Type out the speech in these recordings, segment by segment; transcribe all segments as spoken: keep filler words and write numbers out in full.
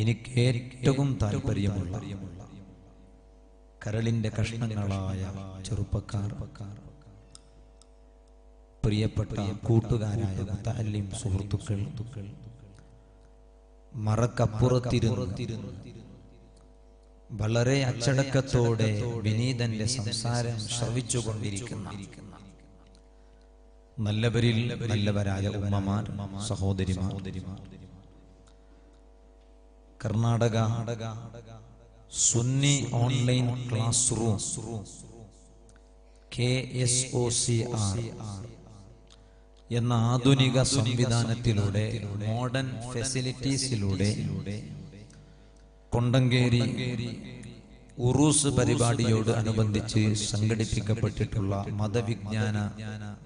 എനിക്ക് ഏറ്റവും താൽപര്യമുള്ള കരളിന്റെ കഷ്ണങ്ങളായ ചെറുപ്പക്കാർ പ്രിയപ്പെട്ട കൂട്ടുകാരായ മുതഅല്ലിം സുഹൃത്തുക്കൾ മറക്കപ്പുറത്തിരുന്ന് വളരെ അച്ചടക്കത്തോടെ വിനീതന്റെ സംസാരം ശ്രവിച്ചുകൊണ്ടിരിക്കുന്ന നല്ലവരിൽ നല്ലവരായ ഉമ്മമാർ സഹോദരിമാർ Karnataka Sunni online class room K S O C R എന്ന ആധുനിക സംവിധാനത്തിലൂടെ മോഡേൺ ഫെസിലിറ്റീസിലൂടെ കൊണ്ടങ്കേരി ഉറൂസ് പരിപാടിയോട് അനുബന്ധിച്ച് സംഘടിപ്പിക്കപ്പെട്ടിട്ടുള്ള മതവിജ്ഞാന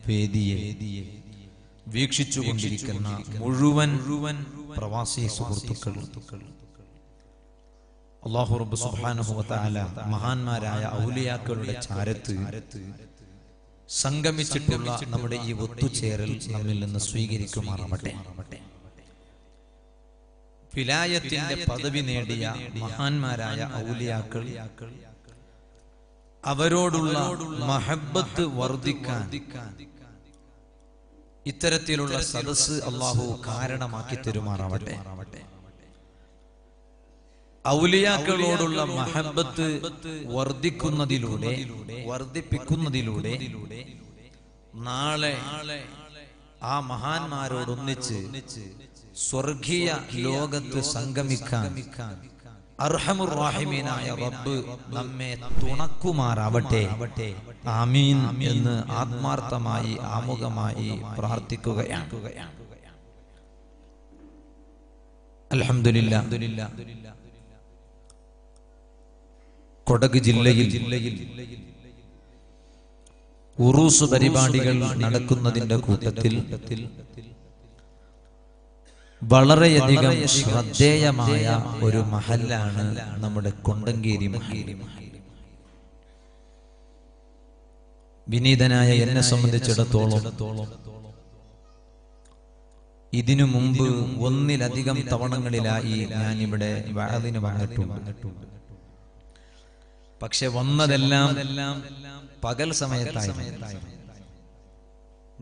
വേദിയെ വീക്ഷിച്ചുകൊണ്ടിരിക്കുന്ന മുഴുവൻ പ്രവാസി സുഹൃത്തുക്കൾ അല്ലാഹു റബ്ബ് സുബ്ഹാനഹു വ തആല മഹാന്മാരായ ഔലിയാക്കളുടെ ചാരത്ത് സംഗമിച്ചിട്ടുള്ള നമ്മുടെ ഈ ഒത്തുചേരൽ നമ്മിൽ നിന്ന് സ്വീകരിക്കുമാറാവട്ടെ. വിലായത്തിന്റെ പദവി നേടിയ മഹാന്മാരായ ഔലിയാക്കൾ അവരോടുള്ള മഹബ്ബത്ത് വർദ്ധിക്കാൻ ഇത്തരത്തിലുള്ള സദസ്സ് അല്ലാഹു കാരണമാക്കി തരുമാറാവട്ടെ. ഔലിയാക്കളോടുള്ള മഹബ്ബത്ത് വർദ്ധിക്കുന്നതിലൂടെ വർദ്ധിപ്പിക്കുന്നതിലൂടെ നാളെ ആ മഹാന്മാരോടൊന്നിച്ച് സ്വർഗീയ ലോകത്ത് സംഗമിക്കാൻ അർഹമുർ റഹീമീനായ റബ്ബ് നമ്മെ തുണക്കുമാറാവട്ടെ. ആമീൻ എന്ന് ആത്മാർത്ഥമായി ആമുഖമായി പ്രാർത്ഥിക്കുകയാണ്. അൽഹംദുലില്ലാ, കൊടക് ജില്ലയിൽ ഉറൂസ് പരിപാടികൾ നടക്കുന്നതിന്റെ കൂട്ടത്തിൽ വളരെയധികം ശ്രദ്ധേയമായ ഒരു മഹല്ലാണ് നമ്മുടെ കൊണ്ടങ്കേരി മഹൽ. വിനീതനായ എന്നെ സംബന്ധിച്ചിടത്തോളം ഇതിനു മുമ്പ് ഒന്നിലധികം തവണകളിലായി ഞാനിവിടെ വഅദിന് വന്നിട്ടുണ്ട്. പക്ഷെ വന്നതെല്ലാം പകൽ സമയത്തായിരുന്നു.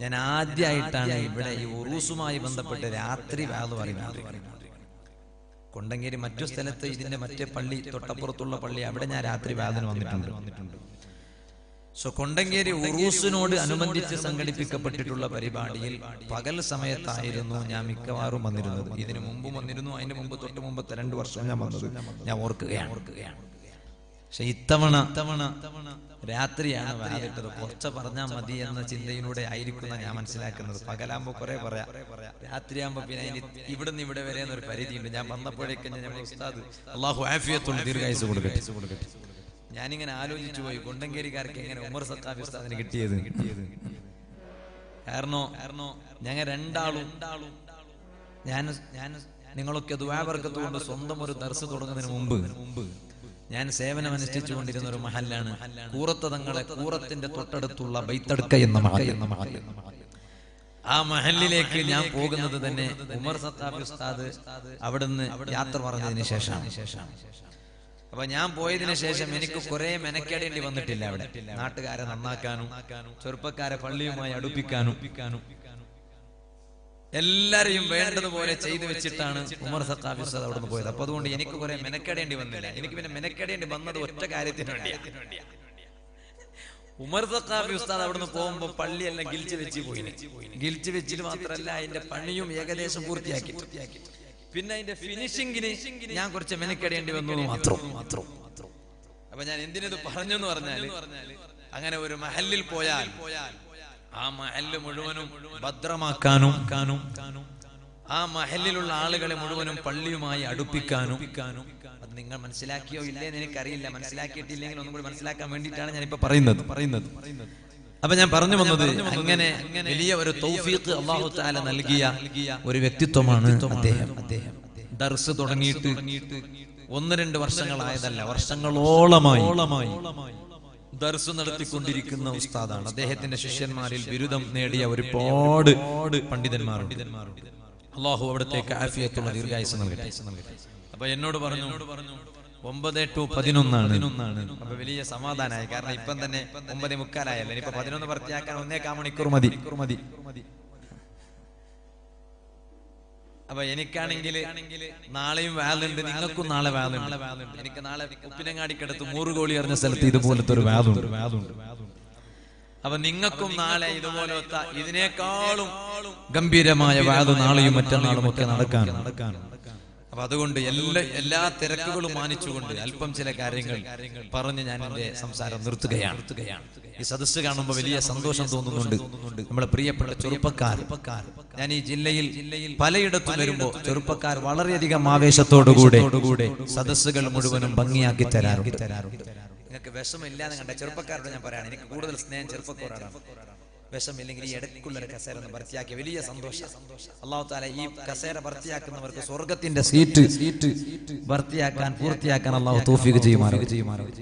ഞാൻ ആദ്യമായിട്ടാണ് ഇവിടെ ഈ ഉറൂസുമായി ബന്ധപ്പെട്ട് രാത്രി വഅദ് പറയുന്നത്. കൊണ്ടങ്കേരി മറ്റു സ്ഥലത്ത് ഇതിന്റെ മറ്റേ പള്ളി തൊട്ടപ്പുറത്തുള്ള പള്ളി അവിടെ ഞാൻ രാത്രി വഅദിന് വന്നിട്ടുണ്ട്. സോ കൊണ്ടങ്കേരി ഉറൂസിനോട് അനുബന്ധിച്ച് സംഘടിപ്പിക്കപ്പെട്ടിട്ടുള്ള പരിപാടിയിൽ പകൽ സമയത്തായിരുന്നു ഞാൻ മിക്കവാറും വന്നിരുന്നത്. ഇതിനു മുമ്പും വന്നിരുന്നു, അതിന് മുമ്പ് തൊട്ട് മുമ്പത്തെ രണ്ടു വർഷം ഞാൻ വന്നത് ഞാൻ ഓർക്കുകയാണ് ഓർക്കുകയാണ് പക്ഷെ ഇത്തവണ തവണ രാത്രിയാണ് വരാതിട്ടത്. കുറച്ച് പറഞ്ഞാൽ മതി എന്ന ചിന്തയിലൂടെ ആയിരിക്കുന്ന ഞാൻ മനസ്സിലാക്കുന്നത്. പകലാകുമ്പോ കുറെ പറയാം, രാത്രിയാകുമ്പോ പിന്നെ ഇവിടെ നിന്ന് ഇവിടെ വരെ എന്നൊരു പരിധിയുണ്ട്. ഞാൻ വന്നപ്പോഴേക്കും ഞങ്ങളുടെ ഉസ്താദ് അല്ലാഹു ആഫിയത്തുൽ ദീർഘായുസ് കൊടുക്കട്ടെ. ഞാനിങ്ങനെ ആലോചിച്ചു പോയി, കൊണ്ടങ്കേരിക്കാർക്ക് എങ്ങനെ ഉമർ സത്താബി ഉസ്താദിന് കിട്ടിയത്? കാരണം ഞങ്ങൾ രണ്ടാളും ഞാൻ ഞാൻ നിങ്ങളൊക്കെ ദുആ ബർക്കത്ത് കൊണ്ട് സ്വന്തം ഒരു ദർസ് തുടങ്ങുന്നതിന് മുമ്പ് ഞാൻ സേവനം അനുഷ്ഠിച്ചു കൊണ്ടിരുന്ന ഒരു മഹല്ലാണ് കൂറത്ത് തങ്ങളെ കൂറത്തിന്റെ തൊട്ടടുത്തുള്ള ബൈത്തടുക്ക എന്ന മഹൽ. ആ മഹലിലേക്ക് ഞാൻ പോകുന്നത് തന്നെ ഉമർ സത്താബി ഉസ്താദ് അവിടുന്ന് യാത്ര പറഞ്ഞതിന് ശേഷമാണ്. അപ്പൊ ഞാൻ പോയതിനു ശേഷം എനിക്ക് കുറെ മെനക്കേടേണ്ടി വന്നിട്ടില്ല. അവിടെ നാട്ടുകാരെ നന്നാക്കാനും ചെറുപ്പക്കാരെ പള്ളിയുമായി അടുപ്പിക്കാനും എല്ലാരെയും വേണ്ടതുപോലെ ചെയ്തു വെച്ചിട്ടാണ് ഉമർ സത്താബി ഉസ്താദ് അവിടെ നിന്ന് പോയത്. അപ്പൊ അതുകൊണ്ട് എനിക്ക് കുറെ മെനക്കെടേണ്ടി വന്നില്ല. എനിക്ക് പിന്നെ മെനക്കെടേണ്ടി വന്നത് ഒറ്റ കാര്യത്തിന് വേണ്ടിയാണ്. ഉമർ സത്താബി ഉസ്താദ് അവിടെ നിന്ന് പോകുമ്പോ പള്ളിയെല്ലാം ഗിൽച്ച് വെച്ച് പോയി. ഗിൽച്ച് വെച്ചിൽ മാത്രമല്ല അതിന്റെ പണിയും ഏകദേശം പൂർത്തിയാക്കി. പിന്നെ അതിന്റെ ഫിനിഷിംഗിന് ഞാൻ കുറച്ച് മെനക്കെടേണ്ടി വന്നു മാത്രം. അപ്പൊ ഞാൻ എന്തിനത് പറഞ്ഞു എന്ന് പറഞ്ഞാല്, അങ്ങനെ ഒരു മഹല്ലിൽ പോയാൽ ആ മഹല്ല് മുഴുവനും ഭദ്രമാക്കാനും ആ മഹല്ലിലുള്ള ആളുകളെ മുഴുവനും പള്ളിയുമായി അടുപ്പിക്കാനും, അത് നിങ്ങൾ മനസ്സിലാക്കിയോ ഇല്ലേന്ന് എനിക്കറിയില്ല. മനസ്സിലാക്കിയിട്ടില്ലെങ്കിൽ ഒന്നും കൂടി മനസ്സിലാക്കാൻ വേണ്ടിയിട്ടാണ് ഞാനിപ്പോ പറയുന്നത് പറയുന്നത് അപ്പൊ ഞാൻ പറഞ്ഞു വന്നത്, അങ്ങനെ വലിയ ഒരു തൗഫീഖ് അല്ലാഹു തആല നൽകിയ ഒരു വ്യക്തിത്വമാണ് അദ്ദേഹം. അദ്ദേഹം ദർസ് തുടങ്ങിയിട്ട് ഒന്ന് രണ്ട് വർഷങ്ങളായതല്ല, വർഷങ്ങളോളമായി ദർസ് നടത്തിക്കൊണ്ടിരിക്കുന്ന ഉസ്താദാണ്. അദ്ദേഹത്തിന്റെ ശിഷ്യന്മാരിൽ ബിരുദം നേടിയ ഒരുപാട് പണ്ഡിതന്മാരുണ്ട്. അല്ലാഹു അവിടത്തേക്ക് ആഫിയത്തുള്ള ദീർഘായുസ്സ് നൽകട്ടെ. അപ്പോൾ എന്നോട് പറഞ്ഞു ഒമ്പത് ടു പതിനൊന്ന് ആണ്. അപ്പോൾ വലിയ സമാധാനമായി. കാരണം ഇപ്പോ തന്നെ ഒമ്പത് മുക്കാൽ ആയല്ലോ. ഇപ്പോ പതിനൊന്ന് വൃത്തിയാക്കാൻ ഒന്നേകാൽ മണിക്കൂർ മതി. അപ്പൊ എനിക്കാണെങ്കിൽ നാളെയും വാലുണ്ട്, നിങ്ങൾക്കും നാളെ വാലുണ്ട്. എനിക്ക് നാളെ ഉപ്പിനങ്ങാടിക്കടുത്ത് മൂറുകോളി അറിഞ്ഞ സ്ഥലത്ത് ഇതുപോലത്തെ ഒരു വാലുണ്ട്. അപ്പൊ നിങ്ങൾക്കും നാളെ ഇതുപോലത്തെ ഇതിനേക്കാളും ഗംഭീരമായ വാല് നാളെയും മറ്റന്നാളും ഒക്കെ നടക്കാൻ നടക്കാനുണ്ട്. അപ്പൊ അതുകൊണ്ട് എല്ലാ എല്ലാ തിരക്കുകളും മാനിച്ചുകൊണ്ട് അല്പം ചില കാര്യങ്ങൾ പറഞ്ഞ് ഞാൻ എന്റെ സംസാരം നിർത്തുകയാണ്. ഈ സദസ്സ് കാണുമ്പോൾ വലിയ സന്തോഷം തോന്നുന്നുണ്ട്. നമ്മുടെ പ്രിയപ്പെട്ട ചെറുപ്പക്കാർ, ഞാൻ ഈ ജില്ലയിൽ പലയിടത്തും വരുമ്പോൾ ചെറുപ്പക്കാർ വളരെയധികം ആവേശത്തോടുകൂടെ സദസ്സുകൾ മുഴുവനും ഭംഗിയാക്കി തരാറുണ്ട്. നിങ്ങൾക്ക് വിഷമില്ലാതെ കണ്ട ചെറുപ്പക്കാരോട് ഞാൻ പറയാണ്, എനിക്ക് കൂടുതൽ സ്നേഹം ചെറുപ്പക്കാരാണ്. വിഷമില്ലെങ്കിൽ ഈ ഇടയ്ക്കുള്ളൊരു കസേര വൃത്തിയാക്കിയ വലിയ സന്തോഷം. അല്ലാഹു തആല ഈ കസേര വൃത്തിയാക്കുന്നവർക്ക് സ്വർഗത്തിന്റെ സീറ്റ് സീറ്റ് വൃത്തിയാക്കാൻ പൂർത്തിയാക്കാൻ അല്ലാഹു തൗഫീഖ് ചെയ്യുമാറാകട്ടെ.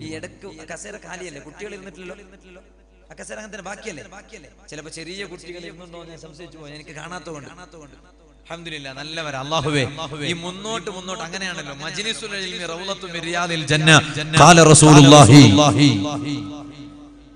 ഈ ഇടയ്ക്ക് കസേര കാലിയല്ലേ, കുട്ടികൾ ഇരുന്നിട്ടില്ലല്ലോ. ആ കസേര അങ്ങനെ ബാക്കിയല്ലേ. ചിലപ്പോൾ ചെറിയ കുട്ടികൾ ഇരുന്നുണ്ടോ എന്ന് സംശയിച്ചു പോയി, എനിക്ക് കാണാത്തതുകൊണ്ട്. അൽഹംദുലില്ലാ, നല്ലവരാ അല്ലാഹുവേ. ഈ മുന്നോട്ട് മുന്നോട്ട് അങ്ങനെയാണല്ലോ. മജ്‌ലിസുൽ ഇൽമി റൗളത്തുൻ മിൻ റിയാദിൽ ജന്ന ഖാല റസൂലുള്ളാഹി.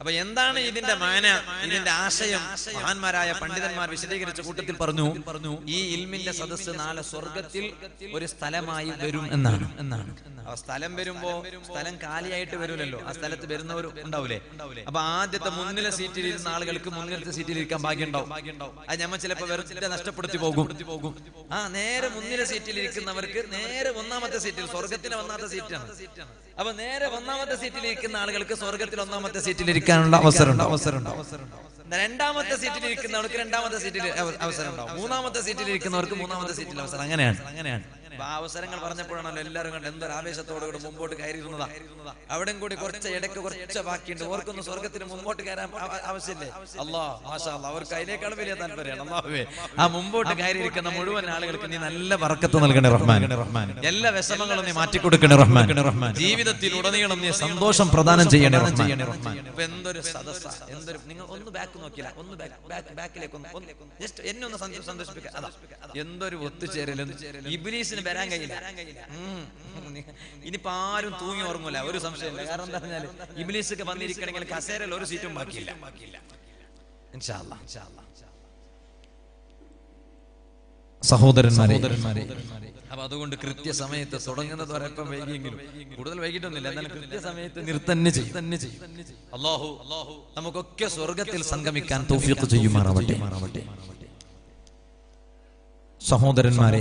അപ്പൊ എന്താണ് ഇതിന്റെ മാന, ഇതിന്റെ ആശയം? മഹാന്മാരായ പണ്ഡിതന്മാർ വിശദീകരിച്ച കൂട്ടത്തിൽ പറഞ്ഞു, ഈ ഇൽമിന്റെ സദസ് നാളെ സ്വർഗത്തിൽ ഒരു സ്ഥലമായി വരും എന്നാണ് എന്നാണ് സ്ഥലം വരുമ്പോ സ്ഥലം കാലിയായിട്ട് വരുമല്ലോ. ആ സ്ഥലത്ത് വരുന്നവർ ഉണ്ടാവൂലേ. അപ്പൊ ആദ്യത്തെ മുന്നിലെ സീറ്റിലിരുന്ന ആളുകൾക്ക് മുന്നിലത്തെ സീറ്റിലിരിക്കാൻ ഭാഗ്യമുണ്ടാവും. അത് ഞമ്മ ചിലപ്പോ വെറുതെ നഷ്ടപ്പെടുത്തി പോകും. ആ നേരെ മുന്നിലെ സീറ്റിലിരിക്കുന്നവർക്ക് നേരെ ഒന്നാമത്തെ സീറ്റിൽ, സ്വർഗത്തിലെ ഒന്നാമത്തെ സീറ്റാണ്. അപ്പൊ നേരെ ഒന്നാമത്തെ സീറ്റിലിരിക്കുന്ന ആളുകൾക്ക് സ്വർഗത്തിൽ ഒന്നാമത്തെ സീറ്റിലിരിക്കാനുള്ള അവസരം അവസരം രണ്ടാമത്തെ സീറ്റിലിരിക്കുന്നവർക്ക് രണ്ടാമത്തെ സീറ്റിൽ അവസരം ഉണ്ടാവും. മൂന്നാമത്തെ സീറ്റിലിരിക്കുന്നവർക്ക് മൂന്നാമത്തെ സീറ്റിൽ അവസരം. അങ്ങനെയാണ് അങ്ങനെയാണ് ആ അവസരങ്ങൾ പറഞ്ഞപ്പോഴാണല്ലോ എല്ലാവരും കണ്ട് എന്തൊരു ആവേശത്തോടു കൂടി മുമ്പോട്ട് കയറിയിരുന്നതാ. അവിടെ കൂടി കുറച്ച് ഇടയ്ക്ക് കുറച്ച് ബാക്കിയുണ്ട്. ഓർക്കൊന്നും സ്വർഗത്തിന് മുമ്പോട്ട് കയറാൻ ആവശ്യമില്ലേ? അല്ലാ മാഷാ അല്ലാ, അവർക്ക് അതിനേക്കാൾ വലിയ താല്പര്യമാണ്. അല്ലാഹുവേ, ആ മുമ്പോട്ട് കയറിയിരിക്കുന്ന മുഴുവൻ ആളുകൾക്ക് നീ നല്ല ബർക്കത്ത് നൽകണേ റഹ്മാൻ. എല്ലാ വിഷമങ്ങളും നീ മാറ്റി കൊടുക്കണേ റഹ്മാൻ. ജീവിതത്തിൽ ഉടനീളം നീ സന്തോഷം പ്രദാനം ചെയ്യണേ റഹ്മാൻ. ഇപ്പൊ എന്തൊരു സദസ്സാ, എന്തൊരു. നിങ്ങൾ ഒന്ന് ബാക്ക് നോക്കില്ല, ഒന്ന് ബാക്കിലേക്ക് ഒന്ന് ജസ്റ്റ് എന്നെ ഒന്ന് സന്തോഷിപ്പിക്കുക. അതാ എന്തൊരു ഒത്തുചേരലും. ഇബ്ലീസിന് വരാൻ കഴിയില്ല. ഇനിയിപ്പോ ആരും തൂങ്ങി ഉറങ്ങൂല, ഒരു സംശയമില്ല. കാരണം എന്താ പറഞ്ഞാല് ഇബ്ലീസ് ഒക്കെ വന്നിരിക്കണമെങ്കിൽ കസേരയിൽ ഒരു സീറ്റും ബാക്കിയില്ല. ഇൻഷാ അല്ലാഹ്. സഹോദരന്മാരെ, അപ്പൊ അതുകൊണ്ട് കൃത്യസമയത്ത് തുടങ്ങുന്നത് വരെ ഇപ്പം വൈകിയെങ്കിലും കൂടുതൽ വൈകിട്ടൊന്നുമില്ല, എന്നാലും കൃത്യസമയത്ത് നിർത്തന്നെ ചെയ്യും. അല്ലാഹു നമുക്കൊക്കെ സ്വർഗത്തിൽ സംഗമിക്കാൻ തൗഫീഖ് ചെയ്യുമാറാവട്ടെ. സഹോദരന്മാരെ,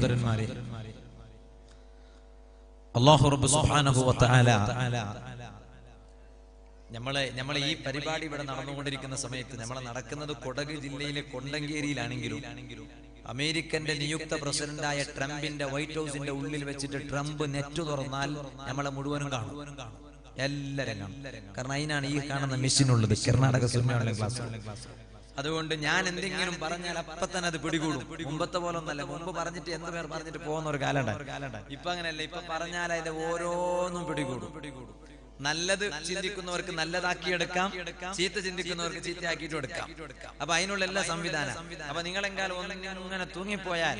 അല്ലാഹു റബ്ബ് സുബ്ഹാനഹു വ തആല നമ്മളെ നമ്മളെ ഈ പരിപാടി ഇവിടെ നടന്നുകൊണ്ടിരിക്കുന്ന സമയത്ത് നമ്മളെ നടക്കുന്നത് കൊടക് ജില്ലയിലെ കൊണ്ടങ്കേരിയിലാണെങ്കിലും അമേരിക്കന്റെ നിയുക്ത പ്രസിഡന്റായ ട്രംപിന്റെ വൈറ്റ് ഹൗസിന്റെ ഉള്ളിൽ വെച്ചിട്ട് ട്രംപ് നെറ്റ് തുറന്നാൽ നമ്മളെ മുഴുവനും കാണും, എല്ലാവരും കാണും. കാരണം അതിനാണ് ഈ കാണുന്ന മെഷീൻ ഉള്ളത്, കർണാടക സിനിമയുടെ ക്ലാസ്. അതുകൊണ്ട് ഞാൻ എന്തെങ്കിലും പറഞ്ഞാൽ അപ്പൊ തന്നെ അത് പിടികൂടും. മുമ്പത്തെ പോലെ ഒന്നല്ല. മുമ്പ് പറഞ്ഞിട്ട് എന്ത് പേർ പറഞ്ഞിട്ട് പോകുന്ന ഒരു കാലമുണ്ട്. ഇപ്പൊ അങ്ങനെയല്ല. ഇപ്പൊ പറഞ്ഞാൽ അതിന്റെ ഓരോന്നും പിടികൂടും. നല്ലത് ചിന്തിക്കുന്നവർക്ക് നല്ലതാക്കിയെടുക്കാം, ചീത്ത ചിന്തിക്കുന്നവർക്ക് ചീത്തയാക്കിയിട്ട് എടുക്കാം. അപ്പൊ അതിനുള്ള എല്ലാ സംവിധാനം. അപ്പൊ നിങ്ങളെങ്കാലും ഇങ്ങനെ തൂങ്ങിപ്പോയാൽ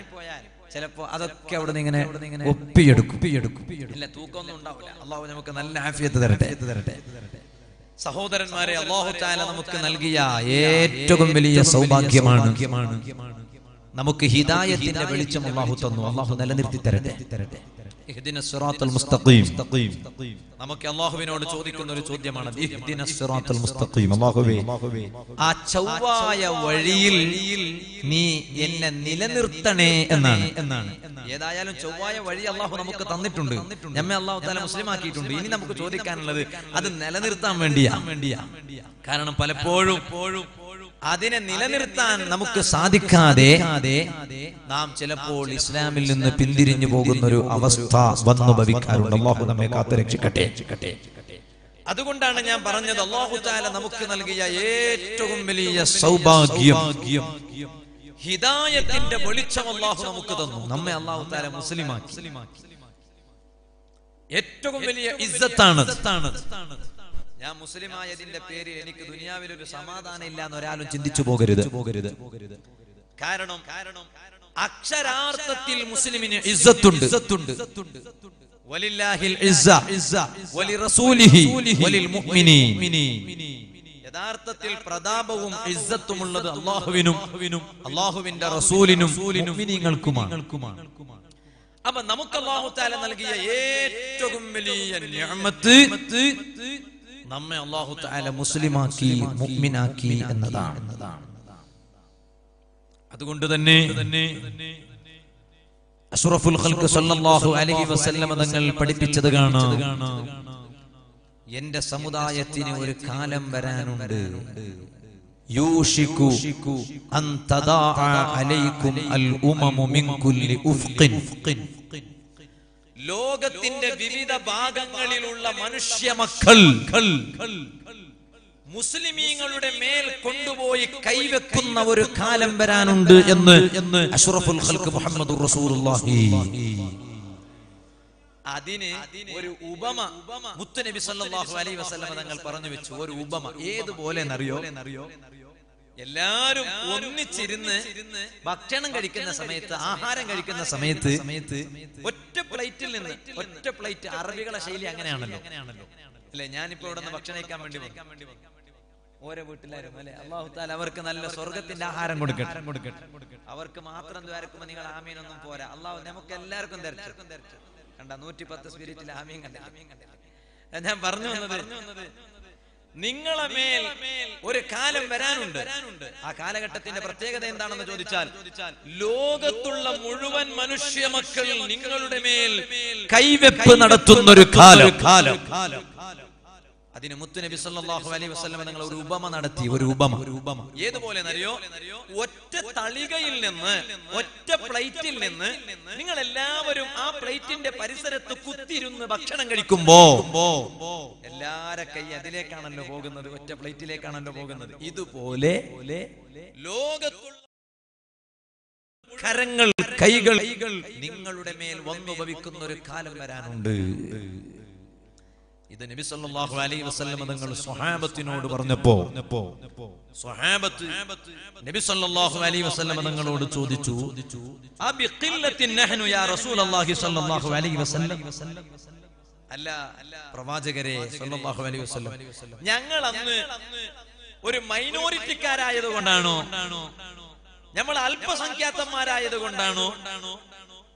ചിലപ്പോ അതൊക്കെ അവിടെ നിന്ന് ഇങ്ങനെ ഒപ്പിയെടുക്കും. ഇല്ല, തൂക്കമൊന്നും ഉണ്ടാവില്ല. അള്ളാഹു നമുക്ക് നല്ല ആഫിയത്ത് തരട്ടെ തരട്ടെ സഹോദരന്മാരെ. അല്ലാഹു തആല നമുക്ക് നൽകിയ ഏറ്റവും വലിയ സൗഭാഗ്യമാണ് നമുക്ക് ഹിദായത്തിന്റെ വെളിച്ചം അല്ലാഹു തന്നു. അല്ലാഹു നിലനിർത്തി തരട്ടെ. ഇഹ്ദിനസ് സിറാത്തൽ മുസ്തഖീം നമുക്ക് അല്ലാഹുവിനോട് ചോദിക്കുന്ന ഒരു ചോദ്യമാണ്. ഇഹ്ദിനസ് സിറാത്തൽ മുസ്തഖീം. അല്ലാഹുവേ, ആ ചൊവ്വായ വഴിയിൽ നീ എന്നെ നിലനിർത്തണേ എന്നാണ് എന്നാണ് ഏതായാലും ചൊവ്വായ വഴി അല്ലാഹു നമുക്ക് തന്നിട്ടുണ്ട്. നമ്മെ അല്ലാഹു തആല മുസ്ലിം ആക്കിയിട്ടുണ്ട്. ഇനി നമുക്ക് ചോദിക്കാനുള്ളത് അത് നിലനിർത്താൻ വേണ്ടിയാ. കാരണം പലപ്പോഴും അതിനെ നിലനിർത്താൻ നമുക്ക് സാധിക്കാതെ നാം ചിലപ്പോൾ ഇസ്ലാമിൽ നിന്ന് പിന്തിരിഞ്ഞു പോകുന്നൊരു അവസ്ഥ വന്നു ഭവിക്കാറുണ്ട്. അല്ലാഹു നമ്മെ കാത്തുരക്ഷിക്കട്ടെ. അതുകൊണ്ടാണ് ഞാൻ പറഞ്ഞത് അല്ലാഹു തആല നമുക്ക് നൽകിയ ഏറ്റവും വലിയ സൗഭാഗ്യം ഹിദായത്തിന്റെ വെളിച്ചം അല്ലാഹു നമുക്ക് തന്നു. നമ്മെ അല്ലാഹു തആല മുസ്ലിമാക്കി. ഏറ്റവും വലിയ ഇസ്സത്താണത്. ഞാൻ മുസ്ലിമായതിന്റെ പേരിൽ എനിക്ക് ദുനിയാവിൽ ഒരു സമാധാനം ഇല്ല എന്ന് ഒരാളും ചിന്തിച്ചു പോകരുത്. കാരണം അക്ഷരാർത്ഥത്തിൽ മുസ്ലിമിന് ഇസ്സത്തുണ്ട്. വലില്ലാഹിൽ ഇസ്സ വലിറസൂലിഹി വലിൽ മുഅ്മിനീൻ. യഥാർത്ഥത്തിൽ പ്രതാപവും ഇസ്സത്തുമുള്ളത് അല്ലാഹുവിനും അല്ലാഹുവിന്റെ റസൂലിനും മുഅ്മിനീങ്ങൾക്കുമാണ്. അപ്പൊ നമുക്ക് അല്ലാഹു തആല നൽകിയ ഏറ്റവും വലിയ നിഅമത്ത് നമ്മെ അല്ലാഹു തആല മുസ്ലിമാക്കി മുഅ്മിനാക്കി എന്നതാണ്. അതുകൊണ്ട് തന്നെ അഷ്റഫുൽ ഖൽഖ് സല്ലല്ലാഹു അലൈഹി വസല്ലം തങ്ങൾ പഠിപ്പിച്ചത് കാണാം, എന്റെ സമുദായത്തിന് ഒരു കാലം വരാനുണ്ട്. യൂഷികു അൻ തദാഅ അലൈക്കും അൽ ഉമമു മിൻ കുല്ലി ഉഫ്ഖിൻ. ലോകത്തിന്റെ വിവിധ ഭാഗങ്ങളിലുള്ള മനുഷ്യ മക്കൾ മുസ്ലിമീങ്ങളുടെ മേൽ കൊണ്ടുപോയി കൈവെക്കുന്ന ഒരു കാലം വരാനുണ്ട് എന്ന് അഷ്റഫുൽ ഖൽഖ് മുഹമ്മദുർ റസൂലുള്ളാഹി. അതിനെ ഒരു ഉപമ മുത്തുനബി സല്ലല്ലാഹു അലൈഹി വസല്ലം തങ്ങൾ പറഞ്ഞു വെച്ചു. ഒരു ഉപമ ഏതുപോലെ എന്നറിയോ? എല്ലാരും ഒന്നിച്ചിരുന്ന് ഭക്ഷണം കഴിക്കുന്ന സമയത്ത്, ആഹാരം കഴിക്കുന്ന സമയത്ത് ഒറ്റ പ്ലേറ്റിൽ നിന്ന് ഒറ്റ പ്ലേറ്റ്. അറബികളെ ശൈലി അങ്ങനെയാണല്ലോ അല്ലെ? ഞാനിപ്പോ ഇവിടെ നിന്ന് ഭക്ഷണം കഴിക്കാൻ വേണ്ടി വന്നു. ഓരോ വീട്ടിലായിരുന്നു അല്ലെ? അല്ലാഹു തആല അവർക്ക് നല്ല സ്വർഗത്തിന്റെ ആഹാരം കൊടുക്കട്ടെ. അവർക്ക് മാത്രം ദ്വാരക്കുമ്പോൾ നിങ്ങൾ ആമീൻ ഒന്നും പോരാ, അല്ലാഹു നമുക്ക് എല്ലാവർക്കും തരട്ടെ. കണ്ട നൂറ്റി പത്ത് സ്പിരിറ്റിൽ ആമീൻ കണ്ടില്ല. ഞാൻ പറഞ്ഞു വന്നത്, നിങ്ങളെ മേൽ ഒരു കാലം വരാനുണ്ട്. ആ കാലഘട്ടത്തിന്റെ പ്രത്യേകത എന്താണെന്ന് ചോദിച്ചാൽ, ലോകത്തുള്ള മുഴുവൻ മനുഷ്യ മക്കൾ നിങ്ങളുടെ മേൽ കൈവെപ്പ് നടത്തുന്ന ഒരു കാലം. അതിന് മുത്തുനബി സല്ലല്ലാഹു അലൈഹി വസല്ലം തങ്ങൾ ഒരു ഉപമ നടത്തി. ഒരു ഉപമ ഏതുപോലെ എന്നറിയോ? ഒറ്റ തളികയിൽ നിന്ന്, ഒറ്റ പ്ലേറ്റിൽ നിന്ന് നിങ്ങൾ എല്ലാവരും ആ പ്ലേറ്റിന്റെ പരിസരത്ത് കുത്തിരുന്ന് ഭക്ഷണം കഴിക്കുമ്പോ എല്ലാരെ കൈ അതിലേക്കാണല്ലോ പോകുന്നത്, ഒറ്റ പ്ലേറ്റിലേക്കാണല്ലോ പോകുന്നത്. ഇതുപോലെ ലോകത്തുള്ള കരങ്ങൾ, കൈകൾ നിങ്ങളുടെ മേൽ വന്നുഭവിക്കുന്ന ഒരു കാലം വരാനുണ്ട്. ഇത് നബി സല്ലല്ലാഹു അലൈഹി വസല്ലം തങ്ങൾ സ്വഹാബത്തിനോട് പറഞ്ഞപ്പോ സ്വഹാബത്ത് നബി സല്ലല്ലാഹു അലൈഹി വസല്ലം തങ്ങളോട് ചോദിച്ചു, അബി ഖില്ലത്തിൻ നഹ്നു യാ റസൂലുള്ളാഹി സല്ലല്ലാഹു അലൈഹി വസല്ലം. അല്ല പ്രവാചകരെ സല്ലല്ലാഹു അലൈഹി വസല്ലം, ഞങ്ങൾ അന്ന് ഒരു മൈനോറിറ്റിക്കാരായത് കൊണ്ടാണോ, നമ്മൾ അല്പസംഖ്യാതന്മാരായത് കൊണ്ടാണോ,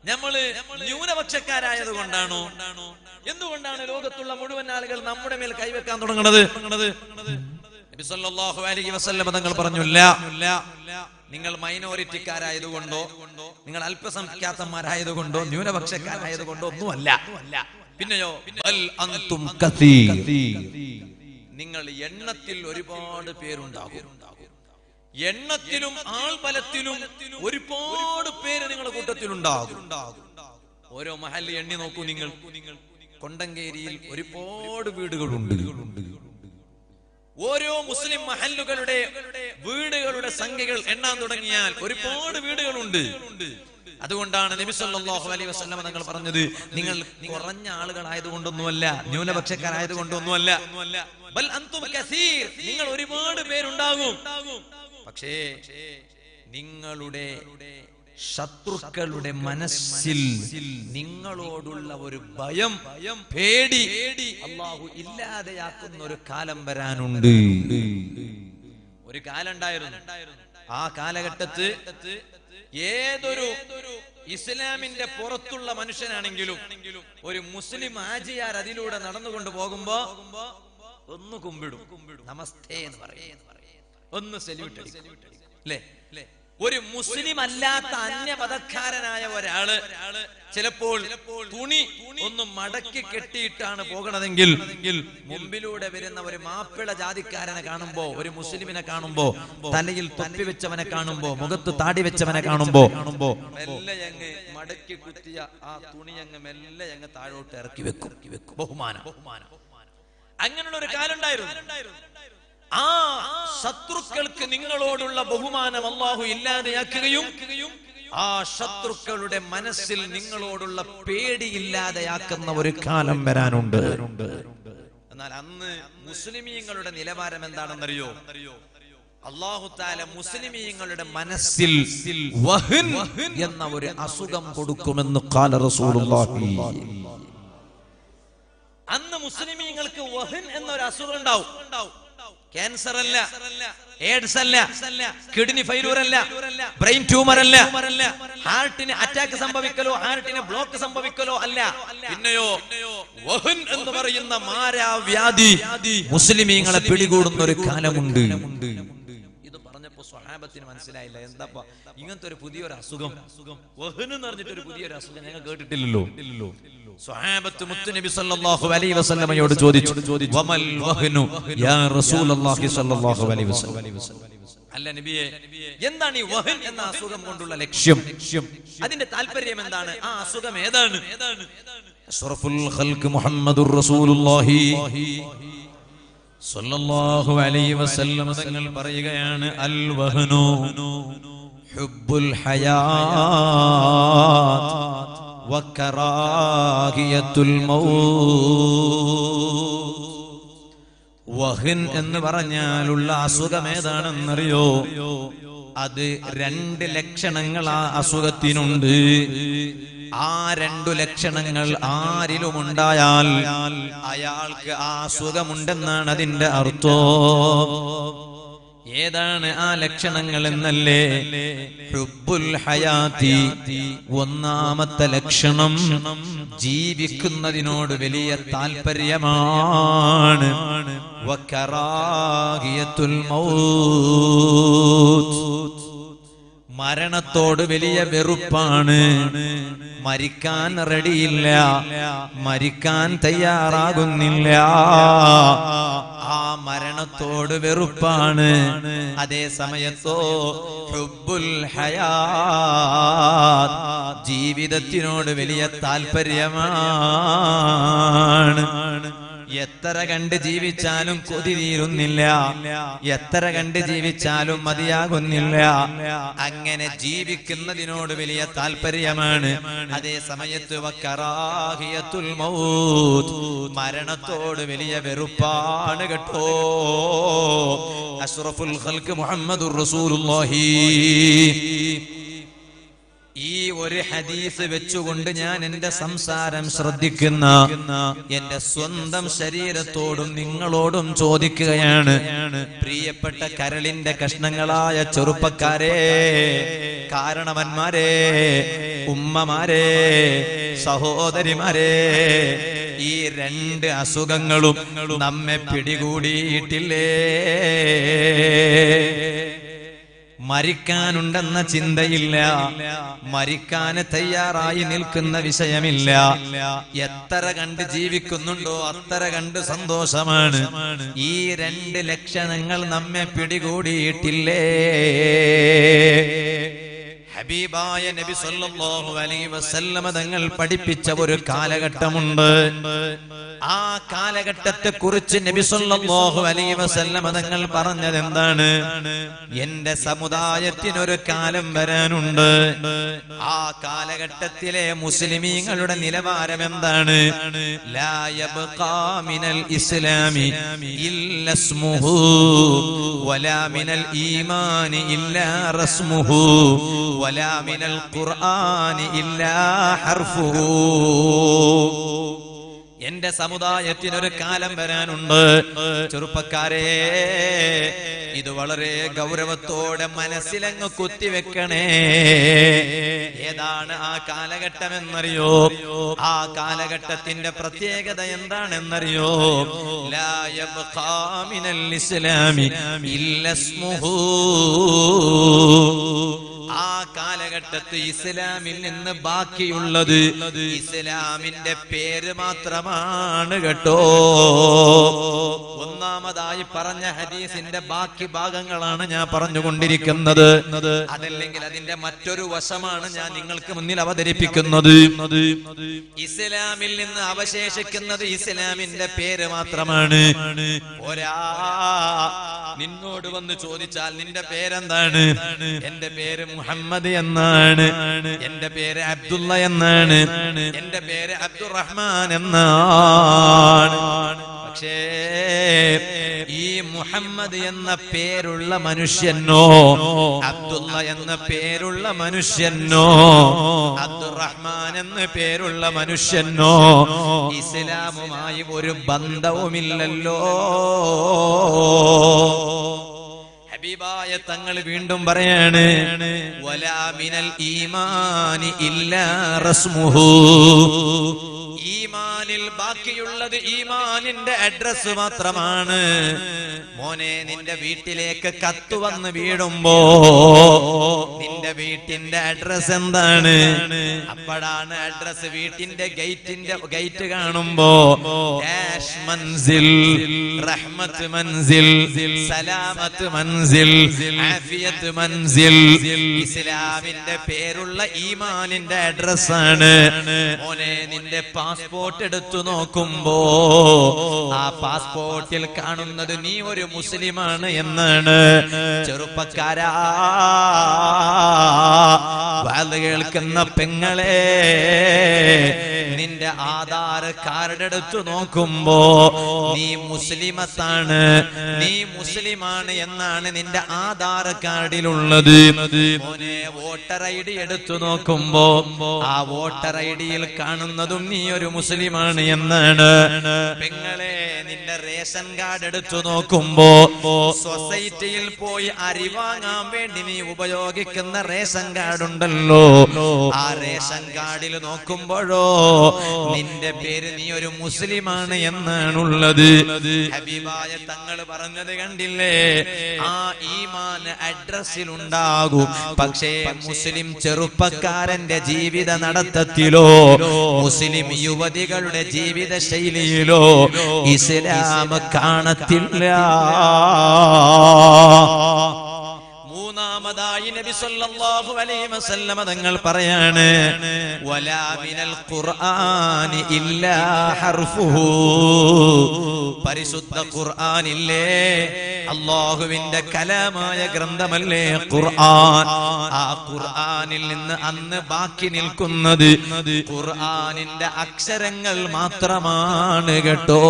നമ്മള് ന്യൂനപക്ഷക്കാരായത് കൊണ്ടാണോ, എന്തുകൊണ്ടാണ് ലോകത്തുള്ള മുഴുവൻ ആളുകൾ നമ്മുടെ മേൽ കൈവെക്കാൻ തുടങ്ങുന്നത്? നബി സല്ലല്ലാഹു അലൈഹി വസല്ലം തങ്ങൾ പറഞ്ഞില്ല, നിങ്ങൾ മൈനോറിറ്റിക്കാരായതുകൊണ്ടോ, നിങ്ങൾ അല്പസംഖ്യാതന്മാരായതുകൊണ്ടോ, ന്യൂനപക്ഷക്കാരായതുകൊണ്ടോ ഒന്നുമല്ല. പിന്നെയോ, അൽ അൻതും കസീർ, നിങ്ങൾ എണ്ണത്തിൽ ഒരുപാട് പേരുണ്ടാകും. എണ്ണത്തിലും ആൾബലത്തിലും ഒരുപാട് പേര് നിങ്ങളുടെ കൂട്ടത്തിലുണ്ടാകും. ഓരോ മഹല്ല് എണ്ണി നോക്കൂ നിങ്ങൾ. കൊണ്ടങ്കേരിയിൽ ഒരുപാട് വീടുകളുണ്ട്. ഓരോ മുസ്ലിം മഹല്ലുകളുടെ വീടുകളുടെ സംഖ്യകൾ എണ്ണാൻ തുടങ്ങിയാൽ ഒരുപാട് വീടുകളുണ്ട്. അതുകൊണ്ടാണ് നബി സല്ലല്ലാഹു അലൈഹി വസല്ലം തങ്ങൾ പറഞ്ഞത്, നിങ്ങൾ കുറഞ്ഞ ആളുകളായതുകൊണ്ടൊന്നുമല്ല, ന്യൂനപക്ഷക്കാരായതുകൊണ്ടൊന്നുമല്ല, ബൽ അൻതും കസീർ, നിങ്ങൾ ഒരുപാട് പേരുണ്ടാകും. പക്ഷേ നിങ്ങളുടെ ശത്രുക്കളുടെ മനസ്സിൽ നിങ്ങളോടുള്ള ഒരു ഭയം, പേടി അല്ലാഹു ഇല്ലാതെയാക്കുന്ന ഒരു കാലം വരാനുണ്ട്. ഒരു കാലം ഉണ്ടായിരുന്നു, ആ കാലഘട്ടത്ത് ഏതൊരു ഇസ്ലാമിന്റെ പുറത്തുള്ള മനുഷ്യനാണെങ്കിലും ഒരു മുസ്ലിം ആജിയാർ അതിലൂടെ നടന്നുകൊണ്ട് പോകുമ്പോ ഒന്ന് കുമ്പിടും, നമസ്തേ എന്ന് പറയും, ഒന്ന് സല്യൂട്ട് അല്ലേ? ഒരു മുസ്ലിം അല്ലാത്ത അന്യമതക്കാരനായ ഒരാള് ചിലപ്പോൾ തുണി ഒന്ന് മടക്കി കെട്ടിയിട്ടാണ് പോകണതെങ്കിൽ മുമ്പിലൂടെ വരുന്ന ഒരു മാപ്പിള ജാതിക്കാരനെ കാണുമ്പോ, ഒരു മുസ്ലിമിനെ കാണുമ്പോ, തലയിൽ തൊപ്പി വെച്ചവനെ കാണുമ്പോ, മുഖത്ത് താടി വെച്ചവനെ കാണുമ്പോ മെല്ലയങ്ങ് മടക്കി കുത്തിയ ആ തുണിയങ്ങ് മെല്ലയങ്ങ് താഴോട്ട് ഇറക്കി വെക്കും വെക്കും ബഹുമാനം. അങ്ങനെയുള്ള ഒരു കാലം ഉണ്ടായിരുന്നു. ആ ശത്രുക്കൾക്ക് നിങ്ങളോടുള്ള ബഹുമാനം അല്ലാഹു ഇല്ലാതെയാക്കുകയും آ شتركلوده منسل نينغلودوള്ള പേടി ഇല്ലാതെയാക്കുന്ന ഒരു കാലം വരാനുണ്ട് എന്നാൽ അന്ന് മുസ്ലിമീങ്ങളുടെ നിലവാരം എന്താണെന്നറിയോ അല്ലാഹു തആല മുസ്ലിമീങ്ങളുടെ മനസ്സിൽ വഹൻ എന്ന ഒരു അസുഖം കൊടുക്കുമെന്ന് ഖാല റസൂലുള്ളാഹി അന്ന് മുസ്ലിമീങ്ങൾക്ക് വഹൻ എന്ന ഒരു അസുഖം ഉണ്ടാവും ക്യാൻസർ അല്ല എയ്ഡ്സ് അല്ല കിഡ്നി ഫെയിലൂർ അല്ല ബ്രെയിൻ ട്യൂമർ അല്ല ഹാർട്ടിന് അറ്റാക്ക് സംഭവിക്കലോ ഹാർട്ടിന് ബ്ലോക്ക് സംഭവിക്കലോ അല്ല പിന്നെയോ വഹൻ എന്ന് പറയുന്ന മാരകവ്യാധി മുസ്ലിമീങ്ങളെ പിടികൂടുന്ന ഒരു കാലമുണ്ട് ഇത് പറഞ്ഞപ്പോൾ സ്വഹാബത്തിന് മനസ്സിലായില്ല എന്താപ്പാ ഇങ്ങനത്തെ ഒരു പുതിയ ഒരു അസുഖം വഹൻ എന്ന് പറഞ്ഞിട്ട് ഒരു പുതിയ ഒരു അസുഖം ഞങ്ങൾ കേട്ടിട്ടില്ലല്ലോ സ്വഹാബത്ത് മുത്തുനബി സല്ലല്ലാഹു അലൈഹി വസല്ലമയോട് ചോദിച്ചു വമൽ വഹ്നു യാ റസൂലുള്ളാഹി സല്ലല്ലാഹു അലൈഹി വസല്ലം അല്ല നബിയേ എന്താണ് ഈ വഹൻ എന്ന അസുഖം കൊണ്ടുള്ള ലക്ഷ്യം അതിന്റെ താൽപര്യം എന്താണ് ആ അസുഖം ഏതാണ് അഷ്റഫുൽ ഖൽഖ് മുഹമ്മദുർ റസൂലുള്ളാഹി സല്ലല്ലാഹു അലൈഹി വസല്ലം തങ്ങൾ പറയുകയാണ് അൽ വഹ്നു ഹുബ്ബുൽ ഹയാത്ത് വകറാഹിയത്തുൽ മൗത്ത് വഹൻ എന്ന് പറഞ്ഞാലുള്ള അസുഖം ഏതാണെന്നറിയോ അത് രണ്ട് ലക്ഷണങ്ങൾ ആ അസുഖത്തിനുണ്ട് ആ രണ്ടു ലക്ഷണങ്ങൾ ആരിലും ഉണ്ടായാൽ അയാൾക്ക് ആ അസുഖമുണ്ടെന്നാണ് അതിന്റെ അർത്ഥം ഏതാണ് ആ ലക്ഷണങ്ങൾ എന്നല്ലേ ഹുബ്ബുൽ ഹയാതി ഒന്നാമത്തെ ലക്ഷണം ജീവിക്കുന്നതിനോട് വലിയ താൽപര്യമാണ് വകറാഹിയത്തുൽ മൗത്ത് മരണത്തോട് വലിയ വെറുപ്പാണ് മരിക്കാൻ റെഡിയില്ല മരിക്കാൻ തയ്യാറാകുന്നില്ല ആ മരണത്തോട് വെറുപ്പാണ് അതേ സമയത്തോ ഹുബ്ബുൽ ഹയാത്ത് ജീവിതത്തിനോട് വലിയ താൽപര്യമാണ് എത്ര കണ്ട് ജീവിച്ചാലും കൊതി തീരുന്നില്ല എത്ര കണ്ട് ജീവിച്ചാലും മതിയാകുന്നില്ല അങ്ങനെ ജീവിക്കുന്നതിനോട് വലിയ താല്പര്യമാണ് അതേ സമയത്ത് വകറാഹിയത്തുൽ മൗത്ത് മരണത്തോട് വലിയ വെറുപ്പാണ് കേട്ടോ അഷ്റഫുൽ ഖൽഖ് മുഹമ്മദുർ റസൂലുള്ളാഹി ഈ ഒരു ഹദീസ് വെച്ചുകൊണ്ട് ഞാൻ എന്റെ സംസാരം ശ്രദ്ധിക്കുന്ന എന്റെ സ്വന്തം ശരീരത്തോടും നിങ്ങളോടും ചോദിക്കുകയാണ് പ്രിയപ്പെട്ട കരളിന്റെ കഷ്ണങ്ങളായ ചെറുപ്പക്കാരെ കാരണവന്മാരെ ഉമ്മമാരെ സഹോദരിമാരെ ഈ രണ്ട് അസുഖങ്ങളും നമ്മെ പിടികൂടിയിട്ടില്ലേ മരിക്കാനുണ്ടെന്ന ചിന്തയില്ല മരിക്കാന് തയ്യാറായി നിൽക്കുന്ന വിഷയമില്ല എത്ര കണ്ട് ജീവിക്കുന്നുണ്ടോ അത്ര കണ്ട് സന്തോഷമാണ് ഈ രണ്ട് ലക്ഷണങ്ങൾ നമ്മെ പിടികൂടിയിട്ടില്ലേ ഹബീബായ നബി സല്ലല്ലാഹു അലൈഹി വസല്ലമ തങ്ങൾ പഠിപ്പിച്ച ഒരു കാലഘട്ടമുണ്ട് ആ കാലഘട്ടത്തെ കുറിച്ച് നബി സല്ലല്ലാഹു അലൈഹി വസല്ലമ തങ്ങൾ പറഞ്ഞത് എന്താണ് എന്റെ സമുദായത്തിനൊരു കാലം വരാനുണ്ട് ആ കാലഘട്ടത്തിലെ മുസ്ലിമീങ്ങളുടെ നിലവാരം എന്താണ് ലാ യബ്ഖാ മിനൽ ഇസ്ലാമി ഇല്ല ഇസ്മുഹു വലാ മിനൽ ഈമാനി ഇല്ല റസ്മുഹു വലാ മിനൽ ഖുർആനി ഇല്ലാ ഹർഫുഹു എന്റെ സമുദായത്തിനൊരു കാലം വരാനുണ്ട് ചെറുപ്പക്കാരെ ഇത് വളരെ ഗൗരവത്തോടെ മനസ്സിലങ്ങ് കുത്തിവെക്കണേ ഏതാണ് ആ കാലഘട്ടം എന്നറിയോ ആ കാലഘട്ടത്തിന്റെ പ്രത്യേകത എന്താണെന്നറിയോ ലാ യബ്ഖാ മിനൽ ഇസ്ലാമി ഇല്ല ഇസ്മുഹു ആ കാലഘട്ടത്ത് ഇസ്ലാമിൽ നിന്ന് ബാക്കിയുള്ളത് ഇസ്ലാമിന്റെ പേര് മാത്രമാണ് കേട്ടോ ഒന്നാമതായി പറഞ്ഞ ഹദീസിന്റെ ബാക്കി ഭാഗങ്ങളാണ് ഞാൻ പറഞ്ഞുകൊണ്ടിരിക്കുന്നത് അതല്ലെങ്കിൽ അതിന്റെ മറ്റൊരു വശമാണ് ഞാൻ നിങ്ങൾക്ക് മുന്നിൽ അവതരിപ്പിക്കുന്നത് ഇസ്ലാമിൽ നിന്ന് അവശേഷിക്കുന്നത് ഇസ്ലാമിന്റെ പേര് മാത്രമാണ് ഒരാ നിന്നോട് വന്ന് ചോദിച്ചാൽ നിന്റെ പേരെന്താണ് എന്റെ പേര് മുഹമ്മദ് محمد ينان يند بير عبد الله ينان يند بير عبد الرحمن ينان إي محمد ينّا بيرُلّا منشينّو عبد الله ينّا بيرُلّا منشينّو عبد الرحمن ينّا بيرُلّا منشينّو إسلام ما يبور بندو مللّو حبيبايا تنقل بيندم بريان ولا من الإيمان إلا رسمه إيمان الباقي يولد إيمان إند أدرس ماترمان مونين إند بيت لك كتو ون بيدم بو إند بيت إند أدرس اندان أبدان أدرس بيت إند غيت إند غيت غانم بو داش منزل رحمة منزل سلامة منزل عافية منزل إسلام إند بيرولّا إيمان إند أدرسان مونين إند പാസ്പോർട്ട് എടുത്തു നോക്കുമ്പോ ആ പാസ്പോർട്ടിൽ കാണുന്നത് നീ ഒരു മുസ്ലിമാണ് എന്നാണ്. ചെറുപ്പക്കാരാ വാള് കേൾക്കുന്ന പെങ്ങളെ, നിന്റെ ആധാർ കാർഡ് എടുത്തു നോക്കുമ്പോ നീ മുസ്ലിമത്താണ്, നീ മുസ്ലിമാണ് എന്നാണ് നിന്റെ ആധാർ കാർഡിലുള്ളത്. മോനെ വോട്ടർ ഐ ഡി എടുത്തു നോക്കുമ്പോ ആ വോട്ടർ ഐ ഡിയിൽ കാണുന്നതും നീ ഒരു മുസ്ലിമാണ് എന്നാണ്. പെങ്ങളെ, നിന്റെ റേഷൻ കാർഡ് എടുത്തു നോക്കുമ്പോ സൊസൈറ്റിയിൽ പോയി അരി വാങ്ങാൻ വേണ്ടി നീ ഉപയോഗിക്കുന്ന റേഷൻ കാർഡ് ഉണ്ടല്ലോ, ആ റേഷൻ കാർഡിൽ നോക്കുമ്പോഴോ നിന്റെ പേര് നീ ഒരു മുസ്ലിമാണ് എന്നാണുള്ളത്. ഹബീബായ തങ്ങൾ പറഞ്ഞത് കണ്ടില്ലേ, ആ ഈമാൻ അഡ്രസ്സിലുണ്ടാകും. പക്ഷേ മുസ്ലിം ചെറുപ്പക്കാരന്റെ ജീവിത നടത്തത്തിലോ മുസ്ലിം യുവതികളുടെ ജീവിത ശൈലിയിലോ ഇസ്ലാം കാണത്തില്ല. മൂന്നാമതായി നബി സല്ലല്ലാഹു അലൈഹി വസല്ലം തങ്ങൾ പറയാണ്, വലാ മിനൽ ഖുർആനി ഇല്ലാ ഹർഫുഹു. പരിശുദ്ധ ഖുർആനില്ലേ, അല്ലാഹുവിന്റെ കലാമായ ഗ്രന്ഥമല്ലേ ഖുർആൻ. ആ ഖുർആനിൽ നിന്ന് അന്ന് ബാക്കി നിൽക്കുന്നത് ഖുർആനിന്റെ അക്ഷരങ്ങൾ മാത്രമാണ് കേട്ടോ.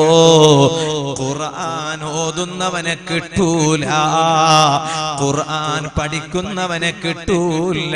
ഖുർആൻ ഓതുന്നവനെ കിട്ടൂല, ഖുർആൻ പഠിക്കുന്നവനെ കിട്ടൂല.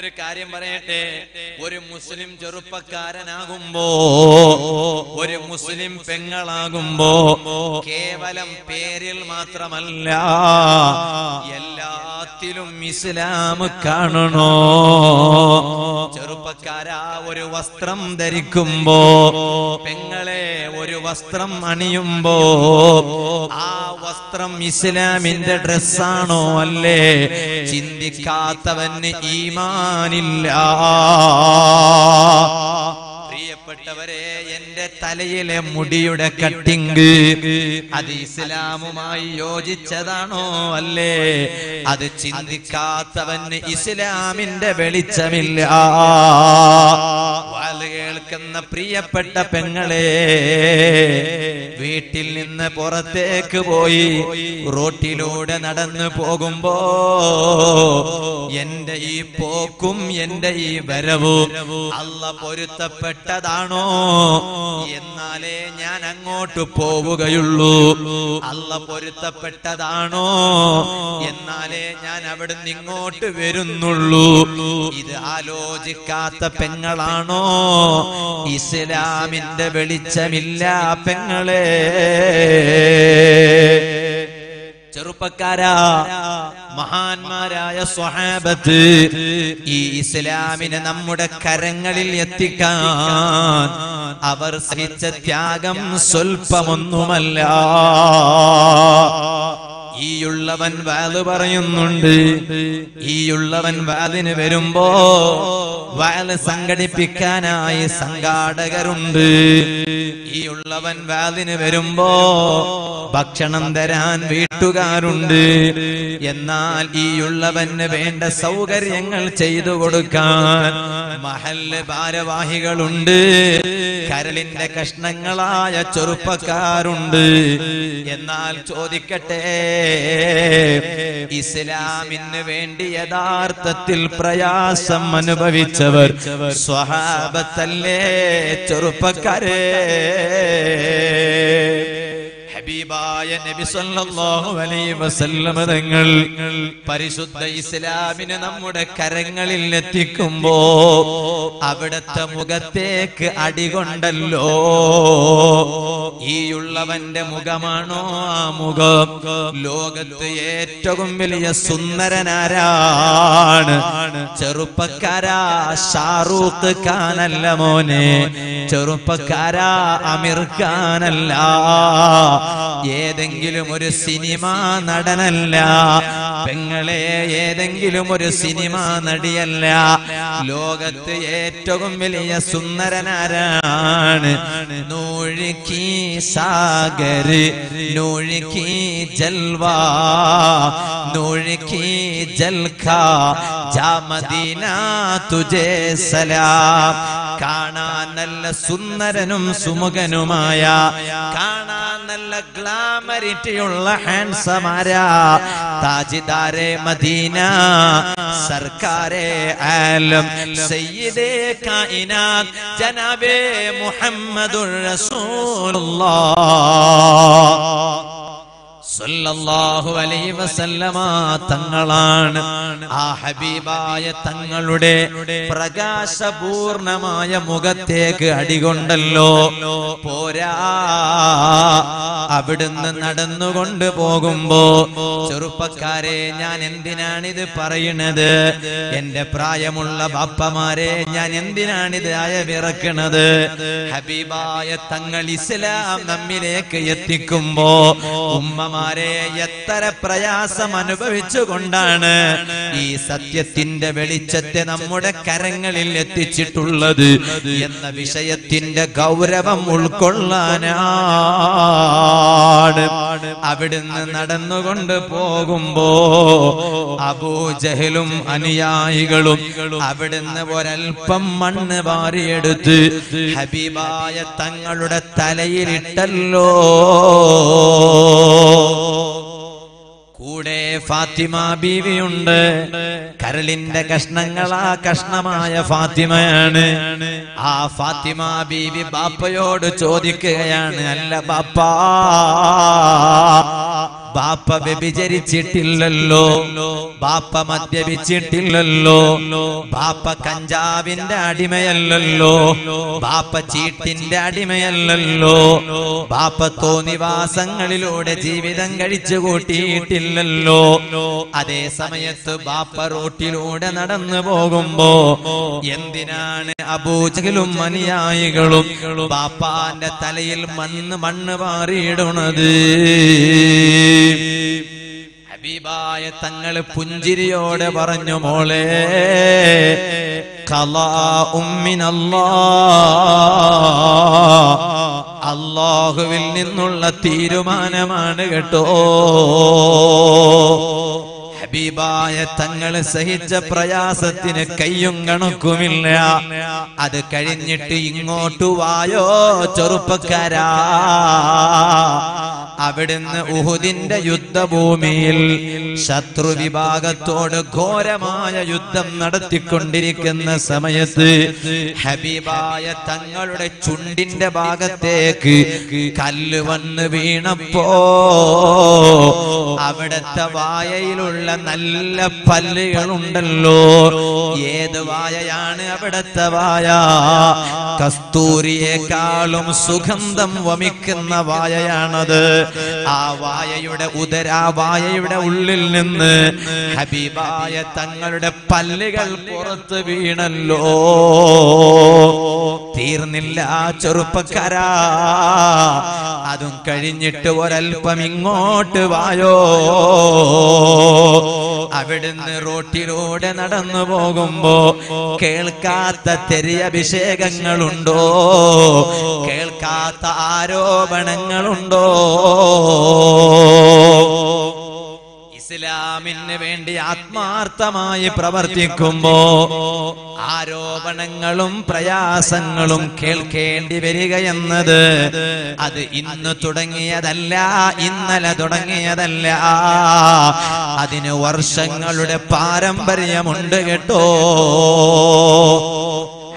ഒരു കാര്യം പറയട്ടെ, ഒരു മുസ്ലിം ചെറുപ്പക്കാരനാകുമ്പോ, ഒരു മുസ്ലിം പെങ്ങളാകുമ്പോ കേവലം പേരിൽ മാത്രമല്ല എല്ലാത്തിലും ഇസ്ലാം കാണണോ? ചെറുപ്പക്കാരാ ഒരു വസ്ത്രം ധരിക്കുമ്പോ, പെങ്ങളെ ഒരു വസ്ത്രം അണിയുമ്പോ ആ വസ്ത്രം ഇസ്ലാമിന്റെ ഡ്രസ്സാണോ? അല്ലേ? ചിന്തിക്കാത്തവന് ഈമാൻ ഇല്ല. പ്രിയപ്പെട്ടവരെ, എന്റെ തലയിലെ മുടിയുടെ കട്ടിങ് അത് ഇസ്ലാമുമായി യോജിച്ചതാണോ? അല്ലേ? അത് ചിന്തിക്കാത്തവന് ഇസ്ലാമിന്റെ വെളിച്ചമില്ല. വാൾ കേൾക്കുന്ന പ്രിയപ്പെട്ട പെങ്ങളെ, വീട്ടിൽ നിന്ന് പുറത്തേക്ക് പോയി റോട്ടിലൂടെ നടന്നു പോകുമ്പോ എന്റെ ഈ പോക്കും എന്റെ ഈ വരവും അള്ള പൊരുത്തപ്പെട്ടതാണോ? എന്നാലേ ഞാൻ അങ്ങോട്ട് പോവുകയുള്ളൂ. അള്ള പൊരുത്തപ്പെട്ടതാണോ? എന്നാലേ ഞാൻ അവിടുന്ന് ഇങ്ങോട്ട് വരുന്നുള്ളൂ. ഇത് ആലോചിക്കാത്ത പെങ്ങളാണോ? ഇസ്ലാമിന്റെ വെളിച്ചമില്ല പെങ്ങളെ. ചെറുപ്പക്കാരാ, മഹാന്മാരായ സ്വഹാബത്ത് ഈ ഇസ്ലാമിനെ നമ്മുടെ കരങ്ങളിൽ എത്തിക്കാൻ അവർ സഹിച്ച ത്യാഗം സ്വൽപ്പമൊന്നുമല്ല. ഈയുള്ളവൻ വാദ് പറയുന്നുണ്ട്. ഈയുള്ളവൻ വാദിന് വരുമ്പോ വാദ് സംഘടിപ്പിക്കാനായി സംഘാടകരുണ്ട്. ഈയുള്ളവൻ വാദിന് വരുമ്പോ ഭക്ഷണം തരാൻ വീട്ടുകാരുണ്ട്. എന്നാൽ ഈയുള്ളവന് വേണ്ട സൗകര്യങ്ങൾ ചെയ്തു കൊടുക്കാൻ മഹല്ല് ഭാരവാഹികളുണ്ട്, കരളിന്റെ കഷ്ണങ്ങളായ ചെറുപ്പക്കാരുണ്ട്. എന്നാൽ ചോദിക്കട്ടെ, ഇസ്ലാമിന് വേണ്ടി യഥാർത്ഥത്തിൽ പ്രയാസം അനുഭവിച്ചവർ സ്വഹാബത്തല്ലേ ചെറുപ്പക്കാരെ? ഹബീബായ നബി സല്ലല്ലാഹു അലൈഹി വസല്ലമ തങ്ങൾ പരിശുദ്ധ ഇസ്ലാമിനെ നമ്മുടെ കരങ്ങളിൽ എത്തിക്കുമ്പോ അവിടത്തെ മുഖത്തേക്ക് അടികൊണ്ടല്ലോ. ഈയുള്ളവന്റെ മുഖമാണോ ആ മുഖം? ലോകത്ത് ഏറ്റവും വലിയ സുന്ദരനാരാണ്? ചെറുപ്പക്കാരാ ഷാറൂഖ് ഖാനല്ല മോനെ, ചെറുപ്പക്കാരാ അമീർ ഖാനല്ല, ഏതെങ്കിലും ഒരു സിനിമാ നടനല്ല പെങ്ങളെ, ഏതെങ്കിലും ഒരു സിനിമാ നടിയല്ല. ലോകത്ത് ഏറ്റവും വലിയ സുന്ദരനാരാണ്? നൂഴുക്കി സാഗര്, നൂഴുക്കി ജൽവാ, നൂഴുക്കി ജൽഖാ, ജാ മദീന തുജേ സലാം. കാണാൻ നല്ല സുന്ദരനും സുമുഖനുമായ, കാണാൻ നല്ല ഗ്ലാമരിറ്റിയുള്ള ഹാൻസമാരാ താജിദാരെ മദീന, സർക്കാരെ ആലം, സയ്യിദേ കായിനാത്, ജനാബേ മുഹമ്മദുർ റസൂലുള്ളാഹ് സല്ലല്ലാഹു അലൈഹി വസല്ലമ തങ്ങളാണ് ആ ഹബീബായ തങ്ങളുടെ പ്രകാശപൂർണമായ മുഖത്തേക്ക് അടികൊണ്ടല്ലോ. പോരാ, അവിടുന്ന് നടന്നുകൊണ്ട് പോകുമ്പോ ചെറുപ്പക്കാരെ, ഞാൻ എന്തിനാണിത് പറയണത്? എന്റെ പ്രായമുള്ള ബാപ്പമാരെ, ഞാൻ എന്തിനാണിത് അയവിറക്കണത്? ഹബീബായ തങ്ങൾ ഇസ്ലാം നമ്മിലേക്ക് എത്തിക്കുമ്പോ ഉമ്മമാർ എത്ര പ്രയാസം അനുഭവിച്ചു കൊണ്ടാണ് ഈ സത്യത്തിന്റെ വെളിച്ചത്തെ നമ്മുടെ കരങ്ങളിൽ എത്തിച്ചിട്ടുള്ളത് എന്ന വിഷയത്തിന്റെ ഗൗരവം ഉൾക്കൊള്ളാനാണ് അവിടുന്ന് നടന്നുകൊണ്ട് പോകുമ്പോ അബൂജഹലും അനുയായികളും അവിടുന്ന് ഒരൽപ്പം മണ്ണ് വാരിയെടുത്ത് ഹബീബായ തങ്ങളുടെ തലയിലിട്ടല്ലോ. കൂടെ ഫാത്തിമ ബീവിയുണ്ട്. കരളിന്റെ കഷ്ണങ്ങളാ കഷ്ണമായ ഫാത്തിമയാണ്. ആ ഫാത്തിമ ബീവി ബാപ്പയോട് ചോദിക്കുകയാണ്, അല്ല ബാപ്പാ, ബാപ്പ വ്യഭിചരിച്ചിട്ടില്ലല്ലോ, ബാപ്പ മദ്യപിച്ചിട്ടില്ലല്ലോ, ബാപ്പ കഞ്ചാവിന്റെ അടിമയല്ലല്ലോ, ബാപ്പ ചീട്ടിന്റെ അടിമയല്ലല്ലോ, ബാപ്പ തോന്നിവാസങ്ങളിലൂടെ ജീവിതം കഴിച്ചു കൂട്ടിയിട്ടില്ലല്ലോ. അതേ സമയത്ത് ബാപ്പ റോട്ടിലൂടെ നടന്നു പോകുമ്പോ എന്തിനാണ് അബൂജഹലും അനുയായികളും ബാപ്പാന്റെ തലയിൽ മണ്ണ് മണ്ണ് വാരിയിടുന്നത്? ഹബീബായ തങ്ങൾ പുഞ്ചിരിയോടെ പറഞ്ഞു, മോളെ, ഖലാഉം മിനല്ലാഹ്, അല്ലാഹുവിൽ നിന്നുള്ള തീരുമാനമാണ് കേട്ടോ. ഹബീബായ തങ്ങള് സഹിച്ച പ്രയാസത്തിന് കയ്യും കണക്കുമില്ല. അത് കഴിഞ്ഞിട്ട് ഇങ്ങോട്ട് വായോ ചെറുപ്പക്കാരാ. അവിടുന്ന് ഉഹുദിന്റെ യുദ്ധഭൂമിയിൽ ശത്രു വിഭാഗത്തോട് ഘോരമായ യുദ്ധം നടത്തിക്കൊണ്ടിരിക്കുന്ന സമയത്ത് ഹബീബായ തങ്ങളുടെ ചുണ്ടിന്റെ ഭാഗത്തേക്ക് കല്ല് വന്ന് വീണപ്പോ അവിടുത്തെ വായയിലുള്ള നല്ല പല്ലുകളുണ്ടല്ലോ, ഏത് വായയാണ് അവിടുത്തെ വായ? കസ്തൂരിയേക്കാളും സുഗന്ധം വമിക്കുന്ന വായയാണത്. ആ വായയുടെ ഉദര ആ വായയുടെ ഉള്ളിൽ നിന്ന് ഹബീബായ തങ്ങളുടെ പല്ലുകൾ പുറത്ത് വീണല്ലോ. തീർന്നില്ല ചെറുപ്പക്കാരാ, അതും കഴിഞ്ഞിട്ട് ഒരൽപ്പം ഇങ്ങോട്ട് വായോ. അവിടുന്ന് റോട്ടിലൂടെ നടന്നു പോകുമ്പോ കേൾക്കാത്ത തെറിയഭിഷേകങ്ങളുണ്ടോ, കേൾക്കാത്ത ആരോപണങ്ങളുണ്ടോ? ഇസ്ലാമിന് വേണ്ടി ആത്മാർത്ഥമായി പ്രവർത്തിക്കുമ്പോ ആരോപണങ്ങളും പ്രയാസങ്ങളും കേൾക്കേണ്ടി വരികയെന്നത് അത് ഇന്ന് തുടങ്ങിയതല്ല, ഇന്നലെ തുടങ്ങിയതല്ല, അതിന് വർഷങ്ങളുടെ പാരമ്പര്യമുണ്ട് കേട്ടോ.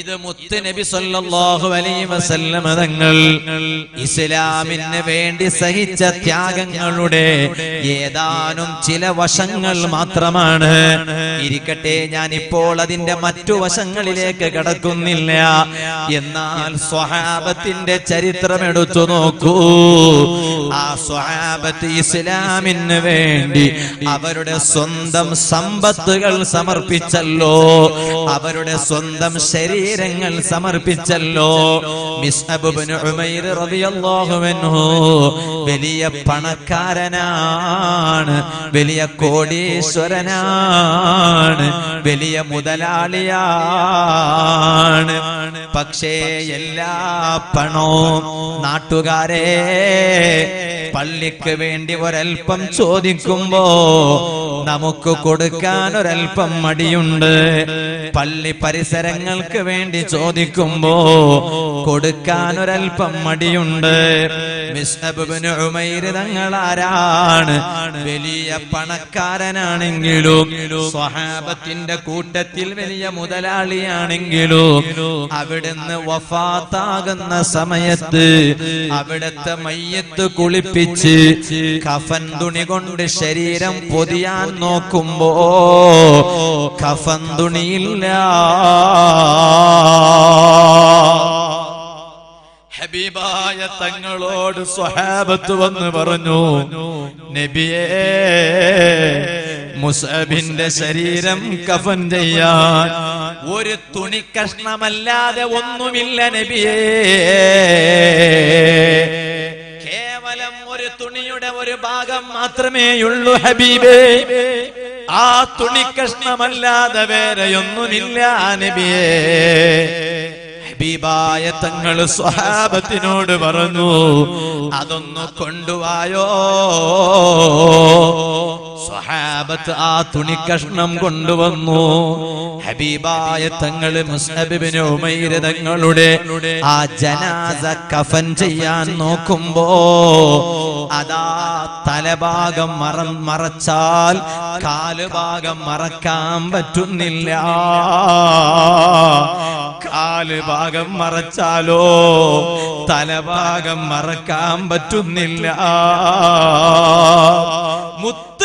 ഇത് മുത്ത് നബി സല്ലല്ലാഹു അലൈഹി വസല്ലം തങ്ങൾ ഇസ്ലാമിന് വേണ്ടി സഹിച്ച ത്യാഗങ്ങളുടെ ഏതാനും ചില വശങ്ങൾ മാത്രമാണ്. ഇരിക്കട്ടെ, ഞാൻ ഇപ്പോൾ അതിന്റെ മറ്റു വശങ്ങളിലേക്ക് കടക്കുന്നില്ല. എന്നാൽ സ്വഹാബത്തിന്റെ ചരിത്രം എടുത്തു നോക്കൂ. ആ സ്വഹാബത്ത് ഇസ്ലാമിന് വേണ്ടി അവരുടെ സ്വന്തം സമ്പത്തുകൾ സമർപ്പിച്ചല്ലോ, അവരുടെ സ്വന്തം ശരീരം ങ്ങൾ സമർപ്പിച്ചല്ലോ. മിസ്അബ് ഇബ്നു ഉമൈർ റളിയല്ലാഹു അൻഹു വലിയ പണക്കാരനാണ്, വലിയ കോടീശ്വരനാണ്, വലിയ മുതലാളിയാണ്. പക്ഷേ എല്ലാ പണവും നാട്ടുകാരെ പള്ളിക്ക് വേണ്ടി ഒരൽപ്പം ചോദിക്കുമ്പോ നമുക്ക് കൊടുക്കാൻ ഒരൽപ്പം മടിയുണ്ട്. പള്ളി പരിസരങ്ങൾക്ക് വേണ്ടി ചോദിക്കുമ്പോ കൊടുക്കാൻ ഒരൽപ്പം മടിയുണ്ട്. മിസ്അബ് ഇബ്നു ഉമൈർ തങ്ങൾ ആരാണ്? വലിയ പണക്കാരനാണെങ്കിലും സ്വഹാബത്തിന്റെ കൂട്ടത്തിൽ വലിയ മുതലാളിയാണെങ്കിലും അവിടുന്ന് വഫാത്താകുന്ന സമയത്ത് അവിടുത്തെ മയ്യത്ത് കുളിപ്പിച്ച് കഫൻ തുണി കൊണ്ട് ശരീരം പൊതിയാൻ നോക്കുമ്പോ കഫൻ തുണിയില്ല. ഹബീബായ തങ്ങളോട് സ്വഹാബത്ത് വന്ന് പറഞ്ഞു, നബിയേ, മുസ്അബിന്റെ ശരീരം കഫൻ ചെയ്യാൻ ഒരു തുണി കഷ്ണമല്ലാതെ ഒന്നുമില്ല നബിയേ. കേവലം ഒരു തുണിയുടെ ഒരു ഭാഗം മാത്രമേയുള്ളൂ ഹബീബേ. ആ തുണി കഷ്ണമല്ലാതെ വേറെയൊന്നുമില്ല നബിയേ. ഹബീബായ തങ്ങൾ സ്വഹാബത്തിനോട് പറഞ്ഞു, അതൊന്നു കൊണ്ടുവായോ. സ്വഹാബത്ത് ആ തുണി കഷ്ണം കൊണ്ടുവന്നു. ഹബീബായ തങ്ങൾ മുസ്അബ് ഇബ്നു ഉമൈർ തങ്ങളുടെ ആ ജനാസ കഫൻ ചെയ്യാൻ നോക്കുമ്പോ അതാ തലഭാഗം മറ മറച്ചാൽ കാലുഭാഗം മറക്കാൻ പറ്റുന്നില്ല, കാലുഭാഗം മറച്ചാലോ തലഭാഗം മറക്കാൻ പറ്റുന്നില്ല. മുത്ത്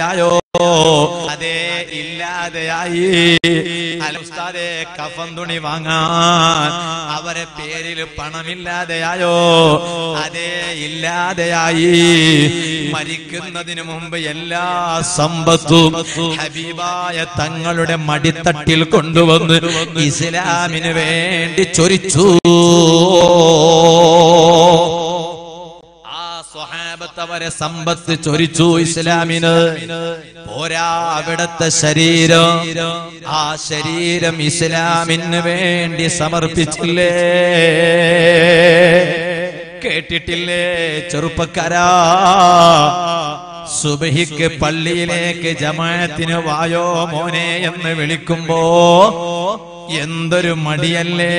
أدي إلا أدي أستاذي كفندوني وانغان أبري بيريل پنم إلا أدي أدي إلا أدي مريكندن ممب يلا سمبتو حبيبا يتنغلوڑ مدي تتل كندو إسلامين ويند چوريچو അവരെ സമ്പത്ത് ചൊരിച്ചു ഇസ്ലാമിന് പോരാ അവിടത്തെ ശരീരം ആ ശരീരം ഇസ്ലാമിന് വേണ്ടി സമർപ്പിച്ചില്ലേ കേട്ടിട്ടില്ലേ ചെറുപ്പക്കാരാ സുബഹിക്ക് പള്ളിയിലേക്ക് ജമാഅത്തിന് വായോ മോനെ എന്ന് വിളിക്കുമ്പോ എന്തൊരു മടിയല്ലേ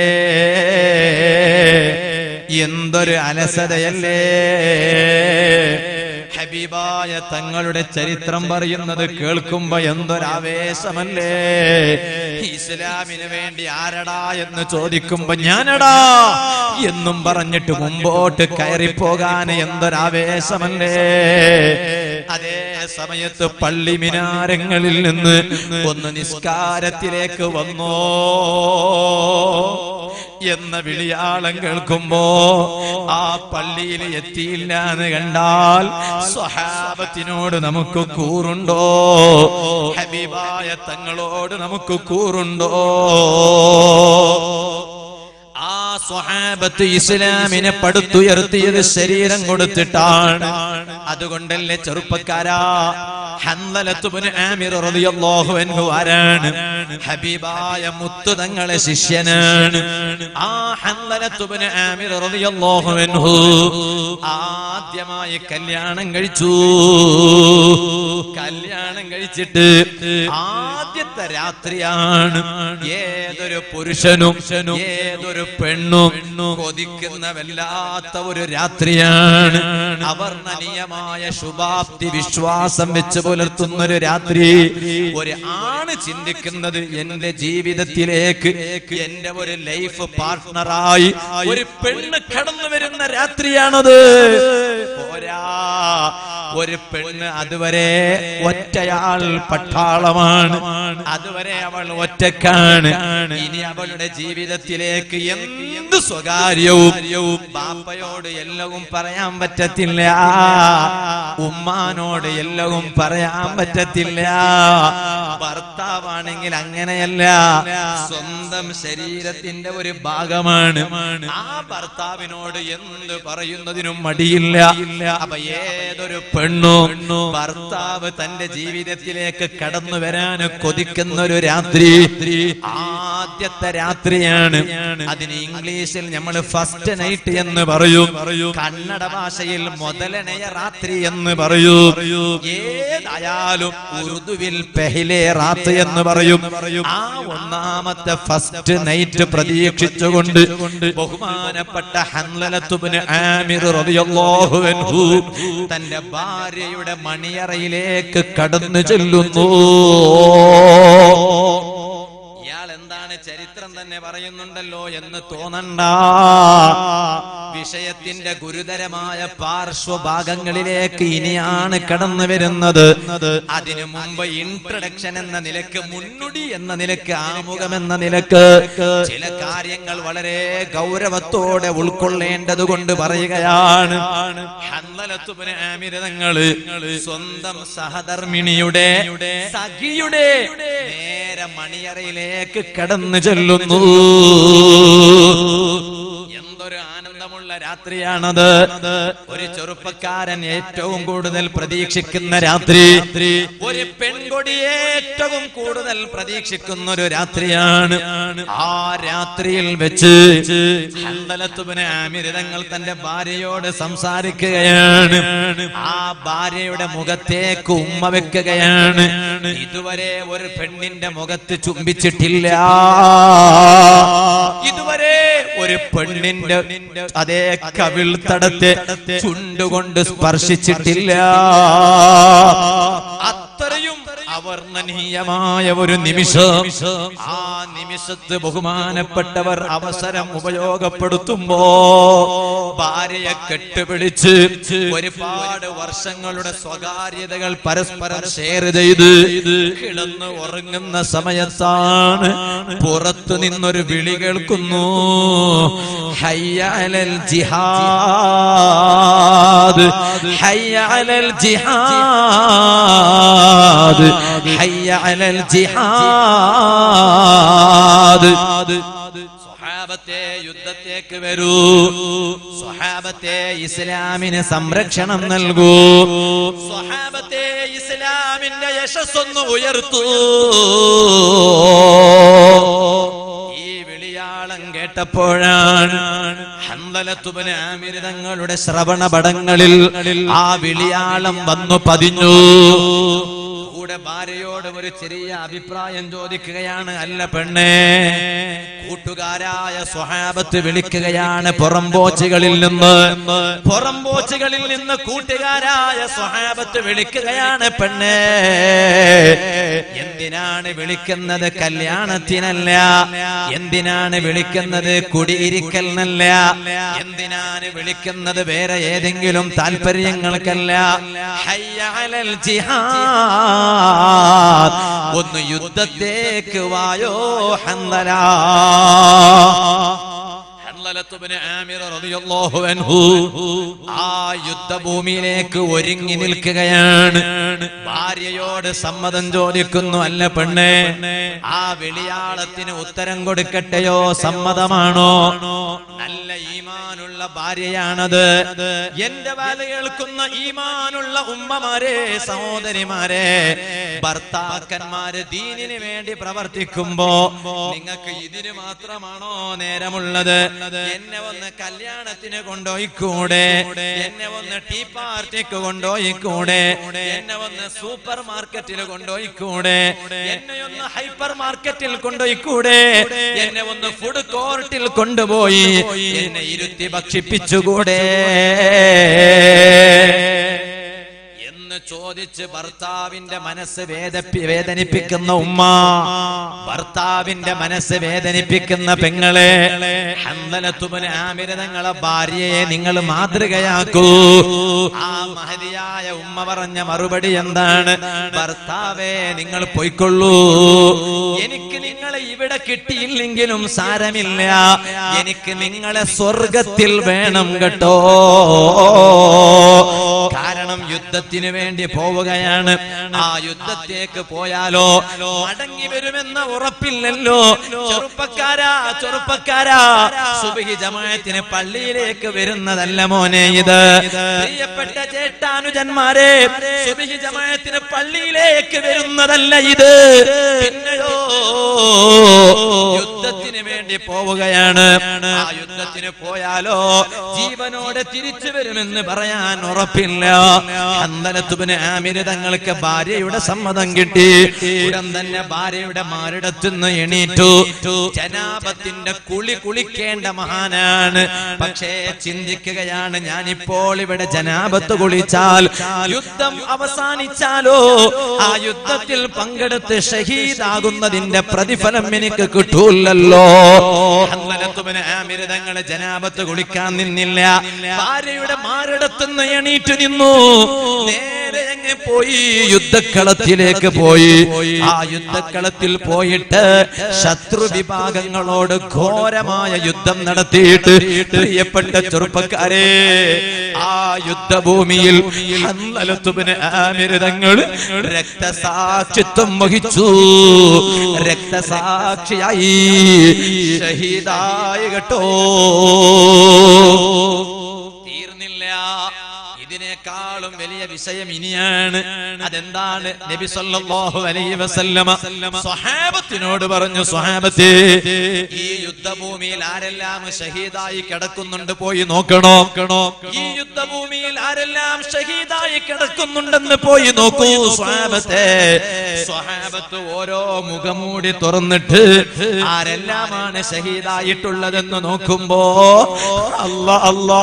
എന്തൊരു അലസതയല്ലേ ഹബീബായ തങ്ങളുടെ ചരിത്രം പറയുന്നത് കേൾക്കുമ്പോ എന്തൊരു ആവേശമല്ലേ ഇസ്ലാമിന് വേണ്ടി ആരടാ എന്ന് ചോദിക്കുമ്പോ ഞാനടാ എന്നും പറഞ്ഞിട്ട് മുമ്പോട്ട് കയറിപ്പോകാൻ എന്തൊരു ആവേശമല്ലേ അതേ സമയത്ത് പള്ളി മിനാരങ്ങളിൽ നിന്ന് ഒന്ന് നിസ്കാരത്തിലേക്ക് വന്നോ എന്ന വിളിയാളം കേൾക്കുമ്പോ ആ പള്ളിയിൽ എത്തിയില്ല എന്ന് കണ്ടാൽ സ്വഹാബത്തിനോട് നമുക്ക് കൂറുണ്ടോ ഹബീബായ തങ്ങളോട് നമുക്ക് കൂറുണ്ടോ ആ സ്വഹാബത്ത് ഇസ്ലാമിനെ പടുത്തുയർത്തിയത് ശരീരം കൊടുത്തിട്ടാണ് അതുകൊണ്ടല്ലേ ചെറുപ്പക്കാരാ ഹൻദലത്ത് ഇബ്നു ആമിർ റളിയല്ലാഹു അൻഹു ആരാണ് ഹബീബായ മുത്തു തങ്ങളെ ശിഷ്യനാണ് ആ ഹൻദലത്ത് ഇബ്നു ആമിർ റളിയല്ലാഹു അൻഹു ആദ്യമായി കല്യാണം കഴിച്ചു കല്യാണം കഴിച്ചിട്ട് ആദ്യത്തെ രാത്രിയാണ് ഏതൊരു പുരുഷനും ഏതൊരു പെണ്ണും കൊതിക്കുന്ന വല്ലാത്ത ഒരു രാത്രിയാണ് അവർണനീയമായ ശുഭാപ്തി വിശ്വാസം വെച്ച് പുലർത്തുന്ന ഒരു രാത്രി ഒരു ആണ് ചിന്തിക്കുന്നത് എന്റെ ജീവിതത്തിലേക്ക് എന്റെ ഒരു ലൈഫ് പാർട്ട്ണറായി ഒരു പെണ്ണ് കടന്നു വരുന്ന രാത്രിയാണത് പോരാ ഒരു പെണ്ണ് അതുവരെ ഒറ്റയാൾ പട്ടാളമാണ് അതുവരെ അവൾ ഒറ്റക്കാണ് ഇനി അവളുടെ ജീവിതത്തിലേക്ക് എന്ത് സ്വകാര്യവും ബാപ്പയോട് എല്ലവും പറയാൻ പറ്റത്തില്ല ഉമ്മാനോട് എല്ലവും പറയാൻ പറ്റത്തില്ല ഭർത്താവാണെങ്കിൽ അങ്ങനെയല്ല സ്വന്തം ശരീരത്തിന്റെ ഒരു ഭാഗമാണ് ആ ഭർത്താവിനോട് എന്ത് പറയുന്നതിനും മടിയില്ല അപ്പൊ ഏതൊരു പെണ്ണോ ഭർത്താവ് തന്റെ ജീവിതത്തിലേക്ക് കടന്നു വരാൻ കൊതിക്കുന്ന ഒരു രാത്രി ആദ്യത്തെ രാത്രിയാണ് അതിന് ഇംഗ്ലീഷിൽ നമ്മൾ ഫസ്റ്റ് നൈറ്റ് എന്ന് പറയും കന്നഡ ഭാഷയിൽ മുതലനയ രാത്രി എന്ന് പറയൂ ഏതായാലും ഉറുദുവിൽ പെഹ്ലെ രാത്രി എന്ന് പറയും ആ ഒന്നാമത്തെ ഫസ്റ്റ് നൈറ്റ് പ്രതീക്ഷിച്ചുകൊണ്ട് ബഹുമാനപ്പെട്ട ഹൻലലത്ത് ഇബ്നു ആമിർ റളിയല്ലാഹു അൻഹു തന്റെ ഭാര്യയുടെ മണിയറയിലേക്ക് കടന്നു ചെല്ലുന്നു ഇയാൾ എന്താണ് ചരിത്രം തന്നെ പറയുന്നുണ്ടല്ലോ എന്ന് തോന്നണ്ട വിഷയത്തിന്റെ ഗുരുതരമായ പാർശ്വഭാഗങ്ങളിലേക്ക് ഇനിയാണ് കടന്നു വരുന്നത് അതിനു മുമ്പ് ഇൻട്രഡക്ഷൻ എന്ന നിലക്ക് മുന്നുടി എന്ന നിലക്ക് ആമുഖം എന്ന നിലക്ക് ചില കാര്യങ്ങൾ വളരെ ഗൗരവത്തോടെ ഉൾക്കൊള്ളേണ്ടത് കൊണ്ട് പറയുകയാണ് ഹൻദലത്ത് ഇബ്നു ആമിർ തങ്ങൾ സ്വന്തം സഹധർമ്മിണിയുടെ സഖിയുടെ നേരെ മണിയറയിലേക്ക് കടന്നു ചെല്ലുന്നു ഒരു ആനന്ദമുള്ള രാത്രിയാണത് ഒരു ചെറുപ്പക്കാരൻ ഏറ്റവും കൂടുതൽ പ്രതീക്ഷിക്കുന്ന രാത്രി ഒരു പെൺകൊടി ഏറ്റവും കൂടുതൽ പ്രതീക്ഷിക്കുന്ന ഒരു രാത്രിയാണ് ആ രാത്രിയിൽ വെച്ച് ഹൻദലത്ത് ഇബ്നു ആമിർ തങ്ങൾ തന്റെ ഭാര്യയോട് സംസാരിക്കുകയാണ് ആ ഭാര്യയുടെ മുഖത്തേക്ക് ഉമ്മ വെക്കുകയാണ് ഇതുവരെ ഒരു പെണ്ണിന്റെ മുഖത്ത് ചുംബിച്ചിട്ടില്ല ഇതുവരെ ഒരു പെണ്ണിന്റെ അതേ കവിൾ തടത്തെ ചുണ്ടുകൊണ്ട് സ്പർശിച്ചിട്ടില്ല അത്രയും അവർണ്ണനീയമായ ഒരു നിമിഷം ആ നിമിഷത്തെ ബഹുമാനപ്പെട്ടവർ അവസരം ഉപയോഗപ്പെടുത്തുമ്പോൾ ഭാര്യയെ കെട്ടുപിടിച്ച് ഒരുപാട് വർഷങ്ങളുടെ സ്വകാര്യതകൾ പരസ്പരം ഷെയർ ചെയ്ത് കിടന്ന് ഉറങ്ങുന്ന സമയത്താണ് പുറത്തു നിന്നൊരു വിളി കേൾക്കുന്നു ഹയ്യ അലൽ ജിഹാദ് ഹയ്യ അലൽ ജിഹാദ് ഹയ്യ അലൽ ജിഹാദ് യുദ്ധത്തേക്ക് വരൂ സ്വഹാബത്തെ ഇസ്ലാമിന് സംരക്ഷണം നൽകൂ സ്വഹാബത്തെ ഇസ്ലാമിന്റെ യശസ്സൊന്ന് ഉയർത്തൂ ഈ വിളിയാളം കേട്ടപ്പോഴാണ് ഹംദലത്തുബ്നു ആമിർ തങ്ങളുടെ ശ്രവണപടങ്ങളിൽ ആ വിളിയാളം വന്നു പതിഞ്ഞു ഭാര്യയോട് ഒരു ചെറിയ അഭിപ്രായം ചോദിക്കുകയാണ് അല്ല പെണ്ണേ കൂട്ടുകാരായ സ്വഹാബത്ത് വിളിക്കുകയാണ് പുറംപോച്ചുകളിൽ നിന്ന് പുറംപോച്ചുകളിൽ നിന്ന് കൂട്ടുകാരായ സ്വഹാബത്ത് വിളിക്കുകയാണ് പെണ്ണേ എന്തിനാണ് വിളിക്കുന്നത് കല്യാണത്തിനല്ല എന്തിനാണ് വിളിക്കുന്നത് കുടിയിരിക്കലിനല്ല എന്തിനാണ് വിളിക്കുന്നത് വേറെ ഏതെങ്കിലും താല്പര്യങ്ങൾക്കല്ല ഹയ്യ അലൽ ജിഹാദ് ഒന്ന് യുദ്ധത്തേക്ക് വായോ ഹംദല ഹംദലത്തുബ്നു ആമിർ റളിയല്ലാഹു അൻഹു ആ യുദ്ധഭൂമിയിലേക്ക് ഒരുങ്ങി നിൽക്കുകയാണ് ഭാര്യയോട് സമ്മതം ചോദിക്കുന്നു അല്ല പെണ്ണേ ആ വിളിയാളത്തിന് ഉത്തരം കൊടുക്കട്ടെയോ സമ്മതമാണോ നല്ല ഈമാനുള്ള ഭാര്യയാണത് എന്റെ വാല് കേൾക്കുന്ന ഈമാനുള്ള ഉമ്മമാരെ സഹോദരിമാരെ ഭർത്താക്കന്മാര് ദീനിന് വേണ്ടി പ്രവർത്തിക്കുമ്പോ നിങ്ങൾക്ക് ഇതിന് മാത്രമാണോ നേരമുള്ളത് എന്നെ ഒന്ന് കല്യാണത്തിന് കൊണ്ടുപോയിക്കൂടെ എന്നെ ഒന്ന് ടീ പാർട്ടിക്ക് കൊണ്ടുപോയിക്കൂടെ എന്നെ ഒന്ന് സൂപ്പർ മാർക്കറ്റിൽ കൊണ്ടുപോയിക്കൂടെ എന്നെ ഒന്ന് ഹൈപ്പർ മാർക്കറ്റിൽ കൊണ്ടുപോയിക്കൂടെ എന്നെ ഒന്ന് ഫുഡ് കോർട്ടിൽ കൊണ്ടുപോയി എന്നെ ഇരുത്തി ഭക്ഷിപ്പിച്ചുകൂടെ ചോദിച്ച് ഭർത്താവിന്റെ മനസ്സ് വേദനിപ്പിക്കുന്ന ഉമ്മ ഭർത്താവിന്റെ മനസ്സ് വേദനിപ്പിക്കുന്ന പെങ്ങളെ ഹംദലത്തുബ്നു ആമിർ തങ്ങളെ ഭാര്യയെ നിങ്ങൾ മാതൃകയാക്കൂ ആ മഹതിയായ ഉമ്മ പറഞ്ഞ മറുപടി എന്താണ് ഭർത്താവേ നിങ്ങൾ പോയിക്കൊള്ളൂ എനിക്ക് നിങ്ങളെ ഇവിടെ കിട്ടിയില്ലെങ്കിലും സാരമില്ല എനിക്ക് നിങ്ങളെ സ്വർഗത്തിൽ വേണം കേട്ടോ കാരണം യുദ്ധത്തിന് വേണ്ടി പോവുകയാണ് ആ യുദ്ധത്തേക്ക് പോയാലോ മടങ്ങി വരുമെന്ന ഉറപ്പില്ലല്ലോ ചെറുപ്പക്കാരാ ചെറുപ്പക്കാരാ സുബ്ഹി ജമാഅത്തിന് പള്ളിയിലേക്ക് വരുന്നതല്ല മോനെ ഇത് പ്രിയപ്പെട്ട ചേട്ടാനുജന്മാരെ സുബ്ഹി ജമാഅത്തിന് പള്ളിയിലേക്ക് വരുന്നതല്ല ഇത് പിന്നെയോ യുദ്ധത്തിന് വേണ്ടി പോവുകയാണ് ആ യുദ്ധത്തിന് പോയാലോ ജീവനോടെ തിരിച്ചു വരുമെന്ന് പറയാൻ ഉറപ്പില്ല ഹംദലത്തുബ്നു ആമിർ തങ്ങൾക്ക് ഭാര്യയുടെ സമ്മതം കിട്ടി ഉടൻ തന്നെ ഭാര്യയുടെ മാറിടത്തുനിന്ന് എണീറ്റു ജനാബത്തിന്റെ കുളി കുളിക്കേണ്ട മഹാനാണ് പക്ഷേ ചിന്തിക്കുകയാണ് ഞാനിപ്പോൾ ഇവിടെ ജനാബത്ത് കുളിച്ചാൽ യുദ്ധം അവസാനിച്ചാലോ ആ യുദ്ധത്തിൽ പങ്കെടുത്ത് ഷഹീദാകുന്നതിന്റെ പ്രതിഫലം എനിക്ക് കിട്ടൂല്ലോ ഹംദലത്തുബ്നു ആമിർ തങ്ങൾ ജനാബത്ത് കുളിക്കാൻ നിന്നില്ല ഭാര്യയുടെ മാറിടത്തുനിന്ന് എണീറ്റു നിന്നു നേരെ എങ്ങനെ പോയി യുദ്ധക്കളത്തിലേക്ക് പോയി ആ യുദ്ധക്കളത്തിൽ പോയിട്ട് ശത്രു വിഭാഗങ്ങളോട് ഘോരമായ യുദ്ധം നടത്തിയിട്ട് പ്രിയപ്പെട്ട ചെറുപ്പക്കാരെ ആ യുദ്ധഭൂമിയിൽ ഹംദലത്തുബ്നു ആമിർ തങ്ങൾ രക്തസാക്ഷിത്വം വഹിച്ചു രക്തസാക്ഷിയായി ഷഹീദായി കേട്ടോ ഇതിനേക്കാളും വലിയ വിഷയം ഇനിയാണ് അതെന്താണ് നബി സല്ലല്ലാഹു അലൈഹി വസല്ലമ സ്വഹാബത്തിനോട് പറഞ്ഞു സ്വഹാബത്തെ ഈ യുദ്ധഭൂമിയിൽ ആരെല്ലാം ഷഹീദായി കിടക്കുന്നുണ്ട് പോയി നോക്കണോ ഈ യുദ്ധഭൂമിയിൽ ആരെല്ലാം ഷഹീദായി കിടക്കുന്നുണ്ടെന്ന് പോയി നോക്കൂ സ്വഹാബത്തെ സ്വഹാബത്ത് ഓരോ മുഖമൂടി തുറന്നിട്ട് ആരെല്ലാമാണ് ഷഹീദായിട്ടുള്ളതെന്ന് നോക്കുമ്പോ അല്ലാ അല്ലാ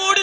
കൂടി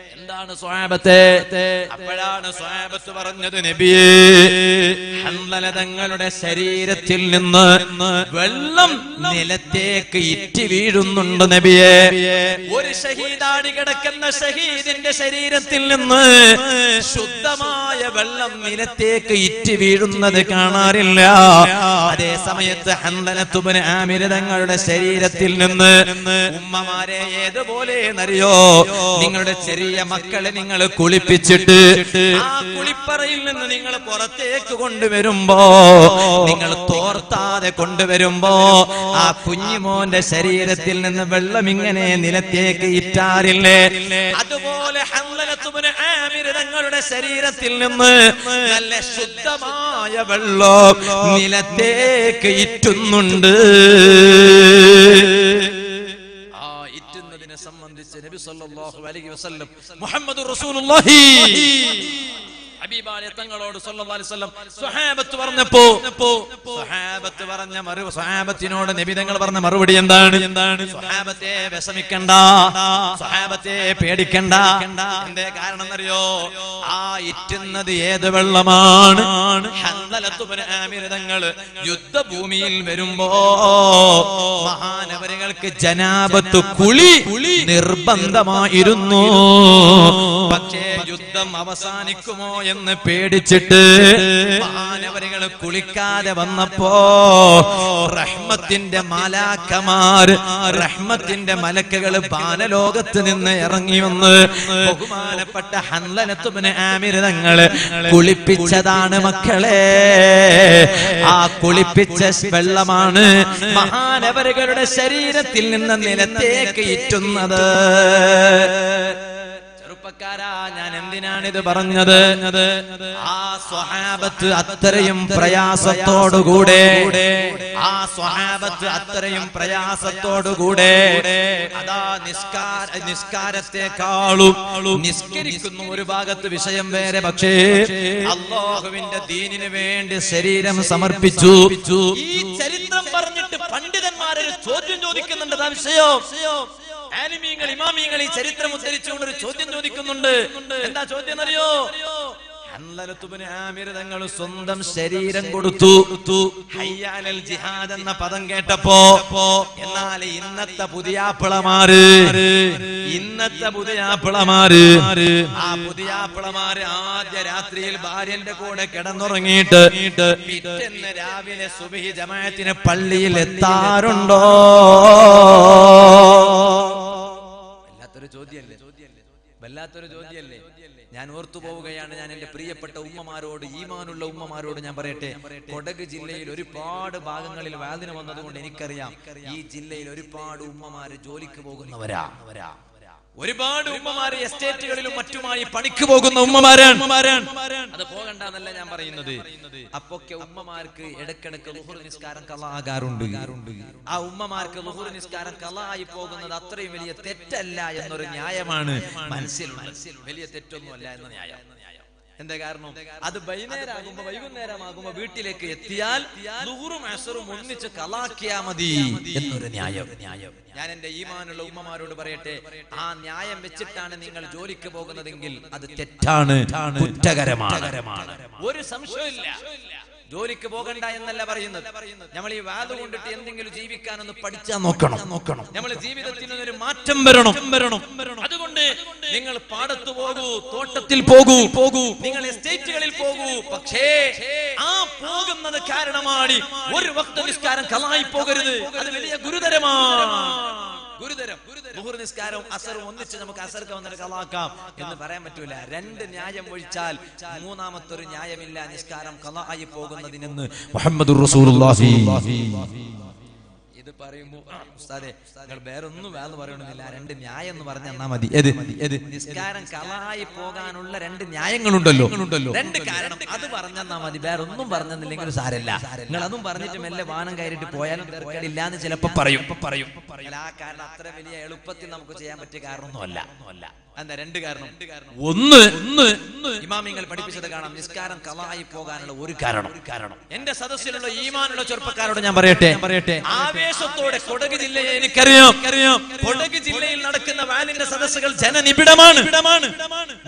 എന്താണ് സ്വഹാബത്തെ അപ്പോഴാണ് സ്വഹാബത്ത് പറഞ്ഞു നബിയേ ഹൻദലതങ്ങളുടെ ശരീരത്തിൽ നിന്ന് വെള്ളം നിലത്തേക്ക് ഇറ്റി വീഴുന്നുണ്ട് നബിയേ ഒരു ഷഹീദാടി കിടക്കുന്ന ഷഹീദിന്റെ ശരീരത്തിൽ നിന്ന് ശുദ്ധമായ വെള്ളം നിലത്തേക്ക് ഇറ്റി വീഴുന്നത് കാണാറില്ല അതേ സമയത്ത് ഹൻദലത്ത് ഇബ്നു ആമിർ തങ്ങളുടെ ശരീരത്തിൽ നിന്ന് ഉമ്മമാരെ ഏതുപോലെ എന്നറിയോ നിങ്ങളുടെ ചെറിയ മക്കളെ നിങ്ങൾ കുളിപ്പിച്ചിട്ട് ആ കുളിപ്പറയിൽ നിന്ന് നിങ്ങൾ പുറത്തേക്ക് കൊണ്ടുവരുമ്പോ നിങ്ങൾ തോർത്താതെ കൊണ്ടുവരുമ്പോ ആ കുഞ്ഞിമോന്റെ ശരീരത്തിൽ നിന്ന് വെള്ളം ഇങ്ങനെ നിലത്തേക്ക് ഇറ്റാറില്ലേ അതുപോലെ ഹൻദലത്ത് ഇബ്നു ആമിർ തങ്ങളുടെ ശരീരത്തിൽ നിന്ന് നല്ല ശുദ്ധമായ വെള്ളം നിലത്തേക്ക് ഇറ്റുന്നുണ്ട് സംബന്ധിച്ച് നബി സല്ലല്ലാഹു അലൈഹി വസല്ലം മുഹമ്മദുർ റസൂലുള്ളാഹി ഹബീബായ തങ്ങളോട് സല്ലല്ലാഹു അലൈഹി വസല്ലം സ്വഹാബത്ത് പറഞ്ഞപ്പോൾ സ്വഹാബത്ത് പറഞ്ഞ മറു സ്വഹാബത്തിനോട് നബി തങ്ങൾ പറഞ്ഞ മറുപടി എന്താണ് സ്വഹാബത്തെ വിഷമിക്കണ്ട സ്വഹാബത്തെ പേടിക്കണ്ട എന്തേ കാരണം എന്നറിയോ ആ ഇറ്റുന്നത് ഏത് വെള്ളമാണ് ഹൻദലത്ത് ഇബ്നു ആമിർ തങ്ങൾ യുദ്ധഭൂമിയിൽ വരുമ്പോ മഹാനവറുകൾക്ക് ജനാബത്ത് കുളി നിർബന്ധമായിരുന്നു പക്ഷേ യുദ്ധം അവസാനിക്കുമോ എന്ന് പേടിച്ചിട്ട് മഹാനവറുകൾ കുളിക്കാതെ വന്നപ്പോ റഹ്മത്തിന്റെ മലാക്കമാർ റഹ്മത്തിന്റെ മലക്കുകൾ ബാലലോകത്ത് നിന്ന് ഇറങ്ങി വന്ന് ബഹുമാനപ്പെട്ട ഹൻദലത്ത് ഇബ്നു ആമിർ തങ്ങളെ കുളിപ്പിച്ചതാണ് മക്കളെ ആ കുളിപ്പിച്ച വെള്ളമാണ് മഹാനവറുകളുടെ ശരീരത്തിൽ നിന്ന് നിലത്തേക്ക് ഇറ്റുന്നത് ചെറുപ്പക്കാരാ ഞാൻ എന്തിനാണിത് പറഞ്ഞത് ആ സ്വഹാബത്ത് അത്രയും പ്രയാസത്തോടുകൂടെ ആ സ്വഹാബത്ത് അത്രയും പ്രയാസത്തോടുകൂടെ അതാ നിസ്കാര നിസ്കാരത്തെക്കാളും നിസ്കരിക്കുന്ന ഒരു ഭാഗത്ത് വിഷയം വേറെ പക്ഷേ അല്ലാഹുവിന്റെ ദീനിന് വേണ്ടി ശരീരം സമർപ്പിച്ചു ഈ ചരിത്രം പറഞ്ഞിട്ട് പണ്ഡിതന്മാരൊരു ചോദ്യം ചോദിക്കുന്നുണ്ട് ആ വിഷയം ആലിമീങ്ങൾ ഇമാമിങ്ങൾ ഈ ചരിത്രം ഉദ്ധരിച്ചുകൊണ്ട് ഒരു ചോദ്യം ചോദിക്കുന്നുണ്ട് എന്താ ചോദ്യം എന്നറിയോ ഹൻദലത്ത് ഇബ്നു ആമിർ തങ്ങൾ സ്വന്തം ശരീരം കൊടുത്തു ഹയ്യ അലൽ ജിഹാദ് എന്ന പദം കേട്ടപ്പോ എന്നാൽ ഇന്നത്തെ പുതിയാപ്പിളമാര് ഇന്നത്തെ പുതിയാപ്പിളമാര് ആ പുതിയാപ്പിളമാര് ആദ്യ രാത്രിയിൽ ഭാര്യന്റെ കൂടെ കിടന്നുറങ്ങിയിട്ട് പിറ്റേന്ന് രാവിലെ സുബ്ഹി ജമാഅത്തിന് പള്ളിയിൽ എത്താറുണ്ടോ വല്ലാത്തൊരു ചോദ്യമല്ലേ വല്ലാത്തൊരു ചോദ്യമല്ലേ ഞാൻ ഓർത്തു പോവുകയാണ് ഞാൻ എന്റെ പ്രിയപ്പെട്ട ഉമ്മമാരോട് ഈമാനുള്ള ഉമ്മമാരോട് ഞാൻ പറയട്ടെ കൊടക് ജില്ലയിൽ ഒരുപാട് ഭാഗങ്ങളിൽ വാതിന് വന്നതുകൊണ്ട് എനിക്കറിയാം ഈ ജില്ലയിൽ ഒരുപാട് ഉമ്മമാര് ജോലിക്ക് പോകുന്നവരാ ഒരുപാട് ഉമ്മമാര് എസ്റ്റേറ്റുകളിലും മറ്റുമായി പണിക്ക് പോകുന്ന ഉമ്മമാരാണ് അത് പോകണ്ടെന്നല്ല ഞാൻ പറയുന്നത് അപ്പൊക്കെ ഉമ്മമാർക്ക് ഇടക്കിടക്ക് ളുഹുർ നിസ്കാരം കളാകാറുണ്ട് ആ ഉമ്മമാർക്ക് ളുഹുർ നിസ്കാരം കളായി പോകുന്നത് അത്രയും വലിയ തെറ്റല്ല എന്നൊരു ന്യായമാണ് മനസ്സിൽ മനസ്സിൽ വലിയ തെറ്റൊന്നുമല്ല എന്ന ന്യായം എന്താ കാരണം അത് വൈകുന്നേരമാകുമ്പോ വൈകുന്നേരമാകുമ്പോ വീട്ടിലേക്ക് എത്തിയാൽ ളുഹുറും അസറും ഒന്നിച്ച് കളാക്കിയാ മതി എന്നൊരു ന്യായം ന്യായം ഞാൻ എന്റെ ഈമാനുള്ള ഉമ്മമാരോട് പറയട്ടെ ആ ന്യായം വെച്ചിട്ടാണ് നിങ്ങൾ ജോലിക്ക് പോകുന്നതെങ്കിൽ അത് തെറ്റാണ് കുറ്റകരമാണ് ഒരു സംശയമില്ല ജോലിക്ക് പോകണ്ട എന്നല്ല പറയുന്നത് നമ്മൾ ഈ വാദം കൊണ്ടിട്ട് എന്തെങ്കിലും ജീവിക്കാനൊന്ന് പഠിച്ചാൽ നോക്കണം നോക്കണം നമ്മൾ ജീവിതത്തിൽ ഒരു മാറ്റം വരണം വരണം അതുകൊണ്ട് നിങ്ങൾ പാടത്ത് പോകൂ തോട്ടത്തിൽ പോകൂ പോകൂ നിങ്ങൾ എസ്റ്റേറ്റുകളിൽ പോകൂ പക്ഷേ ആ പോകുന്നത് കാരണമാണ് ഒരു വക്ത നിസ്കാരം കളായി പോകരുത് അത് വലിയ ഗുരുതരമാണ് ഗുരുതരം ظهور نسكارهم أسر وندش نمك أسر كوندر كلا كام كندا برايم تقوله رند نياجم ورجال مونا متطور نياجم إلا نسكارهم كلا أيه بوجنا دينن محمد رسول الله إذا باريمو أستاذ غربيرونو بعلو باريونو لا رند نياجم نبارني أنا مادي إيد إيد نسكارهم كلا أيه بوجان ولا رند نياجم غلودللو رند كارن أدو بارني أنا مادي باريونو بارني أنا لينغرو ساريلا غلادو بارني تملة وانا غيريت بويالو كاريلا أنا جلبا باريو باريو لا كارن أثر فيلي ألو بطي نامكو جايا متى كارنو هلا أنا رند كارنو ون إمامينغال بدي بيشة كارنام نسكارهم كلا أيه بوجان ولا وري كارنو كارنو إند سادوسيلو لو إيمان لو شربا كارو ده نباريتة نباريتة آبيسوتودة كودكي جيلة يعني كريم كريم كودكي جيلة إلنادكنا بعدين إند سادوسيلو جانا نبيدمان نبيدمان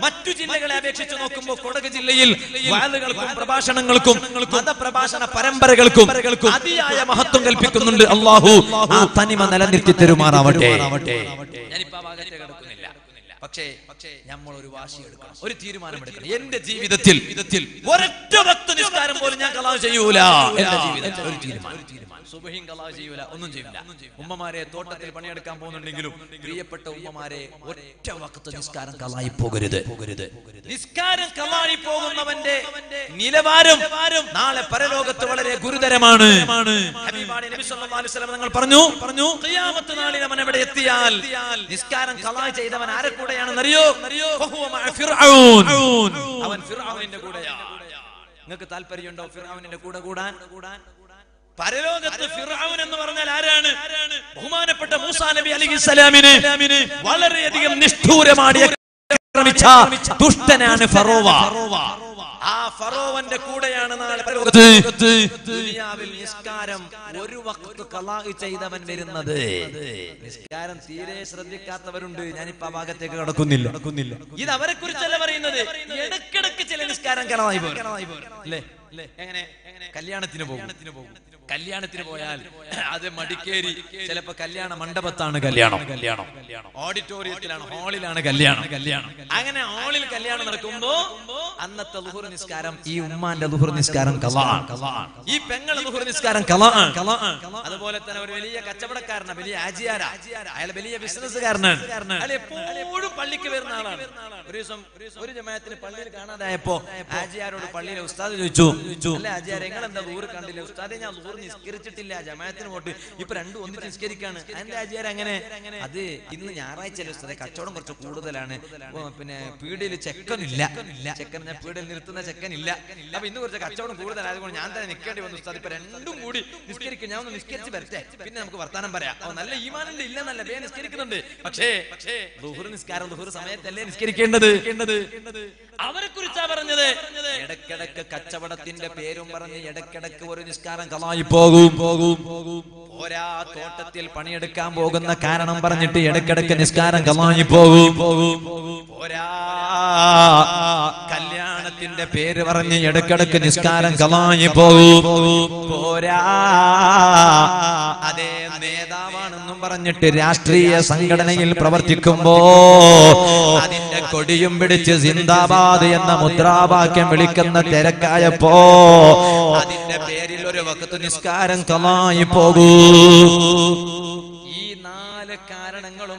ماتو جيلة غلا أبيكشة نوكمبو كودكي جيلة يل وعالغال كوم برباشانن غلكم هذا برباشانا برمبرة غلكم أدي آيا مهتم غلبيكم نندل اللهو آثاني ما نلا نرتي تيرو مارا وتة يعني بابا غلتة غلكم نلا പക്ഷേ നമ്മൾ ഒരു വാശി എടുക്കണം ഒരു തീരുമാനം എടുക്കണം എൻ്റെ ജീവിതത്തിൽ ഒരൊറ്റ വക്ത നിസ്കാരം പോലും ഞാൻ ഖലാ ചെയ്യൂല എൻ്റെ ജീവിതത്തിൽ ഒരു തീരുമാനം സുബ്ഹിൻ ഖലാ ചെയ്യൂല ഒന്നും ചെയ്യൂല ഉമ്മമാരെ തോട്ടത്തിൽ പണിയെടുക്കാൻ പോകുന്നുണ്ടെങ്കിലും പ്രിയപ്പെട്ട ഉമ്മമാരെ ഒറ്റ വക്ത നിസ്കാരം ഖലായി പോകരുത് നിസ്കാരം ഖലായി പോകുന്നവന്റെ നിലവാരം നാളെ പരലോകത്ത് വളരെ ഗുരുതരമാണ് ഹബീബായ നബി സല്ലല്ലാഹു അലൈഹി വസല്ലം തങ്ങൾ പറഞ്ഞു പറഞ്ഞു ഖിയാമത്ത് നാളിൽ അവൻ അവിടെ എത്തിയാൽ നിസ്കാരം ഖലാ ചെയ്തവൻ ആരെ കൂടെ അവൻ ഫിർഔനിന്റെ കൂടെയാണ്. നിങ്ങൾക്ക് താൽപര്യമുണ്ടോ ഫിർഔനിന്റെ കൂടെ കൂടാൻ? പരലോകത്ത് ഫിർഔൻ എന്ന് പറഞ്ഞാൽ ആരാണ്? ബഹുമാനപ്പെട്ട മൂസാ നബി അലൈഹിസ്സലാമിനെ വളരെയധികം നിഷ്ഠൂരമായി ആക്രമിച്ച ദുഷ്ടനാണ് ഫറോവ. ആ ഫറോവന്റെ കൂടെയാണ് നാളെ പരലോകത്ത് ദുനിയാവിൽ നിസ്കാരം ഒരു വഖ്ത് ഖലാ ചെയ്തവൻ വരുന്നത്. നിസ്കാരം തീരെ ശ്രദ്ധിക്കാത്തവരുണ്ട്, ഞാനിപ്പോ ആ ഭാഗത്തേക്ക് കടക്കുന്നില്ല. ഇത് അവരെ കുറിച്ചല്ല പറയുന്നത്. ഇടക്കിടക്ക് ചില നിസ്കാരം ഖലായി പോകും അല്ലേ? എങ്ങനെ? കല്യാണത്തിന് പോകും. കല്യാണത്തിന് പോയാൽ അത് മടിക്കേരി, ചിലപ്പോ കല്യാണ മണ്ഡപത്താണ് കല്യാണം, കല്യാണം ഓഡിറ്റോറിയത്തിലാണ്, ഹാളിലാണ് കല്യാണം, കല്യാണം അങ്ങനെ ഹാളിൽ കല്യാണം നടക്കുമ്പോ അന്നത്തെ ളുഹുർ നിസ്കാരം ഈ ഉമ്മാന്റെ ളുഹുർ നിസ്കാരം ഖലാഅ്, ഈ പെങ്ങളെ ളുഹുർ നിസ്കാരം ഖലാഅ്. അതുപോലെ തന്നെ ഒരു വലിയ കച്ചവടക്കാരനാണ്, വലിയ ആജിയാരാ, അയാൾ വലിയ ബിസിനസ്സുകാരനാണ്, അയാൾ എപ്പോഴും പള്ളിക്ക് വരുന്ന ആളാണ്. ഒരു ദിവസം ഒരു ജമാഅത്തിന് പള്ളിയിൽ കാണാതായപ്പോ ആജിയാരോട് പള്ളിയിലെ ഉസ്താദ് ചോദിച്ചു, അല്ല ആജിയാർ നിങ്ങൾ എന്താ ളുഹുർ കണ്ടില്ല? ഉസ്താദേ ഞാൻ ളുഹുർ നിസ്കരിച്ചിട്ടില്ല, ജമാഅത്തിന് പോയിട്ട് ഇപ്പൊ രണ്ടും ഒന്നിച്ച് നിസ്കരിക്കാണ്. അതിന്റെ ആജിയാർ അങ്ങനെ അത് ഇന്ന് ഞായറാഴ്ചയല്ലേ ഉസ്താദേ, കച്ചവടം കുറച്ച് കൂടുതലാണ്, പിന്നെ പീടിയിൽ ചെക്കനില്ല, ചെക്കൻ ഞാൻ പീടിയിൽ നിർത്തുന്ന ചെക്കനില്ല, അപ്പൊ ഇന്ന് കുറച്ച് കച്ചവടം കൂടുതലായതുകൊണ്ട് ഞാൻ തന്നെ നിൽക്കേണ്ടി വന്നു ഉസ്താദ്, ഇപ്പൊ രണ്ടും കൂടി നിസ്കരിക്കും, ഞാൻ ഒന്ന് നിസ്കരിച്ച് വരട്ടെ, പിന്നെ നമുക്ക് വർത്താനം പറയാം. നല്ല ഈമാനുണ്ട്, ഇല്ല നല്ല ബേ നിസ്കരിക്കുന്നുണ്ട്, പക്ഷേ പക്ഷേ ളുഹുർ നിസ്കാരം ളുഹുർ സമയത്തല്ലേ നിസ്കരിക്കേണ്ടത്. അവരെ കുറിച്ചാ പറഞ്ഞത്. ഇടക്കിടക്ക് കച്ചവടത്തിന്റെ പേരും പറഞ്ഞ് ഇടക്കിടക്ക് ഒരു നിസ്കാരം കളായി പോകും പോകും പോകും ഒരാ തോട്ടത്തിൽ പണിയെടുക്കാൻ പോകുന്ന കാരണം പറഞ്ഞിട്ട് ഇടക്കിടക്ക് നിസ്കാരം കളായി പോകും പോകും ഒരാ കല്യാണത്തിന്റെ പേര് പറഞ്ഞ് ഇടക്കിടക്ക് നിസ്കാരം കളായി പോകും പോരാ അതേ നേതാവാണെന്നും പറഞ്ഞിട്ട് രാഷ്ട്രീയ സംഘടനയിൽ പ്രവർത്തിക്കുമ്പോ അതിന്റെ കൊടിയും പിടിച്ച് സിന്ദാബാദ് എന്ന മുദ്രാവാക്യം വിളിക്കുന്ന തിരക്കായപ്പോ അതിന്റെ പേരിൽ ഒരു വഖത്ത് നിസ്കാരം ഖലായി പോകൂ. കാരണങ്ങളും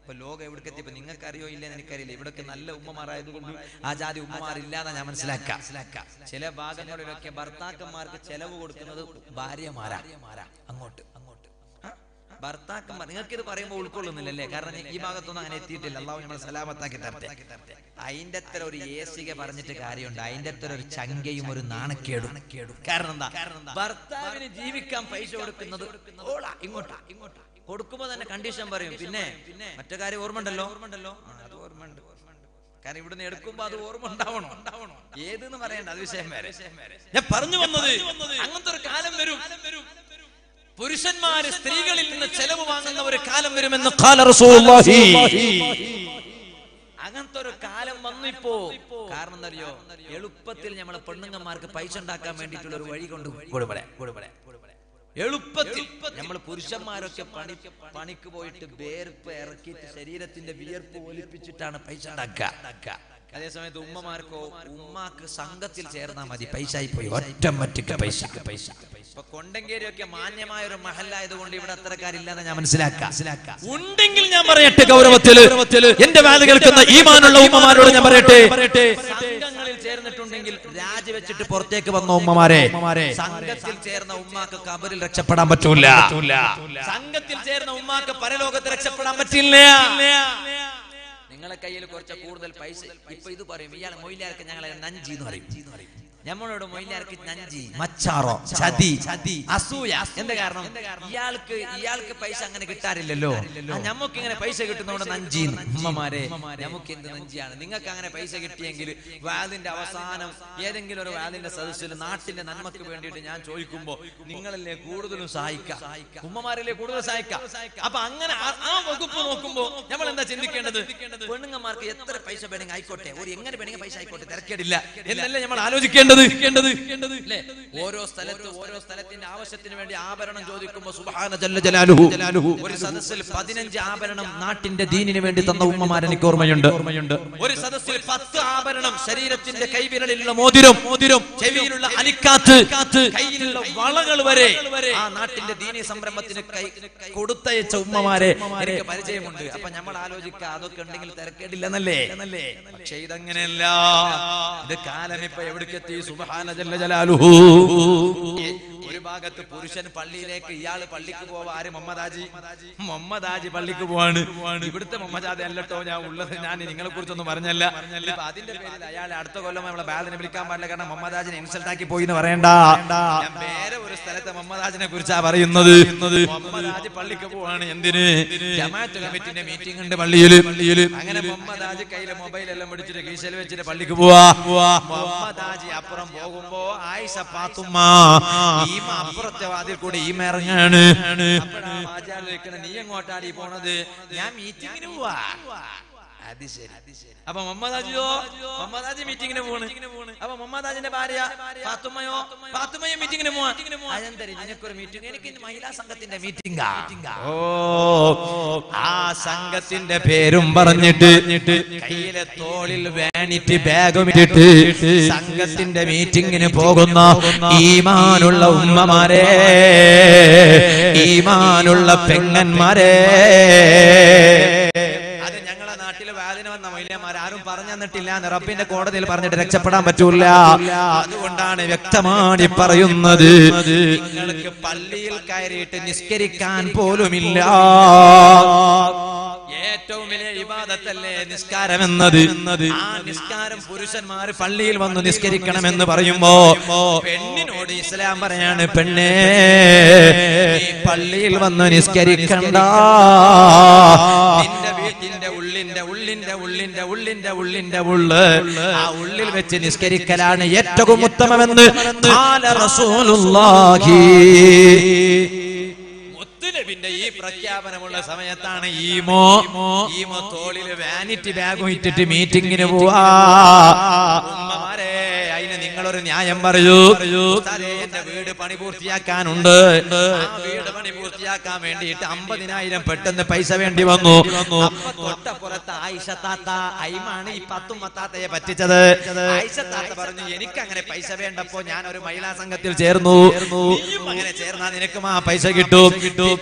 ഇപ്പൊ ലോകം എവിടേക്ക് എത്തി, ഇപ്പൊ നിങ്ങൾക്ക് അറിയോ ഇല്ലെന്ന് എനിക്കറിയില്ല. ഇവിടൊക്കെ നല്ല ഉമ്മമാരായതുകൊണ്ട് ആ ജാതി ഉമ്മമാരില്ലാതെ ഞാൻ മനസ്സിലാക്കാം. ചില ഭാഗങ്ങളിലൊക്കെ ഭർത്താക്കന്മാർക്ക് ചെലവ് കൊടുക്കുന്നത് ഭാര്യമാരാ, അങ്ങോട്ട് അങ്ങോട്ട് برتا كمان يا كده بارين بقول كله من اللي كارني إيمانك تونا عن التيت الله وجمال سلامة تا كده بتر أين ده ترى وري إيش كده بارين جت كاري وندا أين ده ترى رجعين كي يمر نان كيدو كارندا برتا بني جيبي كم فايش ورد كنا دو أولا إنغوتا كودكوما ده نكانديشن بارين بينه متى كاري ورمندلو ورمندلو هذا ورمند كاري بدن يدكوم بادو ورمند داون داون يهدنا مارين هذا بيشه مارين يا بارني بندي أنغن ترى كالم بيرو പുരുഷന്മാരെ സ്ത്രീകളിൽ നിന്ന് ചെലവ് വാങ്ങുന്ന ഒരു കാലം വരുമെന്ന് ഖാല റസൂലുള്ളാഹി അങ്ങനത്തെ ഒരു കാലം വന്നിപ്പോ കാരണം എന്നറിയോ എളുപ്പത്തിൽ നമ്മൾ പെണ്ണുങ്ങന്മാർക്ക് പൈസ ഉണ്ടാക്കാൻ വേണ്ടിട്ടുള്ള ഒരു വഴി കൊണ്ട് കൊടുപടേ കൊടുപടേ എളുപ്പത്തിൽ നമ്മൾ പുരുഷന്മാരൊക്കെ പണി പണിക്ക് പോയിട്ട് വേർപ്പ് ഇറക്കിയിട്ട് ശരീരത്തിന്റെ വിയർപ്പ് ഒലിപ്പിച്ചിട്ടാണ് പൈസ ഉണ്ടാക്കുക അതേ സമയത്ത് ഉമ്മമാർക്കോ ഉമ്മാക്ക് സംഘത്തിൽ ചേർന്നാൽ മതി പൈസ ആയി പോയി ഒറ്റമറ്റക്ക് പൈസ പൈസ ഇപ്പൊ കൊണ്ടങ്കേരിയൊക്കെ മാന്യമായ ഒരു മഹലായതുകൊണ്ട് ഇവിടെ അത്രക്കാരില്ലെന്ന് ഞാൻ മനസ്സിലാക്കാം ഉണ്ടെങ്കിൽ ഞാൻ പറയട്ടെ ഗൗരവത്തിൽ എന്റെ വാല് കേൾക്കുന്ന ഈമാനുള്ള ഉമ്മമാരോട് ഞാൻ പറയട്ടെ സംഘങ്ങളിൽ ചേർന്നിട്ടുണ്ടെങ്കിൽ രാജിവെച്ചിട്ട് പുറത്തേക്ക് വന്ന ഉമ്മമാരെ സംഘത്തിൽ ചേർന്ന ഉമ്മാക്ക് കബറിൽ രക്ഷപ്പെടാൻ പറ്റൂല സംഘത്തിൽ ചേർന്ന ഉമ്മാക്ക് പരലോകത്ത് രക്ഷപ്പെടാൻ പറ്റില്ല നിങ്ങളെ കയ്യിൽ കുറച്ച് കൂടുതൽ പൈസ ഇപ്പോ ഇത് പറയും ഇയാൾ മൊയിലാർക്ക് ഞങ്ങളെ നഞ്ചി എന്ന് പറയും നമ്മളോട് മൊയിലാർക്ക് നഞ്ചി മച്ചാറോ ചതി അസൂയ എന്താ കാരണം ഇയാൾക്ക് ഇയാൾക്ക് പൈസ അങ്ങനെ കിട്ടാറില്ലല്ലോ നമുക്ക് ഇങ്ങനെ പൈസ കിട്ടുന്നോണ്ട് നഞ്ചി ഉമ്മമാരെ നമുക്ക് എന്ത് നഞ്ചിയാണ് നിങ്ങൾക്ക് അങ്ങനെ പൈസ കിട്ടിയെങ്കിൽ വാദിന്റെ അവസാനം ഏതെങ്കിലും ഒരു വാദിന്റെ സദസ്സിൽ നാട്ടിന്റെ നന്മക്ക് വേണ്ടിയിട്ട് ഞാൻ ചോദിക്കുമ്പോ നിങ്ങളല്ലേ കൂടുതലും സഹായിക്കാം ഉമ്മമാരല്ലേ കൂടുതൽ സഹായിക്കാം അപ്പൊ അങ്ങനെ ആ വകുപ്പ് നോക്കുമ്പോ നമ്മൾ എന്താ ചിന്തിക്കേണ്ടത് പെണ്ണുങ്ങന്മാർക്ക് എത്ര പൈസ വേണമെങ്കിൽ ആയിക്കോട്ടെ ഒരു എങ്ങനെ വേണമെങ്കിൽ പൈസ ആയിക്കോട്ടെ തിരക്കേടില്ല എന്നല്ല നമ്മൾ ആലോചിക്കേണ്ടത് ഓരോ സ്ഥലത്ത് ഓരോ സ്ഥലത്തിന്റെ ആവശ്യത്തിന് വേണ്ടി ആഭരണം ചോദിക്കുമ്പോൾ സുബ്ഹാന ജല്ല ജലാലുഹു ഒരു സദസ്സിൽ പതിനഞ്ച് ആഭരണം നാട്ടിന്റെ ദീനിന് വേണ്ടി തന്ന ഉമ്മമാരെ എനിക്ക് ഓർമ്മയുണ്ട് ഒരു സദസ്സിൽ പത്ത് ആഭരണം ശരീരത്തിന്റെ കൈവിരലിലുള്ള മോതിരം മോതിരം ചെവിയിലുള്ള അലിക്കാത്ത് കൈയിലുള്ള വളകൾ വരെ ആ നാട്ടിന്റെ ദീനി സംരംഭത്തിന് കൊടുത്തയച്ച ഉമ്മമാരെ എനിക്ക് പരിചയമുണ്ട് അപ്പൊ നമ്മൾ ആലോചിക്കുക അതൊക്കെ ഉണ്ടെങ്കിൽ തിരക്കേടില്ലെന്നല്ലേ പക്ഷേ ഇതങ്ങനെയല്ല ഇത് കാലം ഇപ്പൊ എവിടേക്കെത്തി സുബ്ഹാന ജല്ല ജലാലുഹു ഒരു ഭാഗത്ത് പുരുഷൻ പള്ളിയിലേക്ക് ഇയാൾ പള്ളിക്ക് പോവാ ആര് മുഹമ്മദാജി മുഹമ്മദാജി പള്ളിക്ക് പോവാണ് ഇവിടുത്തെ മുഹമ്മദാജി അല്ലട്ടോ ഞാൻ ഉള്ളത് ഞാൻ നിങ്ങളെ കുറിച്ചൊന്നും പറഞ്ഞല്ല ഇപ്പൊ അതിന്റെ പേരിൽ അയാൾ അടുത്ത കൊല്ലം നമ്മളെ ബാദിനെ വിളിക്കാൻ പാടില്ല കാരണം മുഹമ്മദാജിനെ ഇൻസൾട്ട് ആക്കി പോയി എന്ന് പറയണ്ട ഞാൻ വേറെ ഒരു സ്ഥലത്തെ മുഹമ്മദാജിനെ കുറിച്ചാ പറയുന്നത് മുഹമ്മദാജി പള്ളിക്ക് പോവാണ് എന്തിന് ജമാഅത്ത് കമ്മിറ്റിന്റെ മീറ്റിംഗ് ഉണ്ട് പള്ളിയിൽ അങ്ങനെ മുഹമ്മദാജി കയ്യിലെ മൊബൈൽ എല്ലാം പിടിച്ചിട്ട് കീശയിൽ വെച്ചിട്ട് പള്ളിക്ക് പോവാ മുഹമ്മദാജി അപ്പുറം പോകുമ്പോ ആയിഷ പാത്തുമ്മ ഈമ അപ്പുറത്തെ വാതിൽ കൂടി ഈമ ഇറങ്ങാണ് നീ എങ്ങോട്ടാടി പോണത് ഞാൻ മീറ്റിങ്ങിന് പോവാ അത് ശരി അപ്പൊ മുഹമ്മദാജിയോ മുഹമ്മദാജി മീറ്റിങ്ങിന് പോണ് അപ്പൊ മുഹമ്മദാജിന്റെ ഭാര്യ ഫാത്തുമയോ ഫാത്തുമയോ മീറ്റിങ്ങിന് പോവാ അതെന്തരി നിനക്കൊരു മീറ്റിംഗ് എനിക്ക് മഹിളാ സംഘത്തിന്റെ മീറ്റിംഗാ ഓ ആ സംഘത്തിന്റെ പേരും പറഞ്ഞിട്ട് കയ്യിലെ തോളിൽ വാനിറ്റി ബാഗും ഇട്ടിട്ട് സംഘത്തിന്റെ മീറ്റിങ്ങിന് പോകുന്ന ഈമാനുള്ള ഉമ്മമാരെ ഈമാനുള്ള പെങ്ങന്മാരെ ആരും പറഞ്ഞു തന്നിട്ടില്ല റബ്ബിന്റെ കോടതിയിൽ പറഞ്ഞിട്ട് രക്ഷപ്പെടാൻ പറ്റൂല അതുകൊണ്ടാണ് വ്യക്തമായി പറയുന്നത് നിങ്ങൾക്ക് പള്ളിയിൽ കയറിയിട്ട് നിസ്കരിക്കാൻ പോലുമില്ല ഏറ്റവും വലിയ ഇബാദത്തല്ലേ നിസ്കാരം എന്നത് ആ നിസ്കാരം പുരുഷന്മാർ പള്ളിയിൽ വന്ന് നിസ്കരിക്കണം എന്ന് പറയുമ്പോ പെണ്ണിനോട് ഇസ്ലാം പറയാണ് പെണ്ണേ പള്ളിയിൽ വന്ന് നിസ്കരിക്കണ്ട ിന്റെ ഉള്ളിന്റെ ഉള്ളിന്റെ ഉള്ളിന്റെ ഉള്ളിന്റെ ഉള്ളിന്റെ ഉള്ള് ആ ഉള്ളിൽ വെച്ച് നിസ്കരിക്കലാണ് ഏറ്റവും ഉത്തമമെന്ന് ഖാല റസൂലുള്ളാഹി മുത്തനബിന്റെ ഈ പ്രഖ്യാപനമുള്ള സമയത്താണ് ഈമോ ഈമോ തോളിൽ വാനിറ്റി ബാഗും ഇട്ടിട്ട് മീറ്റിംഗിന് പോവാ ഉമ്മമാരെ നിങ്ങളൊരു ന്യായം പറയൂ എന്റെ വീട് പണി പൂർത്തിയാക്കാനുണ്ട് വീട് പണി പൂർത്തിയാക്കാൻ വേണ്ടിയിട്ട് അമ്പതിനായിരം പെട്ടെന്ന് പൈസ വേണ്ടി വന്നു തൊട്ടപ്പുറത്ത് ആയിഷ താത്ത അയിമാണ് ഈ പത്തുമ്മ താത്തയെ പറ്റിച്ചത് ആയിഷ താത്ത പറഞ്ഞു എനിക്ക് അങ്ങനെ പൈസ വേണ്ടപ്പോ ഞാൻ ഒരു മഹിളാ സംഘത്തിൽ ചേർന്നു അങ്ങനെ ചേർന്നാ നിനക്കും ആ പൈസ കിട്ടും കിട്ടും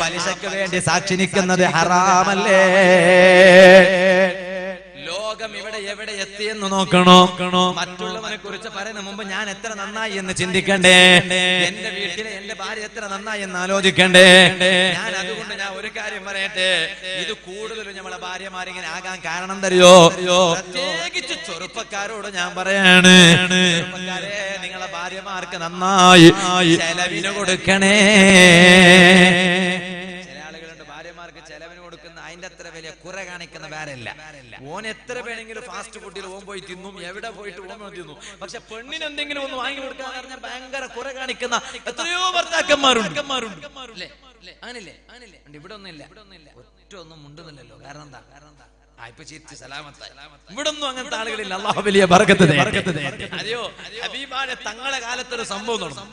പലിശക്ക് വേണ്ടി സാക്ഷി നിൽക്കുന്നത് ഹറാമല്ലേ? ലോകം ഇവിടെ എവിടെ എത്തിയെന്ന് നോക്കണോ? മറ്റുള്ളവനെ കുറിച്ച് പറയുന്ന മുമ്പ് ഞാൻ എത്ര നന്നായി എന്ന് ചിന്തിക്കണ്ടേ? എന്റെ വീട്ടിലെ എന്റെ ഭാര്യ എത്ര നന്നായി എന്ന് ആലോചിക്കണ്ടേ? ഞാൻ അതുകൊണ്ട് ഞാൻ ഒരു കാര്യം പറയട്ടെ, ഇത് കൂടുതലും നമ്മളെ ഭാര്യമാരിങ്ങനെ ആകാൻ കാരണം തരുമോ? പ്രത്യേകിച്ച് ചെറുപ്പക്കാരോട് ഞാൻ പറയാണ്, ചെറുപ്പക്കാരെ നിങ്ങളെ ഭാര്യമാർക്ക് നന്നായി ചെലവിന് കൊടുക്കണേ. ചെലവിന് കൊടുക്കുന്ന അതിന്റെ അത്ര വലിയ കുറെ കാണിക്കുന്ന വേറല്ല. ഓൻ എത്ര വേണമെങ്കിലും ഫാസ്റ്റ് ഫുഡിൽ ഓൻ പോയി തിന്നും, എവിടെ പോയിട്ട് ഓൻ തിന്നും. പക്ഷെ പെണ്ണിന് എന്തെങ്കിലും ഒന്ന് വാങ്ങി കൊടുക്കാന്ന് പറഞ്ഞാൽ ഭയങ്കര കുറെ കാണിക്കുന്ന എത്രയോ ഭർത്താക്കന്മാരുണ്ട്. അങ്ങനല്ലേ? ഇവിടെ ഒന്നും ഇല്ല, ഒറ്റ ഒന്നും മുണ്ടുന്നില്ലല്ലോ. കാരണം എന്താ? കാരണം എന്താ? ഇവിടൊന്നും അങ്ങനത്തെ ആളുകളില്ല. അല്ലാഹു വലിയ ബർക്കത്ത് തരട്ടെ. അതെയോ ഹബീബാണ് തങ്ങളെ കാലത്തൊരു സംഭവം നടന്നു.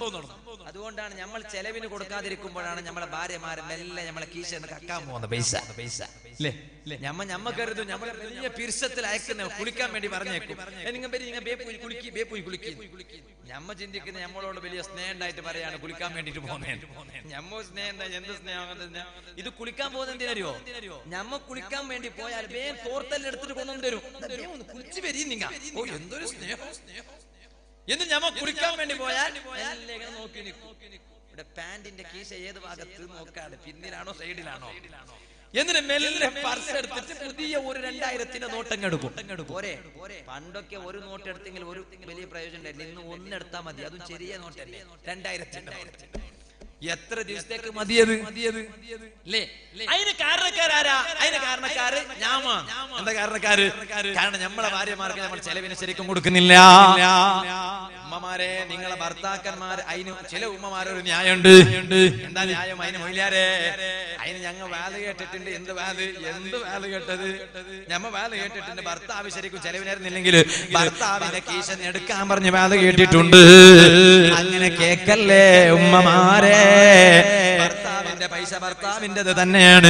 അതുകൊണ്ടാണ് നമ്മൾ ചെലവിന് കൊടുക്കാതിരിക്കുമ്പോഴാണ് നമ്മളെ ഭാര്യമാരെ മെല്ലെ നമ്മളെ കീശന്ന് കക്കാൻ പോകുന്ന പൈസ പൈസ അല്ലേ? ഞമ്മ ഞമ്മ കരുതും നമ്മളെ വലിയ പിർശത്തിൽ അയക്കുന്ന കുളിക്കാൻ വേണ്ടി പറഞ്ഞേക്കും. ഞമ്മ ചിന്തിക്കുന്ന നമ്മളോട് വലിയ സ്നേഹം ഉണ്ടായിട്ട് പറയാണ് കുളിക്കാൻ വേണ്ടിട്ട് പോകുന്നത്. ഞമ്മ സ്നേഹം എന്താ? എന്ത് സ്നേഹം? ഇത് കുളിക്കാൻ പോകുന്ന എന്തിനറിയോ? ഞമ്മ കുളിക്കാൻ വേണ്ടി പോയാൽ വേഗം തോർത്തെല്ലെടുത്തിട്ട് കൊണ്ടുവന്നു തരും. കുളിച്ചു വരി നിങ്ങ. ഓ എന്തൊരു സ്നേഹം! എന്ന് ഞമ്മ കുളിക്കാൻ വേണ്ടി പോയാൽ നോക്കി ഇവിടെ പാന്റിന്റെ കീശ ഏത് ഭാഗത്ത് നോക്കാണ്, പിന്നിലാണോ സൈഡിലാണോ? എന്നിട്ട് മെല്ലെ പർസ് എടുത്തിട്ട് പുതിയ ഒരു രണ്ടായിരത്തിന്റെ നോട്ടം എടുക്കും. പോരെ, പണ്ടൊക്കെ ഒരു നോട്ട് എടുത്തെങ്കിൽ ഒരു വലിയ പ്രയോജനം ഉണ്ടായിരുന്നു. ഇന്ന് ഒന്നെടുത്താൽ മതി, അതും ചെറിയ നോട്ടല്ലേ, രണ്ടായിരത്തിന്റെ. എത്ര ദിവസത്തേക്ക് മതിയത്? അതിന് കാരണക്കാരാരാ? അതിന് കാരണക്കാര് ഞാമാ. എന്താ കാരണക്കാര്? കാരണം നമ്മളെ ഭാര്യമാർക്ക് നമ്മൾ ചെലവിന് ശരിക്കും കൊടുക്കുന്നില്ല. ഉമ്മമാരെ, നിങ്ങളെ ഭർത്താക്കന്മാർ അതിന് ചില ഉമ്മമാരൊരു ന്യായമുണ്ട്. എന്താ ന്യായം അതിന് മൊയിലാരെ? അതിന് ഞങ്ങൾ വാല് കേട്ടിട്ടുണ്ട്. എന്ത് വാല്? എന്ത് വാല് കേട്ടത്? ഞമ്മ വാല് കേട്ടിട്ടുണ്ട്. ഭർത്താവ് ശരിക്കും ചെലവിനായിരുന്നില്ലെങ്കിൽ ഭർത്താവിനെ കീശന്ന് എടുക്കാൻ പറഞ്ഞ് വാല് കേട്ടിട്ടുണ്ട്. അങ്ങനെ കേക്കല്ലേ ഉമ്മമാരെ. ഭർത്താവിന്റെ പൈസ ഭർത്താവിൻ്റെത് തന്നെയാണ്,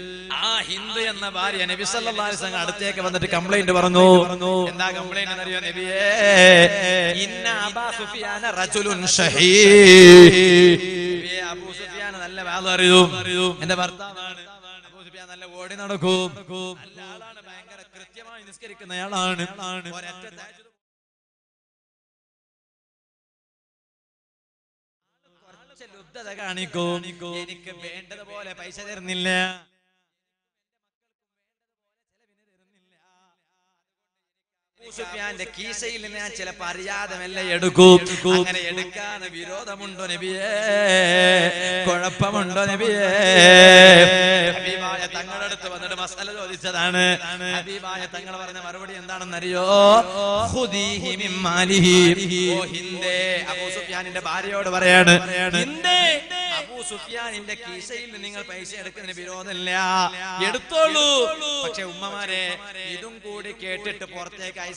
ആ ഹിന്ദ് എന്ന ഭാര്യ നബി സല്ലല്ലാഹു അലൈഹി വസല്ലം അടുത്തേക്ക് വന്നിട്ട് കംപ്ലൈന്റ് പറഞ്ഞു. എന്താ കംപ്ലൈന്റ് എന്നറിയോ നബിയേ? ഇന്ന അബൂ സുഫിയാന റജുലുൻ ഷഹീദ്. നബിയേ, അബൂ സുഫിയാന നല്ല വാദം അറിയൂ. എന്റെ ഭർത്താവാണ്. അബൂ സുഫിയാൻ നല്ല ഓടി നടക്കും, നല്ല ആളാണ്, ഭയങ്കര കൃത്യമായി നിസ്കരിക്കുന്നയാളാണ്. കുറച്ച് ലുബ്ധത കാണിക്കും, എനിക്ക് വേണ്ടതുപോലെ പൈസ തരുന്നില്ല, കീശയിൽ നിന്ന് ഞാൻ ചിലപ്പോ അറിയാതെ മെല്ലെ എടുക്കും. അങ്ങനെ എടുക്കാൻ വിരോധമുണ്ടോ നബിയേ? കുഴപ്പമുണ്ടോ നബിയേ? ഹബീബായ തങ്ങളുടെ അടുത്ത് വന്നിട്ട് മസല ചോദിച്ചതാണ്. ഹബീബായ തങ്ങൾ പറഞ്ഞ മറുപടി എന്താണെന്നറിയോ? അബൂ സുഫിയാനിന്റെ ഭാര്യയോട് പറയാണ്, അബൂ സുഫിയാനിന്റെ കീശയിൽ നിന്ന് നിങ്ങൾ പൈസ എടുക്കുന്നതിന് വിരോധമില്ല, എടുത്തോളൂ. പക്ഷെ ഉമ്മമാരെ, ഇതും കൂടി കേട്ടിട്ട് പുറത്തേക്ക്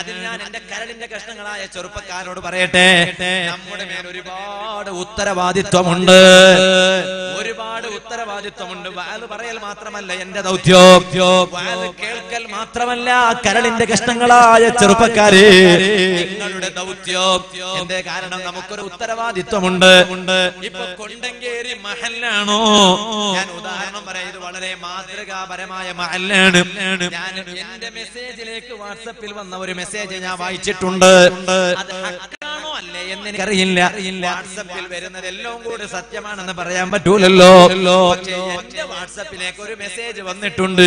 أدينا عند كارلين جكشنا غلا يشروب كارود بريته نعمل ميروري باد उत्तर वादी तमुंड एक बार उत्तर वादी तमुंड बाल बरेल मात्रा में ले यंदा उद्योग बाल केल केल मात्रा में ले आ करल इंदे कष्टंगला ये चरुपकारी इंगलुडे दाउद्योग इंदे कारण हम मुक्कर उत्तर वादी तमुंड इप्पो कोंडंगेरी महल्लानो यान उदाहरण बरे इधर वाले मात्र का बरे माये महल्लन यान इंदे मैसेज लेके व्हाट्सएप पिल बंद नवरी मैसेज यान वाई चिटुंड WhatsAppil വരുന്ന എല്ലാം കൂടി സത്യമാണെന്ന് പറയാൻ പറ്റൂലല്ലോ പക്ഷേ എൻ്റെ WhatsAppിലേക്ക് ഒരു മെസ്സേജ് വന്നിട്ടുണ്ട്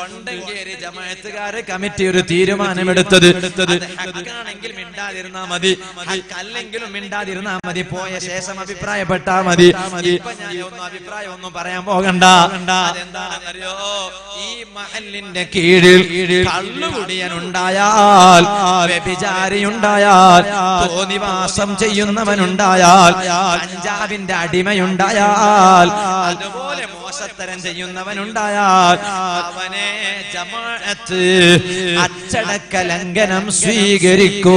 കൊണ്ടങ്കേരി ജമാഅത്തുകാരെ കമ്മിറ്റി ഒരു തീരുമാനമെടുത്തത് അത് ഹക്കാണെങ്കിൽ മിണ്ടാതിരുന്നാ മതി ഹക്കല്ലെങ്കിലും മിണ്ടാതിരുന്നാ മതി പോയ ശേഷം അഭിപ്രായപ്പെട്ടാ മതി ഇപ്പോ ഞാൻ ഒന്നും അഭിപ്രായം ഒന്നും പറയാൻ പോകണ്ട അതെന്താണെന്നറിയോ ഈ മഹല്ലിന്റെ കീഴിൽ കള്ളുകുടിയൻ ഉണ്ടായാൽ വ്യഭിചാരി ഉണ്ടായാൽ തോന്നിവാസം ചെയ്യുന്നവൻ ഉണ്ടായാൽ കഞ്ചാവിന്റെ അടിമയുണ്ടായാൽ അതുപോലെ മോശത്തരം ചെയ്യുന്നവനുണ്ടായാൽ അവനെ ജമാഅത്ത് അച്ചടക്ക ലംഘനം സ്വീകരിക്കൂ.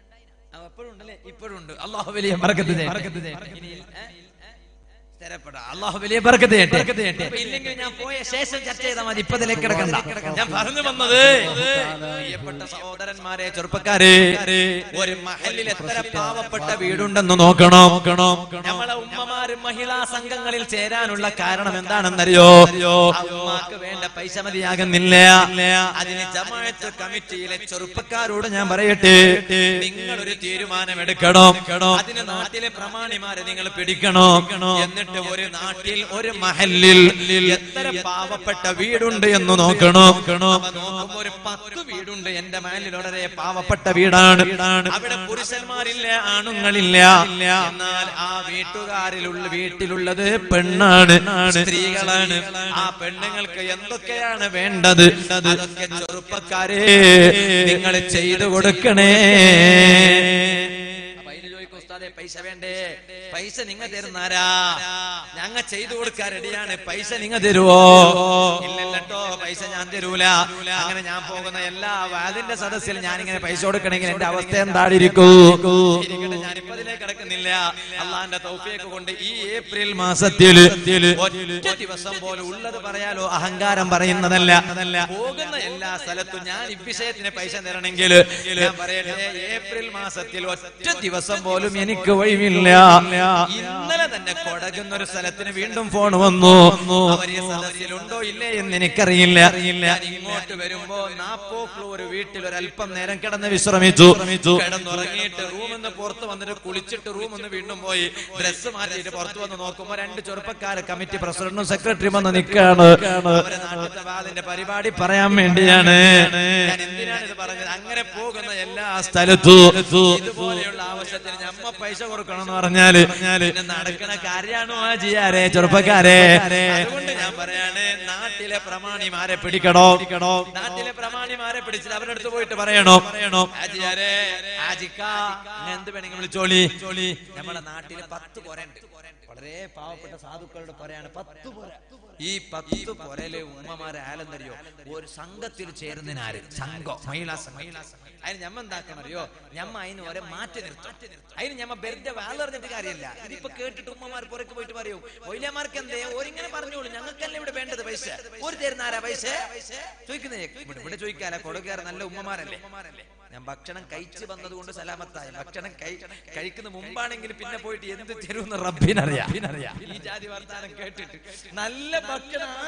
الله وليه بركته ده. الله وليه بركته ده. بيلينغ نعم فويا سيسن جتة ده ما دي بدل كذا كذا. نعم فارن ده بندة. يبتة سودارن ماره جربكاري. وري محلي لترى بابا بتة بيدون ده نو كنام كنام. نعم ولا أمّا ماره مهلا سانغانغليل تيران ولا كارن من ده نندريو. أمّا كبيند بايسا ما دي آكن نيللا. أديني جماعة كميتي لتجربكارود نعم بريت. نينغل وري تيرمانه ميد كذام. أديني ناتيل برماني ماره نينغل بدي كنام. എന്നിട്ട് ഒരു നാട്ടിൽ ഒരു മഹല്ലിൽ എത്ര പാവപ്പെട്ട വീടുണ്ട് എന്ന് നോക്കണോ നോക്കുമ്പോ ഒരു പത്ത് വീടുണ്ട് എന്റെ മഹല്ലിൽ. വളരെ പാവപ്പെട്ട വീടാണ്. അവിടെ പുരുഷന്മാരില്ല ആണുങ്ങളില്ല. എന്നാൽ ആ വീട്ടുകാരിലുള്ള വീട്ടിലുള്ളത് പെണ്ണാണ്, സ്ത്രീകളാണ്. ആ പെണ്ണുങ്ങൾക്ക് എന്തൊക്കെയാണ് വേണ്ടത് അതൊക്കെ ചെറുപ്പക്കാരെ നിങ്ങൾ ചെയ്തു കൊടുക്കണേ. പൈസ വേണ്ടേ? പൈസ നിങ്ങൾ തരുന്നാരാ? ഞങ്ങൾ ചെയ്തു കൊടുക്കാൻ റെഡിയാണ്. പൈസ നിങ്ങൾ തരുവോ? ഇല്ലല്ലോ, പൈസ ഞാൻ തരൂല. അങ്ങനെ ഞാൻ പോകുന്ന എല്ലാ വാദിന്റെ സദസ്സിൽ ഞാനിങ്ങനെ പൈസ കൊടുക്കണമെങ്കിൽ എന്റെ അവസ്ഥ എന്തായിരിക്കൂ? ഞാനിപ്പോ അതിലേക്ക് കിടക്കുന്നില്ല. അള്ളാന്റെ തൗഫീഖ് കൊണ്ട് ഈ ഏപ്രിൽ മാസത്തിൽ ഒറ്റ ദിവസം പോലെ ഉള്ളത് പറയാലോ. അഹങ്കാരം പറയുന്നതല്ല. പോകുന്ന എല്ലാ സ്ഥലത്തും ഞാൻ ഈ വിഷയത്തിന് പൈസ തരണമെങ്കിൽ ഞാൻ പറയട്ടെ, ഏപ്രിൽ മാസത്തിൽ ഒറ്റ ദിവസം പോലും എനിക്ക് ഒഴിവില്ല. ഇന്നലെ തന്നെ കൊടകുന്ന ഒരു സ്ഥലത്തിന് വീണ്ടും ഫോൺ വന്നു. അവര് സദസ്സിലുണ്ടോ ഇല്ലേ എന്ന് എനിക്കറിയില്ല. ഇങ്ങോട്ട് വരുമ്പോ നാപ്പോക്കൾ ഒരു വീട്ടിൽ ഒരു അല്പം നേരം കിടന്ന് വിശ്രമിച്ചു. കിടന്നുറങ്ങിയിട്ട് റൂമിന്ന് പുറത്ത് വന്നിട്ട് കുളിച്ചിട്ട് റൂമിന്ന് വീണ്ടും പോയി ഡ്രസ്സ് മാറ്റിയിട്ട് പുറത്ത് വന്ന് നോക്കുമ്പോ രണ്ട് ചെറുപ്പക്കാര് കമ്മിറ്റി പ്രസിഡന്റും സെക്രട്ടറിയും വന്ന് നിൽക്കാണ്. അവരെ നാട്ടിലത്തെ വാദിന്റെ പരിപാടി പറയാൻ വേണ്ടിയാണ്. ഞാൻ എന്തിനാണ് ഇത് പറഞ്ഞത്? അങ്ങനെ പോകുന്ന എല്ലാ സ്ഥലത്തും ഇതുപോലെയുള്ള ആവശ്യത്തിന് ഞമ്മ പൈസ കൊടുക്കണം എന്ന് പറഞ്ഞാല് നടക്കണ കാര്യാണോ ആ ജിയാരെ ചെറുപ്പക്കാരെ? അതുകൊണ്ട് ഞാൻ പറയാണ്, നാട്ടിലെ പ്രമാണിമാരെ പിടിക്കണോ? നാട്ടിലെ പ്രമാണിമാരെ പിടിച്ചിട്ട് അവരടുത്ത് പോയിട്ട് പറയണോ പറയണോ ആജിയാരെ ആജിക്കാ എന്ത് വേണമെങ്കിൽ വിളിച്ചോളി. നമ്മുടെ നാട്ടിലെ പത്ത് പോരണ്ട് വളരെ പാവപ്പെട്ട സാധുക്കളുടെ പോരയാണ് പത്ത് പോര. ഈ പത്ത് പോരയിലെ ഉമ്മമാരെ ആലെന്നറിയോ? ഒരു സംഘത്തിൽ ചേരുന്നതിനാര് സംഘം മഹിളാ അതിന് ഞമ്മ എന്താക്കണറിയോ? ഞമ്മ അതിന് ഓരോ മാറ്റി നിർത്തും. അതിന് ഞമ്മ വെറുതെ വേലറിഞ്ഞിട്ട് കാര്യമില്ല. ഇതിപ്പോ കേട്ടിട്ട് ഉമ്മമാർ പുറക്ക് പോയിട്ട് പറയൂ, വൈലമാർക്ക് എന്തേ ഓരിങ്ങനെ പറഞ്ഞോളൂ, ഞങ്ങൾക്കല്ല ഇവിടെ വേണ്ടത് പൈസ. ഒരു തരുന്നാരാ പൈസ ചോദിക്കുന്നേ? ഇവിടെ ചോദിക്കാല. കൊടുക്കാറ് നല്ല ഉമ്മമാരല്ലേ? ഞാൻ ഭക്ഷണം കഴിച്ചു വന്നത് കൊണ്ട് സലാമത്തായി. ഭക്ഷണം കഴിക്കുന്ന മുമ്പാണെങ്കിൽ പിന്നെ പോയിട്ട് എന്ത് തരുമെന്ന് റബ്ബിനറിയാം. ഈ ജാതി വർത്താനം കേട്ടിട്ട് നല്ല أنا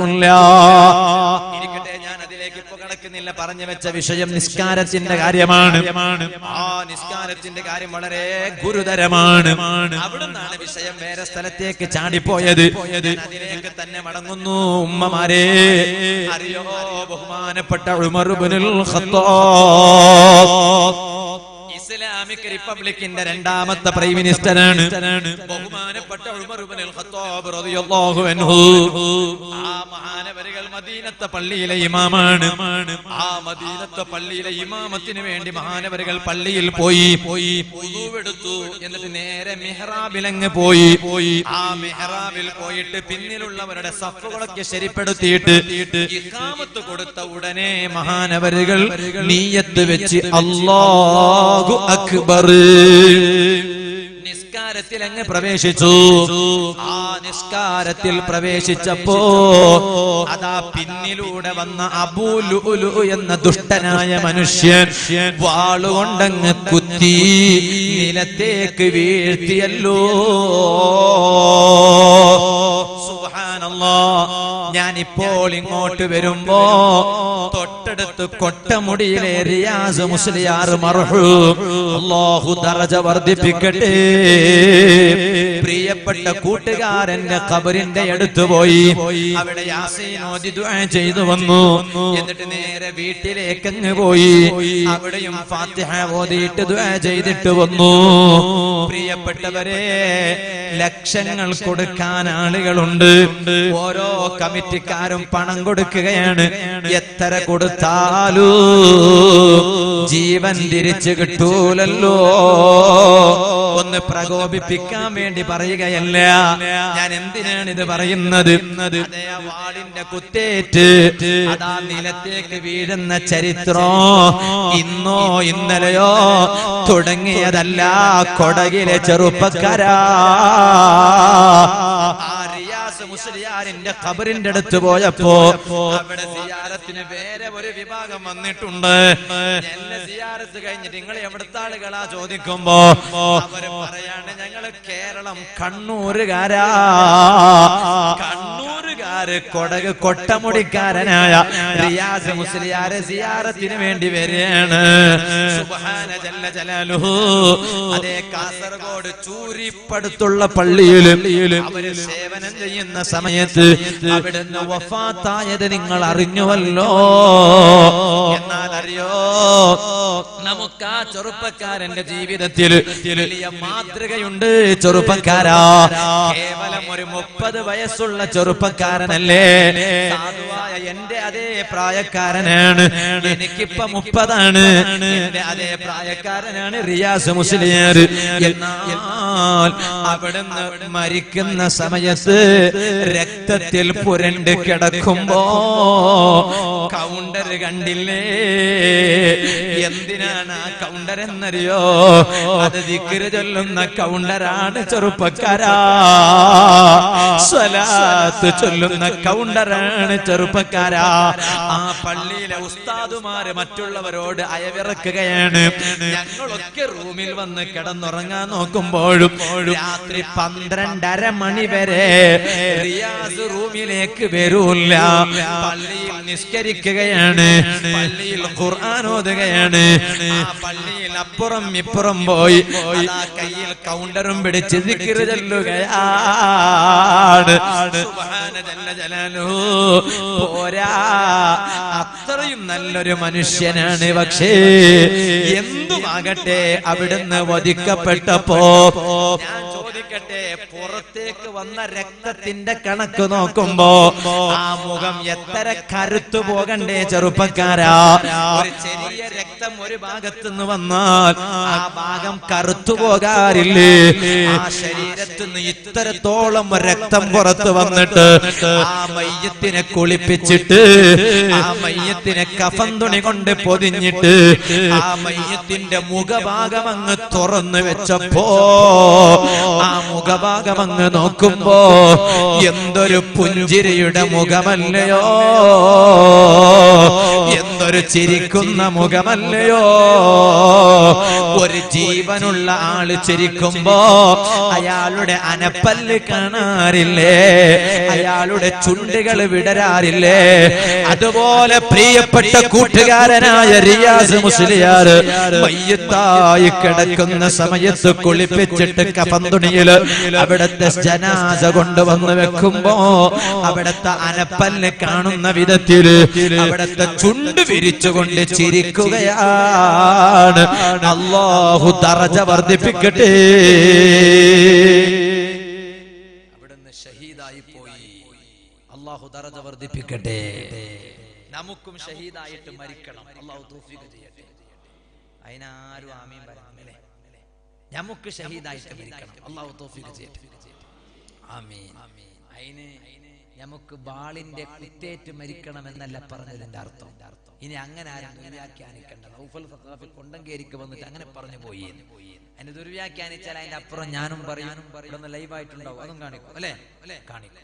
ഇസ്ലാമിക് റിപ്പബ്ലിക്കിന്റെ രണ്ടാമത്തെ പ്രൈം മിനിസ്റ്ററാണ് ബഹുമാനപ്പെട്ട ഉമർ ഇബ്നുൽ ഖത്താബ് റളിയല്ലാഹു അൻഹു ആ മഹാനവരികൾ മദീനത്തെ പള്ളിയിലെ ഇമാമാണ് ആ മദീനത്തെ പള്ളിയിലെ ഇമാമത്തിന് വേണ്ടി മഹാനവരികൾ പള്ളിയിൽ പോയി പോയി എടുത്തു എന്നിട്ട് നേരെ മിഹ്റാബിലങ്ങ് പോയി പോയി ആ മിഹ്റാബിൽ പോയിട്ട് പിന്നിലുള്ളവരുടെ സഫുകളൊക്കെ ശരിപ്പെടുത്തിയിട്ട് ഇഖാമത്ത് കൊടുത്ത ഉടനെ മഹാനവരികൾ നിയ്യത്ത് വെച്ച് അല്ലാഹു أكبر നിസ്കാരത്തിൽ അങ്ങ് പ്രവേശിച്ചു ആ നിസ്കാരത്തിൽ പ്രവേശിച്ചപ്പോൾ അതാ പിന്നിലൂടെ വന്ന അബൂ ലുലു എന്ന ദുഷ്ടനായ മനുഷ്യൻ വാളുകൊണ്ടങ്ങ് കുത്തി നിലത്തേക്ക് വീഴ്ത്തിയല്ലോ സുബ്ഹാനല്ലാഹ് ഞാൻ ഇപ്പോൾ ഇങ്ങോട്ട് വരുമ്പോ തൊട്ടടുത്ത് കൊട്ടമുടിയിലെ റിയാസ് മുസ്ലിയാർ മർഹൂം അല്ലാഹു ദറജ വർദ്ധിപ്പിക്കട്ടെ പ്രിയപ്പെട്ട കൂട്ടുകാരന്റെ ഖബറിന്റെ അടുത്ത് പോയി അവിടെ യാസീൻ ഓതി ദുആ ചെയ്തു വന്നു എന്നിട്ട് നേരെ വീട്ടിലേക്ക് അങ്ങ് പോയി അവിടെയും ഫാത്തിഹ ഓതിയിട്ട് ദുആ ചെയ്തിട്ട് വന്നു പ്രിയപ്പെട്ടവരെ ലക്ഷങ്ങൾ കൊടുക്കാൻ ആളുകളുണ്ട് ഓരോ കമ്മിറ്റിക്കാരും പണം കൊടുക്കുകയാണ് എത്ര കൊടുത്താലും ജീവൻ തിരിച്ചു കിട്ടൂലല്ലോ ഒന്ന് പ്രകോപിപ്പിക്കാൻ വേണ്ടി പറയുകയല്ല ഞാൻ എന്തിനാണ് ഇത് പറയുന്നത് അതേ വാളിന്റെ കുത്തേറ്റ് അതാ നിലത്തേക്ക് വീഴുന്ന ചരിത്രം ഇന്നോ ഇന്നലെയോ തുടങ്ങിയതല്ല കൊടകിലെ ചെറുപ്പക്കാരാ മുസ്ലിയാരിന്റെ ഖബറിന്റെ അടുത്ത് പോയപ്പോ അവിടെ സിയാറത്തിന് വേറെ ഒരു വിഭാഗം വന്നിട്ടുണ്ട് എന്നെ സിയാറത്ത് കഴിഞ്ഞിട്ട് നിങ്ങൾ എവിടുത്തെ ആളുകളാ ചോദിക്കുമ്പോ അവര് പറയാണ് ഞങ്ങൾ കേരളം കണ്ണൂരുകാരാ കണ്ണൂരുകാര് കൊടക് കൊട്ടമുടിക്കാരനായ റിയാസ് മുസ്ലിയാർ സിയാറത്തിന് വേണ്ടി വരികയാണ് സുബ്ഹാന ജല്ല ജലാലുഹു അതേ കാസർഗോഡ് ചൂരിപ്പടുത്തുള്ള പള്ളിയിൽ അവര് സേവനം ചെയ്യുന്ന സമയത്ത് അവിടുന്ന് വഫാത്തായത് നിങ്ങൾ അറിഞ്ഞുവല്ലോ എന്നാൽ അറിയോ നമുക്ക് ആ ചെറുപ്പക്കാരന്റെ ജീവിതത്തിൽ വലിയ മാതൃകയുണ്ട് ചെറുപ്പക്കാരാ കേവലം ഒരു മുപ്പത് വയസ്സുള്ള ചെറുപ്പക്കാരനല്ലേ സാധുവായ എന്റെ അതേ പ്രായക്കാരനാണ് എനിക്കിപ്പോ മുപ്പതാണ് എന്റെ അതേ പ്രായക്കാരനാണ് റിയാസ് മുസ്ലിയാർ എന്നാൽ അവിടുന്ന് മരിക്കുന്ന സമയത്ത് രക്തത്തിൽ പുരണ്ട് കിടക്കുമ്പോ കൗണ്ടർ കണ്ടില്ലേ എന്തിനാണ് ആ കൗണ്ടർ എന്നറിയോ അത് ദിക്ർ ചൊല്ലുന്ന കൗണ്ടറാണ് ചെറുപ്പക്കാരാ സ്വലാത്ത് ചൊല്ലുന്ന കൗണ്ടറാണ് ചെറുപ്പക്കാരാ ആ പള്ളിയിലെ ഉസ്താദുമാര് മറ്റുള്ളവരോട് അയവിറക്കുകയാണ് ഞങ്ങളൊക്കെ റൂമിൽ വന്ന് കിടന്നുറങ്ങാൻ നോക്കുമ്പോഴും രാത്രി പന്ത്രണ്ടര മണി വരെ റിയാസ് റൂമിലേക്ക് വരൂല്ല പള്ളിയിൽ നിസ്കരിക്കുകയാണ് പള്ളിയിൽ ഖുർആൻ ഓതുകയാണ് ആ പള്ളിയിൽ അപ്പുറം ഇപ്പുറം പോയി ആ കയ്യിൽ കൗണ്ടറും പിടിച്ച് ദിക്ർ ചൊല്ലുകയാണ് സുബ്ഹാന ജല്ല ജലാലുഹു പോരാ അത്രയും നല്ലൊരു മനുഷ്യനാണ് പക്ഷേ എന്തുമാകട്ടെ അവിടുന്ന് വധിക്കപ്പെട്ടപ്പോ ഞാൻ ചോദിക്കട്ടെ പുറത്തേക്ക് വന്ന രക്തത്തിന്റെ കണക്ക് നോക്കുമ്പോ ആ മുഖം എത്ര കറുത്തു പോകണ്ടേ ചെറുപ്പക്കാരാ. ഒരു ചെറിയ രക്തം ഒരു ഭാഗത്തു നിന്ന് വന്നാൽ ആ ഭാഗം കറുത്തു പോകാറില്ലേ? ആ ശരീരത്തിൽ നിന്ന് ഇത്രത്തോളം രക്തം പുറത്തു വന്നിട്ട് ആ മയ്യത്തിനെ കുളിപ്പിച്ചിട്ട് ആ മയ്യത്തിനെ കഫൻ തുണി കൊണ്ട് പൊതിഞ്ഞിട്ട് ആ മയ്യത്തിന്റെ മുഖഭാഗം അങ്ങ് തുറന്നു വെച്ചപ്പോ ആ മുഖഭാഗം അങ്ങ് നോക്കുമ്പോ എന്തൊരു പുഞ്ചിരിയുടെ മുഖമല്ലയോ, എന്തൊരു ചിരിക്കുന്ന മുഖമല്ലയോ. ഒരു ജീവനുള്ള ആള് ചിരിക്കുമ്പോ അയാളുടെ അനപ്പല്ല് കാണാറില്ലേ, അയാളുടെ ചുണ്ടുകൾ വിടരാറില്ലേ? അതുപോലെ പ്രിയപ്പെട്ട കൂട്ടുകാരനായ റിയാസ് മുസ്ലിയാർ മയ്യത്തായി കിടക്കുന്ന സമയത്ത് കുളിപ്പിച്ചിട്ട് കഫന്തുണിയില് അവിടത്തെ ജനാസ കൊണ്ടുവന്ന് വെക്കുമ്പോ അവിടത്തെ അനപ്പല്ല് കാണുന്ന വിധത്തില് അവിടത്തെ ചുണ്ട് വിരിച്ചുകൊണ്ട് ചിരിക്കുകയാണ്. അല്ലാഹു ദറജ വർദ്ധിപ്പിക്കട്ടെ. അവിടുന്ന് ഷഹീദായി പോയി, അല്ലാഹു ദറജ വർദ്ധിപ്പിക്കട്ടെ. നമുക്കും ഷഹീദായിട്ട് മരിക്കണം, അല്ലാഹു തൗഫീഖ് ചെയ്യട്ടെ. അതിനാരും ആമീൻ പറയല്ലേ? നമുക്ക് ഷഹീദായിട്ട് മരിക്കണം, അല്ലാഹു തൗഫീഖ് ചെയ്യട്ടെ. ആമീൻ. അതിന് നമുക്ക് ബാളിന്റെ കുത്തേറ്റ് മരിക്കണമെന്നല്ല പറഞ്ഞതിന്റെ അർത്ഥം. ഇനി അങ്ങനെ ആരും ദുർവ്യാഖ്യാനിക്കണ്ട. റൗഫൽ സഖാഫി കൊണ്ടങ്കേരിക്ക് വന്നിട്ട് അങ്ങനെ പറഞ്ഞു പോയി, അതിനെ ദുർവ്യാഖ്യാനിച്ചാൽ അതിന്റെ അപ്പുറം ഞാനും പറയാനും പറയുന്ന ലൈവായിട്ടുണ്ടാവും. അതും കാണിക്കും അല്ലേ? കാണിക്കും.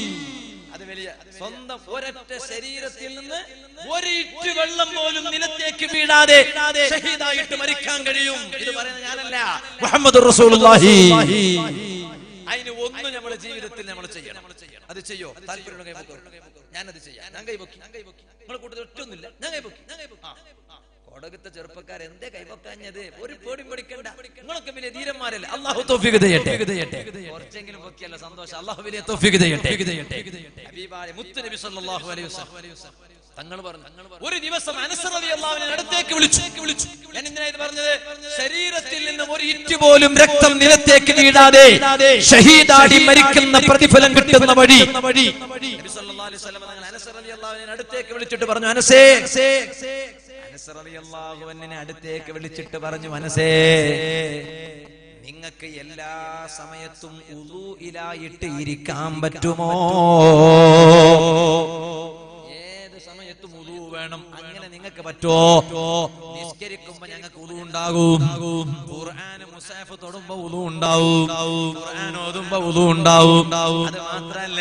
സ്വന്തം ഒരൊറ്റ ശരീരത്തിൽ നിന്ന് ഒരിറ്റ് വെള്ളം പോലും നിലത്തേക്ക് വീഴാതെ ഷഹീദായിട്ട് മരിക്കാൻ കഴിയും. ഇത് പറയുന്നത് ഞാനല്ല, മുഹമ്മദ് റസൂലുള്ളാഹി. അതിന് ഒന്ന് നമ്മുടെ ജീവിതത്തിൽ നമ്മൾ ചെയ്യണം. അത് ചെയ്യോ? താല്പര്യം ഞാനത് ചെയ്യാം. ഞാൻ കൈവക്കി നിങ്ങളെ കൂട്ടത്തിൽ ഒറ്റൊന്നുമില്ല. ഞാൻ കൈവക്കി കൊടകത്തെ ചെറുപ്പക്കാർ എന്തേ കൈവക്കാഞ്ഞത്? ഒരു പേടി പഠിക്കണ്ട, നിങ്ങളൊക്കെ വലിയ ധീരന്മാരല്ലേ. അല്ലാഹു തൗഫീഖ് ചെയ്യട്ടെ. കുറച്ചെങ്കിലും പൊക്കിയല്ല സന്തോഷം. അല്ലാഹു വലിയ തൗഫീഖ് ചെയ്യട്ടെ. ഹബീബായ മുത്ത് നബി സല്ലല്ലാഹു അലൈഹി വസല്ലം തങ്ങൾ പറഞ്ഞു, ഒരു ദിവസം അനസ് റളിയല്ലാഹു അൻഹു അടുത്തേക്ക് വിളിച്ചു. ഞാൻ എന്തിനാ ഇത് പറഞ്ഞത്? ശരീരത്തിൽ നിന്നും ഒരു ഇറ്റ് പോലും രക്തം നിലത്തേക്ക് വീഴാതെ ഷഹീദായി മരിക്കുന്ന പ്രതിഫലം കിട്ടുന്ന വഴി. നബി സല്ലല്ലാഹു അലൈഹി വസല്ലം തങ്ങൾ അനസ് റളിയല്ലാഹു അൻഹു അടുത്തേക്ക് വിളിച്ചിട്ട് പറഞ്ഞു, അനസേ അനസ് റളിയല്ലാഹു അൻഹു അടുത്തേക്ക് വിളിച്ചിട്ട് പറഞ്ഞു അനസേ നിങ്ങൾക്ക് എല്ലാ സമയത്തും ഉളൂഇലായിട്ട് ഇരിക്കാൻ പറ്റുമോ? വേണം. അങ്ങനെ നിങ്ങൾക്ക് പറ്റോ? നിസ്കരിക്കുമ്പോ ഞങ്ങൾക്ക് ഉളു ഉണ്ടാകും, ഖുർആൻ മുസാഫ് തൊടുമ്പോ ഉളു ഉണ്ടാവും, ഖുർആൻ ഓതുമ്പോ ഉളു ഉണ്ടാവും. അത് മാത്രല്ല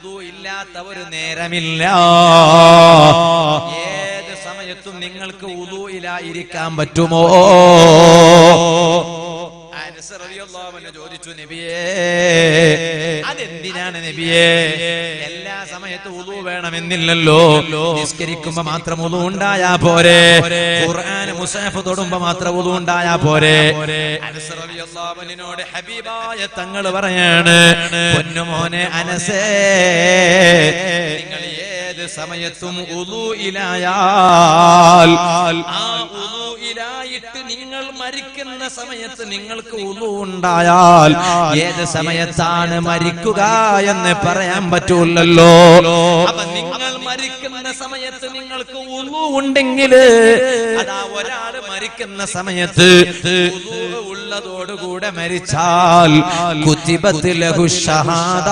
ഉളു ഇല്ലാത്ത ഒരു നേരമില്ല. ഏത് സമയത്തും നിങ്ങൾക്ക് ഉളു ഇല്ലായിരിക്കാൻ പറ്റുമോ? അനസ് റളിയല്ലാഹു അൻഹു ചോദിച്ചു, നബിയേ അതെന്തിനാണ് നബിയേ? എല്ലാ സമയത്തും ഉളു വേണമെന്നില്ലല്ലോ. നിസ്കരിക്കുമ്പോ മാത്രം ഉളു ഉണ്ടായാ പോരെ? ഖുർആൻ മുസാഫ് തൊടുമ്പോ മാത്രം ഉളു ഉണ്ടായാ പോരെ? അനസ് റളിയല്ലാഹു അൻഹുനോട് ഹബീബായ തങ്ങൾ പറയാണ്, പൊന്നുമോനെ അനസേ നിങ്ങൾ ഏത് സമയത്തും ഉളു ഇലായാൽ ആ ഉളു ഇലായിട്ട് നിങ്ങൾ മരിക്കുന്ന സമയത്ത് നിങ്ങൾക്ക് ഉളു ഉണ്ടായാൽ ഏത് സമയത്താണ് മരിക്കുക എന്ന് പറയാൻ പറ്റൂല്ലോ. അപ്പൊ നിങ്ങൾ മരിക്കുന്ന സമയത്ത് നിങ്ങൾക്ക് ഉളു ഉണ്ടെങ്കിൽ അതാ ഒരാള് മരിക്കുന്ന സമയത്ത് ഉളു ഉള്ളതോടുകൂടെ മരിച്ചാൽ കുതിബത്ത് ലഹു ഷഹാദ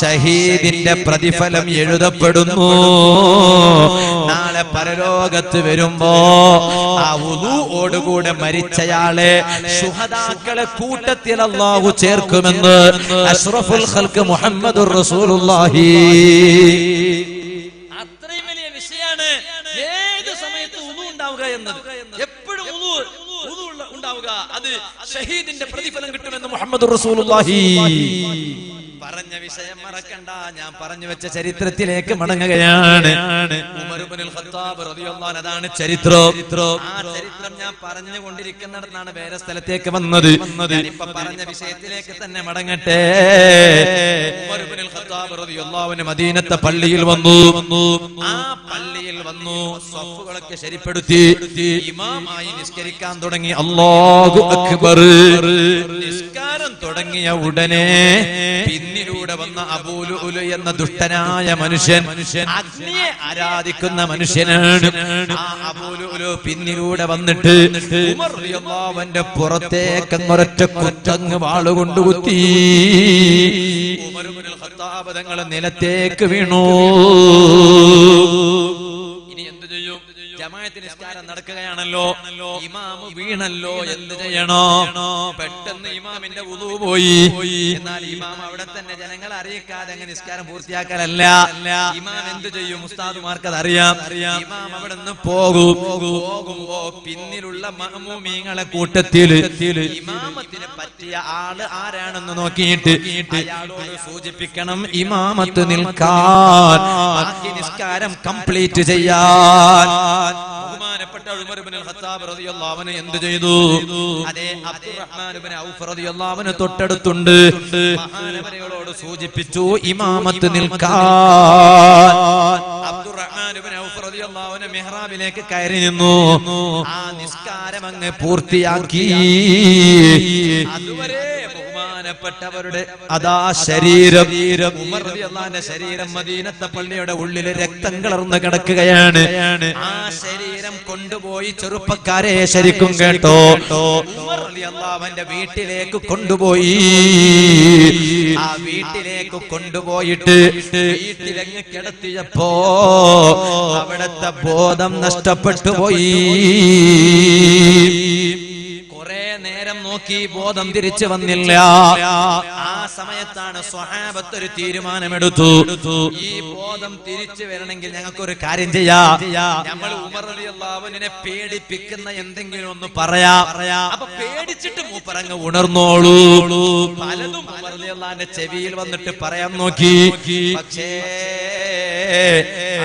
ഷഹീദിന്റെ പ്രതിഫലം എഴുതപ്പെടുന്നു. നാളെ പരലോകത്ത് വരുമ്പോ ആ വുളൂഓടുകൂടെ മരിച്ചയാളെ ശുഹദാക്കളെ കൂട്ടത്തിൽ അല്ലാഹു ചേർക്കുമെന്ന് അഷ്റഫുൽ ഖൽഖ് മുഹമ്മദുർ റസൂലുള്ളാഹി. അത്രയും വലിയ വിഷയമാണ് ഏത് സമയത്ത് വുളൂ ഉണ്ടാവുക എന്നത്. എപ്പോഴും വുളൂ ഉണ്ടാവുക അത് ഷഹീദിന്റെ പ്രതിഫലം കിട്ടുമെന്ന് മുഹമ്മദുർ റസൂലുള്ളാഹി. പറഞ്ഞ വിഷയം മറക്കണ്ട. ഞാൻ പറഞ്ഞു വെച്ച ചരിത്രത്തിലേക്ക് മടങ്ങുകയാണ്. ഉമർ ഇബ്നുൽ ഖത്താബ് റളിയല്ലാഹു അൻഹു അതാണ് ചരിത്രം. ആ ചരിത്രം ഞാൻ പറഞ്ഞു കൊണ്ടിരിക്കുന്നിടത്താണ് വേറെ സ്ഥലത്തേക്ക് വന്നത്. ഞാനിപ്പോ പറഞ്ഞ വിഷയത്തിലേക്ക് തന്നെ മടങ്ങട്ടെ. ഉമർ ഇബ്നുൽ ഖത്താബ് റളിയല്ലാഹു അൻഹു മദീനത്തെ പള്ളിയിൽ വന്നു. ആ പള്ളിയിൽ വന്നു, സഫുകളൊക്കെ ശരിപ്പെടുത്തി, ഇമാമായി നിസ്കരിക്കാൻ തുടങ്ങി. അല്ലാഹു അക്ബർ. നിസ്കാരം തുടങ്ങിയ ഉടനെ പിന്നിലൂടെ വന്ന അബൂ ലുഅ്ലു എന്ന ദുഷ്ടനായ മനുഷ്യൻ, അഗ്നിയെ ആരാധിക്കുന്ന മനുഷ്യനാണ്. ആ അബൂ ലുഅ്ലു പിന്നിലൂടെ വന്നിട്ട് ഉമർ റളിയല്ലാഹു അൻഹു പുറത്തേക്ക് ഒരൊറ്റ കുത്തങ്ങ് വാളുകൊണ്ട് കുത്തി. ഉമർ ഇബ്നുൽ ഖത്താബ് തങ്ങൾ നിലത്തേക്ക് വീണു. ഇനി എന്തു ചെയ്യും? ജമാഅത്ത് നിസ്കാരം നടക്കുകയാണല്ലോ, ഇമാമ് വീണല്ലോ, എന്ത് ചെയ്യണോ? പെട്ടെന്ന് ഇമാമിന്റെ വുളൂ പോയി. എന്നാൽ ഇമാം അവിടെ തന്നെ ജനങ്ങളെ അറിയിക്കാതെ അങ്ങനെ നിസ്കാരം പൂർത്തിയാക്കാനല്ല. ഇമാം എന്ത് ചെയ്യും? ഉസ്താദുമാർക്ക് അത് അറിയാം. ഇമാം അവിടെ നിന്ന് പോകും. പോകുമ്പോ പിന്നിലുള്ള മഅ്മൂമീങ്ങളെ കൂട്ടത്തിൽ ഇമാമത്തിന് പറ്റിയ ആള് ആരാണെന്ന് നോക്കിയിട്ട് അയാളോട് സൂചിപ്പിക്കണം ഇമാമത്ത് നിൽക്കാൻ, ബാക്കി നിസ്കാരം കംപ്ലീറ്റ് ചെയ്യാൻ. ബഹുമാനപ്പെട്ട ഉമർ ഇബ്നുൽ ഖത്താബ് റളിയല്ലാഹു അൻഹു എന്തു ചെയ്തു? അതേ അബ്ദുറഹ്മാൻ ഇബ്നു ഔഫ് റളിയല്ലാഹു അൻഹു തൊട്ടടുത്തുണ്ട്. മഹാനവരകളോട് സൂചിപ്പിച്ചു ഇമാമത്ത് നിൽക്കാൻ. അബ്ദുറഹ്മാൻ ഇബ്നു ഔഫ് റളിയല്ലാഹു അൻഹു മിഹ്റാബിലേക്ക് കയറി നിന്നു. ആ നിസ്കാരം അങ്ങ് പൂർത്തിയാക്കി. അതുവരെ പ്പെട്ടവരുടെ അതാ ശരീരം, ഉമർ റളിയല്ലാഹു അൻഹു ശരീരം മദീനത്തെ പള്ളിയുടെ ഉള്ളിലെ രക്തം കളർന്ന് കിടക്കുകയാണ്. ആ ശരീരം കൊണ്ടുപോയി ചെറുപ്പക്കാരെ ശരിക്കും കേട്ടോ ഉമർ റളിയല്ലാഹു അൻഹു വീട്ടിലേക്ക് കൊണ്ടുപോയി. ആ വീട്ടിലേക്ക് കൊണ്ടുപോയിട്ട് വീട്ടിലങ്ങ് കിടത്തിയപ്പോ അവിടുത്തെ ബോധം നഷ്ടപ്പെട്ടു പോയി. കുറെ നേരം നോക്കി, ബോധം തിരിച്ചു വന്നില്ല. ആ സമയത്താണ് സ്വഹാബത്ത് ഒരു തീരുമാനമെടുത്തു, ഈ ബോധം തിരിച്ചു വരണമെങ്കിൽ ഞങ്ങൾക്കൊരു കാര്യം ചെയ്യാം, നമ്മൾ ഉമർ റളിയല്ലാഹു അൻഹുവിനെ പേടിപ്പിക്കുന്ന എന്തെങ്കിലും ഒന്ന് പറയാം. അപ്പൊ പേടിച്ചിട്ട് മൂപ്പരങ്ങ് ഉണർന്നോളൂ. പലതും ഉമർ റളിയല്ലാഹു അൻഹുവിന്റെ ചെവിയിൽ വന്നിട്ട് പറയാൻ നോക്കി, പക്ഷേ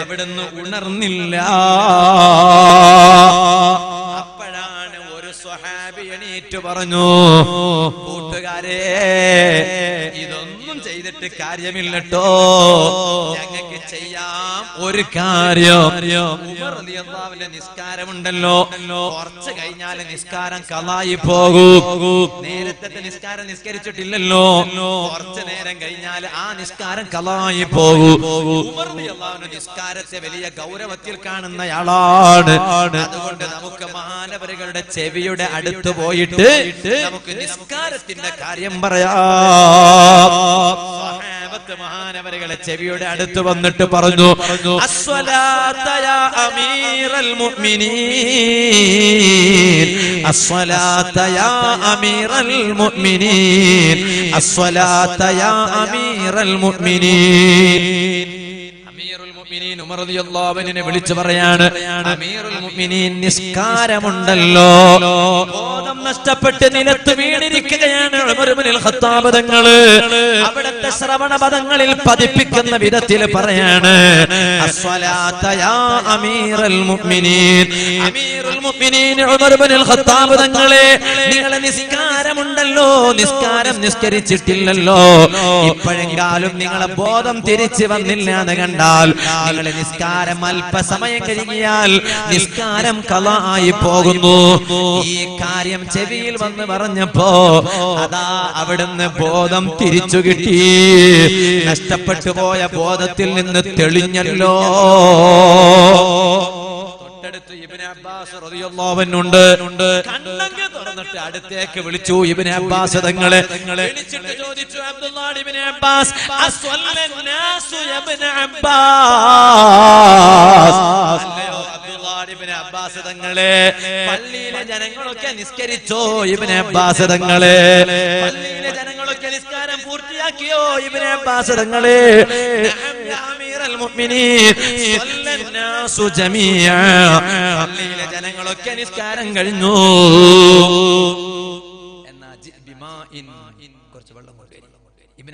അവിടുന്ന് ഉണർന്നില്ല. ണീറ്റ് പറഞ്ഞു, കൂട്ടുകാരെ ഇതൊന്നും ചെയ്തിട്ട് കാര്യമില്ലട്ടോ, ഞങ്ങൾക്ക് ചെയ്യാം ഒരു കാര്യം, ഉമർ റളിയല്ലാഹു അൻഹുവിന്റെ നിസ്കാരമുണ്ടല്ലോ കുറച്ച് കഴിഞ്ഞാൽ നിസ്കാരം ഖളായി പോകും. നേരത്തെ നിസ്കാരം നിസ്കരിച്ചിട്ടില്ലല്ലോ, കുറച്ച് നേരം കഴിഞ്ഞാൽ ആ നിസ്കാരം ഖളായി പോകും. ഉമർ റളിയല്ലാഹു അൻഹു നിസ്കാരത്തെ വലിയ ഗൗരവത്തിൽ കാണുന്നയാളാണ്. അതുകൊണ്ട് നമുക്ക് മഹാനവരകളുടെ ചെവിയുടെ അടുത്ത് പോയിട്ട് നമുക്ക് നിസ്കാരത്തിന്റെ കാര്യം പറയാം. സഹാബത്ത് മഹാനവരകളെ ചെവിയുടെ അടുത്ത് വന്നിട്ട് പറഞ്ഞു, അസ്സലാത യാ അമീറൽ മുഅ്മിനീൻ, അസ്സലാത യാ അമീറൽ മുഅ്മിനീൻ, അസ്സലാത യാ അമീറൽ മുഅ്മിനീൻ. ഉമർ റളിയല്ലാഹു അൻഹുവിനെ വിളിച്ചു പറയാണ്, അമീറുൽ മുഅ്മിനീൻ നിസ്കാരമുണ്ടല്ലോ, ബോധം നഷ്ടപ്പെട്ട് നിലത്ത് വീണിരിക്കുകയാണ് ഉമർ ഇബ്നുൽ ഖത്താബ് തങ്ങൾ. അവിടുത്തെ ശ്രവണ പദങ്ങളിൽ പതിപ്പിക്കുന്ന വിധത്തിൽ പറയാണ്, അസ്സലാത യാ അമീറുൽ മുഅ്മിനീൻ, അമീറുൽ മുഅ്മിനീൻ ഉമർ ഇബ്നുൽ ഖത്താബ് തങ്ങളെ, നിങ്ങളെ നിസ്കാരമുണ്ടല്ലോ, നിസ്കാരം നിസ്കരിച്ചിട്ടില്ലല്ലോ, ഇപ്പോഴെങ്കിലും നിങ്ങളെ ബോധം തിരിച്ചു വന്നില്ല എന്ന് കണ്ടാൽ നിങ്ങളെ നിസ്കാരം അല്പസമയം കഴിഞ്ഞാൽ നിസ്കാരം ഖളായി പോകുന്നു. ഈ കാര്യം ചെവിയിൽ വന്ന് പറഞ്ഞപ്പോ അതാ അവിടുന്ന് ബോധം തിരിച്ചു കിട്ടി. നഷ്ടപ്പെട്ടു പോയ ബോധത്തിൽ നിന്ന് തെളിഞ്ഞല്ലോ. ഇബ്നു അബ്ബാസ് റളിയല്ലാഹു അൻഹു ഉണ്ട്. കണ്ണങ്ങ് തുറന്നിട്ട് അടുത്തേക്ക് വിളിച്ചു ഇബ്നു അബ്ബാസ് തങ്ങളെ. വിളിച്ചിട്ട് ചോദിച്ചു, അബ്ദുല്ലാഹ് ഇബ്നു അബ്ബാസ്, അസ്വല്ലൻ നാസു യ ഇബ്നു അബ്ബാസ്, അല്ലയോ അബ്ദുല്ലാഹ് ഇബ്നു അബ്ബാസ് തങ്ങളെ, പള്ളിയിലെ ജനങ്ങളൊക്കെ നിസ്കരിച്ചോ ഇബ്നു അബ്ബാസ് തങ്ങളെ, പള്ളിയിലെ ജനങ്ങളൊക്കെ നിസ്കാരം പൂർത്തിയാക്കിയോ ഇബ്നു അബ്ബാസ് തങ്ങളെ. പള്ളിയിലെ ജനങ്ങളൊക്കെ നിസ്കാരം കഴിഞ്ഞു. എന്നാ കുറച്ച് വെള്ളം കൊടുക്കുക, ابن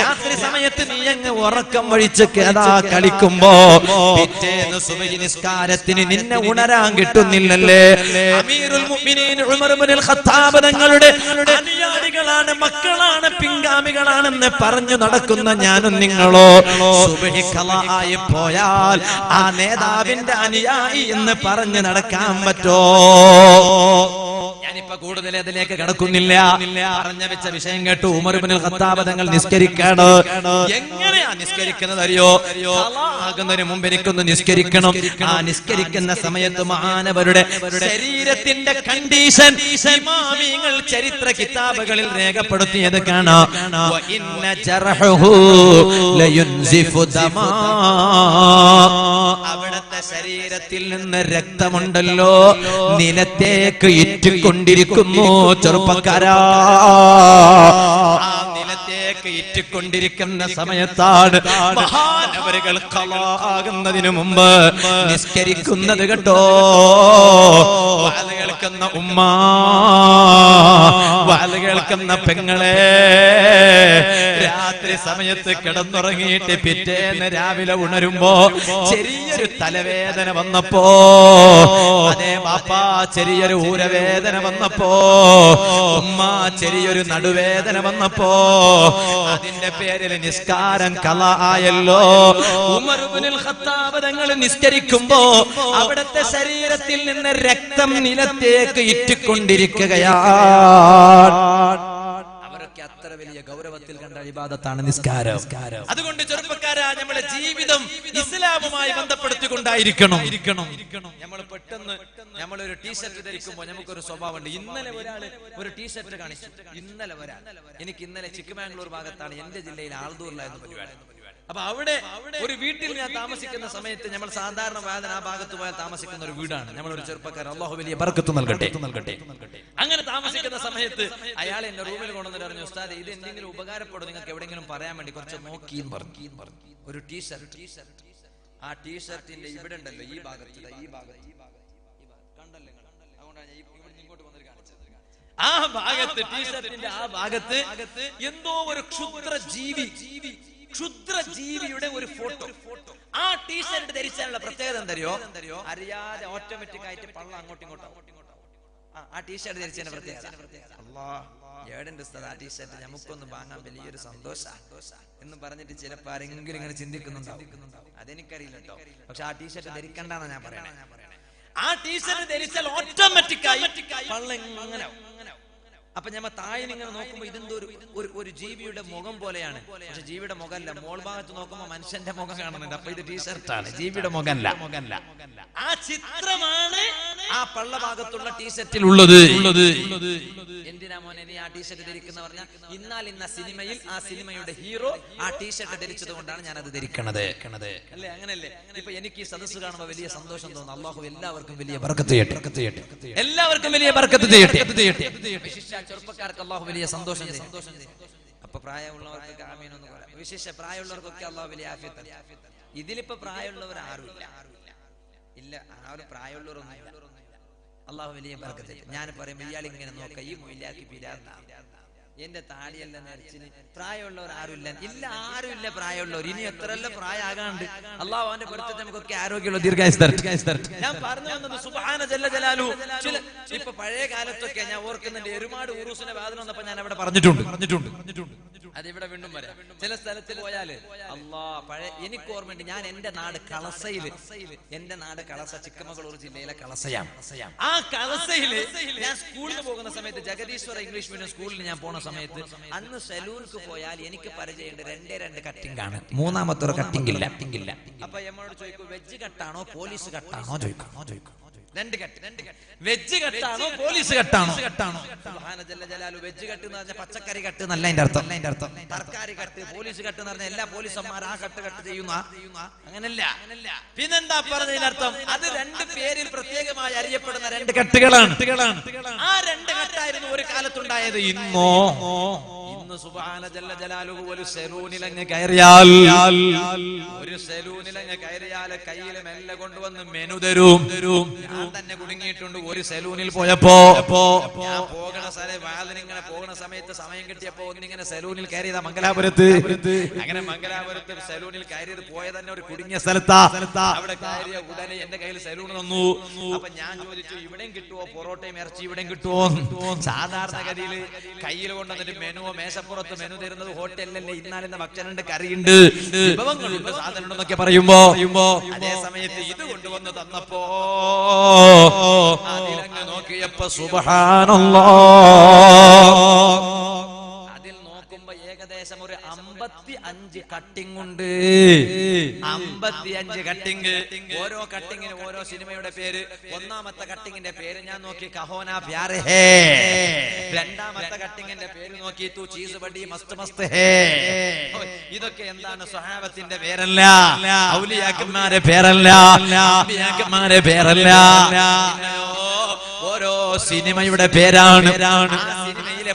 രാത്രി സമയത്ത് നീ അങ്ങ് ഉറക്കം വഴിച്ച് കഥാ കളിക്കുമ്പോ പിറ്റേന്ന് സുബ്ഹി നിസ്കാരത്തിന് നിന്നെ ഉണരാൻ കിട്ടുന്നില്ലല്ലേ അമീറുൽ മുഅ്മിനീൻ ഉമർ ഇബ്നുൽ ഖത്താബ് തങ്ങളുടെ അനുയായികളാണ് മക്കളാണ് പിൻഗാമികളാണെന്ന് പറഞ്ഞു നടക്കുന്ന ഞാനും നിങ്ങളോ സുബ്ഹി ഖളായി പോയാൽ ആ നേതാവിന്റെ അനുയായി എന്ന് പറഞ്ഞു നടക്കാൻ പറ്റോ ഞാനിപ്പോ കൂടുതൽ അതിലേക്ക് കടക്കുന്നില്ല പറഞ്ഞു വെച്ച വിഷയം കേട്ടു ഉമർ ഇബ്നുൽ ഖത്താബ് തങ്ങൾ നിസ്കരിക്കാണ് എങ്ങനെയാ നിസ്കരിക്കുന്നത് അറിയോ ഖളാ ആകുന്നതിന് മുമ്പ് എനിക്കൊന്ന് നിസ്കരിക്കണം ആ നിസ്കരിക്കുന്ന സമയത്ത് മഹാനവരുടെ ശരീരത്തിന്റെ കണ്ടീഷൻ ഇമാമിങ്ങൾ ചരിത്ര കിതാബുകളിൽ രേഖപ്പെടുത്തിയത് കാണാം വഇന്ന ജർഹുഹു ലയുൻസിഫു ദമാ അവരുടെ ശരീരത്തിൽ നിന്ന് രക്തമുണ്ടല്ലോ നിലത്തേക്ക് ഇറ്റിക്കൊണ്ടിരിക്കുന്നു ചെറുപ്പക്കാരാ ിരിക്കുന്ന സമയത്താണ് മഹാനവറുകൾ ഖളാ ആകുന്നതിനു മുമ്പ് നിസ്കരിക്കുന്നത് കേട്ടോ വാല് കേൾക്കുന്ന ഉമ്മ വാല് കേൾക്കുന്ന പെങ്ങളെ രാത്രി സമയത്ത് കിടന്നുറങ്ങിയിട്ട് പിറ്റേന്ന് രാവിലെ ഉണരുമ്പോ ചെറിയൊരു തലവേദന വന്നപ്പോ അതേ ബാപ്പാ ചെറിയൊരു ഊരവേദന വന്നപ്പോ ഉമ്മ ചെറിയൊരു നടുവേദന വന്നപ്പോ അതിന്റെ പേരിൽ നിസ്കാരം ഖളാ ആയല്ലോ ഉമർ ഇബ്നുൽ ഖത്താബ് തങ്ങൾ നിസ്കരിക്കുമ്പോ അവിടുത്തെ ശരീരത്തിൽ നിന്ന് രക്തം നിലത്തേക്ക് ഇറ്റിക്കൊണ്ടിരിക്കുകയാണ് അത്ര വലിയ ഗൗരവത്തിൽ കണ്ട ഇബാദത്താണ് നിസ്കാരം അതുകൊണ്ട് ചെറുപ്പക്കാരാ നമ്മുടെ ജീവിതം ഇസ്ലാമുമായി ബന്ധപ്പെടുത്തിക്കൊണ്ടായിരിക്കണം നമ്മൾ പെട്ടെന്ന് നമ്മൾ ഒരു ടീഷർട്ട് ധരിക്കുമ്പോൾ നമുക്കൊരു സ്വഭാവമുണ്ട് ഇന്നലെ ഒരാൾ ഒരു ടീഷർട്ട് കാണിച്ചു ഇന്നലെ ഒരാൾ എനിക്ക് ഇന്നലെ ചിക്കമാംഗ്ലൂർ ഭാഗത്താണ് എന്റെ ജില്ലയിൽ ആൾദൂറിലായിരുന്നു പരിപാടി അപ്പൊ അവിടെ ഒരു വീട്ടിൽ ഞാൻ താമസിക്കുന്ന സമയത്ത് നമ്മൾ സാധാരണ വാദന ആ ഭാഗത്ത് പോയാൽ താമസിക്കുന്ന ഒരു വീടാണ് നമ്മളൊരു ചെറുപ്പക്കാരൻ അള്ളാഹു വലിയ ബർക്കത്ത് നൽകട്ടെ നൽകട്ടെ അങ്ങനെ താമസിക്കുന്ന സമയത്ത് അയാൾ എന്റെ റൂമിൽ കൊണ്ടുവന്നിട്ട് പറഞ്ഞു ഉസ്താദ് ഇത് എന്തെങ്കിലും ഉപകാരപ്പെടും നിങ്ങൾക്ക് എവിടെയെങ്കിലും പറയാൻ വേണ്ടി കുറച്ച് നോക്കി പറഞ്ഞു പറഞ്ഞു ഒരു ടീഷർട്ട് ടീഷർട്ട് ആ ടീഷർട്ടിന്റെ ഇവിടെ ഉണ്ടല്ലോ ഈ ഭാഗത്ത് ഈ ഭാഗത്ത് ഈ ഭാഗത്ത് കണ്ടല്ലേ കണ്ടല്ലേ അതുകൊണ്ടാണ് ഇങ്ങോട്ട് വന്നിട്ട് കാണിച്ചത് ആ ഭാഗത്ത് ടീഷർട്ടിന്റെ ആ ഭാഗത്ത് എന്തോ ഒരു ക്ഷുദ്ര ജീവി ജീവി ക്ഷുദ്ര ജീവിയുടെ ഒരു ഫോട്ടോ ആ ടീഷർട്ട് ധരിച്ചാലുള്ള പ്രത്യേകത എന്തറിയോ അറിയാതെ ഓട്ടോമാറ്റിക് ആയിട്ട് പള്ള അങ്ങോട്ടും ഇങ്ങോട്ടും ആ ടീഷർട്ട് ധരിച്ചതിന്റെ പ്രത്യേകത അല്ലാഹ് ഏടന്റെ ഉസ്താദ് ആ ടീഷർട്ട് നമുക്കൊന്ന് വാങ്ങാൻ വലിയൊരു സന്തോഷം എന്ന് പറഞ്ഞിട്ട് ചിലപ്പോൾ ആരെങ്കിലും ഇങ്ങനെ ചിന്തിക്കുന്നുണ്ടാവും അതെനിക്കറിയില്ല കേട്ടോ പക്ഷെ ആ ടീഷർട്ട് ധരിക്കണ്ടാണ് ഞാൻ പറയണേ ആ ടീഷർട്ട് ധരിച്ചാൽ ഓട്ടോമാറ്റിക് ആയി പള്ള ഇങ്ങനെ അപ്പൊ ഞമ്മ താഴെ ഇങ്ങനെ നോക്കുമ്പോ ഇതെന്തോ ഒരു ഒരു ജീവിയുടെ മുഖം പോലെയാണ് പക്ഷെ ജീവിയുടെ മുഖമല്ല മോൾ ഭാഗത്ത് നോക്കുമ്പോ മനുഷ്യന്റെ മുഖം കാണുന്നുണ്ട് അപ്പൊ ഇത് ടീഷർട്ടാണ് ജീവിയുടെ മുഖമല്ല ആ ചിത്രമാണ് ആ പള്ള ഭാഗത്തുള്ള ടീഷർട്ടിൽ ഉള്ളത് എന്തിനാ മോനെ നീ ആ ടീഷർട്ട് ധരിക്കുന്ന പറഞ്ഞാൽ ഇന്നാൽ ഇന്ന സിനിമയിൽ ആ സിനിമയുടെ ഹീറോ ആ ടീഷർട്ട് ധരിച്ചതുകൊണ്ടാണ് ഞാൻ അത് ധരിക്കുന്നത് അല്ലേ അങ്ങനല്ലേ ഇപ്പോ എനിക്ക് ഈ സദസ്സ് കാണുമ്പോൾ വലിയ സന്തോഷം തോന്നുന്നു അല്ലാഹു എല്ലാവർക്കും വലിയ ബർക്കത്ത് ചെയ്യട്ടെ എല്ലാവർക്കും വലിയ ബർക്കത്ത് ചെയ്യട്ടെ വിശിഷ്യ ചെറുപ്പക്കാർക്ക് അല്ലാഹു വലിയ സന്തോഷം ചെയ്യട്ടെ അപ്പോ പ്രായമുള്ളവർക്ക് ആമീൻ എന്ന് പറയാം വിശിഷ്യ പ്രായമുള്ളവർക്കൊക്കെ അല്ലാഹു വലിയ ആഫിയത്ത് ഇതിലിപ്പോ പ്രായമുള്ളവർ ആരുമില്ല ഇല്ല ആ ഒരു പ്രായമുള്ളവരൊന്നും അല്ലാഹു വലിയ ബർക്കത്ത് ഞാൻ പറയും ഇയാൾ ഇങ്ങനെ നോക്ക ഈ മുയിലാക്കി പിരാന്താ എന്റെ താടിയല്ല നരച്ചിന് പ്രായമുള്ളവർ ആരുമില്ല ഇല്ല ആരുമില്ല പ്രായമുള്ളവർ ഇനി എത്രല്ല പ്രായമാകാണ്ട് അല്ലാഹു അവന്റെ പൊരുത്തത്തെ നമുക്കൊക്കെ ആരോഗ്യമുള്ള ദീർഘായുസ് തരട്ടെ ഞാൻ പറഞ്ഞു വന്നത് സുബ്ഹാന ജല്ല ജലാലുഹു ഇപ്പോ പഴയ കാലത്തൊക്കെ ഞാൻ ഓർക്കുന്നുണ്ട് എരുമാട് ഉറൂസിന്റെ വാദന വന്നപ്പോൾ ഞാൻ അവിടെ പറഞ്ഞിട്ടുണ്ട് പറഞ്ഞിട്ടുണ്ട് അതിവിടെ വീണ്ടും വരാം ചില സ്ഥലത്ത് പോയാൽ അല്ലാ പഴയ എനിക്ക് ഓർമ്മയുണ്ട് ഞാൻ എന്റെ നാട് കളസയിൽ എന്റെ നാട് കളസ ചിക്കമംഗളൂർ ജില്ലയിലെ കളസയാണ് ആ കളസയിൽ ഞാൻ സ്കൂളിൽ പോകുന്ന സമയത്ത് ജഗദീശ്വര ഇംഗ്ലീഷ് മീഡിയം സ്കൂളിൽ ഞാൻ പോകുന്ന സമയത്ത് അന്ന് സലൂൻക്ക് പോയാൽ എനിക്ക് പരിചയമുണ്ട് രണ്ടേ രണ്ട് കട്ടിംഗ് ആണ് മൂന്നാമത്തെ ഒരു കട്ടിംഗ് ഇല്ല ഇല്ല അപ്പൊ എന്നോട് ചോദിക്കും വെജ് കട്ടാണോ പോലീസ് കട്ടാണോ ചോദിക്കാണോ ചോദിക്കും രണ്ട് കട്ട് രണ്ട് കട്ട് വെജ് കട്ടാണോ പോലീസ് കട്ടാണോ കട്ടാണോ സുബ്ഹാന ജല്ല ജലാലു വെജ് കട്ട് എന്ന് പറഞ്ഞാൽ പച്ചക്കറി കട്ട് എന്നല്ല അതിന്റെ അർത്ഥം അതിന്റെ അർത്ഥം തർക്കാരി കട്ട് പോലീസ് കട്ട് എന്ന് പറഞ്ഞാൽ എല്ലാ പോലീസന്മാർ ആ കട്ട് കട്ട് ചെയ്യുന്ന അങ്ങനല്ല പിന്നെന്താ പറഞ്ഞതിന്റെ അർത്ഥം അത് രണ്ട് പേരിൽ പ്രത്യേകമായി അറിയപ്പെടുന്ന രണ്ട് കട്ടുകളാണ് ആ രണ്ട് കട്ടായിരുന്നു ഒരു കാലത്തുണ്ടായത് ഇന്നോ ഇന്ന് സുബ്ഹാന ജല്ല ജലാലുഹു ഒരു സലൂനിൽ അങ്ങ് കയറിയാൽ ഒരു സലൂനിൽ അങ്ങ് കയറിയാൽ കയ്യിൽ മെല്ലെ കൊണ്ടുവന്ന് മെനു തരും ഞാൻ തന്നെ കുടുങ്ങിയിട്ടുണ്ട് ഒരു സലൂനിൽ പോയപ്പോ ഞാൻ പോകണ സ്ഥലം വാലിങ്ങനെ പോകുന്ന സമയത്ത് സമയം കിട്ടിയപ്പോ ഇങ്ങനെ സലൂനിൽ കയറിയതാ മംഗലാപുരത്ത് അങ്ങനെ മംഗലാപുരത്ത് സലൂനിൽ കയറിയത് പോയ തന്നെ ഒരു കുടുങ്ങിയ സ്ഥലത്താ അവിടെ കയറിയ ഉടനെ എന്റെ കയ്യിൽ സലൂൺ തന്നു അപ്പൊ ഞാൻ ചോദിച്ചു ഇവിടെയും കിട്ടുമോ പൊറോട്ടയും ഇറച്ചി ഇവിടെയും കിട്ടുമോ സാധാരണഗതിയിൽ കയ്യിൽ കൊണ്ടുവന്നിട്ട് മെനുവോ മേശപ്പുറത്ത് മെനു തരുന്നത് ഹോട്ടലല്ലേ ഇന്നാലെന്ന ഭക്ഷണന്റെ കറിയുണ്ട് വിഭവങ്ങളുണ്ട് സാധനമുണ്ടെന്നൊക്കെ പറയുമ്പോ അതേ സമയത്ത് ഇത് കൊണ്ടുവന്ന് തന്നപ്പോ അതിലങ്ങ് നോക്കിയപ്പോ സുബ്ഹാനല്ലാഹ് ഏകദേശം ഒരു അമ്പത്തി അഞ്ച് കട്ടിംഗ് ഉണ്ട് അമ്പത്തി അഞ്ച് കട്ടിംഗ് ഓരോ കട്ടിങ്ങിന് ഓരോ സിനിമയുടെ പേര് ഒന്നാമത്തെ കട്ടിങ്ങിന്റെ പേര് ഞാൻ നോക്കി കഹോന പ്യാർ ഹേ രണ്ടാമത്തെ കട്ടിങ്ങിന്റെ പേര് നോക്കി തൂ ചീസ് ബഡി മസ്ത് മസ്ത് ഹേ ഇതൊക്കെ എന്താണ് സ്വഹാബത്തിന്റെ പേരല്ല ഔലിയാക്കന്മാരെ പേരല്ല അമ്പിയാക്കന്മാരെ പേരല്ല ഓരോ സിനിമയുടെ പേരാണ് സിനിമയിലെ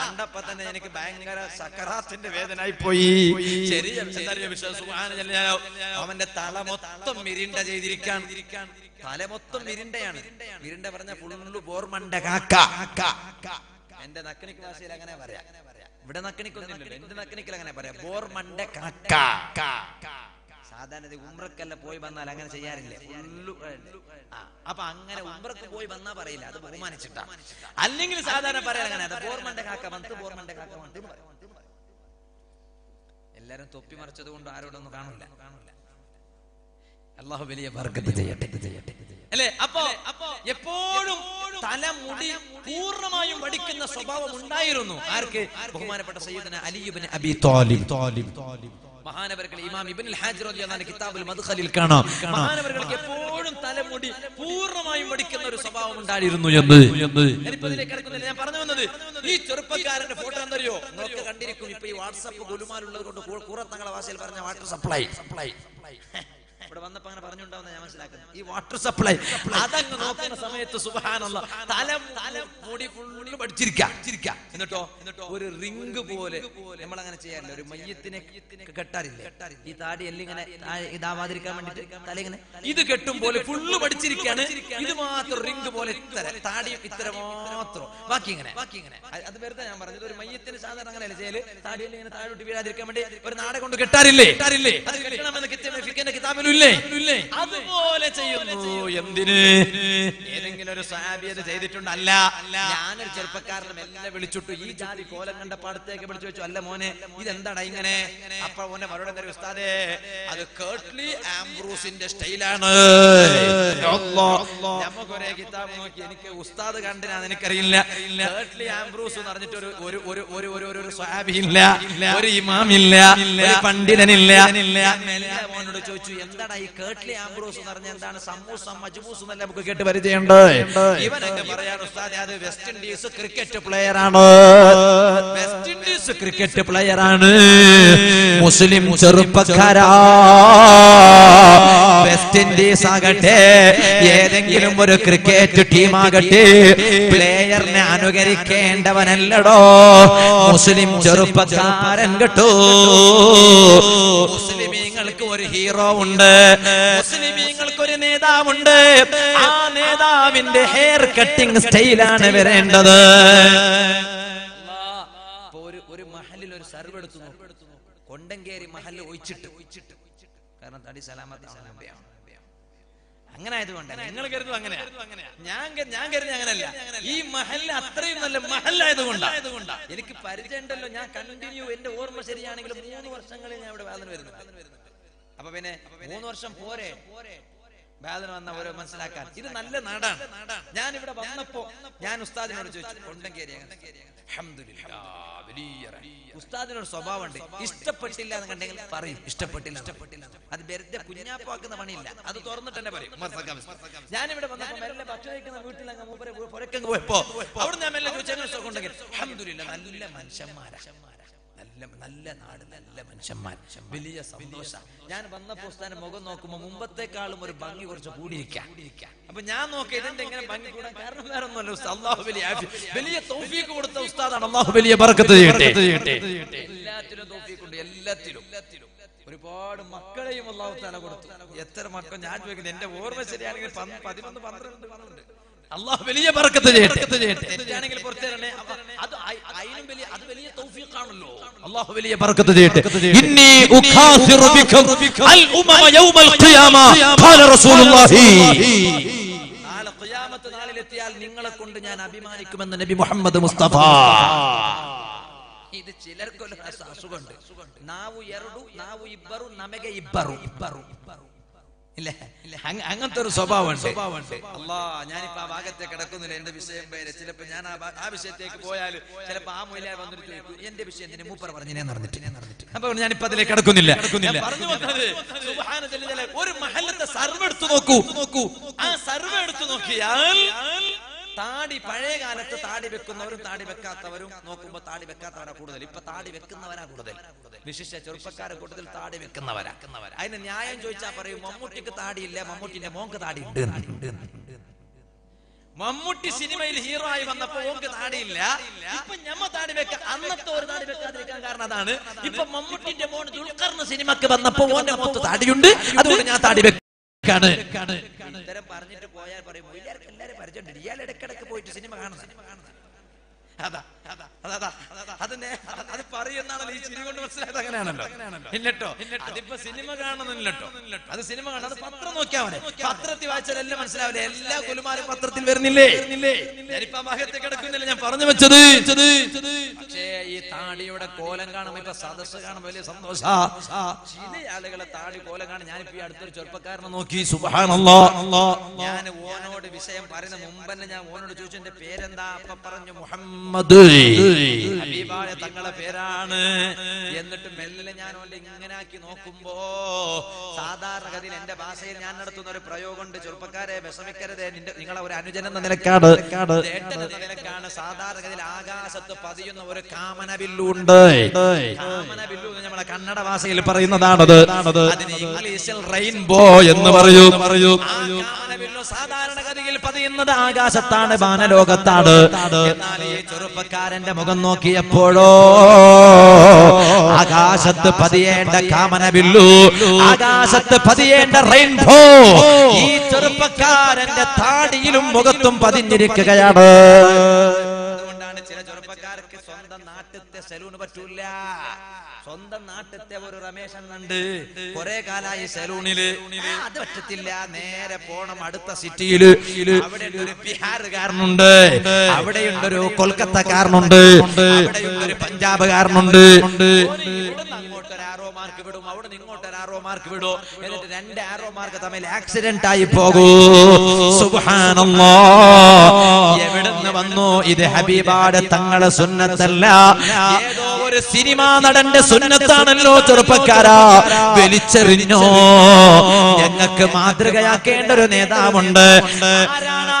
കണ്ടപ്പോ തന്നെ എനിക്ക് ഭയങ്കര സക്കറാത്തിന്റെ വേദനയായി പോയി ശരി സുബ്ഹാന ജല്ല ജലാലു അവന്റെ തല മൊത്തം മിരിണ്ട ചെയ്തിരിക്കാൻ തല മൊത്തം മിരിണ്ടയാണ് മിരിണ്ട പറഞ്ഞ ഫുള്ള് ബോർമണ്ട കാക്ക എന്റെ നക്കണിക്ക് ഭാഷയിൽ അങ്ങനെ പറയാ ഇവിടെ നക്കണിക്കൊന്നുമില്ല എന്റെ നക്കണിക്കൽ അങ്ങനെ പറയാ ബോർമണ്ട കാക്ക സാധാരണ ഉംറക്കല്ല പോയി വന്നാൽ അങ്ങനെ ചെയ്യാറില്ല അപ്പൊ അങ്ങനെ ഉംറക്ക് പോയി വന്നാ പറയില്ല അത് ബഹുമാനിച്ചിട്ടാ അല്ലെങ്കിൽ സാധാരണ പറയാൻ ബോർമണ്ട കാക്ക വന്നിട്ട് ബോർമണ്ട കാക്ക വന്നിട്ട് എല്ലാരും തൊപ്പി മറിച്ചത് കൊണ്ട് ആരോടൊന്നും കാണില്ല കാണില്ല അല്ലാഹു വലിയ ബർക്കത്ത് ചെയ്യട്ടെ ചെയ്യട്ടെ അല്ലേ അപ്പോ അപ്പോ എപ്പോഴും തലമുടി പൂർണ്ണമായും വടിക്കുന്ന സ്വഭാവം ഉണ്ടായിരുന്നു ആർക്ക് ബഹുമാനപ്പെട്ട സയ്യിദന അലി ഇബ്നു അബീ ത്വാലിബ് ത്വാലിബ് ത്വാലിബ് മഹാനവർകൾ ഇമാം ഇബ്നുൽ ഹാജി റളിയല്ലാഹു കിതാബുൽ മദ്ഖലിൽ കാണാം മഹാനവർകൾക്ക് എപ്പോഴും തലമുടി പൂർണ്ണമായും വടിക്കുന്ന ഒരു സ്വഭാവം ഉണ്ടായിരുന്നു എന്ന് ഇതിലേക്ക് കിടക്കുന്നില്ല ഞാൻ പറഞ്ഞു വന്നത് ഈ ചെറുപ്പക്കാരന്റെ ഫോട്ടോ എന്തറിയോ നോക്കി കണ്ടിരിക്കും ഇപ്പോ ഈ വാട്സ്ആപ്പ് ഗുലുമാലുള്ളത് കൊണ്ട് കുറത്തങ്ങളെ ഭാഷയിൽ പറഞ്ഞ വാട്ടർ സപ്ലൈ സപ്ലൈ ഇവിടെ വന്നപ്പോ അങ്ങനെ പറഞ്ഞുണ്ടാവുന്ന ഞാൻ മനസ്സിലാക്കുന്നത് ഈ വാട്ടർ സപ്ലൈ അതങ്ങ് നോക്കുന്ന സമയത്ത് സുബ്ഹാനല്ലാഹ് തലം തലം മുടി ഫുള്ള് പഠിച്ചിരിക്കാം എന്നിട്ടോ എന്നിട്ടോ ഒരു റിംഗ് പോലെ നമ്മൾ അങ്ങനെ ചെയ്യാറില്ല ഒരു മയ്യത്തിനെ കെട്ടാറില്ല ഈ താടി എല്ലാം ഇങ്ങനെ ഇതാവാതിരിക്കാൻ വേണ്ടി തല ഇങ്ങനെ ഇത് കെട്ടും പോലെ ഫുള്ള് പഠിച്ചിരിക്കാണ് ഇത് മാത്രം റിംഗ് പോലെ താടി ഇത്ര മാത്രം ബാക്കി ഇങ്ങനെ ബാക്കി ഇങ്ങനെ അത് വെറുതെ ഞാൻ പറഞ്ഞത് ഒരു മയ്യത്തിന് സാധാരണ അങ്ങനെയല്ല ചെയ്യല് താടിയെല്ലാം ഇങ്ങനെ താഴോട്ട് വീഴാതിരിക്കാൻ വേണ്ടി ഒരു നാട കൊണ്ട് കെട്ടാറില്ലേ കെട്ടാറില്ലേ അത് കെട്ടണമെന്ന് കിതാബിൽ Kondangeri Mahal Oichittu Karena tadi selamat أنا أقول لك أنا أقول لك أنا أقول لك أنا أقول لك أنا أقول لك أنا أقول لك أنا أقول لك أنا أقول لك أنا أقول لك أنا أقول لك أنا أقول لك أنا أقول لك أنا أقول لك أنا أقول لك أنا أقول لك أنا أقول لك أنا أقول لك أنا أقول لك أنا أقول لك ഒരുപാട് മക്കളെയും അല്ലാഹു തആല കൊടുത്തു എത്ര മക്കൾ ഞാൻ വെക്കുന്ന എൻ്റെ ഓർമ്മ ശരിയാണെങ്കിൽ പതിനൊന്ന് പന്ത്രണ്ട് അല്ലാഹു വലിയ ബർക്കത്ത് ചെയ്യട്ടെ ആണെങ്കിൽ പുറത്തേരണേ അത് ഐനും വലിയ അത് വലിയ തൗഫീഖാണല്ലോ അല്ലാഹു വലിയ ബർക്കത്ത് ചെയ്യട്ടെ ഇന്നി ഉഖാസിറു ബികും അൽ ഉമമ യൗമൽ ഖിയാമ ഖാല റസൂലുള്ളാഹി നാള ഖിയാമത്ത് നാളിലെത്തിയാൽ നിങ്ങളെ കൊണ്ട് ഞാൻ അഭിമാനിക്കുമെന്ന് നബി മുഹമ്മദ് മുസ്തഫ إذا تشيلر كله أساس سوغند، ناو يردو ناو يبارو نامك يبارو يبارو يبارو. إلا إلا هن هنن ترو سباعون سباعون. الله، يعني بابا كتير كذاكون لين ده بيسيم بيرة. سيلا بنيانا بابا أبيسيم تيجي بويا له. سيلا بام ويلاه باندري تيجي. يندي بيسيم تيجي مو برا برجينا ناردي. هم بقول يعني بدل كذاكون لين. بارني وثاده. سبحان الله جل جلاله. وري محلة سيرفر تنوكو. تنوكو. آه سيرفر تنوكيال. താടി പഴയ കാലത്തെ താടി വെക്കുന്നവരും താടി വെക്കാത്തവരും നോക്കുമ്പോൾ താടി വെക്കാത്തവരാ കൂടുതൽ ഇപ്പോ താടി വെക്കുന്നവരാ കൂടുതൽ വിശിഷ്യ ചെറുപ്പക്കാരെ കൂടുതൽ താടി വെക്കുന്നവരാ അതിന് ന്യായം ചോദിച്ചാൽ പറയും മമ്മൂട്ടിക്ക് താടി ഇല്ല മമ്മൂട്ടിന്റെ മോൻക്ക് താടി ഉണ്ട് മമ്മൂട്ടി സിനിമയിൽ ഹീറോ ആയി വന്നപ്പോൾ ഓൻക്ക് താടി ഇല്ല ഇപ്പോ ഞമ്മ താടി വെക്ക അന്നത്തെ ഒരു താടി വെക്കാതിരിക്കാൻ കാരണം അതാണ് ഇപ്പോ മമ്മൂട്ടിന്റെ മോൻ ദുൽഖർന സിനിമക്ക് വന്നപ്പോൾ ഓന്റെ മോൻക്ക് താടി ഉണ്ട് അതുകൊണ്ട് ഞാൻ താടി വെക്ക كان كان كان ترى بارني ترى بويا باري بويا كلا ري باري جد ريال هذا كذا كبوي تسيني ما كانوا هذا هذا هذا هذا نه هذا باري يا نانا ليه تشيني كوند مسلا هذا كنا نللا هنلتو هذا بس تسيني ما كانوا نلتو هذا تسيني ما كانوا هذا باترة نوكيا وله باترة تيواج ترى للا مسلا وله للا كل ماري باترة تيل بيرني لله يعني بابا كده كذا كنا لله بارني ما تدي تدي تدي أشياء يثاني وذا كولن كانوا مي بس سادس كانوا مللي سندوسا جيلي على كلا ثاني كولن كانوا يعني في أرتر جربكار نوكي سبحان الله الله يعني وانود بيسايم بارينا ممبن يعني وانود جوجين ده بيرن دا ببارنج محمد مدري أبي باري تكلا فيران يندت مللي نانو لينغنا كينو كومبو سادا رغدي لند باسير نانر تونور بريوغون دجوربكارة بسمك كرده نينغلا وري أنو جنن نندلك كارد دهتن نندلك كارد سادا رغدي لآغا سطو باديو نور كامنا بيلوند كامنا بيلوند نجملا كندا باسير لباري ندانو ده أدنى إنغليسيل رينبو يندو بريو بريو كامنا بيلو سادا رغدي لباديو ندا آغا سطان بانه لوكا تاد ചെറുപ്പക്കാരന്റെ മുഖം നോക്കിയപ്പോഴോ ആകാശത്ത് പതിയേണ്ട കാമനബില്ലു ആകാശത്ത് പതിയേണ്ട റെയിൻബോ ഈ ചെറുപ്പക്കാരന്റെ താടിയിലും മുഖത്തും പതിഞ്ഞിരിക്കുകയാണ് അതുകൊണ്ടാണ് ചില ചെറുപ്പക്കാർക്ക് സ്വന്തം നാട്ടത്തെ സലൂൺ പറ്റില്ല. സ്വന്തം നാട്ടത്തെ ഒരു രമേശൻ ഉണ്ട്, കുറെ കാലായി സലൂണില്, അത് പറ്റത്തില്ല. നേരെ പോണം അടുത്ത സിറ്റിയിൽ, അവിടെ ഒരു ബിഹാറുകാരനുണ്ട്, അവിടെയുണ്ടൊരു കൊൽക്കത്തക്കാരനുണ്ട്, അവിടെയുണ്ടൊരു പഞ്ചാബുകാരനുണ്ട്. അങ്ങോട്ട് ഒരു ആറോ മാർക്ക് വിടും, അവിടെ നിന്ന് ഇങ്ങോട്ട് ഒരു ആറോ മാർക്ക് വിടും, എന്നിട്ട് രണ്ട് ആറോ മാർക്ക് തമ്മിൽ ആക്സിഡന്റ് ആയി പോകൂ. സുബ്ഹാനല്ലാഹ്, എവിടുന്ന് വന്നു ഇത്? ഹബീബാടെ തങ്ങളെ സുന്നത്തല്ല, ഏതോ ഒരു സിനിമ നടന്റെ സുന്നത്താണല്ലോ. ചെറുപ്പക്കാരാ വലിച്ചെറിഞ്ഞോ, ഞങ്ങൾക്ക് മാതൃകയാക്കേണ്ട ഒരു നേതാവുണ്ട്. ആരാണ് ആ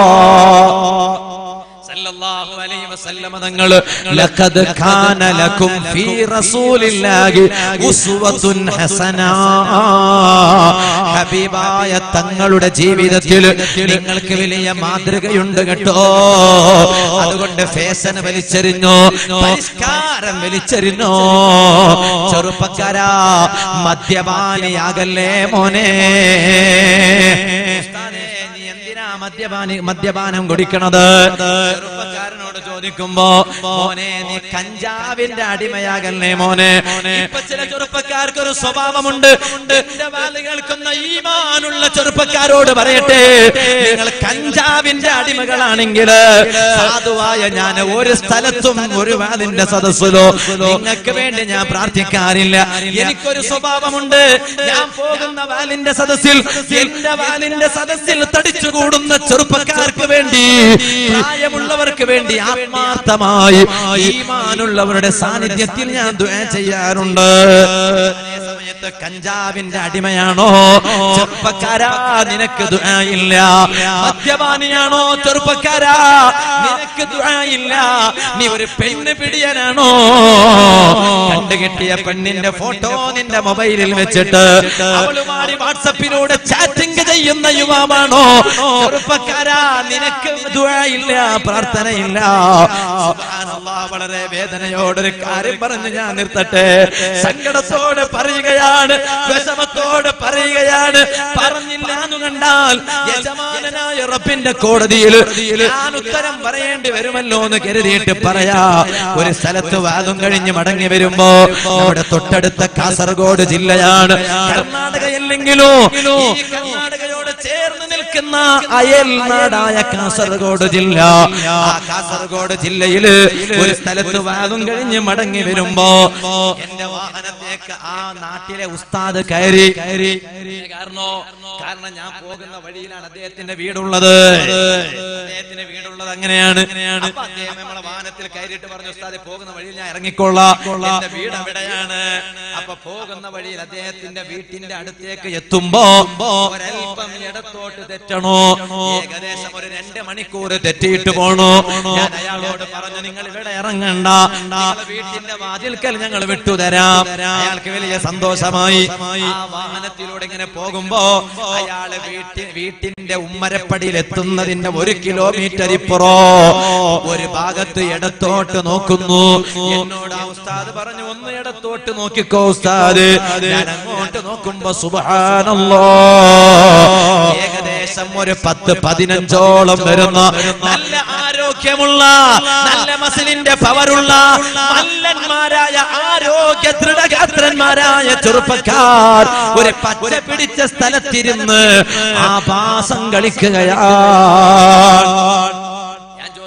സല്ലല്ലാഹു അലൈഹി വസല്ലം തങ്ങൾ ലഖദ് കാന ലക്കും ഫീ റസൂലില്ലാഹി ഉസ്വത്തുൻ ഹസന. ഹബീബായ തങ്ങളുടെ ജീവിതത്തിൽ നിങ്ങൾക്ക് വലിയ മാതൃകയുണ്ട് കേട്ടോ. അതുകൊണ്ട് ഫാഷൻ വലിച്ചെറിഞ്ഞോ, പരിഷ്കാരം വലിച്ചെറിഞ്ഞോ. ചെറുപ്പക്കാരാ മദ്യപാനിയാകല്ലേ മോനെ. മദ്യപാനം കുടിക്കണത്? ചെറുപ്പക്കാരനോട് ചോദിക്കുമ്പോ മോനെ നീ കഞ്ചാവിന്റെ അടിമയാകല്ലേ മോനെ. ഇപ്പൊ ചില ചെറുപ്പക്കാർക്ക് ഒരു സ്വഭാവമുണ്ട്. കേൾക്കുന്ന ഈമാനുള്ള ചെറുപ്പക്കാരോട് പറയട്ടെ, നിങ്ങൾ കഞ്ചാവിന്റെ അടിമകളാണെങ്കിൽ സാധുവായ ഞാൻ ഒരു സ്ഥലത്തും ഒരു വാദിന്റെ സദസ്സിലോ നിങ്ങൾക്ക് വേണ്ടി ഞാൻ പ്രാർത്ഥിക്കാറില്ല. എനിക്കൊരു സ്വഭാവമുണ്ട്, ഞാൻ പോകുന്ന വാലിന്റെ സദസ്സിൽ എന്റെ വാലിന്റെ സദസ്സിൽ തടിച്ചുകൂടുന്ന ചെറുപ്പക്കാർക്ക് വേണ്ടി, പ്രായമുള്ളവർക്ക് വേണ്ടി ആത്മാർത്ഥമായി ഈമാനുള്ളവരുടെ സാന്നിധ്യത്തിൽ ഞാൻ ദുആ ചെയ്യാറുണ്ട്. സമയത്ത് കഞ്ചാവിന്റെ അടിമയാണോ ചെറുപ്പക്കാരാ, നിനക്ക് ദുആ ഇല്ല. മദ്യപാനിയാണോ ചെറുപ്പക്കാരാ, നിനക്ക് ദുആ ഇല്ല. നീ ഒരു പെണ്ണ് പിടിയനാണോ, കണ്ടുകിട്ടിയ പെണ്ണിന്റെ ഫോട്ടോ നിന്റെ മൊബൈലിൽ വെച്ചിട്ട് അവളുമായി വാട്സപ്പിലൂടെ ചാറ്റിംഗ് ചെയ്യുന്ന യുവാവാണോ ചെറുപ്പക്കാരാ, നിനക്ക് ദുആ ഇല്ല, പ്രാർത്ഥനയില്ല. സുബ്ഹാനല്ലാഹ്, വളരെ വേദനയോടൊരു കാര്യം പറഞ്ഞ് ഞാൻ നിർത്തട്ടെ. സങ്കടത്തോടെ പറയുകയാണ്, വിഷമത്തോടെ പറയുകയാണ്. പറഞ്ഞില്ല എന്ന് കണ്ടാൽ യജമാനനായ റബ്ബിന്റെ കോടതിയിൽ ഞാൻ ഉത്തരം പറയേണ്ടി വരുമല്ലോ എന്ന് കരുതിയിട്ട് പറയാ. ഒരു സ്ഥലത്ത് വാദം കഴിഞ്ഞ് മടങ്ങി വരുമ്പോ, നമ്മുടെ തൊട്ടടുത്ത കാസർഗോഡ് ജില്ലയാണ്, കർണാടകയില്ലെങ്കിലോ കർണാടകയോട് ചേർന്ന് നിൽക്കുന്ന അയൽനാടായ കാസർഗോഡ് ജില്ല. ആ കാസർഗോഡ് ജില്ലയില് ഒരു സ്ഥലത്ത് വാദം കഴിഞ്ഞ് മടങ്ങി വരുമ്പോ എന്റെ വാഹനത്തേക്ക് ആ നാട്ടിലെ ഉസ്താദ് കയറി. കാരണം ഞാൻ പോകുന്ന വഴിയിലാണ് അദ്ദേഹത്തിന്റെ വീടുള്ളത്. അദ്ദേഹത്തിന്റെ വീടുള്ളത് അങ്ങനെയാണ്. അദ്ദേഹം നമ്മളെ വാഹനത്തിൽ കയറിയിട്ട് പറഞ്ഞു, ഉസ്താദ് പോകുന്ന വഴിയിൽ ഞാൻ ഇറങ്ങിക്കൊള്ളാം, എന്റെ വീട് അവിടെയാണ്. അപ്പൊ പോകുന്ന വഴിയിൽ അദ്ദേഹത്തിന്റെ വീട്ടിന്റെ അടുത്തേക്ക് എത്തുമ്പോ ഒരൽപ്പം ഇടത്തോട്ട് തെറ്റണോ, ഏകദേശം ഒരു രണ്ട് മണിക്കൂർ തെറ്റിയിട്ട് പോണോ. ഞാൻ അയാളോട് പറഞ്ഞു, നിങ്ങൾ ഇവിടെ ഇറങ്ങണ്ട, വീട്ടിന്റെ വാതിൽക്കൽ ഞങ്ങൾ വിട്ടുതരാം. അയാൾക്ക് വലിയ സന്തോഷമായി. ആ വാഹനത്തിലൂടെ ഇങ്ങനെ പോകുമ്പോ അയാള് വീട്ടിൽ വീട്ടിന്റെ ഉമ്മരപ്പടിയിൽ എത്തുന്നതിന്റെ ഒരു കിലോമീറ്റർ ഇപ്പുറോ ഒരു ഭാഗത്ത് ഇടത്തോട്ട് നോക്കുന്നു. എന്നോട് ആ ഉസ്താദ് പറഞ്ഞു, ഒന്ന് ഇടത്തോട്ട് നോക്കിക്കോ ഉസ്താദ്. ഞാൻ അങ്ങോട്ട് നോക്കുമ്പോ സുബ്ഹാനല്ലാഹ്, ഏകദേശം ഒരു പത്ത് പതിനഞ്ചോളം വരുന്ന നല്ല ആരോഗ്യമുള്ള, നല്ല മസിലിന്റെ പവറുള്ള, മല്ലന്മാരായ ആരോഗ്യ ദൃഢഗാത്രന്മാരായ ചെറുപ്പക്കാർ ഒരു പച്ച പിടിച്ച സ്ഥലത്തിരുന്ന് ആഭാസം കളിക്കുകയാണ്.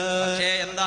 പക്ഷേ എന്താ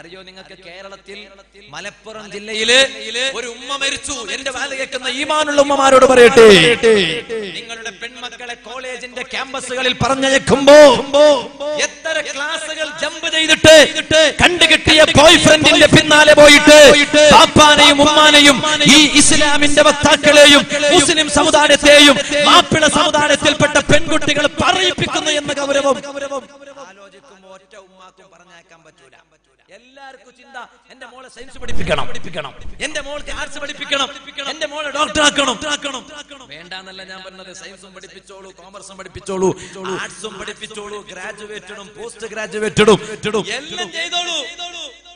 أرجو أن تكون كيرلا تيل مالبورن جيلة يلة، وري أمّا ميرتشو، إنت بعد كذا إيمان ولا أمّا مارو دبريتة. نِعَلُودَ بِنْ مَكَّلَ كوليج إنت كامبس سكاليل برانجة كُمبو، يَتَّرَ كلاس سكال جنب جيدة، كَنْدِ كِتِّيَ boyfriend إنت بِنَّالَ بويتة، بابا نيوم ماما نيوم، يي إسلام إنت بثاكليوم، مسلم سمودارتيوم، ما بيلا سمودارتيل بطة بين غُتِّيكَلَ باري بيكُنَّا يَنْمَا كَبَرَبَوْم. എല്ലാവർക്കും ചിന്ത എൻ്റെ മോളെ സയൻസ് പഠിപ്പിക്കണം പഠിപ്പിക്കണം എൻ്റെ മോളെ ആർട്സ് പഠിപ്പിക്കണം എൻ്റെ മോളെ ഡോക്ടർ ആക്കണം ആക്കണം വേണ്ടാന്നല്ല ഞാൻ പറഞ്ഞത് സയൻസും പഠിപ്പിച്ചോളൂ കോമേഴ്സും പഠിപ്പിച്ചോളൂ ആർട്സും പഠിപ്പിച്ചോളൂ ഗ്രാജുവേറ്റഡും പോസ്റ്റ് ഗ്രാജുവേറ്റഡും എല്ലാം ചെയ്തോളൂ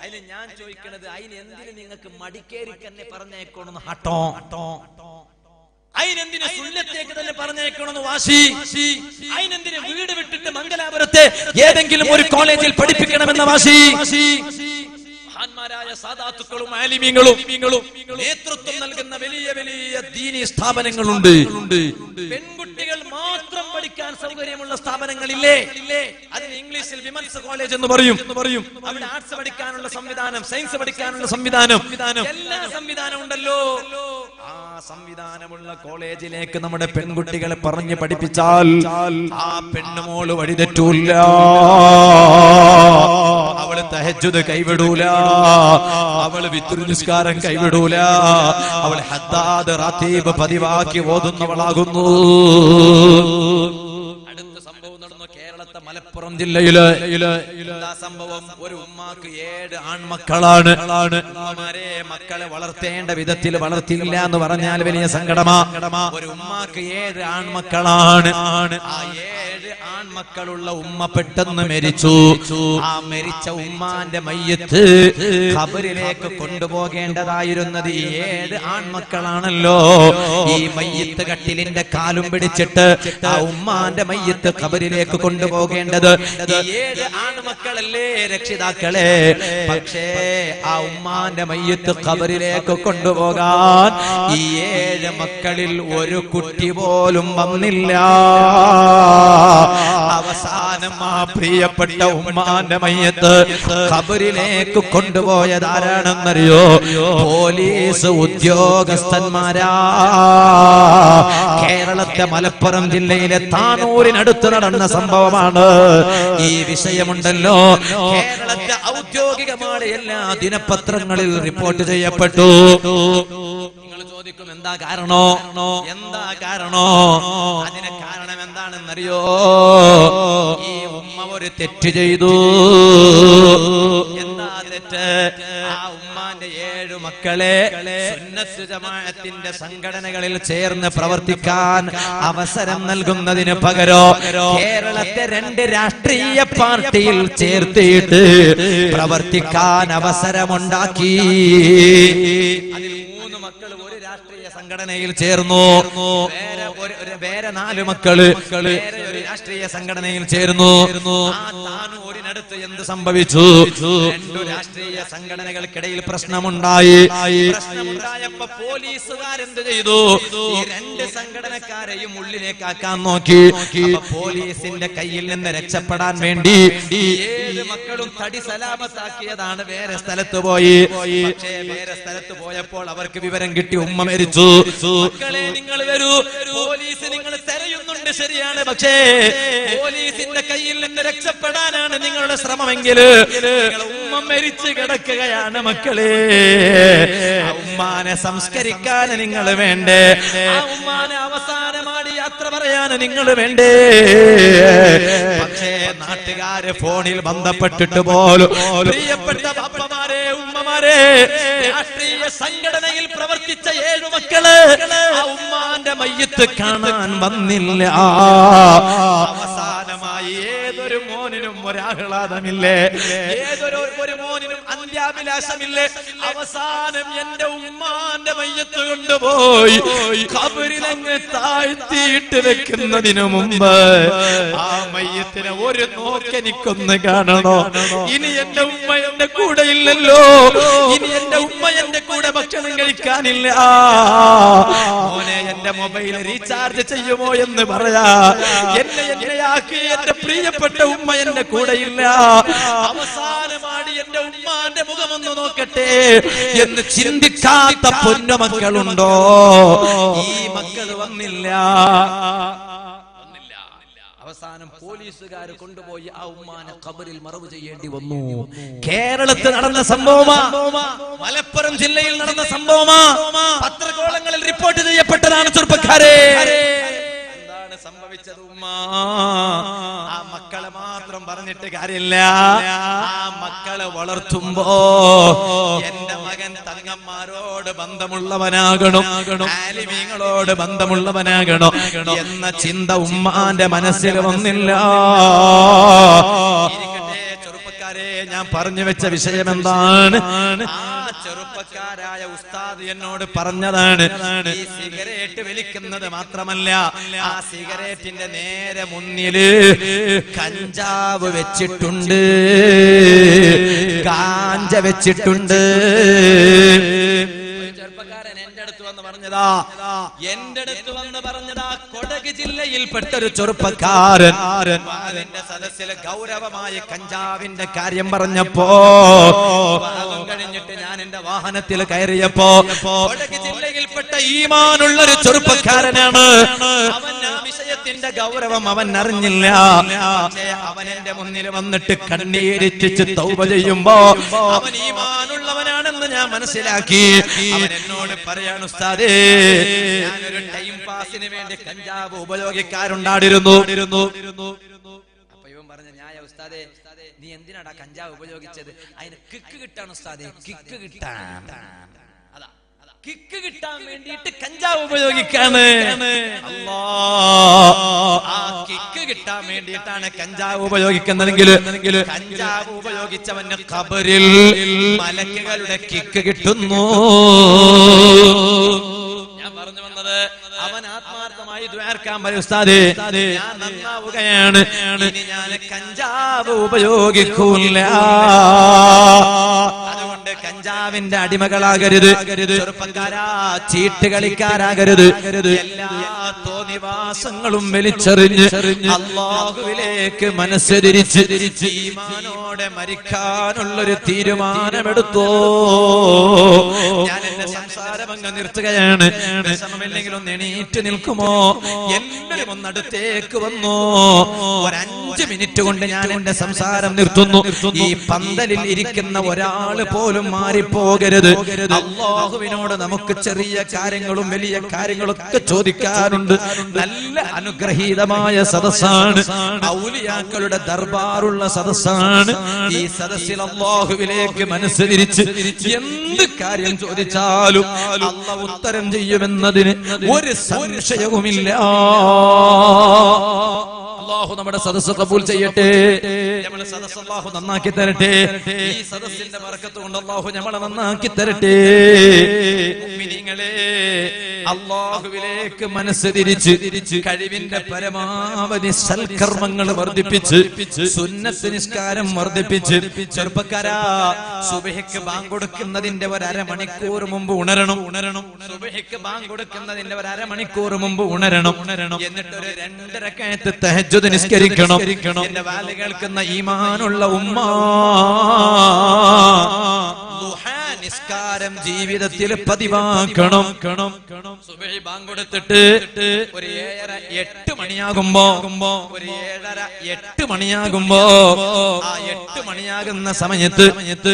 അതിനെ ഞാൻ ചോദിക്കുന്നത് അതിനെ എന്തിനെ നിങ്ങൾക്ക് മടിക്കേരി തന്നെ പറഞ്ഞേക്കണമെന്ന് ഹട്ടോ ഹട്ടോ أينندينا سُلّتَّيَكَ دَلَّ بارنَيَكَ كَرَنَّ وَاشِي أينندينا وِيرَدَ وِتِّتَّ مَنْغَلَا بَرَتَّهِ يَدَنْكِلُ مُورِي كَوْلَيْجِلْ بَدِي بِكَنَّ مَنَّ وَاشِي مهانمارaya സാദാത്തുക്കളും ആലിമീങ്ങളും നേതൃത്വം നൽകുന്ന വലിയ വലിയ ദീനി സ്ഥാപനങ്ങളുണ്ട് പെൺകുട്ടികൾ മാത്രം പഠിക്കാൻ സൗകര്യമുള്ള സ്ഥാപനങ്ങളില്ലേ അതിന് ഇംഗ്ലീഷിൽ വിമൻസ് കോളേജ് എന്ന് പറയും അവിടെ ആർട്സ് പഠിക്കാനുള്ള സംവിധാനം സയൻസ് പഠിക്കാനുള്ള സംവിധാനം എല്ലാ സംവിധാനവും ഉണ്ടല്ലോ ആ സംവിധാനമുള്ള കോളേജിലേക്ക് നമ്മുടെ പെൺകുട്ടികളെ പറഞ്ഞു പഠിപ്പിച്ചാൽ ആ പെണ്ണുമോൾ വഴിതെറ്റൂല്ല അവൾ തഹജ്ജുദ് കൈവിടൂല അവൾ വിത്രു നിസ്കാരം കൈവിടൂല അവൾ ഹദ്ദാദ് റാത്തീബ് പതിവാക്കി ഓതുന്നവളാകുന്നു അടുത്ത സംഭവം നടന്നു കേരളത്തെ മലപ്പുറം ജില്ലയിലെ എന്താ സംഭവം ഒരു ഉമ്മാക്ക് ഏഴ് ആൺമക്കളാണ് ഉമ്മമാരെ മക്കളെ വളർത്തേണ്ട വിധത്തിൽ വളർത്തിയില്ല എന്ന് പറഞ്ഞാൽ വലിയ സങ്കടമാ ഒരു ഉമ്മാക്ക് ഏഴ് ആൺമക്കളാണ് ആ ഏഴ് ആൺമക്കളുള്ള ഉമ്മ പെട്ടെന്ന് മരിച്ചു ആ മരിച്ച ഉമ്മാന്റെ മയ്യത്ത് ഖബറിലേക്ക് കൊണ്ടുപോകേണ്ടതായിരുന്നത് ഈ ഏഴ് ആൺമക്കളാണല്ലോ ഈ മയ്യത്ത് കട്ടിലിന്റെ കാലും പിടിച്ചിട്ട് ആ ഉമ്മാന്റെ മയ്യത്ത് ഖബറിലേക്ക് കൊണ്ടുപോകേണ്ടത് ഈ ഏഴ് ആൺമക്കളല്ലേ രക്ഷിതാക്കളെ പക്ഷേ ആ ഉമ്മാന്റെ മയ്യത്ത് ഖബറിലേക്ക് കൊണ്ടുപോകാൻ ഈ ഏഴ് മക്കളിൽ ഒരു കുട്ടി പോലും വന്നില്ല അവസാനം ആ പ്രിയപ്പെട്ട ഉമ്മാന്റെ മയ്യത്ത് ഖബറിലേക്ക് കൊണ്ടുപോയതാരാണെന്നറിയോ പോലീസ് ഉദ്യോഗസ്ഥന്മാരാ കേരളത്തെ മലപ്പുറം ജില്ലയിലെ താനൂരിനടുത്ത് നടന്ന സംഭവമാണ് ഈ വിഷയമുണ്ടല്ലോ കേരളത്തെ ഔദ്യോഗികമായ എല്ലാ ദിനപത്രങ്ങളിൽ റിപ്പോർട്ട് ചെയ്യപ്പെട്ടു എന്താ കാരണോ എന്താ കാരണോ അതിന് കാരണം എന്താണെന്നറിയോ ഈ ഉമ്മ ഒരു തെറ്റ് ചെയ്തു എന്താ തെറ്റ് ആ ഉമ്മാന്റെ ഏഴ് മക്കളെ സുന്നത്ത് ജമാഅത്തിന്റെ സംഘടനകളിൽ ചേർന്ന് പ്രവർത്തിക്കാൻ അവസരം നൽകുന്നതിന് പകരം കേരളത്തെ രണ്ട് രാഷ്ട്രീയ പാർട്ടിയിൽ ചേർത്തിട്ട് പ്രവർത്തിക്കാൻ അവസരമുണ്ടാക്കി അതിൽ മൂന്ന് മക്കൾ ഒരു രാഷ്ട്രീയ സംഘടനയിൽ ചേർന്നു വേറെ നാല് മക്കള് ഒരു രാഷ്ട്രീയ സംഘടനയിൽ ചേർന്നു താനൂരിനടുത്ത് എന്ത് സംഭവിച്ചു രണ്ടു രാഷ്ട്രീയ സംഘടനകൾക്കിടയിൽ പ്രശ്നമുണ്ടായി പ്രശ്നമുണ്ടായപ്പോ പോലീസുകാരെന്ത് ചെയ്തു ഈ രണ്ട് സംഘടനക്കാരെയും ഉള്ളിലേക്കാക്കാൻ നോക്കി പോലീസിന്റെ കയ്യിൽ നിന്ന് രക്ഷപ്പെടാൻ വേണ്ടി ഏഴ് മക്കളും തടി സലാമത്താക്കിയതാണ് വേറെ സ്ഥലത്ത് പോയി പക്ഷേ വേറെ സ്ഥലത്ത് പോയപ്പോൾ അവർക്ക് വിവരം കിട്ടി ഉമ്മ മരിച്ചു മക്കളെ നിങ്ങൾ വരൂ പോലീസ് നിങ്ങൾ തെരയുന്നുണ്ട് ശരിയാണ് പക്ഷേ പോലീസിന്റെ കയ്യിൽ നിന്ന് രക്ഷപ്പെടാനാണ് നിങ്ങളുടെ ശ്രമമെങ്കിൽ ഉമ്മ മരിച്ചു കിടക്കുകയാണ് മക്കളെ ഉമ്മാനെ സംസ്കരിക്കാൻ നിങ്ങൾ വേണ്ടേ ഉമ്മാനെ അവസാനമായി യാത്ര പറയാൻ നിങ്ങൾ വേണ്ടേ പക്ഷേ നാട്ടുകാര് ഫോണിൽ ബന്ധപ്പെട്ടിട്ട് പോലും പ്രിയപ്പെട്ട അപ്പമാരെ ഉമ്മമാരെ രാഷ്ട്രീയ സംഘടനയിൽ പ്രവർത്തിച്ച ഏഴു മക്കള് ആ ഉമ്മാന്റെ മയ്യത്ത് കാണാൻ വന്നില്ല അവസാനമായി ഏതൊരു മോനിനും ഒരാഹ്ലാദമില്ലേ? ഏതൊരു ഒരു മോനിനും അന്ത്യാഭിലാഷമില്ലേ? അവസാനം എൻ്റെ ഉമ്മാന്റെ മയ്യത്ത് കൊണ്ടുപോയി ഖബറിലങ്ങ് താഴ്ത്തിയിട്ട് വെക്കുന്നതിനു മുമ്പ് ആ മയ്യത്തിനെ ഒരു നോക്കെനിക്കൊന്ന് കാണണോ? ഇനി എൻ്റെ ഉമ്മ എൻ്റെ കൂടെ ഇല്ലല്ലോ, ഇനി എൻ്റെ ഉമ്മ എൻ്റെ കൂടെ ഭക്ഷണം കഴിക്കാനില്ല, മോനെ എൻ്റെ മൊബൈൽ റീചാർജ് ചെയ്യുമോ എന്ന് പറയാ. എന്നെ എന്നെയാക്കി എൻ്റെ പ്രിയപ്പെട്ട ഉമ്മ എൻ്റെ കൂടെ ഇല്ല, അവസാനമായി എൻ്റെ ഉമ്മാന്റെ മുഖം ഒന്ന് നോക്കട്ടെ എന്ന് ചിന്തിക്കാത്ത പൊന്നു മക്കളുണ്ടോ? ഈ മക്കൾ വന്നില്ല. അവസാനം പോലീസുകാർ കൊണ്ടുപോയി ആ ഉമ്മാനെ ഖബറിൽ മറവ് ചെയ്യേണ്ടി വന്നു. കേരളത്തിൽ നടന്ന സംഭവമാ, മലപ്പുറം ജില്ലയിൽ നടന്ന സംഭവമാ, പത്രകോളങ്ങളിൽ റിപ്പോർട്ട് ചെയ്യപ്പെട്ടതാണ്. ചെറുപ്പക്കാരെ, എന്താണ് സംഭവിച്ചത്? ഉമ്മ ആ മക്കളെ മാത്രം പറഞ്ഞിട്ട് കാര്യമില്ല, ആ മക്കളെ വളർത്തുമ്പോ എന്റെ മകൻ തങ്ങന്മാരോട് ബന്ധമുള്ളവനാകണോ, ആലിമീങ്ങളോട് ബന്ധമുള്ളവനാകണോ എന്ന ചിന്ത ഉമ്മാന്റെ മനസ്സിൽ വന്നില്ല. ചെറുപ്പക്കാരെ, ഞാൻ പറഞ്ഞു വെച്ച വിഷയം എന്താണ്? ചെറുപ്പക്കാരായ ഉസ്താദ് എന്നോട് പറഞ്ഞതാണ്, ഈ സിഗരറ്റ് വലിക്കുന്നത് മാത്രമല്ല, ആ സിഗരറ്റിന്റെ നേരെ മുന്നില് കഞ്ചാവ് വെച്ചിട്ടുണ്ട്, കാഞ്ച വെച്ചിട്ടുണ്ട്. പറഞ്ഞതാ എന്റെ അടുത്ത് വന്ന് പറഞ്ഞതാ കൊടക് ജില്ലയിൽപ്പെട്ട ഒരു ചെറുപ്പക്കാരൻ സദസ്സിലെ ഗൗരവമായ കഞ്ചാവിന്റെ കാര്യം പറഞ്ഞപ്പോ കഴിഞ്ഞിട്ട് ഞാൻ എന്റെ വാഹനത്തിൽ കയറിയപ്പോ കൊടക് ജില്ലയിൽപ്പെട്ട ഈമാനുള്ള ഒരു ചെറുപ്പക്കാരനാണ്. അവൻ ആ വിഷയത്തിന്റെ ഗൗരവം അവൻ അറിഞ്ഞില്ല. പക്ഷേ അവൻ എന്റെ മുന്നിൽ വന്നിട്ട് കണ്ണീരിച്ച് തൗബ ചെയ്യുമ്പോ അവൻ ഈമാനുള്ളവനാണെന്ന് ഞാൻ മനസ്സിലാക്കി. അവൻ എന്നോട് പറയാണ്, ഉസ്താദേ, ഞാനൊരു ടൈം പാസിന് വേണ്ടി കഞ്ചാവ് ഉപയോഗിക്കാറുണ്ടായിരുന്നു. അപ്പൊ ഇവൻ പറഞ്ഞ ന്യായ, ഉസ്താദേ നീ എന്തിനാടാ കഞ്ചാവ് ഉപയോഗിച്ചത്? അതിന് കിക്ക് കിട്ടാൻ ഉസ്താദേ, കിക്ക് കിട്ടാൻ, അതാ കിക്ക് കിട്ടാൻ വേണ്ടിയിട്ട് കഞ്ചാവ് ഉപയോഗിക്കാണ്. ആ കിക്ക് കിട്ടാൻ വേണ്ടിയിട്ടാണ് കഞ്ചാവ് ഉപയോഗിക്കുന്നതെങ്കിൽ കഞ്ചാവ് ഉപയോഗിച്ചവന് ഖബറിൽ മലക്കുകളുടെ കിക്ക് കിട്ടുന്നു. ഞാൻ പറഞ്ഞു വന്നത്, അവൻ ആത്മാർത്ഥമായി ദ്വാർക്കാൻ പറയും, ഉസ്താദേ ഞാൻ നന്നാവുകയാണ്, ഇനി ഞാൻ കഞ്ചാവ് ഉപയോഗിക്കൂല, അതുകൊണ്ട് കഞ്ചാവിന്റെ അടിമകളാകരുത്, ചെറുപ്പക്കാരാ ചീട്ട് കളിക്കാരാകരുത്, എല്ലാ തോന്നിവാസങ്ങളും വലിച്ചെറിഞ്ഞ് അല്ലാഹുവിലേക്ക് മനസ്സ് തിരിച്ച് ഈമാനോടെ മരിക്കാനുള്ളൊരു തീരുമാനമെടുത്തോ. ഞാൻ എന്റെ സംസാരമങ്ങ് നിർത്തുകയാണ്. ും എണീറ്റ് നിൽക്കുമോ? എങ്കിലും ഒന്നടുത്തേക്ക് വന്നോ? ഒരഞ്ച് മിനിറ്റ് കൊണ്ട് ഞാൻ എന്റെ സംസാരം നിർത്തുന്നു. ഈ പന്തലിൽ ഇരിക്കുന്ന ഒരാള് പോലും മാറിപ്പോകരുത്. അല്ലാഹുവിനോട് നമുക്ക് ചെറിയ കാര്യങ്ങളും വലിയ കാര്യങ്ങളും ഒക്കെ ചോദിക്കാറുണ്ട്. നല്ല അനുഗ്രഹീതമായ സദസ്സാണ്, ഔലിയാക്കളുടെ ദർബാറുള്ള സദസ്സാണ്. ഈ സദസ്സിൽ അല്ലാഹുവിലേക്ക് മനസ്സ് തിരിച്ച് എന്ത് കാര്യം ചോദിച്ചാലും അല്ലാഹു ഉത്തരം ചെയ്യുമെന്നതിന് ഒരു സംശയവുമില്ല. അല്ലാഹു നമ്മുടെ സദസ്സ് ഖബൂൽ ചെയ്യട്ടെ. നമ്മുടെ സദസ്സ് അല്ലാഹു നന്നാക്കി തരട്ടെ. ഈ സദസ്സിന്റെ ബർക്കത്ത് കൊണ്ട് അല്ലാഹു നമ്മളെ നന്നാക്കി തരട്ടെ. മുഅ്മിനീങ്ങളെ, അല്ലാഹുവിലേക്ക് മനസ്സ് തിരിച്ച് കഴിവിന്റെ പരമാവധി സൽക്കർമ്മങ്ങൾ വർദ്ധിപ്പിച്ച് സുന്നത്ത് നിസ്കാരം വർദ്ധിപ്പിച്ച് ചെറുപ്പക്കാരാ സുബഹിക്ക് ബാങ്ക് കൊടുക്കുന്നതിന്റെ ഒരു അരമണിക്കൂർ മുമ്പ് ഉണരണം ഉണരണം സുബഹിക്ക് ബാങ്ക് കൊടുക്കുന്നതിന്റെ ഒരു അരമണിക്കൂർ മുമ്പ് ഉണരണം ഉണരണം എന്നിട്ട് ഒരു രണ്ടര കയത്ത് തഹജ്ജുദ് നിസ്കരിക്കണം. എന്റെ വാല് കേൾക്കുന്ന ഈമാനുള്ള ഉമ്മ, നിസ്കാരം ജീവിതത്തിൽ പതിവാക്കണം. സുബഹി ബാങ്ക് കൊടുത്തിട്ട് ഒരു ഏഴര എട്ട് മണിയാകുമ്പോ ഒരു ഏഴര എട്ട് മണിയാകുമ്പോ ആ എട്ട് മണിയാകുന്ന സമയത്ത്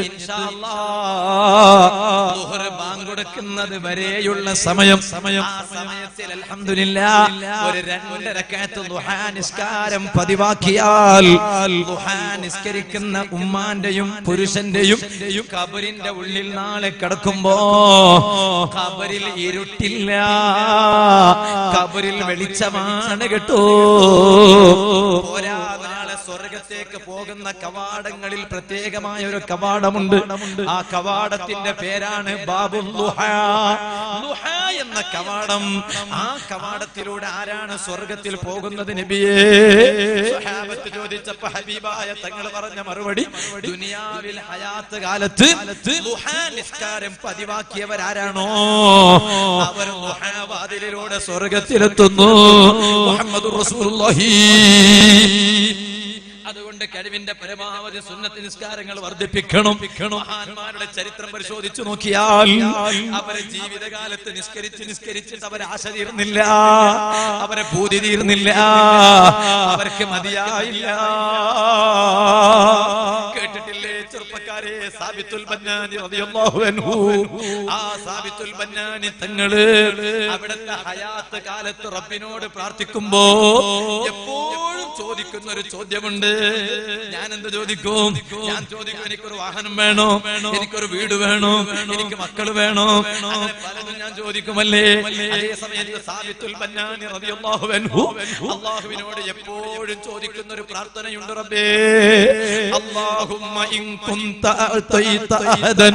ഇൻഷാ അല്ലാഹ് ദുഹർ ബാങ്ക് കൊടുക്കുന്നത് വരെയുള്ള സമയം സമയം ആ സമയത്തിൽ അൽഹംദുലില്ലാഹ് ഒരു രണ്ട് റക്അത്ത് ദുഹാ നിസ്കാരം പതിവാക്കിയാൽ ദുഹാ നിസ്കരിക്കുന്ന ഉമ്മാന്റെയും പുരുഷന്റെയും ഖബറിന്റെ ഉള്ളിൽ നാളെ കിടക്കുമ്പോ ഖബറിൽ ഇരുട്ടില്ല, ഖബറിൽ വെളിച്ചമാണ് കേട്ടോ. ഒരാളെ സ്വർഗ്ഗ സ്വർഗ്ഗത്തേക്ക് പോകുന്ന കവാടങ്ങളിൽ പ്രത്യേകമായ ഒരു കവാടമുണ്ട്. ആ കവാടത്തിന്റെ പേരാണ് ബാബുൽ ദുഹാ. ദുഹാ എന്ന കവാടം. ആ കവാടത്തിലൂടെ ആരാണ് സ്വർഗ്ഗത്തിൽ പോകുന്നത് നബിയേ? സ്വഹാബത്ത് ചോദിച്ചപ്പോൾ ഹബീബായ തങ്ങൾ പറഞ്ഞ മറുപടി, ദുനിയാവിൽ ഹയാത്ത് കാലത്ത് ദുഹാ നിസ്കാരം പതിവാക്കിയവർ ആരാണോ അവർ ദുഹാ വാതിലിലൂടെ സ്വർഗ്ഗത്തിലെത്തുന്നു. മുഹമ്മദുർ റസൂലുള്ളാഹി. അതുകൊണ്ട് കഴിവിന്റെ പരമാവധി സുന്നത്ത് നിസ്കാരങ്ങൾ വർദ്ധിപ്പിക്കണം. മഹാന്മാരുടെ ചരിത്രം പരിശോധിച്ചു നോക്കിയാൽ അവരെ ജീവിതകാലത്ത് നിസ്കരിച്ച് നിസ്കരിച്ചിട്ട് അവരെ ആശ തീർന്നില്ല, അവരെ ഭൂതി തീർന്നില്ല, അവർക്ക് മതിയായില്ല. കേട്ടിട്ടില്ലേ ചെറുപ്പക്കാരെ, സാബിത്തുൽ ബന്നാനി റളിയല്ലാഹു അൻഹു, ആ സാബിത്തുൽ ബന്നാനി തങ്ങള് അവിടുത്തെ ഹയാത്ത് കാലത്ത് റബ്ബിനോട് പ്രാർത്ഥിക്കുമ്പോ എപ്പോഴും ചോദിക്കുന്ന ഒരു ചോദ്യമുണ്ട്. ഞാൻ എന്ത് ചോദിക്കും? ഞാൻ ചോദിക്കും, എനിക്കൊരു വാഹനം വേണോ, എനിക്കൊരു വീട് വേണോ, എനിക്ക് മക്കൾ വേണോ, അങ്ങനെ പലതും ഞാൻ ചോദിക്കുമല്ലേ. അതേ സമയത്ത് സാബിത്തുൽ ബന്നാനി റളിയല്ലാഹു അൻഹു അല്ലാഹുവിനോട് എപ്പോഴും ചോദിക്കുന്ന ഒരു പ്രാർത്ഥനയുണ്ട്. റബ്ബേ, അല്ലാഹുമ്മ ഇൻ കുൻത അഅതൈത അഹദൻ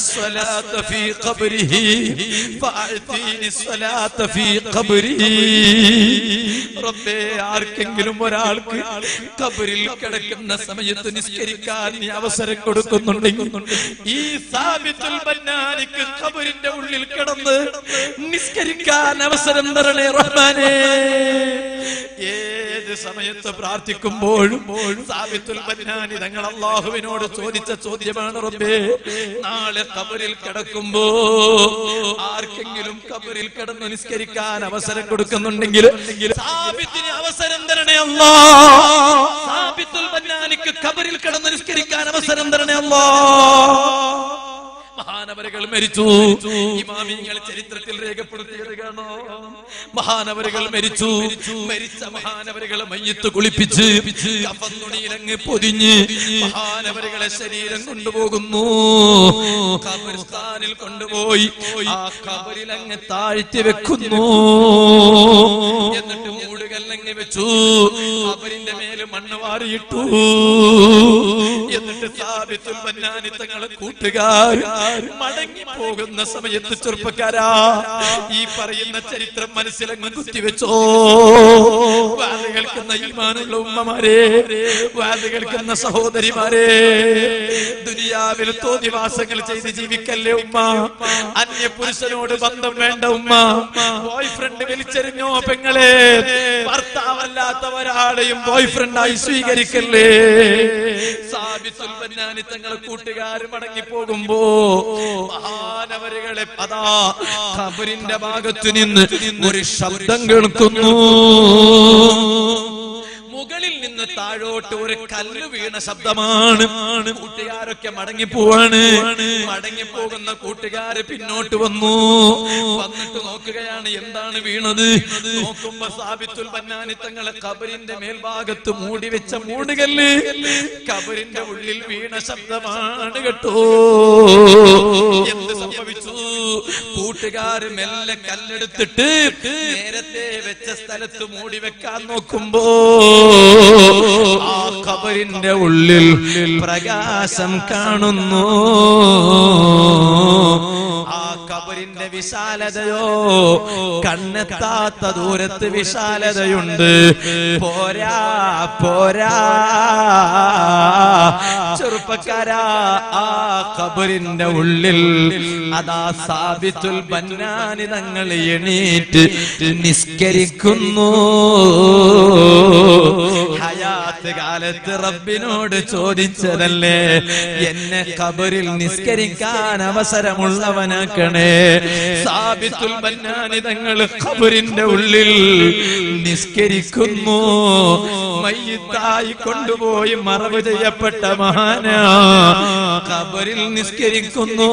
അസ്സലാത ഫീ ഖബ്രിഹി ഫഅഅതീനി അസ്സലാത ഫീ ഖബ്രി. റബ്ബേ, ആർക്കെങ്കിലും ഒരാൾക്ക് ഖബറിൽ കിടക്കുന്ന സമയത്ത് നിസ്കരിക്കാൻ നീ അവസരം കൊടുക്കുന്നുണ്ടെങ്കിൽ ഈ സാബിത്തുൽ ബന്നാനിക്ക് ഖബറിന്റെ ഉള്ളിൽ കിടന്ന് നിസ്കരിക്കാൻ അവസരം തരണേ റഹ്മാനേ. ഏത് സമയത്ത് പ്രാർത്ഥിക്കുമ്പോഴും സാബിത്തുൽ ബന്നാനി തങ്ങൾ അല്ലാഹുവിനോട് ചോദിച്ച ചോദ്യമാണ്, റബ്ബേ, നാളെ ഖബറിൽ കിടക്കുമ്പോ ആർക്കെങ്കിലും ഖബറിൽ കിടന്ന് നിസ്കരിക്കാൻ അവസരം കൊടുക്കുന്നുണ്ടെങ്കിൽ സാബിത്തിന് അവസരം തരണേ അല്ലാ. സാബിത്തുൽ ബന്നാനിക്ക് ഖബറിൽ കിടന്ന് നിസ്കരിക്കാൻ അവസരം തരണേ അല്ലാ. മഹാനവരുകൾ മരിച്ചു. ഇമാമിങ്ങൾ ചരിത്രത്തിൽ രേഖപ്പെടുത്തിയതാണോ? മഹാനവരുകൾ മരിച്ചു. മരിച്ച മഹാനവരുകളെ മയ്യത്ത് കുളിപ്പിച്ച് കഫൻ തുണിയിലങ്ങ് പൊതിഞ്ഞ് മഹാനവരുകളെ ശരീരം കൊണ്ടുപോകുന്നു. ഖബർസ്ഥാനിൽ കൊണ്ടുപോയി ആ ഖബറിലങ്ങ് താഴ്ത്തി വെക്കുന്നു. എന്നിട്ട് മൂടുകല്ലങ്ങ് വെച്ചു, ഖബറിന്റെ മേലെ മണ്ണ് വാരിയിട്ടു. എന്നിട്ട് സാബിത്തുൽ ബന്നാനി തങ്ങളെ കൂട്ടുകാർ മടങ്ങി പോകുന്ന സമയത്ത്, ചെറുപ്പക്കാരാ, ഈ പറയുന്ന ചരിത്രം മനസ്സിലങ്ങ് കുത്തിവെച്ചോ. വാദ കേൾക്കുന്ന ഈമാനുള്ള ഉമ്മമാരെ, വാദ കേൾക്കുന്ന സഹോദരിമാരെ, ദുനിയാവിൽ തോന്നിവാസങ്ങൾ ചെയ്ത് ജീവിക്കല്ലേ ഉമ്മ. അന്യ പുരുഷനോട് ബന്ധം വേണ്ട ഉമ്മ. ബോയ് ഫ്രണ്ട് വിളിച്ചെറിഞ്ഞോ പെങ്ങളെ, ഭർത്താവല്ലാത്ത ഒരാളെയും ബോയ് ഫ്രണ്ടായി സ്വീകരിക്കല്ലേ. സാബിത്തുൽ ബന്നാനി തങ്ങളെ കൂട്ടുകാർ മടങ്ങി പോകുമ്പോ മഹാനവരുകളെ പതാ ഖബറിന്റെ ഭാഗത്തു നിന്ന് ഒരു ശബ്ദം കേൾക്കുന്നു. മുകളിൽ നിന്ന് താഴോട്ട് ഒരു കല്ല് വീണ ശബ്ദമാണ്. കൂട്ടുകാരൊക്കെ മടങ്ങിപ്പോവാണ്. മടങ്ങിപ്പോകുന്ന കൂട്ടുകാര് പിന്നോട്ട് വന്നു. വന്നിട്ട് നോക്കുകയാണ് എന്താണ് വീണത്. നോക്കുമ്പോ സാബിത്തുൽ ബന്നാനി തങ്ങളെ ഖബറിന്റെ മേൽഭാഗത്ത് മൂടി വെച്ച മൂടുകല്ല് ഖബറിന്റെ ഉള്ളിൽ വീണ ശബ്ദമാണ് കേട്ടോ. എന്ത് സംഭവിച്ചു? കൂട്ടുകാര് മെല്ലെ കല്ലെടുത്തിട്ട് നേരത്തെ വെച്ച സ്ഥലത്ത് മൂടി വെക്കാൻ നോക്കുമ്പോ ആ ഖബറിന്റെ ഉള്ളിൽ പ്രകാശം കാണുന്നു. ആ ഖബറിന്റെ വിശാലതയോ കണ്ണെത്താത്ത ദൂരത്ത് വിശാലതയുണ്ട്. പോരാ പോരാ ചെറുപ്പക്കാരാ, ആ ഖബറിന്റെ ഉള്ളിൽ അതാ സാബിത്തുൽ ബന്നാനി തങ്ങൾ എണീറ്റ് നിസ്കരിക്കുന്നു. ഹയാത്ത് കാലത്ത് റബ്ബിനോട് ചോദിച്ചതല്ലേ, എന്നെ ഖബറിൽ നിസ്കരിക്കാൻ അവസരമുള്ളവനാക്കണേ. സാബിത്തുൽ ബന്നാനി തങ്ങൾ ഖബറിന്റെ ഉള്ളിൽ നിസ്കരിക്കുന്നു. മയ്യിത്തായി കൊണ്ടുപോയി മറവ് ചെയ്യപ്പെട്ട മഹാന ഖബറിൽ നിസ്കരിക്കുന്നു.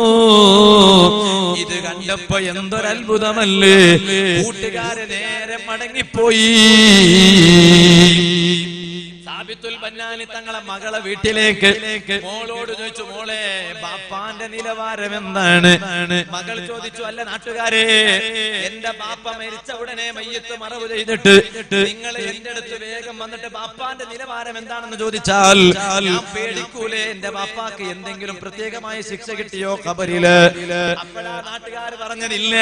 ഇത് കണ്ടപ്പോ എന്തൊരത്ഭുതമല്ലേ. കൂട്ടുകാരെ നേരെ മടങ്ങിപ്പോയി. സാബിത്തുൽ ബന്നാനി പഴനി തങ്ങളെ മകളെ വീട്ടിലേക്ക് മോളോട് ചോദിച്ചു, മോളെ ബാപ്പാന്റെ നിലവാരം എന്താണ്? മകൾ ചോദിച്ചു, അല്ല നാട്ടുകാരെ, എന്റെ ബാപ്പ മരിച്ച ഉടനെ മയ്യത്ത് മറവ് ചെയ്തിട്ട് നിങ്ങൾ എന്റെ അടുത്ത് വേഗം വന്നിട്ട് ബാപ്പാന്റെ നിലവാരം എന്താണെന്ന് ചോദിച്ചാൽ ഞാൻ പേടിക്കൂലേ, എന്റെ ബാപ്പാക്ക് എന്തെങ്കിലും പ്രത്യേകമായ ശിക്ഷ കിട്ടിയോ ഖബറില്? അപ്പോഴാ നാട്ടുകാർ പറഞ്ഞതില്ല,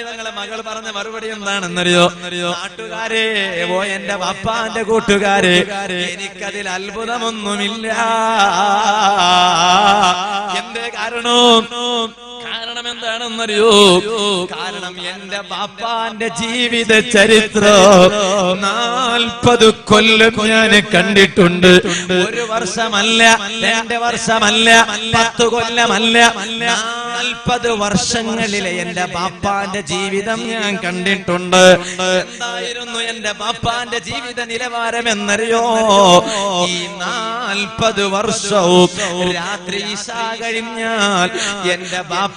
െ മകൾ പറഞ്ഞ മറുപടി എന്താണെന്നറിയോ? നാട്ടുകാരെ, ഓ എന്റെ ബാപ്പാന്റെ കൂട്ടുകാരെ, എനിക്കതിൽ അത്ഭുതമൊന്നുമില്ല. എന്തേ കാരണവും കാരണം എന്താണെന്നറിയോ? കാരണം എന്റെ ബാപ്പാന്റെ ജീവിത ചരിത്രം നാൽപ്പത് കൊല്ലം ഞാൻ കണ്ടിട്ടുണ്ട്. ഒരു വർഷമല്ല, രണ്ട് വർഷമല്ല, പത്ത് കൊല്ലമല്ല, നാൽപ്പത് വർഷങ്ങളിലെ എന്റെ ബാപ്പാന്റെ ജീവിതം ഞാൻ കണ്ടിട്ടുണ്ട്. എന്തായിരുന്നു എന്റെ ബാപ്പാന്റെ ജീവിത നിലവാരം എന്നറിയോ? ഈ നാൽപ്പത് വർഷവും രാത്രി ഇശാ കഴിഞ്ഞാൽ എന്റെ ബാപ്പ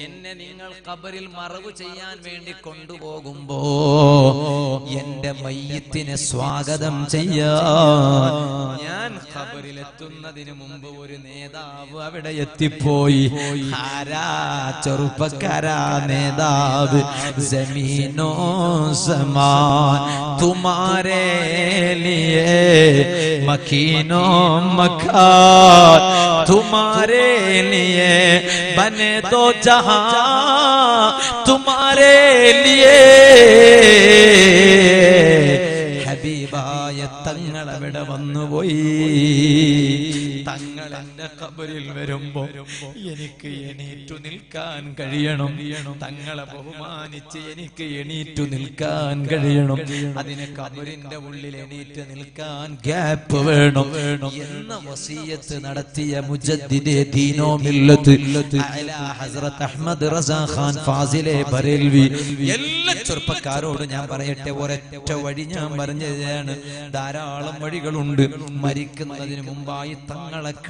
എന്നെ നിങ്ങൾ ഖബറിൽ മറവ് ചെയ്യാൻ വേണ്ടി കൊണ്ടുപോകുമ്പോ എന്റെ മയ്യത്തിനെ സ്വാഗതം ചെയ്യാൻ ഞാൻ ഖബറിലെത്തുന്നതിന് മുമ്പ് ഒരു നേതാവ് അവിടെ എത്തിപ്പോയി. ആരാ ചെറുപ്പക്കാരാ നേതാവ്? ജമീനോ സമാൻ തുമാരേ ലിയേ മക്കീനോ മക്കാൻ, തുമാരേ ലിയേ बने दो जहां तुम्हारे लिए. ഹബീബായ തങ്ങൾ അവിടെ വന്നുപോയി. തങ്ങൾ എന്റെ ഖബറിൽ വരുമ്പോ എനിക്ക് എണീറ്റു നിൽക്കാൻ കഴിയണം, തങ്ങളെ ബഹുമാനിച്ച് എനിക്ക് എണീറ്റു നിൽക്കാൻ കഴിയണം, അതിന് ഖബറിന്റെ ഉള്ളിൽ എണീറ്റ് നിൽക്കാൻ ഗ്യാപ്പ് വേണം എന്ന വസിയത്ത് നടത്തിയ മുജദ്ദിദേ ദീനോ മില്ലത്ത് അലാ ഹസ്രത്ത് അഹ്മദ് റസാ ഖാൻ ഫാസിലെ ബറേൽവി. എല്ലാ ചെറുപ്പക്കാരോട് ഞാൻ പറയട്ടെ, ഒരൊറ്റ വഴി ഞാൻ പറഞ്ഞു. ധാരാളം വഴികളുണ്ട്. മരിക്കുന്നതിന് മുമ്പായി തങ്ങളെ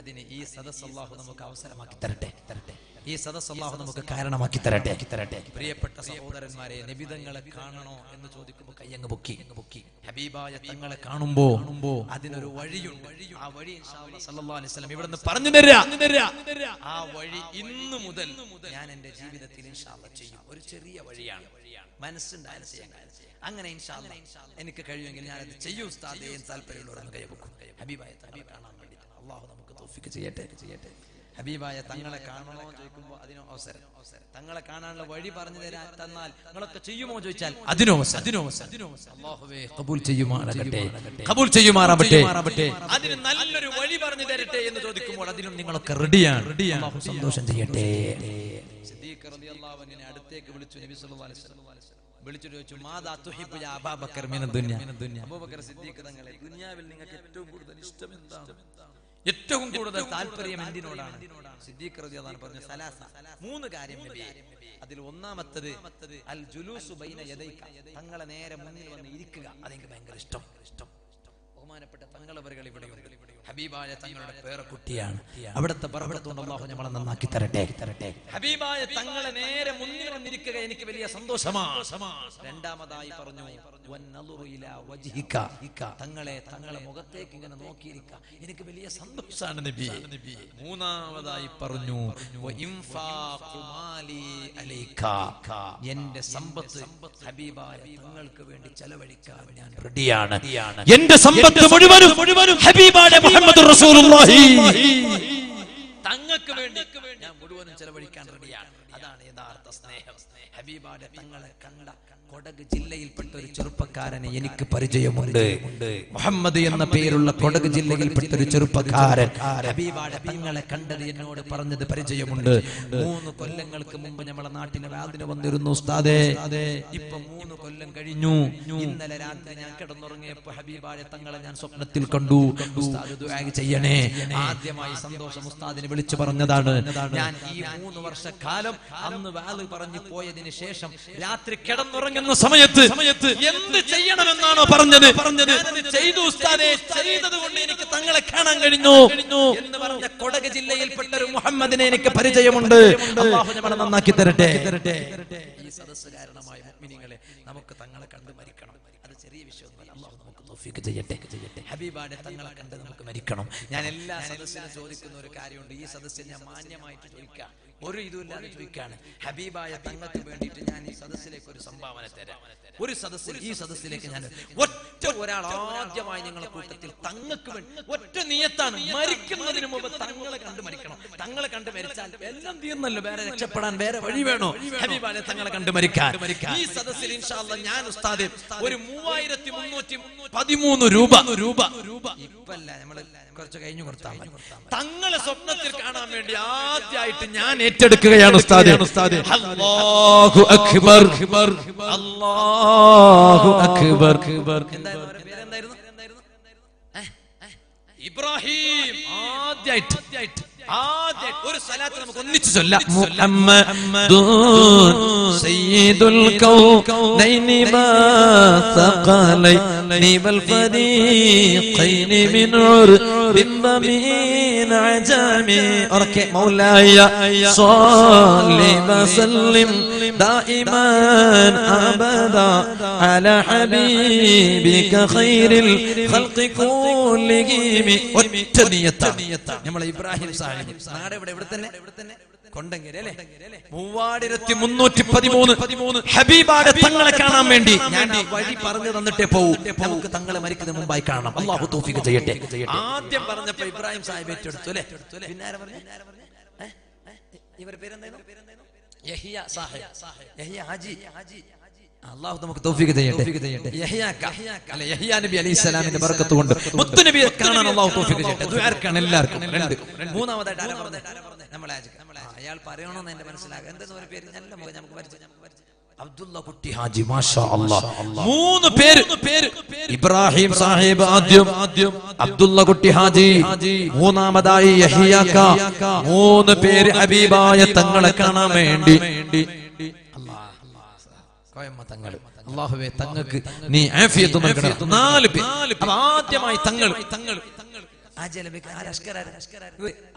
അതിന് ഈ സദസ്സ് അല്ലാഹു നമുക്ക് അവസരമാക്കി തരട്ടെ. ഈ സദസ്സ് അല്ലാഹു നമുക്ക് കാരണമാക്കി തരട്ടെ തരട്ടെ പ്രിയപ്പെട്ട സഹോദരന്മാരെ, നബി തങ്ങളെ കാണണോ എന്ന് ചോദിക്കുമ്പോൾ കയ്യങ്ങ് പൊക്കി. ഹബീബായ തങ്ങളെ കാണുമ്പോ അതിനൊരു വഴിയുണ്ട്. ആ വഴി ഇൻഷാഅല്ലാഹ് സല്ലല്ലാഹു അലൈഹി വസല്ലം ഇവിടുന്ന് പറഞ്ഞു തരാ. ആ വഴി ഇന്ന് മുതൽ ഞാൻ എന്റെ ജീവിതത്തിൽ ഇൻഷാഅല്ലാഹ് ചെയ്യും. ഒരു ചെറിയ വഴിയാണ്, മനസ്സുണ്ടായാലും ചെയ്യാൻ. അങ്ങനെ ഇൻഷാഅല്ലാഹ് എനിക്ക് കഴിയുമെങ്കിൽ ഞാനത് ചെയ്യും. ഉസ്താദേ, താല്പര്യമുള്ളവരൊന്ന് കൈവെക്കും. ഹബീബായ തങ്ങളെ കാണാൻ വേണ്ടി അല്ലാഹു നമുക്ക് തൗഫീഖ് ചെയ്യട്ടെ ചെയ്യട്ടെ ഹബീബായ തങ്ങളെ കാണണോ ചോദിക്കുമ്പോൾ അതിനോ അവസരം, തങ്ങളെ കാണാനുള്ള വഴി പറഞ്ഞു തരാൻ തന്നാൽ നിങ്ങളൊക്കെ ചെയ്യുമോ ചോദിച്ചാൽ അതിനോ അതിനോ അല്ലാഹുവേ ഖബൂൽ ചെയ്യുമാറാകട്ടെ, ഖബൂൽ ചെയ്യുമാറാകട്ടെ. അതിന് നല്ലൊരു വഴി പറഞ്ഞു തരട്ടെ എന്ന് ചോദിക്കുമ്പോൾ അതിനും നിങ്ങളൊക്കെ റെഡിയാണ്. അല്ലാഹു സന്തോഷം ചെയ്യട്ടെ. സിദ്ദീഖ് റളിയല്ലാഹു അൻഹുവിനെ അടുത്തേക്ക് വിളിച്ചു നബി സല്ലല്ലാഹു അലൈഹി വസല്ലം. വിളിച്ചു ചോദിച്ചു, മാദാ തുഹിബ്ബു യാ അബൂബക്കർ മിനദ് ദുനിയ? അബൂബക്കർ സിദ്ദീഖ് തങ്ങളെ, ദുനിയാവിൽ നിങ്ങൾക്ക് ഏറ്റവും കൂടുതൽ ഇഷ്ടം എന്താണ്? ഏറ്റവും കൂടുതൽ താൽപര്യം എന്തിനോടാണ്? സിദ്ദീഖ് റളിയല്ലാഹു അൻഹു പറഞ്ഞ സലാസ മൂന്ന് കാര്യം നബിയേ. അതിൽ ഒന്നാമത്തേത് അൽ ജുലൂസു ബൈന യദൈക, തങ്ങളെ നേരെ മുന്നിൽ വന്ന് ഇരിക്കുക. അതെനിക്ക് ഭയങ്കര ഇഷ്ടം ഇഷ്ടം ബഹുമാനപ്പെട്ട തങ്ങളവറുകൾ ഇവിടെയുണ്ട്. ഹബീബായ തങ്ങളുടെ പേരക്കുട്ടിയാണ്. അവിടുത്തെ ബർക്കത്ത് കൊണ്ട് അല്ലാഹു നമ്മളെ നന്നാക്കി തരട്ടെ തരട്ടെ ഹബീബായ തങ്ങളെ നേരെ മുന്നിൽ വന്നിരിക്കുക എനിക്ക് വലിയ സന്തോഷമാണ്. രണ്ടാമതായി പറഞ്ഞു വന്നലുറു ഇലാ വജ്ഹിക, തങ്ങളെ തങ്ങളെ മുഖത്തേക്ക് ഇങ്ങനെ നോക്കിയിരിക്കുക എനിക്ക് വലിയ സന്തോഷമാണ് നബിയേ. മൂന്നാമതായി പറഞ്ഞു വ ഇൻഫാഖു മാലി അലൈക, എൻ്റെ സമ്പത്ത് ഹബീബായ തങ്ങൾക്ക് വേണ്ടി ചെലവഴിക്കാൻ ഞാൻ റെഡിയാണ്. എൻ്റെ സമ്പത്ത് മുഴുവനും ഹബീബായ മുഹമ്മദ് റസൂലുള്ളാഹി തങ്ങൾക്ക് വേണ്ടി ഞാൻ മുഴുവനും ചെലവഴിക്കാൻ റെഡിയാണ്. അതാണ് യഥാർത്ഥ സ്നേഹം. ഹബീബായ തങ്ങളെ കണ്ട കൊടക് ജില്ലയിൽപ്പെട്ട ഒരു ചെറുപ്പക്കാരനെ എനിക്ക് പരിചയമുണ്ട്. മുഹമ്മദ് എന്ന പേരുള്ള കൊടക് ജില്ലയിൽപ്പെട്ട ഒരു ചെറുപ്പക്കാരൻ ഹബീബായ തങ്ങളെ കണ്ടത് എന്നോട് പറഞ്ഞത് പരിചയമുണ്ട്. മൂന്ന് കൊല്ലങ്ങൾക്ക് മുമ്പ് നമ്മളെ നാട്ടിലെ വാദിന് വന്നിരുന്നു ഉസ്താദേ. ഇപ്പൊ മൂന്ന് കൊല്ലം കഴിഞ്ഞു. ഇന്നലെ രാത്രി ഞാൻ കിടന്നുറങ്ങിയപ്പോ ഹബീബായ തങ്ങളെ ഞാൻ സ്വപ്നത്തിൽ കണ്ടു. ഉസ്താദ് ദുആ ചെയ്യണേ. ആദ്യമായി സന്തോഷം ഉസ്താദിനെ വിളിച്ചു പറഞ്ഞതാണ്. ഞാൻ ഈ മൂന്ന് വർഷക്കാലം അന്ന് വാദ് പറഞ്ഞു പോയതിനു ശേഷം രാത്രി കിടന്നുറങ്ങി സമയത്ത് എന്ത് ചെയ്യണമെന്നാണോ പറഞ്ഞത് പറഞ്ഞത് ചെയ്തു ഉസ്താദേ. ചെയ്തത് കൊണ്ട് എനിക്ക് തങ്ങളെ കാണാൻ കഴിഞ്ഞു എന്ന് പറഞ്ഞ കൊടക് ജില്ലയിൽപ്പെട്ട ഒരു മുഹമ്മദിനെ എനിക്ക് പരിചയമുണ്ട്. അല്ലാഹു നമ്മളെ നന്നാക്കി തരട്ടെ. ഈ സദസ്സ് കാരണമായി മുഅ്മിനീങ്ങളെ നമുക്ക് തങ്ങളെ കണ്ടു മരിക്കണം. അത് ചെറിയ വിഷയമൊന്നുമല്ല. അല്ലാഹു നമുക്ക് തൗഫീഖ് ചെയ്യട്ടെ ചെയ്യട്ടെ ഹബീബായ തങ്ങളെ കണ്ട് നമുക്ക് മരിക്കണം. ഞാൻ എല്ലാ സദസ്സിനും ചോദിക്കുന്ന ഒരു കാര്യമുണ്ട്. ഈ സദസ്സിൽ ഞാൻ മാന്യമായിട്ട് ചോദിക്കാം, ഒരു ഇതുമില്ലാതെ ചോദിക്കാണ്. ഹബീബായ തങ്ങൾക്ക് വേണ്ടിയിട്ട് ഞാൻ ഈ സദസ്സിലേക്ക് ഒരു സംഭാവന തരാം. ഒരു സദസ്സിൽ ഈ സദസ്സിലേക്ക് ഞാൻ ഒറ്റ ഒരാൾ ആദ്യമായി ഞങ്ങളുടെ കൂട്ടത്തിൽ തങ്ങൾക്ക് വേണ്ടി ഒറ്റ നിയത്താണ്, മരിക്കുന്നതിന് മുമ്പ് തങ്ങളെ കണ്ട് മരിക്കണം. തങ്ങളെ കണ്ട് മരിച്ചാൽ എല്ലാം തീർന്നല്ലോ. വേറെ രക്ഷപ്പെടാൻ വേറെ വഴി വേണോ? ഹബീബായ തങ്ങളെ കണ്ട് മരിക്കാൻ ഈ സദസ്സിൽ ഇൻഷാ അല്ലാഹ് ഞാൻ ഉസ്താദേ ഒരു മൂവായിരത്തി മുന്നൂറ്റി പതിമൂന്ന് രൂപ രൂപ രൂപ ഇപ്പല്ല, നമ്മള് കുറച്ച് കഴിഞ്ഞു കൊടുത്താൽ മതി. തങ്ങളെ സ്വപ്നത്തിൽ കാണാൻ വേണ്ടി ആദ്യമായിട്ട് ഞാൻ ഏറ്റെടുക്കുകയാണ് ഉസ്താദേ. അല്ലാഹു അക്ബർ അല്ലാഹു അക്ബർ. എന്തായിരുന്നു പേരെന്തായിരുന്നു? ഇബ്രാഹിം. ആദ്യമായിട്ട് ആദ്യമായിട്ട് ഒരു സലാത്ത് നമുക്ക് ഒന്നിച്ച് ചൊല്ലാം. മുഹമ്മദുൻ സയ്യിദുൽ കൗനൈനി വസഖലൈനി വൽ ഫരീഖൈനി മിൻ ഉർബിൻ വമിൻ അജമി ഓർക്കെ മൗലായ സ്വല്ലി വസല്ലിം دائما أبدا على حبيبك خير الخلق كلهم والتنية نعم إبراهيم صاحب نعم إبراهيم صاحب കൊണ്ടങ്കരി അല്ലേ മൂവായിരത്തി മുന്നൂറ്റി പതിമൂന്ന് പതിമൂന്ന് ഹബീബായ തങ്ങളെ കാണാൻ വേണ്ടി ഞാൻ വഴി പറഞ്ഞു തന്നിട്ടേ പോകൂ. നമുക്ക് തങ്ങളെ മരിക്കുന്നതിന് മുമ്പായി കാണണം. അല്ലാഹു തൗഫീഖ് ചെയ്യട്ടെ. ആദ്യം പറഞ്ഞപ്പോ ഇബ്രാഹിം സാഹിബ് ഏറ്റെടുത്തു അല്ലേ. ഇവരുടെ പേരെന്തായിരുന്നു? യഹ്യ സാഹിബ്. യഹ്യ ഹാജി. അല്ലാഹു നമുക്ക് തൗഫീഖ് ചെയ്യട്ടെ. യഹ്യാക്ക അല്ല യഹ്യ നബി അലൈഹിസ്സലാമിന്റെ ബർക്കത്ത് കൊണ്ട് മുത്തു നബിയെ കാണാൻ അല്ലാഹു തൗഫീഖ് ചെയ്യട്ടെ. ദുആർക്കാണ് എല്ലാവർക്കും. രണ്ട് മൂന്നാമതായിട്ട് ആരാ പറഞ്ഞേ? നമ്മളെ ഹാജി. അയാൾ പറയണമെന്ന് എന്റെ മനസ്സിലാകാം. എന്തെന്ന് ഒരു പേര് നല്ല മുഖം നമുക്ക് പരിചയം അബ്ദുള്ള കുട്ടി ഹാജി. മാഷാ അല്ലാഹ്. മൂന്ന് പേര്. ഇബ്രാഹിം സാഹിബ് ആദ്യം, അബ്ദുള്ള കുട്ടി ഹാജി മൂന്നാമതായി, യഹ്യാക്ക. മൂന്ന് പേര് ഹബീബായ തങ്ങളെ കാണാൻ വേണ്ടി. അല്ലാഹുവേ തങ്ങൾക്ക് നീ ആഫിയത്ത് നൽകണേ. നാല് പേര്. ആദ്യമായി തങ്ങൾ തങ്ങൾ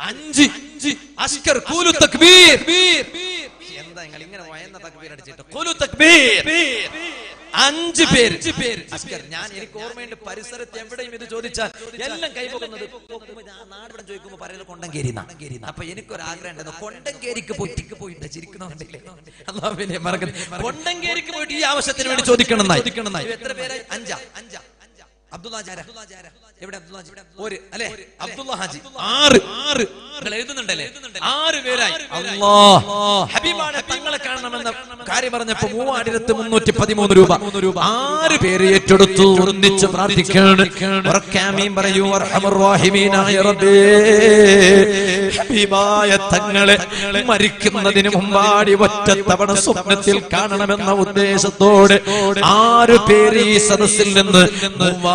അഞ്ച് അസ്കർ ഖുലു തക്ബീർ. എന്താ നിങ്ങൾ ഇങ്ങനെ വയന്ന തക്ബീർ അടിച്ചിട്ട്? ഖുലു തക്ബീർ. അഞ്ച് പേര് അസ്കർ. ഞാൻ എനിക്ക് ഓർമ്മയുണ്ട് പരിസരത്ത് എവിടെയും ഇത് ചോദിച്ചാൽ എല്ലാം കൈവക്കുന്നത് നാടൻ ചോദിക്കുമ്പോൾ പറയുന്നത് കൊണ്ടങ്കേരി. അപ്പൊ എനിക്കൊരാഗ്രഹം ഉണ്ടായിരുന്നു കൊണ്ടങ്കേരിക്ക് പോയിട്ടിക്ക് പോയിട്ട് ചിരിക്കുന്നുണ്ടല്ലേ. അല്ലാഹുവേ മറക്കരുത്. കൊണ്ടങ്കേരിക്ക് പോയിട്ട് ഈ ആവശ്യത്തിന് വേണ്ടി ചോദിക്കണം. എത്ര പേരായി? അഞ്ചാ അഞ്ചാ എഴുതുന്നുണ്ടല്ലേ. ആറ് പേരായി. ഹബീബായ തങ്ങളെ കാണണമെന്ന കാര്യം പറഞ്ഞപ്പോൾ മൂവായിരത്തി മുന്നൂറ്റി പതിമൂന്ന് രൂപ ആറ് പേര് ഏറ്റെടുത്തു. ഒന്നിച്ച് പ്രാർത്ഥിക്കണം. വറക്കാമീൻ പറയൂ അർഹമർ റഹീമീനായ റബ്ബേ, ഹബീബായ തങ്ങളെ മരിക്കുന്നതിന് മുമ്പാടി ഒറ്റ തവണ സ്വപ്നത്തിൽ കാണണമെന്ന ഉദ്ദേശത്തോടെ ആറ് പേര് ഈ സദസ്സിൽ നിന്ന്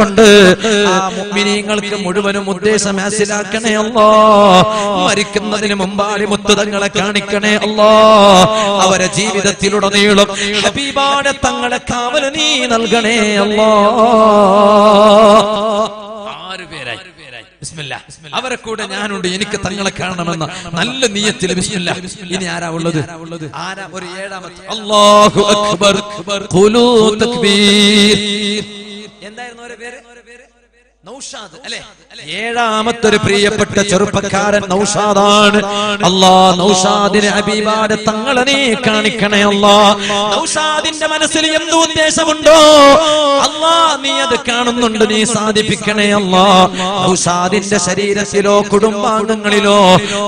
കൊണ്ട് ആ മുഅ്മിനീങ്ങൾക്ക് മുഴുവനും ഉദ്ദേശം മനസ്സിലാക്കണേ അല്ലാഹ്. മരിക്കുന്നതിന് മുമ്പാലി മുത്തങ്ങളെ കാണിക്കണേ അല്ലാഹ്. അവരെ ജീവിതത്തിലുടനീളം ഹബീബാണ് തങ്ങളെ കാവൽ നീ നൽകണേ അല്ലാഹ്. ആറ് പേരായി അവരെ കൂടെ ഞാനുണ്ട്. എനിക്ക് തങ്ങളെ കാണണമെന്ന നല്ല നിയത്തിൽ ഇനി ആരാ ഉള്ളത്? ആരാ ഒരു ഏഴാമത്തെ? അല്ലാഹു അക്ബർ. ഖുലൂ തക്ബീർ. എന്തായിരുന്നു അവരെ പേര്? നൗഷാദ് അല്ലേ? ഏഴാമത്തെ ഒരു പ്രിയപ്പെട്ട ചെറുപ്പക്കാരൻ നൗഷാദാണ്. അല്ലാഹ് നൗഷാദിനെ ഹബീബാണ് തങ്ങളെ നീ കാണിക്കണേ അല്ലാഹ്. നൗഷാദിന്റെ മനസ്സിൽ എന്ത് ഉദ്ദേശമുണ്ടോ അല്ലാഹ് നീ അത് കാണുന്നുണ്ട്, നീ സാധിപ്പിക്കണേ അല്ലാഹ്. നൗഷാദിന്റെ ശരീരത്തിലോ കുടുംബാംഗങ്ങളിലോ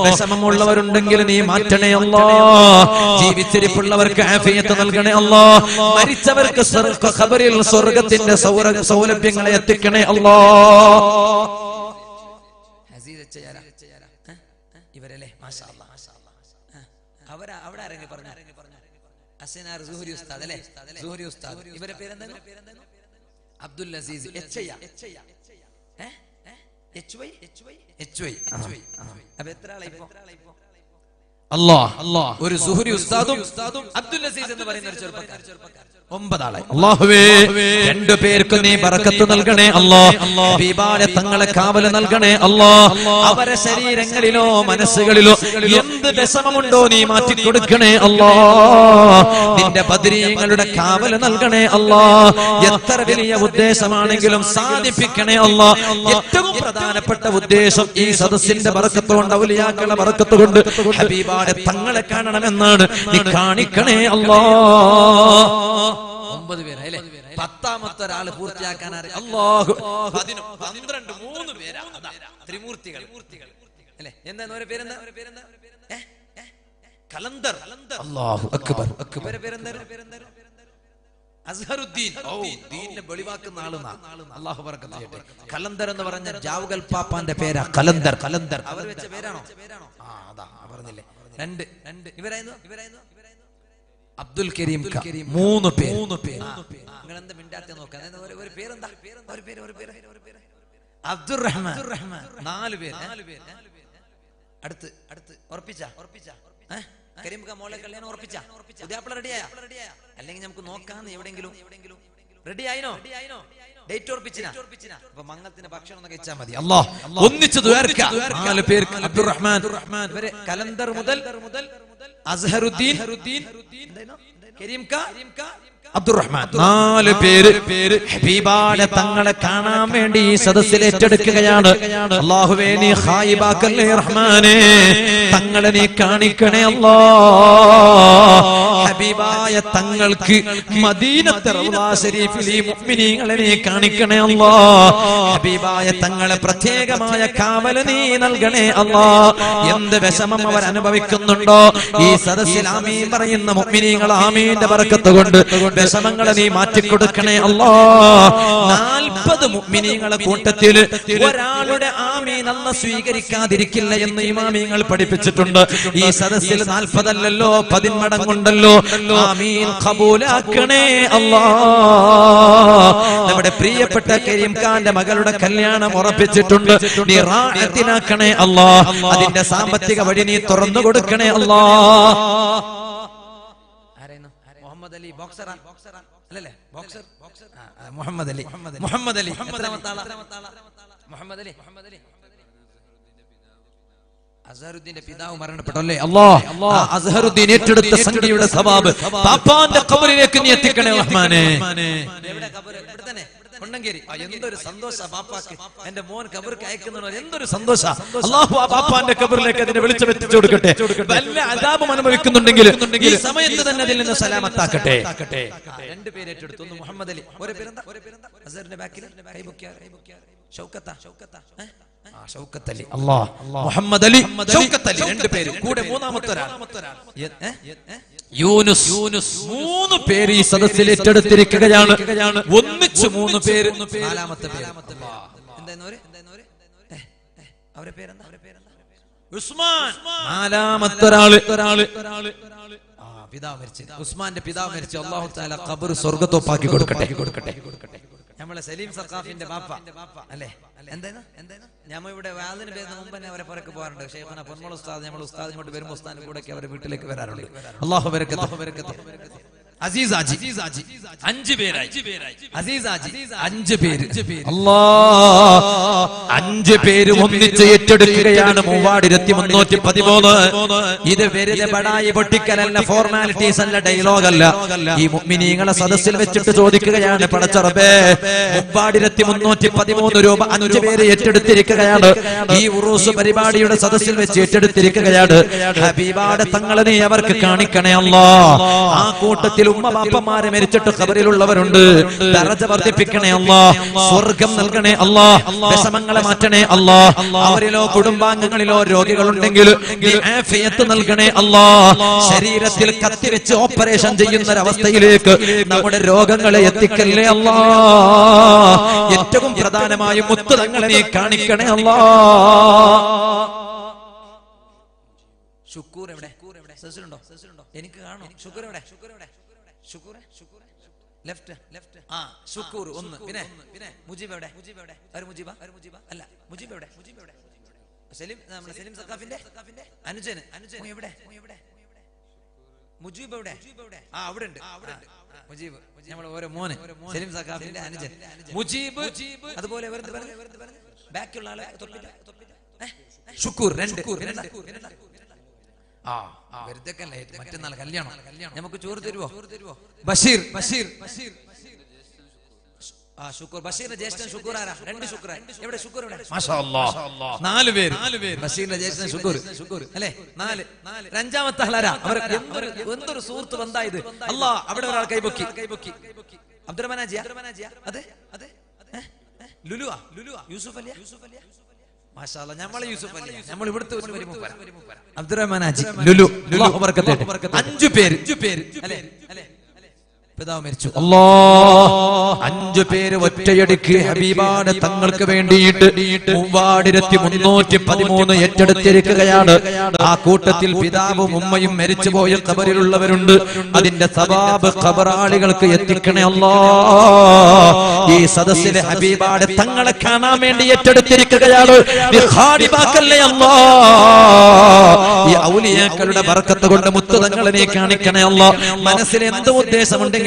വിഷമമുള്ളവരുണ്ടെങ്കിൽ നീ മാറ്റണേ അല്ലാഹ്. ജീവിച്ചിരിപ്പുള്ളവർക്ക് ആഫിയത്ത് നൽകണേ അല്ലാഹ്. മരിച്ചവർക്ക് ഖബറിൽ സ്വർഗത്തിന്റെ സൗലഭ്യങ്ങളെ എത്തിക്കണേ അല്ലാഹ്. ഇവരല്ലേ മാഷാ അല്ലാഹ്. അവരാ അവിടെ ആരെങ്കിലും പറഞ്ഞു അസനാർ സുഹരി ഉസ്താദ് അല്ലേ? സുഹരി ഉസ്താദ്. ഇവരെ പേരെന്തായിരുന്നു? അബ്ദുൽ അസീസ്. അപ്പൊ എത്ര ആളായി ഇപ്പോ? അല്ലാഹ് അല്ലാഹ്. ഒരു സുഹരി ഉസ്താദും അബ്ദുൽ അസീസ് എന്ന് പറയുന്ന ഒരു ചെറുപ്പക്കാരൻ ഒമ്പതാളായി. അല്ലാഹുവേ രണ്ടു പേർക്ക് നീ ബർക്കത്ത് നൽകണേ അല്ലാഹ്. ഹബീബായ തങ്ങളെ കാവൽ നൽകണേ അല്ലാഹ്. അവരെ ശരീരങ്ങളിലോ മനസ്സുകളിലോ എന്ത് വിഷമമുണ്ടോ നീ മാറ്റി കൊടുക്കണേ അല്ലാഹ്. നിന്റെ ബദരീങ്ങളുടെ കാവൽ നൽകണേ അല്ലാഹ്. എത്ര വലിയ ഉദ്ദേശമാണെങ്കിലും സാധിപ്പിക്കണേ അല്ലാഹ്. ഏറ്റവും പ്രധാനപ്പെട്ട ഉദ്ദേശം ഈ സദസ്സിന്റെ ബർക്കത്ത് കൊണ്ട്, ഔലിയാക്കളുടെ ബർക്കത്ത് കൊണ്ട് ഹബീബായ തങ്ങളെ കാണണമെന്നാണ്. നീ കാണിക്കണേ അല്ലാഹ്. ഒമ്പത് പേരായില്ലേ? പത്താമത്തെ ഒരാള് പൂർത്തിയാക്കാൻ അല്ലാഹു പന്ത്രണ്ട് മൂന്ന് പേരാ ത്രിമൂർത്തികൾ അല്ലെ? എന്തായിരുന്നു അവരെ പേരെന്താ? കലന്തർ. അല്ലാഹു അക്ബർ. ഇവരെ പേരെന്താ? അസ്ഹറുദ്ദീൻ. ഓ ദീനിനെ വെളിവാക്കുന്ന ആളെന്നാ അല്ലാഹു ബർക്കത്ത് ചെയ്യട്ടെ. കലന്തർ എന്ന് പറഞ്ഞ ജാവുകൽ പാപ്പാന്റെ പേരാ കലന്തർ. കലന്തർ അവർ വെച്ച പേരാണോ? ആ അതാ പറഞ്ഞില്ലേ രണ്ട് രണ്ട്. ഇവരായിരുന്നു ഇവരായിരുന്നു അബ്ദുൽ കരീം. മൂന്ന് പേര് മൂന്ന് പേര് നിങ്ങളെന്താ മിണ്ടാത്ത നോക്കാം. ഒരു പേരെന്താ? ഒരു പേര് ഒരു പേര് അബ്ദുറഹ്മാൻ. നാല് പേര് നാല് പേര് അടുത്ത് അടുത്ത് ഉറപ്പിച്ച ഉറപ്പിച്ച കരീം മോളെ കല്യാണം ഉറപ്പിച്ച ഉദ്യാപ്പിള റെഡിയായ? അല്ലെങ്കിൽ നമുക്ക് നോക്കാന്ന് എവിടെയെങ്കിലും എവിടെയെങ്കിലും റെഡി ആയിനോ? ഡേറ്റ് ഉറപ്പിച്ചിനാ? അപ്പൊ മംഗളത്തിന്റെ ഭക്ഷണം ഒന്ന് കഴിച്ചാൽ മതി. അല്ലാഹ് ഒന്നിച്ചു ദുആർക്ക. നാല് പേര് അബ്ദുറഹ്മാൻ ഇവരെ കലന്തർ മുതൽ മുതൽ അസ്ഹറുദ്ദീൻ കരീം കാ അബ്ദുറഹ്മാൻ നാല് പേര് ഹബീബായ തങ്ങളെ കാണാൻ വേണ്ടി ഈ സദസ്സിൽ ഏറ്റെടുക്കുകയാണ്. അല്ലാഹുവേ നീ ഹായിബാക്കല്ലേ റഹ്മാനേ, തങ്ങളെ നീ കാണിക്കണേ അല്ലാഹ്. ഹബീബായ തങ്ങൾക്ക് മദീനത്തെ റൗള ശരീഫിൽ ഈ മുഅ്മിനീങ്ങളെ നീ കാണിക്കണേ അല്ലാഹ്. ഹബീബായ തങ്ങളെ പ്രത്യേകമായ കാവൽ നീ നൽകണേ അല്ലാഹ്. എന്ത് വിഷമം അവർ അനുഭവിക്കുന്നുണ്ടോ ഈ സദസ്സിൽ ആമീൻ പറയുന്ന മുഅ്മിനീങ്ങൾ ആമീന്റെ ബർക്കത്ത് കൊണ്ട് വിഷമങ്ങളെ നീ മാറ്റിക്കൊടുക്കണേ അല്ലാഹ്. നാൽപ്പത് മുഅ്മിനീങ്ങളെ കൂട്ടത്തിൽ ഒരാളുടെ ആമീൻ അന്ന് സ്വീകരിക്കാതിരിക്കില്ല എന്ന് ഇമാമിങ്ങൾ പഠിപ്പിച്ചിട്ടുണ്ട്. ഈ സദസ്സിൽ നാൽപ്പതല്ലല്ലോ പതിന്മടങ്ങുണ്ടല്ലോ. ആമീൻ ഖബൂലാക്കണേ അല്ലാഹ്. നമ്മുടെ പ്രിയപ്പെട്ട കരീം ഖാന്റെ മകളുടെ കല്യാണം ഉറപ്പിച്ചിട്ടുണ്ട്. നീ റാഅത്തിനാക്കണേ അല്ലാഹ്. അതിന്റെ സാമ്പത്തിക വഴി നീ തുറന്നു കൊടുക്കണേ അല്ലാഹ്. മുഹമ്മദ് അലി ബോക്സർ അല്ലല്ലേ? Boxer Muhammad Ali. Muhammad Ali Muhammad Ali Muhammad Ali അസ്ഹറുദ്ദീന്റെ പിതാവ് മരണപ്പെട്ടല്ലേ അല്ലാഹ് ആ അസ്ഹറുദ്ദീൻ ഏറ്റെടുത്ത സംഖ്യയുടെ സവാബ് പാപ്പാന്റെ ഖബറിലേക്ക് നീ എത്തിക്കണേ റഹ്മാനേ എവിടെ ഖബർ ഇവിടെ തന്നെ കൊണ്ടങ്കേരി എന്തൊരു സന്തോഷാ പാപ്പാക്ക് എൻ്റെ മോൻ ഖബർക്ക് അയക്കുന്നോ എന്തൊരു സന്തോഷാ അല്ലാഹു ആ പാപ്പാന്റെ ഖബറിലേക്ക് അതിനെ വെളിച്ചം എത്തിച്ചു കൊടുക്കട്ടെ വല്ല അദാബും അനുഭവിക്കുന്നുണ്ടെങ്കിൽ ഈ സമയത്ത് തന്നെ അതിൽ നിന്ന് സലാമത്താക്കട്ടെ രണ്ട് പേര് ഏറ്റെടുത്തു ഒന്ന് മുഹമ്മദ് അലി ഒരു പേരെന്താ അസ്ഹറിന്റെ ബാക്കിൽ കൈ മുക്കിയ ഷൗക്കത്ത ഷൗക്കത്ത شوكة علي الله محمد علي شوكة علي രണ്ട് പേര് കൂടെ മൂന്നാമത്തെ ഒരാൾ യൂനുസ് യൂനുസ് മൂന്ന് പേര് ഈ സദസ്സിൽ ഏറ്റെടുത്തിരിക്കുകയാണ് ഒന്നിച്ച് മൂന്ന് പേര് നാലാമത്തെ പേര് എന്തായിരുന്നു അവരുടെ പേരെന്താ ഉസ്മാൻ നാലാമത്തെ ഒരാൾ ആ പിതാവ് മരിച്ചു ഉസ്മാന്റെ പിതാവ് മരിച്ചു അല്ലാഹു തആല ഖബർ സ്വർഗ്ഗത്തോപ്പാക്കി കൊടുക്കട്ടെ കൊടുക്കട്ടെ നമ്മളെ സലീം സഖാഫിന്റെ ബാപ്പ അല്ലേ എന്തായിരുന്നു എന്തായിരുന്നു ഞമ്മ ഇവിടെ വാലിന് വരുന്ന മുമ്പ് തന്നെ അവരെ പുറക്ക് പോകാറുണ്ട് ഷെയ്ഖുന പൊന്മോൾ ഉസ്താദ് നമ്മൾ ഉസ്താദ് ഇങ്ങോട്ട് വരുമ്പോൾ ഉസ്താദിന്റെ കൂടെയൊക്കെ അവരെ വീട്ടിലേക്ക് വരാറുണ്ട് അല്ലാഹു ബറക്കത്ത് ബറക്കത്ത് അസീസ് ആജി അഞ്ച് പേരായി അസീസ് ആജി അഞ്ച് പേര് അല്ലാഹ് അഞ്ച് പേര് ഒന്നിച്ച് ഏറ്റെടുക്കുകയാണ് മൂവായിരത്തി മുന്നൂറ്റി പതിമൂന്ന് ഇത് വെറുതെ ബടായി പൊട്ടിക്കലല്ല ഫോർമാലിറ്റീസ് അല്ല ഡയലോഗ് അല്ല ഈ മുഅ്മിനീങ്ങളെ സദസ്സിൽ വെച്ചിട്ട് ചോദിക്കുകയാണ് പടച്ച റബ്ബേ മൂവായിരത്തി മുന്നൂറ്റി പതിമൂന്ന് രൂപ അഞ്ച് പേര് ഏറ്റെടുത്തിരിക്കുകയാണ് ഈ ഉറൂസ് പരിപാടിയുടെ സദസ്സിൽ വെച്ച് ഏറ്റെടുത്തിരിക്കുകയാണ് ഹബീബാടെ തങ്ങളെ നീ അവർക്ക് കാണിക്കണേ അല്ലാഹ് ആ കൂട്ടത്തിൽ ഉമ്മ ബാപ്പമാരെ മരിച്ചിട്ട് ഖബറിലുള്ളവരുണ്ട് ദറജ വർദ്ധിപ്പിക്കണേ അല്ലാഹ് സ്വർഗ്ഗം നൽകണേ അല്ലാഹ് വിഷമങ്ങളെ മാറ്റണേ അല്ലാഹ് അവരിലോ കുടുംബാംഗങ്ങളിലോ രോഗികളുണ്ടെങ്കിൽ നീ ആഫിയത്ത് നൽകണേ അല്ലാഹ് ശരീരത്തിൽ കത്തി വെച്ച് ഓപ്പറേഷൻ ചെയ്യുന്ന ഒരു അവസ്ഥയിലേക്ക് നമ്മുടെ രോഗങ്ങളെ എത്തിക്കല്ലേ അല്ലാഹ് ഏറ്റവും പ്രധാനമായി മുത്തു തങ്ങളെ നീ കാണിക്കണേ അല്ലാഹ് ശുക്കൂർ എവിടെ സസലുണ്ടോ എനിക്ക് കാണോ ശുക്കൂർ എവിടെ ശുക്കൂർ ലെഫ്റ്റ് ലെഫ്റ്റ് ആ ശുക്കൂർ ഒന്ന് പിന്നെ പിന്നെ മുജീബ് എവിടെ മുജീബ് എവിടെ ആര് മുജീബ ആര് മുജീബ അല്ല മുജീബ് എവിടെ മുജീബ് എവിടെ സലീം നമ്മുടെ സലീം സഖാഫിന്റെ അനുജൻ അനുജൻ എവിടെ എവിടെ മുജീബ് എവിടെ ആ അവിടെ ഉണ്ട് മുജീബ് നമ്മൾ ഓരോ മോനെ സലീം സഖാഫിന്റെ അനുജൻ മുജീബ് അതുപോലെ വെറുതെ വെറുതെ ബാക്കിയുള്ള ആളെ തൊപ്പില്ല തൊപ്പില്ല ശുക്കൂർ രണ്ട് ആ വെറുതെ മറ്റന്നാൾ കല്യാണം നമുക്ക് ചോറ് തരുമോ ബഷീർ ബഷീർ ബഷീർ ആ ശുക്കൂർ ബഷീറിന്റെ ജ്യേഷ്ഠൻ ശുക്കൂർ ആരാ രണ്ട് ശുക്കൂർ എവിടെ ശുക്കൂർ എവിടെ മാഷാ അല്ലാഹ് നാല് പേര് നാല് പേര് ബഷീറിന്റെ ജ്യേഷ്ഠൻ ശുക്കൂർ ശുക്കൂർ അല്ലേ നാല് നാല് അഞ്ചാമത്തെ ആളാരാ അവർ എന്തൊരു എന്തൊരു സുഹൃത്ത് ബന്ധായത് അല്ലാഹ് അവിടെ ഒരാൾ കൈപൊക്കി കൈപൊക്കി അബ്ദുറഹ്മാനാജിയ അബ്ദുറഹ്മാനാജിയ അതെ അതെ ലുലുവ ലുലുവ യൂസുഫ് അലിയ യൂസുഫ് അലിയ മാഷാ അല്ലാഹ് നമ്മൾ യൂസുഫ് അലിയ നമ്മൾ ഇവിടുത്തെ ഒരു പരിമുഖ അബ്ദുറഹ്മാൻ ആജി ലുലു അല്ലാഹു ബർക്കത്തെ അഞ്ച് പേര് അഞ്ച് പേര് അല്ലേ അല്ലേ പിതാവ് മരിച്ചു അല്ലാഹ് അഞ്ച് പേര് ഒറ്റയടിക്ക് ഹബീബാണ് തങ്ങൾക്ക് വേണ്ടിയിട്ട് മൂവായിരത്തി മുന്നൂറ്റി പതിമൂന്ന് ഏറ്റെടുത്തിരിക്കുകയാണ് ആ കൂട്ടത്തിൽ പിതാവും ഉമ്മയും മരിച്ചുപോയ ഖബറിലുള്ളവരുണ്ട് അതിന്റെ സവാബ് ഖബറാളികൾക്ക് എത്തിക്കണേ അല്ലാഹ് ഈ സദസ്സിലെ ഹബീബാണ് തങ്ങളെ കാണാൻ വേണ്ടി ഏറ്റെടുത്തിരിക്കുകയാണ് ഖാദിബാക്കല്ലേ അല്ലാഹ് ഈ ഔലിയാക്കളുടെ ബർക്കത്ത് കൊണ്ട് മുത്തു തങ്ങളെ നീ കാണിക്കണേ അല്ലാഹ് മനസ്സിൽ എന്ത് ഉദ്ദേശമുണ്ടെങ്കിൽ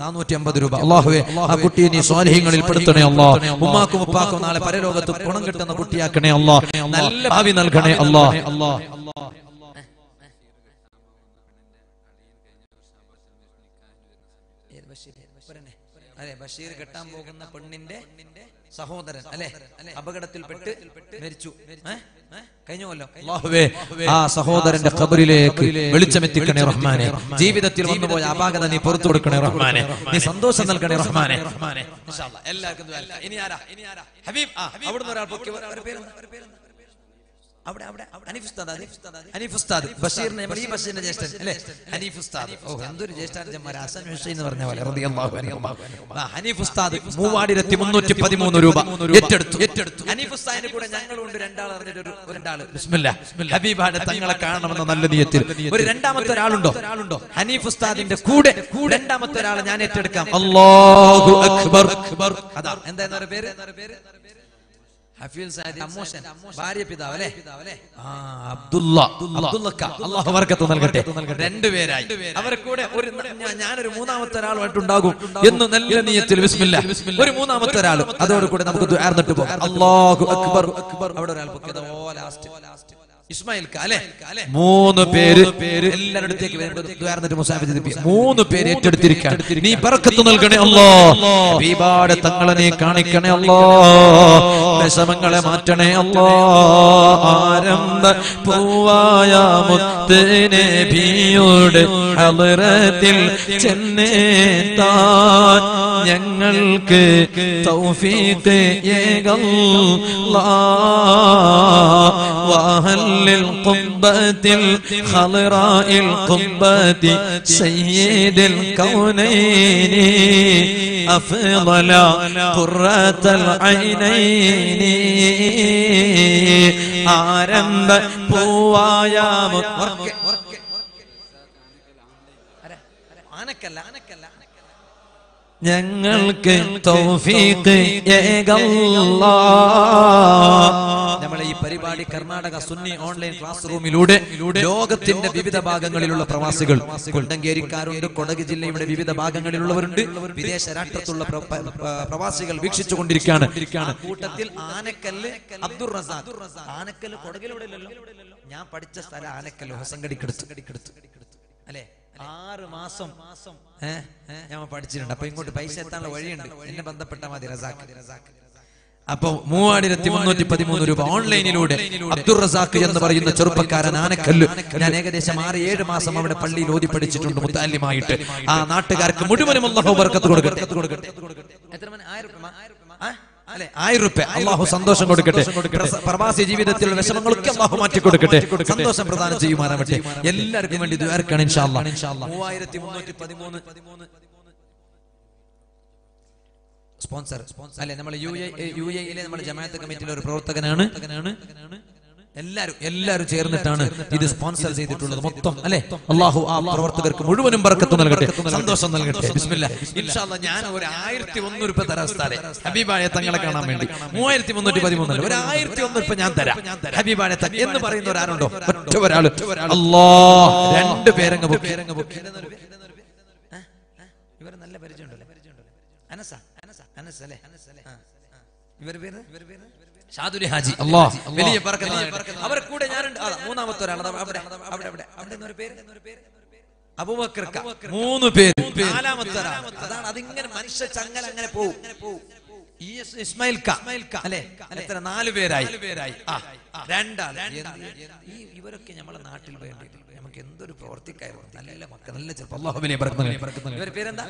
നാനൂറ്റി അമ്പത് രൂപ അല്ലാഹുവേ ആ കുട്ടിയെ നീ സ്വാലിഹ്യങ്ങളിൽ പെടുത്തണേ അല്ലാഹ് ഉമ്മാക്കും ഉപ്പാക്കും നാളെ പരലോകത്ത് ഗുണം കിട്ടുന്ന കുട്ടിയാക്കണേ അല്ലാഹ് നല്ല ഭാവി നൽകണേ അല്ലാഹ് അല്ലേ ബഷീർ കെട്ടാൻ പോകുന്ന പെണ്ണിന്റെ സഹോദരൻ അല്ലേ അപകടത്തിൽപ്പെട്ട് മരിച്ചു കഴിഞ്ഞല്ലോ അല്ലാഹുവേ ആ സഹോദരന്റെ ഖബറിലേക്ക് വെളിച്ചം എത്തിക്കണേ റഹ്മാനേ ജീവിതത്തിൽ വന്നുപോയ അപാകത നീ പുറത്തു കൊടുക്കണേ റഹ്മാനേ നീ സന്തോഷം നൽകണേ റഹ്മാനേ ഇൻഷാ അല്ലാ എല്ലാവർക്കും ദുആ ഇനി ആരാ ഇനി ആരാ ഹബീബ് ആ അവിടുന്ന് ഒരാൾ പൊക്കി അവരുടെ പേര് حفيل سعيد أموشن باري بيدا وله آه عبد الله عبد الله كا الله بركة تنال كتير رند بيراي أمر كوده وري أنا أنا رمونا مترالو أنتونداعو يندو نللي نية تلبس مللا وري مونا مترالو هذا وري كوده نامكو دو أرنت بوم الله أكبر أكبر أورد رال بكتة ولا أستي إسماعيل كاله مون بير إللا ندتك دوار ندت مسافة تبي مون بير تدري كان ني بركة تنال كني الله بيبار تنقلني كاني كني الله نسمعنا ما تني الله آرمد بوايا متني بيود حضرة الجنتان ينقلك توفيق الله وأهل القبة الخضراء القبة سيد الكونين أفضل قرة العينين آرمب بوايا متورك ഞങ്ങൾക്ക് തൗഫീഖ് ഏക അല്ലാഹ് നമ്മൾ ഈ പരിപാടി കർണാടക സുന്നി ഓൺലൈൻ ക്ലാസ് റൂമിലൂടെ ലോകത്തിന്റെ വിവിധ ഭാഗങ്ങളിലുള്ള പ്രവാസികൾ കൊണ്ടങ്കേരിക്കാരുണ്ട് കൊടക് ജില്ലയുടെ വിവിധ ഭാഗങ്ങളിലുള്ളവരുണ്ട് വിദേശ രാഷ്ട്രത്തുള്ള പ്രവാസികൾ വീക്ഷിച്ചുകൊണ്ടിരിക്കുകയാണ് കൂട്ടത്തിൽ ആനക്കല്ല് അബ്ദുർ റസാഖ് ആനക്കല്ല് കൊടകിലൂടെയല്ലോ ഞാൻ പഠിച്ച സ്ഥലം ആനക്കല്ല് ഹസങ്കടിക്കടുത്ത് അല്ലേ ആറ് മാസം ഏഹ് ഞാൻ പഠിച്ചിട്ടുണ്ട് അപ്പൊ ഇങ്ങോട്ട് പൈസ എത്താനുള്ള വഴിയുണ്ട് എന്നെ ബന്ധപ്പെട്ടാൽ മതി റസാഖ് അപ്പൊ മൂവായിരത്തി മുന്നൂറ്റി പതിമൂന്ന് രൂപ ഓൺലൈനിലൂടെ അബ്ദുൾ റസാഖ് എന്ന് പറയുന്ന ചെറുപ്പക്കാരൻ ആനക്കല്ല് ഞാൻ ഏകദേശം ആറ് ഏഴ് മാസം അവിടെ പള്ളിയിൽ ഓതി പഠിച്ചിട്ടുണ്ട് മുത്താലിമായിട്ട് ആ നാട്ടുകാർക്ക് മുഴുവനും അല്ലാഹു ബർക്കത്ത് കൊടുക്കട്ടെ എത്ര മണി ആയിരം രൂപ ആയിരം രൂപ അള്ളാഹു സന്തോഷം കൊടുക്കട്ടെ പ്രവാസി ജീവിതത്തിലുള്ള വിഷമങ്ങളൊക്കെ അള്ളാഹു മാറ്റി കൊടുക്കട്ടെ സന്തോഷം പ്രദാനം ചെയ്യുമാറാവട്ടെ എല്ലാവർക്കും വേണ്ടി ദുആർക്കാണ് ഇൻഷാ അല്ലാഹ് മൂവായിരത്തി മുന്നൂറ്റി പതിമൂന്ന് സ്പോൺസർ അല്ലെ നമ്മൾ യു എ യു എയിലെ നമ്മുടെ ജമാഅത്ത് കമ്മിറ്റിയിലെ ഒരു പ്രവർത്തകനാണ് എല്ലാവരും എല്ലാവരും ചേർന്നിട്ടാണ് ഇത് സ്പോൺസർ ചെയ്തിട്ടുള്ളത് മൊത്തം അല്ലേ അല്ലാഹു ആ പ്രവർത്തകർക്ക് മുഴുവനും ബർക്കത്ത് നൽകട്ടെ സന്തോഷം നൽകട്ടെ ബിസ്മില്ലാഹ് ഇൻഷാ അല്ലാഹ് ഞാൻ ഒരു ആയിരത്തി ഒന്ന് രൂപ തരാം ഉസ്താദേ ഹബീബായ തങ്ങളെ കാണാൻ വേണ്ടി മൂവായിരത്തി മുന്നൂറ്റി പതിമൂന്ന് അല്ല ഒരു ആയിരത്തി ഒന്ന് രൂപ ഞാൻ തരാം ഹബീബായ തങ്ങൾ എന്ന് പറയുന്ന ഒരാളുണ്ടോ ഒറ്റ ഒരാൾ അല്ലാഹ് രണ്ട് പേരങ്ങ ബുക്ക് ഇവർ നല്ല പരിചയമുണ്ടല്ലേ അനസ അനസ അനസ അല്ലേ ഇവർ പേര് ഇവർ പേര് ഷാദുലി ഹാജി അല്ലാഹ് വലിയ ബർക്കത്താണ് അവരെ കൂടെ ഞാനുണ്ട് അതാ മൂന്നാമത്തെ ഒരാൾ അവിടെ അവിടെ അവിടെ അവിടെ ഒരു പേര് അബൂബക്കർ മൂന്ന് പേര് നാലാമത്തെ ഒരാൾ അതാണ് അതിങ്ങനെ മനുഷ്യ ചങ്ങല അങ്ങനെ പോകും ഈ ഇസ്മായിൽ ക അല്ലേ എത്ര നാല് പേരായി ആ രണ്ടാൾ ഈ ഇവരൊക്കെ നമ്മുടെ നാട്ടിൽ വേണ്ടി നമുക്ക് എന്തൊരു പ്രവർത്തിക്കായിരുന്നു നല്ല മക്കൾ നല്ല ചെറുപ്പം അല്ലാഹു വലിയ ബർക്കത്താണ് ഇവർ പേരെന്താ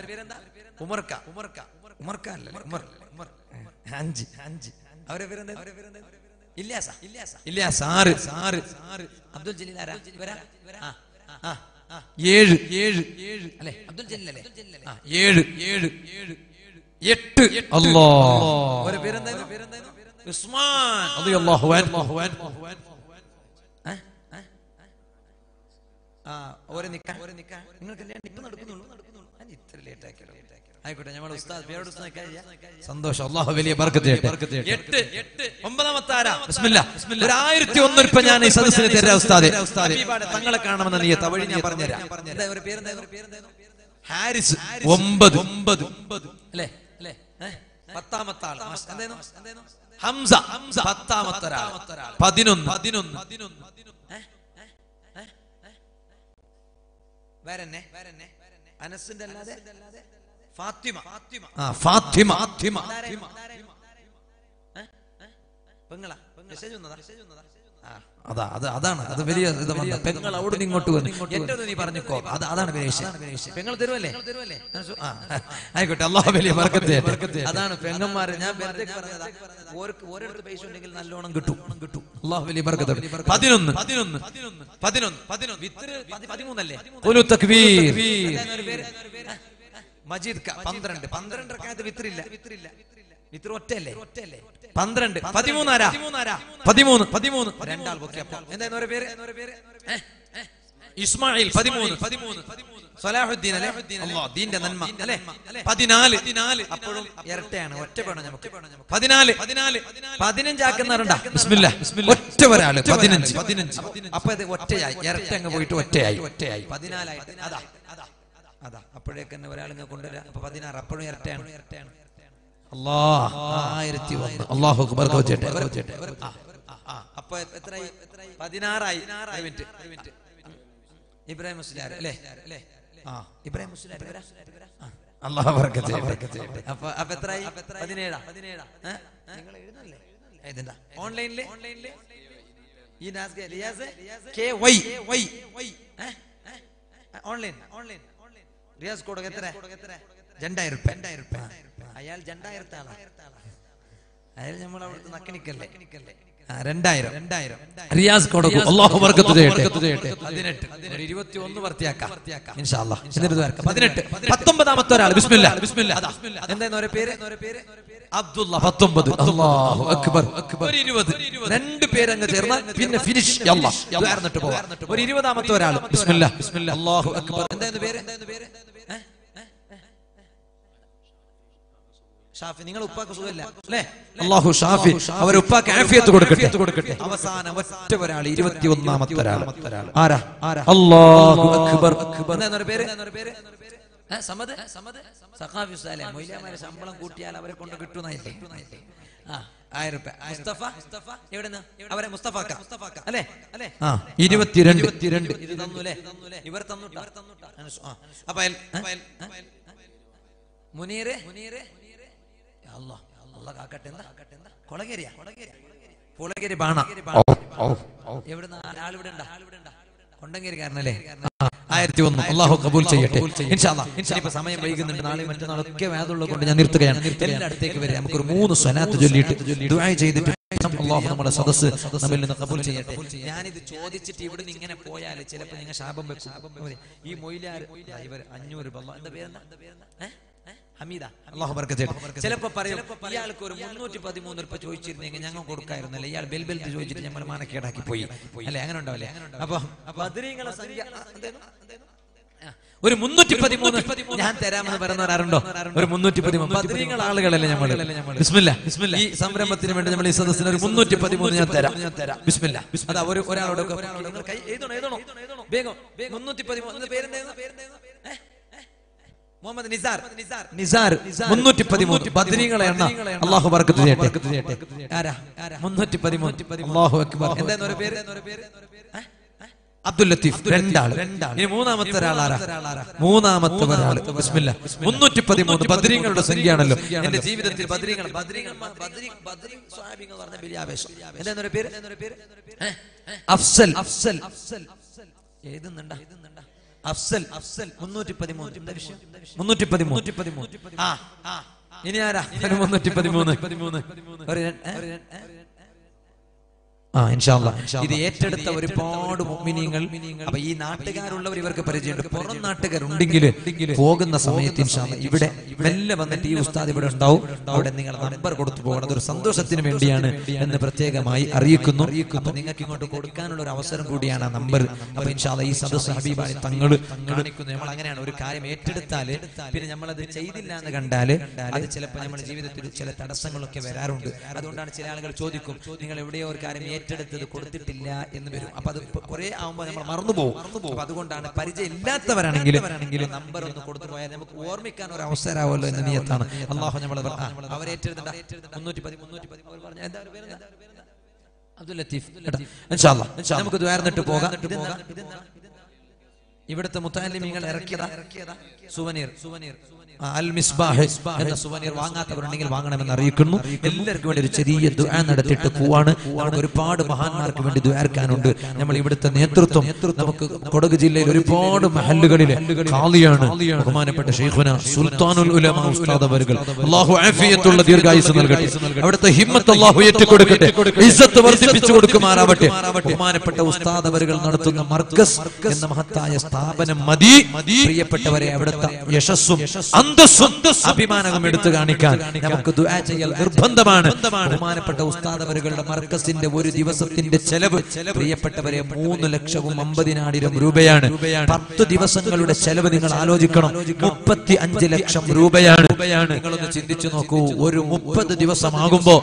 ഉമർ ക ഉമർ ക ഉമർ ക അല്ലേ ഉമർ ഉമർ അഞ്ച് അഞ്ച് അവരെ പേരെന്താ ഇല്യാസ ഇല്യാസ ഇല്യാസ ആറ് ആറ് അബ്ദുൽ ജലീൽ ആരാ ഇവരാ ആ ആ ഏഴ് ഏഴ് ഏഴ് അല്ലേ അബ്ദുൽ ജലീൽ അല്ലേ ആ ഏഴ് ഏഴ് എട്ട് അല്ലാഹ് അവരെ പേരെന്താ ഉസ്മാൻ റളിയല്ലാഹു അൻഹു ആ ആ അവരെ നിക്ക അവരെ നിക്ക നിങ്ങൾ കല്യാണം ഇപ്പോ നടക്കുന്നുള്ളൂ ഞാൻ ഇത്ര ലേറ്റ് ആക്കിയോ ആയിക്കോട്ടെ ഞങ്ങൾ ഉസ്താദ് പേരോട് ഉസ്താദ് കഴിയാ സന്തോഷം അല്ലാഹു വലിയ ബർക്കത്ത് ചെയ്യട്ടെ എട്ട് ഒമ്പതാമത്തെ ആരാ ബിസ്മില്ലാഹ് ഒരു ആയിരത്തി ഒന്ന് രൂപ ഞാൻ ഈ സദസ്സിനെ തരാം ഉസ്താദേ ഹബീബായ തങ്ങളെ കാണണമെന്ന നിയ്യത്ത് അവഴി ഞാൻ പറഞ്ഞു തരാം എന്താ ഇവരെ പേര് എന്താ ഇവരെ പേര് എന്താ ഹാരിസ് ഒമ്പത് അല്ലേ അല്ലേ പത്താമത്തെ ആൾ എന്തായിരുന്നു എന്തായിരുന്നു ഹംസ പത്താമത്തെ ആൾ പതിനൊന്ന് ഏ ഏ വേറെന്നെ വേറെന്നെ അനസിന്റെ അല്ലാതെ ഫാത്തിമ ആ ഫാത്തിമ ഫാത്തിമ പെങ്ങളാ മെസ്സേജ് വന്നതാ ആ هذا هذا هذا هذا بريء هذا ماذا؟ بينغال أودي نيجو توه. ينتهي هذا نيجي بارني كوب. هذا هذا بريشة. بينغال ديروه ليه؟ آه. هاي كده الله بيلي بركة ده. هذا أنا بينغام مارين. أنا بيردك برا ده. ورك ورك بيشون نيجي لنا لونان كتو. الله بيلي بركة ده. فادينون. فادينون. فادينون. فادينون. بيتر. فادي فادي مون اللي. قولوا تكبير. مجيد كا. باندرند. باندرند ركعت بيتر إلا. بيتر وتلة. باندرند. فادي مون أرا. فادي مون. فادي مون. رندال بكرة. هذا إنه ربير. إسماعيل. فادي مون. فادي مون. صلاح الدين عليه. الله دين ده نعمة. عليه. فادي نال. فادي نال. أبورو. يرتين. وتبرنا جمك. فادي نال. فادي نال. فادي ننجي أكننا رندا. بسم الله. بسم الله. وتبرنا عليه. فادي ننجي. فادي ننجي. أبدا وتتي. يرتين غويت وتتي. وتتي. فادي نال. هذا. هذا. أبدا أكننا ورالعنا كوندرا. فادي نال. أبورو يرتين. الله. آيرتي وان. الله هو كبر كوجت. كوجت. آه. آه. أبدا أتري. فادي نال راي. إبراهيم مسلم. له. له. إبراهيم مسلم. الله بركته. الله بركته. أبا أبا تراي. بدينيرا. بدينيرا. ها؟ هيدا ده. أونلاين ليه؟ أونلاين ليه؟ يناس كي لياز؟ كي وي وي وي. ها؟ ها؟ أونلاين. أونلاين. لياز كود كتره. جنداير بير. جنداير بير. أيال جنداير تالا. أيال جملا ورد ناكني كله. رندايرم رياض كودكو الله بركته ده أدينت ريبوتي وندو برتياكا إن شاء الله إن ريدو بركة أدينت فتوم بدام التورال بسم الله بسم الله هذا نوري بير عبد الله فتوم بدو الله أكبر أكبر ريبوت نند بير عند جرنا فين فينش يلا يلا أرنت تبوا ريبوت بدام التورال بسم الله بسم الله الله أكبر هذا نوري بير شافي نيجا لوباك وسوي لا لا الله هو شافي أبى لوباك عافية تقول كتير تقول كتير أبسانا وتبرع عليه يبتدي ودنا مترال آرا الله أكبر أكبر نور بير نور بير ها سماد سماد سقاف يسأله مهيلا ما يسمع بلغ قطيا لا بري كونتر كتير نايل ها آيرب مصطفى مصطفى يودنا أبى مصطفى كا مصطفى كا أله أله ها يبتدي رند يبتدي رند يبتدي تامنو له يبتدي تامنو تا ها أبايل أبايل منيره منيره الله الله كاكتندا كولغيريا كولغيري بانا يبدنا آلودندا كوندانجيري كارنالي آيرتي ون الله قبول ചെയ്യട്ടെ إن شاء الله إن شاء الله സമയം വൈകുന്നുണ്ട് നാളെ മറ്റന്നാൾ ഒക്കെ വേദമുള്ളത് കൊണ്ട് ഞാൻ നിർത്തുകയാണ് എല്ലായിടത്തേക്ക് വരെ നമുക്ക് ഒരു മൂന്ന് സ്വലാത്ത് ചൊല്ലിയിട്ട് ദുആ ചെയ്തിട്ട് الله നമ്മുടെ സദസ്സ് നമ്മിൽ നിന്ന് قبول ചെയ്യട്ടെ ഞാൻ ഇത് ചോദിച്ചിട്ട് ഇവിടെ നിന്ന് ഇങ്ങനെ പോയാൽ ചിലപ്പോൾ നിങ്ങൾ ശാപം വെക്കും ഈ മൊയിലാർ ഇവർ അഞ്ഞൂറ് അല്ലാഹ് എന്താ പേരെന്നാ ഏ حميدا الله بركته ചിലപ്പോൾ പറയും ഇയാൾക്ക് ഒരു മുന്നൂറ്റി പതിമൂന്ന് രൂപ ചോദിച്ചിരുന്നെങ്കിൽ ഞങ്ങൾ കൊടുക്കായിരുന്നില്ല ഇയാൾ ബെൽ ബെൽ ചോദിച്ചിട്ട് നമ്മൾ മാനക്കേടാക്കി പോയി അല്ലേ അങ്ങനെ ഉണ്ടാവില്ലേ അപ്പോൾ ബദരീങ്ങളുടെ സംഖ്യ എന്തായിരുന്നു ഒരു മുന്നൂറ്റി പതിമൂന്ന് ഞാൻ തരാമെന്ന് പറയുന്നവരാരുണ്ടോ ഒരു മുന്നൂറ്റി പതിമൂന്ന് ബദരീങ്ങളുടെ ആളുകളല്ലേ നമ്മൾ ബിസ്മില്ലാ ബിസ്മില്ലാ ഈ സംരംഭത്തിന് വേണ്ടി നമ്മൾ ഈ സദസ്സിന് ഒരു മുന്നൂറ്റി പതിമൂന്ന് ഞാൻ തരാം ഞാൻ തരാം ബിസ്മില്ലാ അതാ ഒരു ഒരാളോട് നിങ്ങൾ കൈ എഴുതണോ എഴുതണോ വേഗം മുന്നൂറ്റി പതിമൂന്ന് എന്ന പേരെന്തായിരുന്നു പേരെന്തായിരുന്നു محمد نزار نزار മുന്നൂറ്റി പതിമൂന്ന് ബദരീങ്ങളെ എണ്ണ അല്ലാഹു ബർക്കത്ത് ചെയ്യട്ടെ ആരാ മുന്നൂറ്റി പതിമൂന്ന് അല്ലാഹു അക്ബർ എന്താണ് ഒരു പേര് അബ്ദുൽ ലത്തീഫ് രണ്ടാൾ ഇനി മൂന്നാമത്തെ ആൾ ആരാ മൂന്നാമത്തെ ആൾ ബിസ്മില്ലാ മുന്നൂറ്റി പതിമൂന്ന് ബദരീങ്ങളുടെ സംഖ്യയാണല്ലോ എൻ്റെ ജീവിതത്തിൽ ബദരീങ്ങൾ ബദരീങ്ങൾ ബദരീ ബദരീ സ്വഹാബികൾ എന്ന് പറഞ്ഞ വലിയ ആവേശം എന്താണ് ഒരു പേര് അഫ്സൽ അഫ്സൽ എഴുതുന്നുണ്ടോ أفصل أفصل منوتي بديمون منوتي بديمون آه آه إني أرا منوتي بديمون آه إن شاء الله إذا يترد توري بوند مؤمنينغل أبا يي ناتكار ولا بري بركة بريجند بورن ناتكار وندينغيله فوقن نسميه إن شاء الله يبدأ مللة بندتي يوستادي بدر داو أودن نينغال نمبر كودت بورن دور سندوس أتين منديانه إنن برتيعة ماي أريكنو أبا نينغال كيمو تكود كان ولا رأوسرن كوديانا نمبر أبا إن شاء الله يي سندوس حبيب باري تانغل نانيكون نعمل أعني أنا وري كاري ميترد تاله بير نعمل هذا شيء دلنا هذا كنداله هذا تلاه بني نعمل جيبي تلو تلاه تارسانغلو كبيرارون هذا وندا تلاه أنا كل شوديكم نينغال ودي أور كاري ميت تدرت كورتي تللا إنه بيرو. أبادو كوري أومبا نمر مارنو بو. أبادو كون دانة باريجة إللا تبرانين غيله. غيله نمبر وندو كورتو بايا نمك وارميكان ورا أوسرا وله إنني يثان. الله خنجم الله بركة. أبادو إيتر دنا. منوتي بدي منوتي بدي مول بارني. أدار بيرنا. عبد اللطيف. إن شاء الله. إن شاء الله. نمك دوائر نتبوغا. ഇവിടുത്തെ മുത്തഅല്ലിമീങ്ങൾ ഇറക്കിയ സുവനീർ അൽ മിസ്ബാഹ് എന്ന സുവനീർ വാങ്ങാത്തവരുണ്ടെങ്കിൽ വാങ്ങണമെന്ന് അറിയിക്കുന്നു. എല്ലാവർക്കും വേണ്ടി ഒരു ചെറിയ ദുആ നടത്തിയിട്ട് പോവാണ്. നമുക്ക് ഒരുപാട് മഹാന്മാർക്ക് വേണ്ടി ദുആ ചെയ്യാനുണ്ട്. നമ്മൾ ഇവിടുത്തെ നേതൃത്വം നമുക്ക് കൊടക് ജില്ലയിൽ ഒരുപാട് മഹല്ലുകളിൽ ഖാലിയാണ്. ബഹുമാനപ്പെട്ട ശൈഖുന സുൽത്താനുൽ ഉലമാ ഉസ്താദ് അവർകൾ അല്ലാഹു ആഫിയത്തുള്ള ദീർഘായുസ് നൽകട്ടെ. അവിടുത്തെ ഹിമ്മത്ത് അല്ലാഹു ഏറ്റെടുക്കട്ടെ. ഇസ്സത്ത് വർദ്ധിപ്പിച്ചു കൊടുക്കുമാറാവട്ടെ. ബഹുമാനപ്പെട്ട ഉസ്താദ് അവർകൾ നടത്തുന്ന മർകസ് എന്ന മഹത്തായ സ്ഥാപനം മതി പ്രിയപ്പെട്ടവരെ അവിടുത്തെ യശസ്സും അന്തസ്സും അഭിമാനവും എടുത്തു കാണിക്കാൻ നമുക്ക് ദുആ ചെയ്യൽ നിർബന്ധമാണ്. ബഹുമാനപ്പെട്ട ഉസ്താദ് അവരുടെ മർകസിന്റെ ഒരു ദിവസത്തിന്റെ ചെലവ് പ്രിയപ്പെട്ടവരെ മൂന്ന് ലക്ഷവും അമ്പതിനായിരം രൂപയാണ്. പത്ത് ദിവസങ്ങളുടെ ചെലവ് നിങ്ങൾ ആലോചിക്കണം. മുപ്പത്തി അഞ്ച് ലക്ഷം രൂപയാണ്. നിങ്ങളൊന്ന് ചിന്തിച്ചു നോക്കൂ. ഒരു മുപ്പത് ദിവസമാകുമ്പോ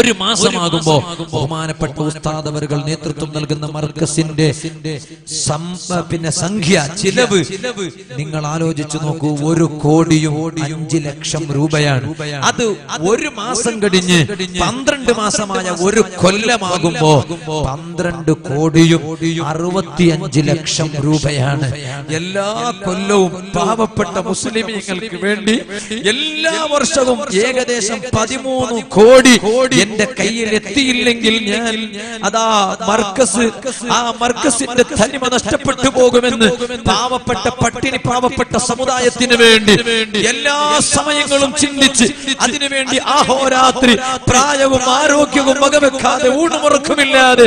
ഒരു മാസമാകുമ്പോ ബഹുമാനപ്പെട്ട ഉസ്താദ് അവരുടെ നേതൃത്വം നൽകുന്ന മർകസിന്റെ പിന്നെ സംഖ്യ ചിലവ് നിങ്ങൾ ആലോചിച്ചു നോക്കൂ. ഒരു കോടിയും അഞ്ച് ലക്ഷം രൂപയാണ്. അത് ഒരു മാസം കഴിഞ്ഞ് പന്ത്രണ്ട് മാസമായ ഒരു കൊല്ലമാകുമ്പോ പന്ത്രണ്ട് കോടിയും അറുപത്തിയഞ്ച് ലക്ഷം രൂപയാണ്. എല്ലാ കൊല്ലവും പാവപ്പെട്ട മുസ്ലിമീങ്ങൾക്ക് വേണ്ടി എല്ലാ വർഷവും ഏകദേശം പതിമൂന്ന് കോടി എന്റെ കയ്യിൽ എത്തിയില്ലെങ്കിൽ ഞാൻ അതാ മർകസ് ആ മർകസിന്റെ തനിമ നഷ്ടപ്പെട്ടു പോകുമെന്ന് പാവപ്പെട്ട പട്ടിണി പാവപ്പെട്ട സമുദായത്തിന് വേണ്ടി എല്ലാ സമയങ്ങളും ചിന്തിച്ച് അതിനുവേണ്ടി അഹോരാത്രി പ്രായവും ആരോഗ്യവും വകവെക്കാതെ ഊണുമുറക്കുമില്ലാതെ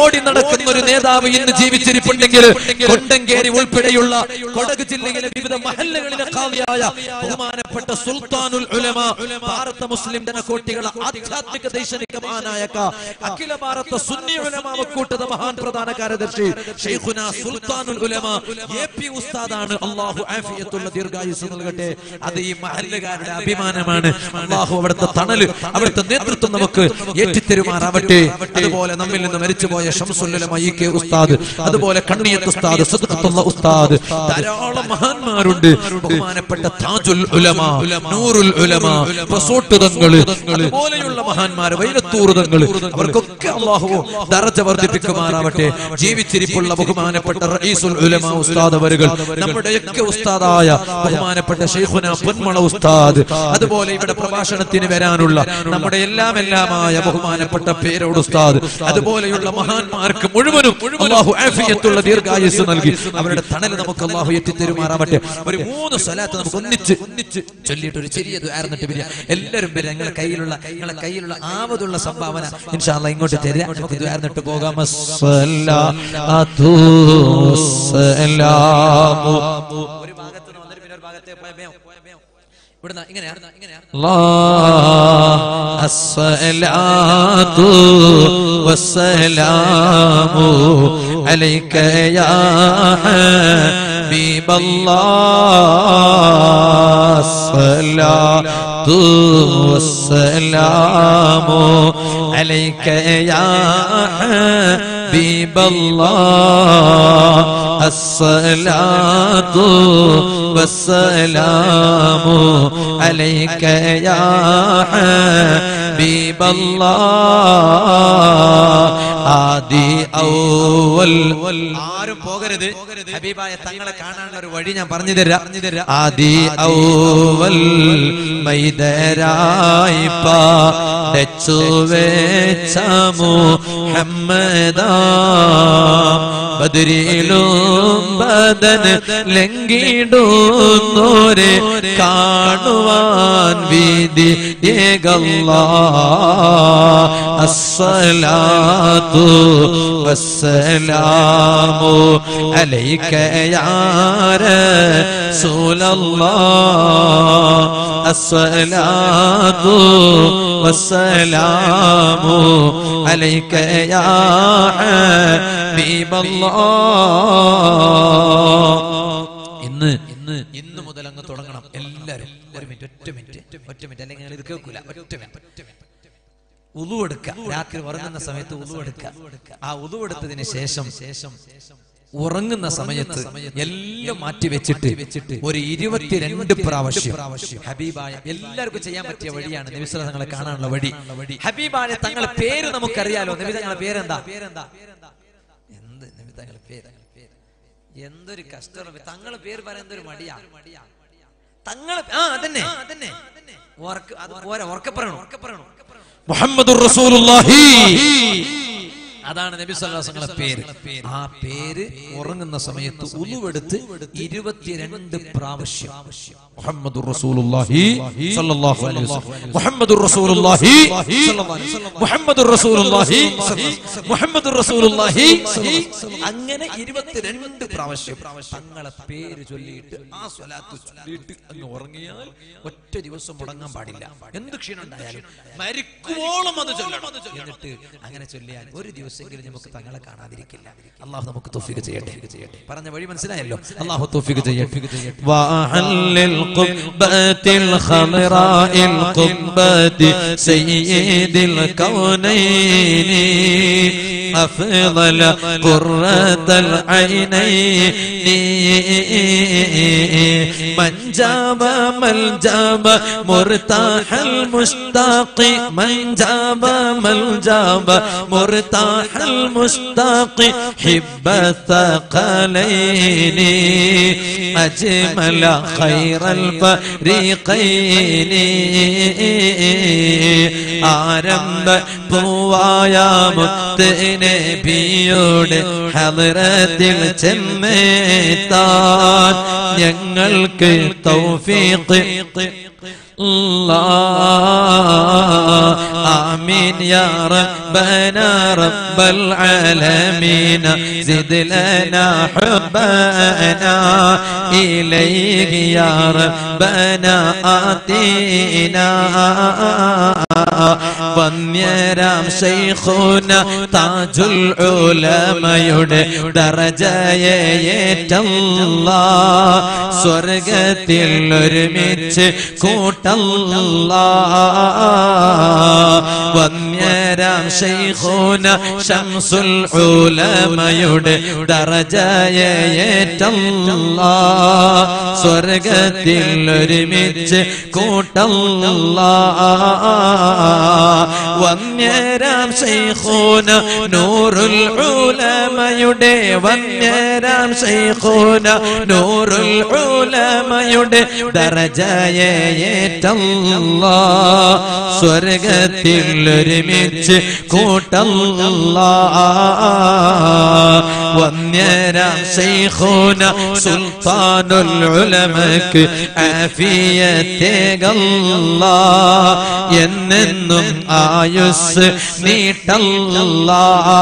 ഓടി നടക്കുന്ന ഒരു നേതാവ് ഇന്ന് ജീവിച്ചിരിപ്പുണ്ടെങ്കിൽ കൊണ്ടങ്കേരി ഉൾപ്പെടെയുള്ള കൊടക് ജില്ലയിലെ വിവിധ മഹല്ലകളിലെ ഖാദിയായ ബഹുമാനപ്പെട്ട സുൽത്താനുൽ ഉലമാ ഭാരത മുസ്ലിം ജനകോടികളെ ആധ്യാത്മിക ദേശനികമാനായക അഖില ഭാരത സുന്നി ഉലമാ വക്കൂട്ടത മഹാൻ പ്രധാന കാര്യദർശി ശൈഖുന സുൽത്താനുൽ ഉലമാ എപി ഉസ്താദാണ്. അല്ലാഹു ആഫിയത്തുള്ള ദീർഘായുസ് നൽകട്ടെ. അത് ഈ മഹല്ലുകാരുടെ അഭിമാനമാണ്. അല്ലാഹു അവിടുത്തെ തണല് അവിടുത്തെ നേതൃത്വം നമുക്ക് ഏറ്റിത്തരുമാറാവട്ടെ. അതുപോലെ നമ്മിൽ നിന്ന് മരിച്ചുപോയ ഷംസുൽ ഉലമാ ഇ കെ ഉസ്താദ്, അതുപോലെ കണ്ണിയത്ത് ഉസ്താദ്, സദഖത്തുള്ള ഉസ്താദ്, ധാരാളം മഹാന്മാരുണ്ട്. ബഹുമാനപ്പെട്ട താജുൽ ഉലമാ, നൂറുൽ ഉലമാ, പസോട്ട് തങ്ങൾ, അതുപോലെയുള്ള മഹാന്മാർ, വൈലത്തൂർ തങ്ങൾ, അവർക്കൊക്കെ അല്ലാഹു ദർജ വർദ്ധിപ്പിക്കുമാറാവട്ടെ. ജീവിച്ചിരിപ്പുള്ള ബഹുമാനപ്പെട്ട റഈസുൽ ഉലമാ ഉസ്താദ് അവരുകൾ, നമ്മുടെയൊക്കെ ഉസ്താദായ ബഹുമാനപ്പെട്ട ശൈഖുന പൊന്മള ഉസ്താദ്, അതുപോലെ ഇവിടെ പ്രഭാഷണത്തിന് വരാനുള്ള നമ്മുടെ എല്ലാം എല്ലാമായ ബഹുമാനപ്പെട്ട പേരോട് ഉസ്താദ്, അതുപോലെയുള്ള മഹാന്മാർക്ക് മുഴുവനും അല്ലാഹു ആഫിയത്തുള്ള ദീർഘായുസ് നൽകി അവരുടെ തണൽ നമുക്ക് അല്ലാഹു എത്തിത്തരുമാറാവട്ടെ. ഒരു മൂന്ന് സ്വലാത്ത് നമുക്ക് ഒന്നിച്ച് ചൊല്ലിയിട്ട് ഒരു ചെറിയ ദുആ എന്നിട്ട് വരിക. എല്ലാവരും വരിക. നിങ്ങളുടെ കയ്യിലുള്ള നിങ്ങളുടെ കയ്യിലുള്ള ആവതുള്ള സംഭാവന ഇൻഷാ അല്ലാഹ് ഇങ്ങോട്ട് തരിക. നമുക്ക് ദുആ എന്നിട്ട് പോകാം. അസ്സലാത്തു വസ്സലാമു ഒരു ഭാഗത്ത് നിന്ന് പിന്നെ ഒരു ഭാഗത്തെ പോയ ഇവിടുന്ന് ഇങ്ങനെയാണ് ഇങ്ങനെയാണ് അല്ലാഹു അസ്സലാത്തു വസ്സലാമു അലൈക യാ ഹബീബല്ലാഹ് അസ്സലാത്തു വസ്സലാമു അലൈക യാ ഹബീബല്ലാഹ് الصلاة والسلام عليك يا حبيب الله عادي أول عادي أول ميدراي بادتشو ويتشا محمدا ബദരിലും ബദൻ ലംഘിടുന്നോരെ കാണുവാൻ വിധി ഏകല്ലാഹ് അസ്സലാത്തു വസ്സലാമു അലൈക യാ റസൂലല്ലാഹ് അസ്സലാത്തു വസ്സലാമു അലൈക യാ ഹബീബ അല്ലാഹ്. ഇന്ന് ഇന്ന് ഇന്ന് മുതൽ അങ്ങ് തുടങ്ങണം. എല്ലാവരും ഒരു മിനിറ്റ്, ഒറ്റ മിനിറ്റ്, ഒറ്റ മിനിറ്റ്, അല്ലെങ്കിൽ നിങ്ങൾ ഇത് കേൾക്കൂല. ഒറ്റ മിനിറ്റ്. ഉളു എടുക്കുക. രാത്രി ഉറങ്ങുന്ന സമയത്ത് ഉളു എടുക്കുക. ആ ഉളു എടുത്തതിന് ശേഷം ശേഷം ഉറങ്ങുന്ന സമയത്ത് എല്ലാം മാറ്റി വെച്ചിട്ട് ഒരു ഇരുപത്തിരണ്ട് പ്രാവശ്യം ഹബീബായ എല്ലാവർക്കും ചെയ്യാൻ പറ്റിയ വഴിയാണ് നിമിഷങ്ങളെ കാണാനുള്ള വഴി. ഹബീബായ തങ്ങളെ പേര് നമുക്കറിയാലോ. നിമിഷങ്ങളെ പേരെന്താ? പേരെന്താ? എന്ത് നിമിഷങ്ങളെ പേര്? എന്തൊരു കഷ്ടം തങ്ങളെ പേര് പറയാൻ എന്തൊരു മടിയാ തങ്ങളെ ആ അതന്നെ അതന്നെ വർക്ക് അത് പോരെ വർക്ക് പറയണം വർക്ക് പറയണം മുഹമ്മദുർ റസൂലുള്ളാഹി അതാണ് നബി സല്ലല്ലാഹു അലൈഹി വസല്ലമയുടെ പേര് ആ പേര് ഉറങ്ങുന്ന സമയത്ത് ഉലുവെടുത്ത് ഇരുപത്തിരണ്ട് പ്രാവശ്യം മുഹമ്മദുർ റസൂലുള്ളാഹി സല്ലല്ലാഹു അലൈഹി വസല്ലം മുഹമ്മദുർ റസൂലുള്ളാഹി സല്ലല്ലാഹു അലൈഹി വസല്ലം മുഹമ്മദുർ റസൂലുള്ളാഹി സല്ലല്ലാഹു മുഹമ്മദുർ റസൂലുള്ളാഹി സല്ലല്ലാഹു അങ്ങനെ ഇരുപത്തിരണ്ട് പ്രാവശ്യം തങ്ങളെ പേര് ചൊല്ലിയിട്ട് ആ സ്വലാത്ത് ചൊല്ലിയിട്ട് അങ്ങ് ഉറങ്ങിയാൽ ഒറ്റ ദിവസം മുടങ്ങാൻ പാടില്ല എന്ത് ക്ഷീണം ഉണ്ടായാലും മരിക്കുവോളം അത് ചൊല്ലണം എന്നിട്ട് അങ്ങനെ ചൊല്ലിയാൽ ഒരു ദിവസം سيقول لك تغلى كانا ديكيلا الله نبوك توفيق الله توفيق وأحل القبة الخمراء القبة سيد الكونين أفضل قرة العينين من جاب ملجاب مرتاح المشتاق من جاب ملجاب مرتاح المشتاق حب الثقلين أجمل خير الفريقين أعرب بوايا متنبيون حضرة الجميتان ഞങ്ങൾക്ക് തൗഫീഖ് الله آمين يا ربنا رب العالمين زد لنا حبنا إليه يا ربنا آتينا വന്യരാം ശൈഖുന താജുൽ ഉലമയുടെ ദർജയെ ഏറ്റല്ലാഹ് സ്വർഗ്ഗത്തിൽ ഒരുമിച്ച് കൂട്ടല്ലാഹ് വന്യരാം ശൈഖുന ശംസുൽ ഉലമയുടെ ദർജയെ ഏറ്റല്ലാഹ് സ്വർഗ്ഗത്തിൽ ഒരുമിച്ച് കൂട്ടല്ലാഹ് വന്യരാം ശൈഖുന നൂറുൽ ഉലമയുടെ വന്യരാം ശൈഖുന നൂറുൽ ഉലമയുടെ ദർജയെ ഏറ്റല്ലാഹ് സ്വർഗ്ഗത്തിൽ ഒരുമിച്ച് കൂട്ടല്ലാഹ് വന്യരാം ശൈഖുന സുൽത്താനുൽ ഉലമക്ക് ആഫിയത്തേകല്ലാഹ് എന്നെന്നും ആയുസ് നീട്ടല്ലാഹ്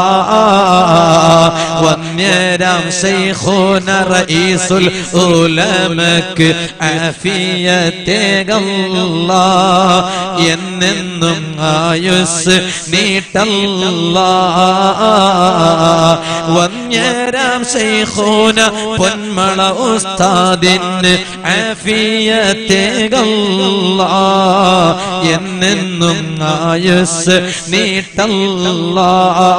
വന്യരാം ശൈഖുന റഈസുൽ ഉലമക്ക് ആഫിയത്തേകല്ലാഹ് എന്നെന്നും ആയുസ് നീട്ടല്ലാഹ് വന്യരാം ശൈഖുന പൊന്മള ഉസ്താദിന് ആഫിയത്തേകല്ലാഹ് എന്നെന്നും ആയുസ് നീട്ടല്ലാഹ്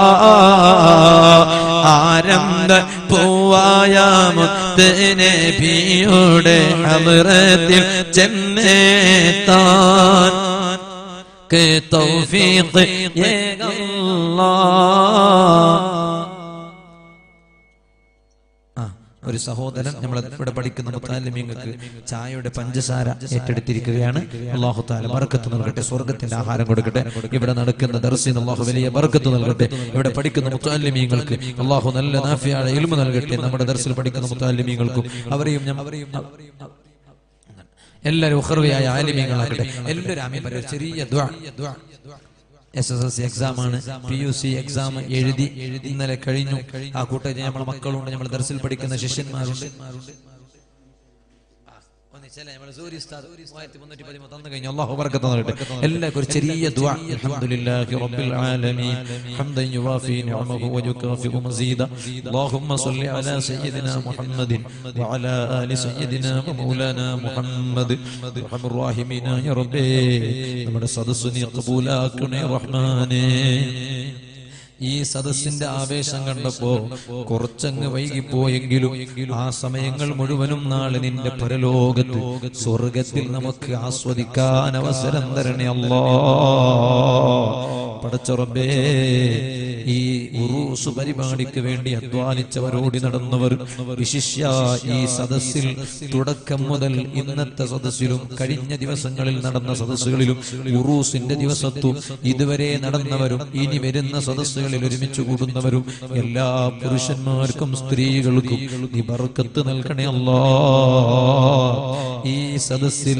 ആരംഭ പൂവായ മുത്ത് നബിയുടെ ഹദ്റത്തിൽ ജന്നത്താൻ കെ തൗഫീഖ് യേ അല്ലാഹ് ഒരു സഹോദരൻ നമ്മൾ ഇവിടെ പഠിക്കുന്ന മുത്താലിമീങ്ങൾക്ക് ചായയുടെ പഞ്ചസാര ഏറ്റെടുത്തിരിക്കുകയാണ് അല്ലാഹു തആല ബർക്കത്ത് നൽകട്ടെ സ്വർഗ്ഗത്തിന്റെ ആഹാരം കൊടുക്കട്ടെ ഇവിടെ നടക്കുന്ന ദർസിന് അല്ലാഹു വലിയ ബർക്കത്ത് നൽകട്ടെ ഇവിടെ പഠിക്കുന്ന മുത്താലിമീങ്ങൾക്ക് അല്ലാഹു നല്ല നാഫിയായ ഇൽമു നൽകട്ടെ നമ്മുടെ ദർസിൽ പഠിക്കുന്ന മുത്താലിമീങ്ങൾക്കും അവരെയും എല്ലാവരും ഉഖർവയായ ആലിമീങ്ങളാകട്ടെ എല്ലാവരും ഒരു ചെറിയ ദുആ എസ് എസ് എൽ സി എക്സാമാണ് പി യു സി എക്സാം എഴുതി ഇന്നലെ കഴിഞ്ഞു ആ കൂട്ടത്തിൽ നമ്മളെ മക്കളുണ്ട് നമ്മൾ ദർസിൽ പഠിക്കുന്ന ശിഷ്യന്മാരുണ്ട് അല്ലാഹു ബർക്കത്ത് നൽകട്ടെ എല്ലാവർക്കും ഒരു ചെറിയ ദുആ അൽഹംദുലില്ലാഹി റബ്ബിൽ ആലമീൻ ഹംദൻ യുവാഫി നിഅമഹു വയുകാഫിഉ മസീദ അല്ലാഹുമ്മ സ്വല്ലി അലാ സയ്യിദിനാ മുഹമ്മദിൻ വഅലാ ആലി സയ്യിദിനാ മൗലാനാ മുഹമ്മദ് റഹ്മർ റഹീമിനാ യാ റബ്ബേ നമ്മുടെ സദസ്സ് നീ ഖബൂലാക്കണേ റഹ്മാനേ ഈ സദസ്സിന്റെ ആവേശം കണ്ടപ്പോ കുറച്ചങ്ങ് വൈകിപ്പോയെങ്കിലും ആ സമയങ്ങൾ മുഴുവനും നാളെ നിന്റെ പരലോകത്ത് സ്വർഗത്തിൽ നമുക്ക് ആസ്വദിക്കാൻ അവസരം തരണേ അല്ലാഹ് പടച്ച റബ്ബേ إي وروس بريباني كبيندي أدواني تبرودي نادنور بيشيشيا إي سادسيل تودكم مدل إننا تسادسيلهم كرينيا ديفاسنجاليل نادنا سادسيلهم وروس إندي ديفاساتو إيدبري نادنورم إني بيرنا سادسيلهم لريميتشو غودنورم يلا بروشن ماركم ستريغلكم دي باركتنا لكني الله إي سادسيل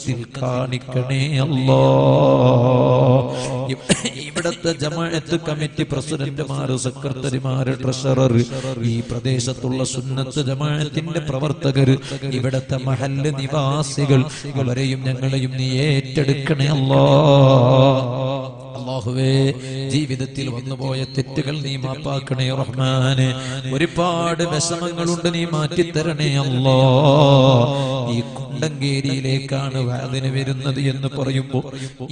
കാണിക്കണേ അല്ലാ. ഇവിടുത്തെ ജമാഅത്ത് കമ്മിറ്റി പ്രസിഡന്റുമാർ, സെക്രട്ടറിമാർ, ട്രഷറർ, ഈ പ്രദേശത്തുള്ള സുന്നത്ത് ജമാഅത്തിന്റെ പ്രവർത്തകർ, ഇവിടുത്തെ മഹല്ല് നിവാസികൾ, അവരെയും ഞങ്ങളെയും നീ ഏറ്റെടുക്കണേ അല്ലാ. അല്ലാഹുവേ, ജീവിതത്തിൽ വന്നുപോയ തെറ്റുകൾ നീ മാപ്പാക്കണേ റഹ്മാനെ. ഒരുപാട് വിഷമങ്ങളുണ്ട്, നീ മാറ്റിത്തരണേ അല്ലാ. ഈ കൊണ്ടങ്കേരിയിലേക്കാണ് വാദിന് വരുന്നത് എന്ന് പറയുമ്പോൾ,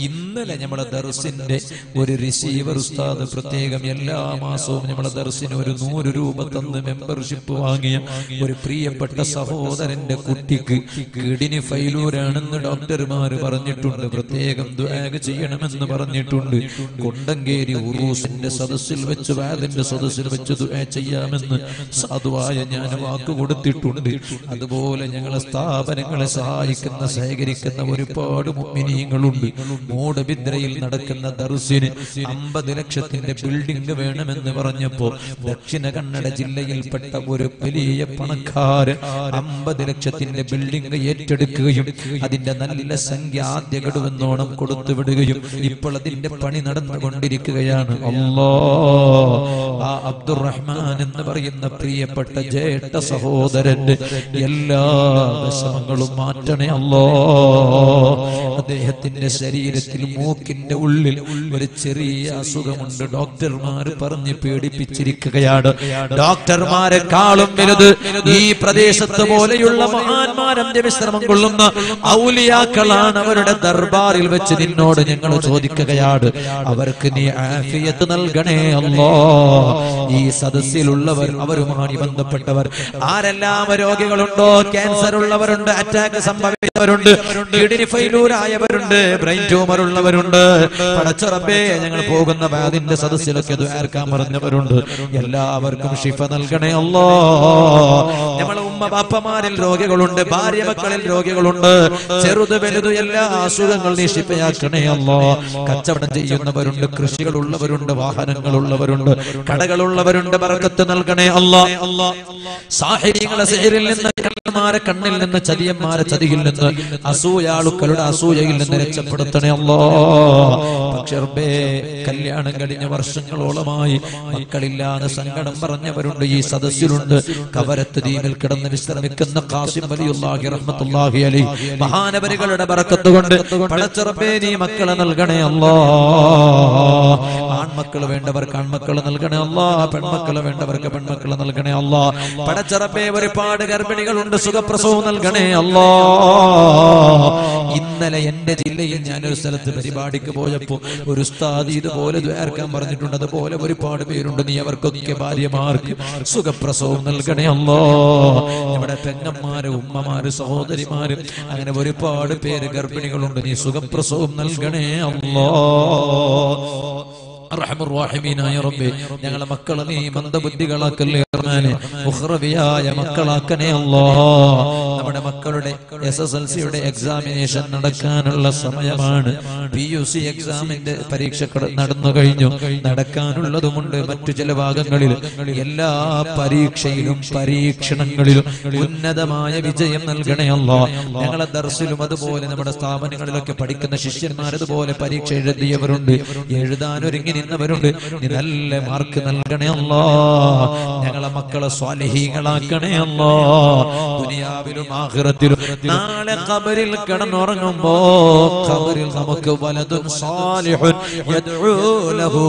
ഇന്നലെ നമ്മുടെ ദർസിന്റെ ഒരു റിസീവർ ഉസ്താദ് പ്രത്യേകം എല്ലാ മാസവും നമ്മുടെ ദർസിന് ഒരു നൂറ് രൂപ തന്ന് മെമ്പർഷിപ്പ് വാങ്ങിയ ഒരു പ്രിയപ്പെട്ട സഹോദരന്റെ കുട്ടിക്ക് കിഡ്നി ഫൈലൂരാണെന്ന് ഡോക്ടർമാർ പറഞ്ഞിട്ടുണ്ട്, പ്രത്യേകം ദുആ ചെയ്യണമെന്ന് പറഞ്ഞിട്ടുണ്ട്. കൊണ്ടങ്കേരി ഉറൂസിന്റെ സദസ്സിൽ വെച്ച്, വാദിന്റെ സദസ്സിൽ വെച്ച് ദുആ ചെയ്യാമെന്ന് സാധുവായ ഞാൻ വാക്ക് കൊടുത്തിട്ടുണ്ട്. അതുപോലെ ഞങ്ങളെ സ്ഥാപനങ്ങളെ സഹായിക്കുന്ന, സഹകരിക്കുന്ന ഒരുപാട് മുഅ്മിനീങ്ങളുണ്ട്. മൂടബിദ്രയിൽ നടക്കുന്ന ദർസിന് അമ്പത് ലക്ഷത്തിന്റെ ബിൽഡിംഗ് വേണമെന്ന് പറഞ്ഞപ്പോൾ ദക്ഷിണ കന്നഡ ജില്ലയിൽപ്പെട്ട ഒരു വലിയ പണക്കാരൻ അമ്പത് ലക്ഷത്തിന്റെ ബിൽഡിംഗ് ഏറ്റെടുക്കുകയും അതിന്റെ നല്ല സംഖ്യ ആദ്യ ഘടുവെന്നോണം കൊടുത്തു വിടുകയും ഇപ്പോൾ അതിന്റെ പണി നടന്നുകൊണ്ടിരിക്കുകയാണ്. അല്ലാ, ആ അബ്ദുറഹ്മാൻ എന്ന് പറയുന്ന പ്രിയപ്പെട്ട ജേഷ്ഠ സഹോദരന്റെ എല്ലാ വിഷമങ്ങളും മാറ്റണേ അല്ലാ. അദ്ദേഹത്തിന്റെ ശരീരത്തിൽ, മൂക്കിന്റെ ഉള്ളിൽ ഒരു ചെറിയ അസുഖമുണ്ട്. ഡോക്ടർമാർ പറഞ്ഞ് പേടിപ്പിച്ചിരിക്കുകയാണ്. ഡോക്ടർമാരെക്കാളും വലുത് ഈ പ്രദേശത്ത് പോലെയുള്ള മഹാന്മാരന്റെ വിശ്രമം കൊള്ളുന്ന ഔലിയാക്കളാണ്. അവരുടെ ദർബാറിൽ വെച്ച് നിന്നോട് ഞങ്ങൾ ചോദിക്കുകയാണ്, അവർക്ക് നീ ആഫിയത്ത് നൽകണേ അല്ലാ. ഈ സദസ്സിലുള്ളവർ, അവരുമായി ബന്ധപ്പെട്ടവർ, ആരെല്ലാം രോഗികളുണ്ടോ, ക്യാൻസർ ഉള്ളവരുണ്ട്, അറ്റാക്ക് സംഭവിച്ചവരുണ്ട്, കിഡ്നി ഫെയിലൂർ ആയവരുണ്ട്, ബ്രെയിൻ ട്യൂമർ ഉള്ളവരുണ്ട്, പടച്ച റബ്ബേ ഞങ്ങൾ പോകുന്ന വാദിന്റെ സദസ്സിലൊക്കെ ദുആർക്കാൻ പറഞ്ഞവരുണ്ട്, എല്ലാവർക്കും ശിഫ നൽകണേ അല്ലാ. നമ്മളെ ഉമ്മ ബാപ്പമാരിൽ രോഗികളുണ്ട്, ഭാര്യ മക്കളിൽ രോഗികളുണ്ട്, ചെറുത് വലുത് എല്ലാ അസുഖങ്ങൾ നീ ശിഫയാക്കണേ അല്ലാ. കച്ചവടം ചെയ്യുന്നവരുണ്ട്, കൃഷികളുള്ളവരുണ്ട്, വാഹനങ്ങളുള്ളവരുണ്ട്, കടകളുള്ളവരുണ്ട്, ബർക്കത്ത് നൽകണേ അല്ലാ. സാഹിരികളെ സിഹ്റിൽ നിന്ന്, കള്ളന്മാരെ കണ്ണിൽ നിന്ന്, ചതിയന്മാരെ ചതിയിൽ നിന്ന്, അസൂയാളുക്കളുടെ അസൂയയിൽ നിന്ന് രക്ഷപ്പെടുത്തണേ അല്ലാ. പക്ഷേ റബ്ബേ, കല്യാണം കഴിഞ്ഞ വർഷങ്ങളോളമായി മക്കളില്ലാതെ സങ്കടം പറഞ്ഞവരുണ്ട്, ഈ സദസ്സിലുണ്ട്. കവരത്ത് ദീനിൽ കിടന്ന് വിശ്രമിക്കുന്ന ഖാസിം വലിയുള്ളാഹി റഹ്മത്തുള്ളാഹി അലൈഹി മഹാനവരികളുടെ ബർക്കത്ത് കൊണ്ട് പടച്ച റബ്ബേ നീ മക്കളെ നൽകണേ അല്ലാ. ആൺമക്കൾ വേണ്ടവർക്ക് ആൺമക്കളെ നൽകണേ അല്ലാ, പെൺമക്കൾ വേണ്ടവർക്ക് പെൺമക്കളെ നൽകണേ അല്ലാ. പടച്ച റബ്ബേ, ഒരുപാട് ഗർഭിണികളുണ്ട്, സുഖപ്രസവം നൽകണേ അല്ലാ. ഇന്നലെ എന്റെ ജില്ലയിൽ ഞാനൊരു സ്ഥലത്ത് പരിപാടിക്ക് പോയപ്പോ ഒരു ഉസ്താദ് ഇതുപോലെ ദ്വാർക്കാൻ പറഞ്ഞിട്ടുണ്ട്. അതുപോലെ ഒരുപാട് പേരുണ്ട്, നീ അവർക്കൊക്കെ ഭാര്യമാർക്ക് സുഖപ്രസവം നൽകണേ അല്ലാ. നമ്മുടെ പെങ്ങന്മാര്, ഉമ്മമാര്, സഹോദരിമാര്, അങ്ങനെ ഒരുപാട് പേര് ഗർഭിണികളുണ്ട്, നീ സുഖപ്രസവം നൽകണേ അല്ലാ. ഞങ്ങളെ മക്കളെ നീ മന്ദബുദ്ധികളാക്കല്ലേ റഹ്മാനെ, ഉഖ്റവിയായ മക്കളാക്കണേ അല്ലാ. നമ്മുടെ മക്കളുടെ എസ് എസ് എൽ സിയുടെ എക്സാമിനേഷൻ നടക്കാനുള്ള സമയമാണ്. പി യു സി എക്സാമിന്റെ പരീക്ഷ നടന്നു കഴിഞ്ഞു, നടക്കാനുള്ളതുമുണ്ട്. മറ്റു ചില ഭാഗങ്ങളിൽ എല്ലാ പരീക്ഷയിലും പരീക്ഷണങ്ങളിലും ഉന്നതമായ വിജയം നൽകണേ അല്ലാ. ഞങ്ങളെ ദർസിലും അതുപോലെ നമ്മുടെ സ്ഥാപനങ്ങളിലൊക്കെ പഠിക്കുന്ന ശിഷ്യന്മാരതുപോലെ പരീക്ഷ എഴുതിയവരുണ്ട്, എഴുതാനൊരുങ്ങി നിന്നവരുണ്ട്, നല്ല മാർക്ക് നൽകണേ അല്ലാ. ഞങ്ങളെ മക്കളെ സ്വാലിഹീകളാക്കണേ അല്ലാ, ദുനിയാവിലും ആഖിറത്തിലും നാളെ ഖബറിൽ കിടന്നുറങ്ങുമ്പോൾ ഖബറിൽ നമുക്ക് വലതും സാലിഹുൻ യദ്ഉ ലഹു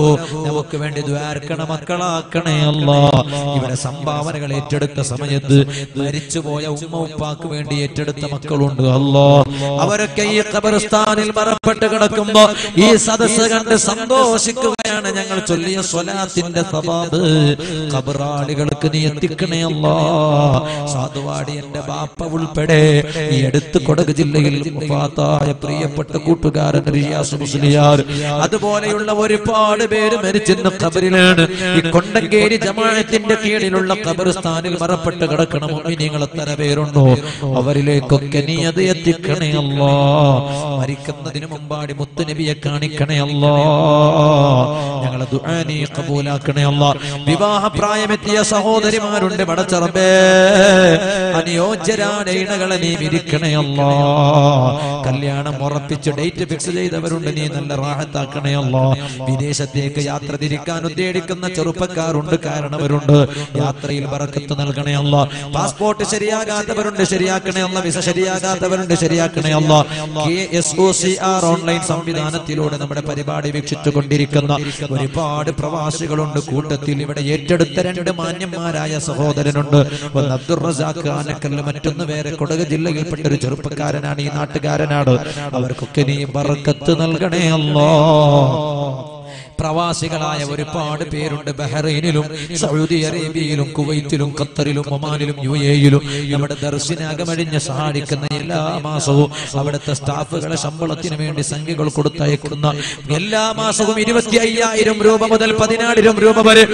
നമുക്ക് വേണ്ടി ദുആ അർക്കണ മക്കളാക്കണേ അല്ലാഹ് ഇവരെ സംഭാവനകൾ ഏറ്റെടുത്ത സമയത്ത് മരിച്ചുപോയ ഉമ്മ ഉപ്പാക്ക് വേണ്ടി ഏറ്റെടുത്ത മക്കളുണ്ട് അല്ലാഹ് അവരൊക്കെ ഈ ഖബർസ്ഥാനിൽ മറപ്പെട്ട് കിടക്കുമ്പോൾ ഈ സദസ്സ് കണ്ട് സന്തോഷിക്കുകയാണ് ഞങ്ങൾ ചൊല്ലിയ സ്വലാത്തിന്റെ സവാബ് ഖബറാളികൾക്ക് നീ എത്തിക്കണേ അല്ലാഹ് സാധുവാടി എൻ്റെ ബാപ്പ ഉൾപ്പെടെ ഈ അടുത്ത് കൊടക് ജില്ലയിൽ വഫാത്തായ പ്രിയപ്പെട്ട കൂട്ടുകാരൻ റിയാസ് മുസ്ലിയാർ അതുപോലെയുള്ള ഒരുപാട് പേര് മരിച്ചിരുന്ന ഖബറിലാണ് ഈ കൊണ്ടങ്കേരി ജമാഅത്തിന്റെ കീഴിലുള്ള ഖബർസ്ഥാനിൽ മറപ്പെട്ട് കിടക്കണ മുഅ്മിനീങ്ങൾ എത്ര പേരുണ്ടോ അവരിലേക്കൊക്കെ നീ അത് എത്തിക്കണേ അല്ലാഹ് മരിക്കുന്നതിന് മുമ്പാടി മുത്ത് നബിയെ കാണിക്കണേ അല്ലാഹ് ഞങ്ങളെ ദുആ നീ ഖബൂലാക്കണേ അല്ലാഹ് വിവാഹ പ്രായമെത്തിയ സഹോദരിമാരുണ്ട് പടച്ച റബ്ബേ അനുയോജ്യരായ ഇണകളെ നീ വിരിക്കണേ അല്ലാഹ് കല്യാണം ഉറപ്പിച്ച് ഡേറ്റ് ഫിക്സ് ചെയ്തവരുണ്ട് നീ നല്ല റാഹത്താക്കണേ അല്ലാഹ് വിദേശത്തേക്ക് യാത്ര തിരിക്കാൻ ഉദ്ദേശിക്കുന്ന ചെറുപ്പക്കാരുണ്ട് കാരണവരുണ്ട് യാത്രയിൽ ബറക്കത്ത് നൽകണേ അല്ലാഹ് പാസ്പോർട്ട് ശരിയാകാത്തവരുണ്ട് ശരിയാക്കണേ അല്ലാഹ് വിസ ശരിയാകാത്തവരുണ്ട് ശരിയാക്കണേ അല്ലാഹ് K S O C R online സംവിധാനത്തിലൂടെ നമ്മുടെ പരിപാടി വീക്ഷിച്ചുകൊണ്ടിരിക്കുന്ന ഒരുപാട് പ്രവാസികളുണ്ട് കൂട്ടത്തിൽ ഇവിടെ ഏറ്റെടുത്ത രണ്ട് മാന്യന്മാരായ സഹോദരനുണ്ട് ഒന്ന് അബ്ദുൾ റസാഖ് ആനക്കല്ല് മറ്റൊന്ന് വേറെ കൊടക് ജില്ലയിൽപ്പെട്ട ഒരു ചെറുപ്പക്കാരനാണ് ഈ നാട്ടുകാരനാണ് അവർക്കൊക്കെ നീ ബർക്കത്ത് നൽകണേ അല്ലാഹ് പ്രവാസികളായ ഒരുപാട് പേരുണ്ട് ബഹ്റൈനിലും സൗദി അറേബ്യയിലും കുവൈത്തിലും ഖത്തറിലും ഒമാനിലും യു എ ഇ യിലും നമ്മുടെ ദർസിന് അകമഴിഞ്ഞ് സഹായിക്കുന്ന എല്ലാ മാസവും അവിടുത്തെ സ്റ്റാഫുകളെ ശമ്പളത്തിന് വേണ്ടി സംഖ്യകൾ കൊടുത്തയക്കുന്ന എല്ലാ മാസവും ഇരുപത്തി അയ്യായിരം രൂപ മുതൽ പതിനായിരം രൂപ വരെ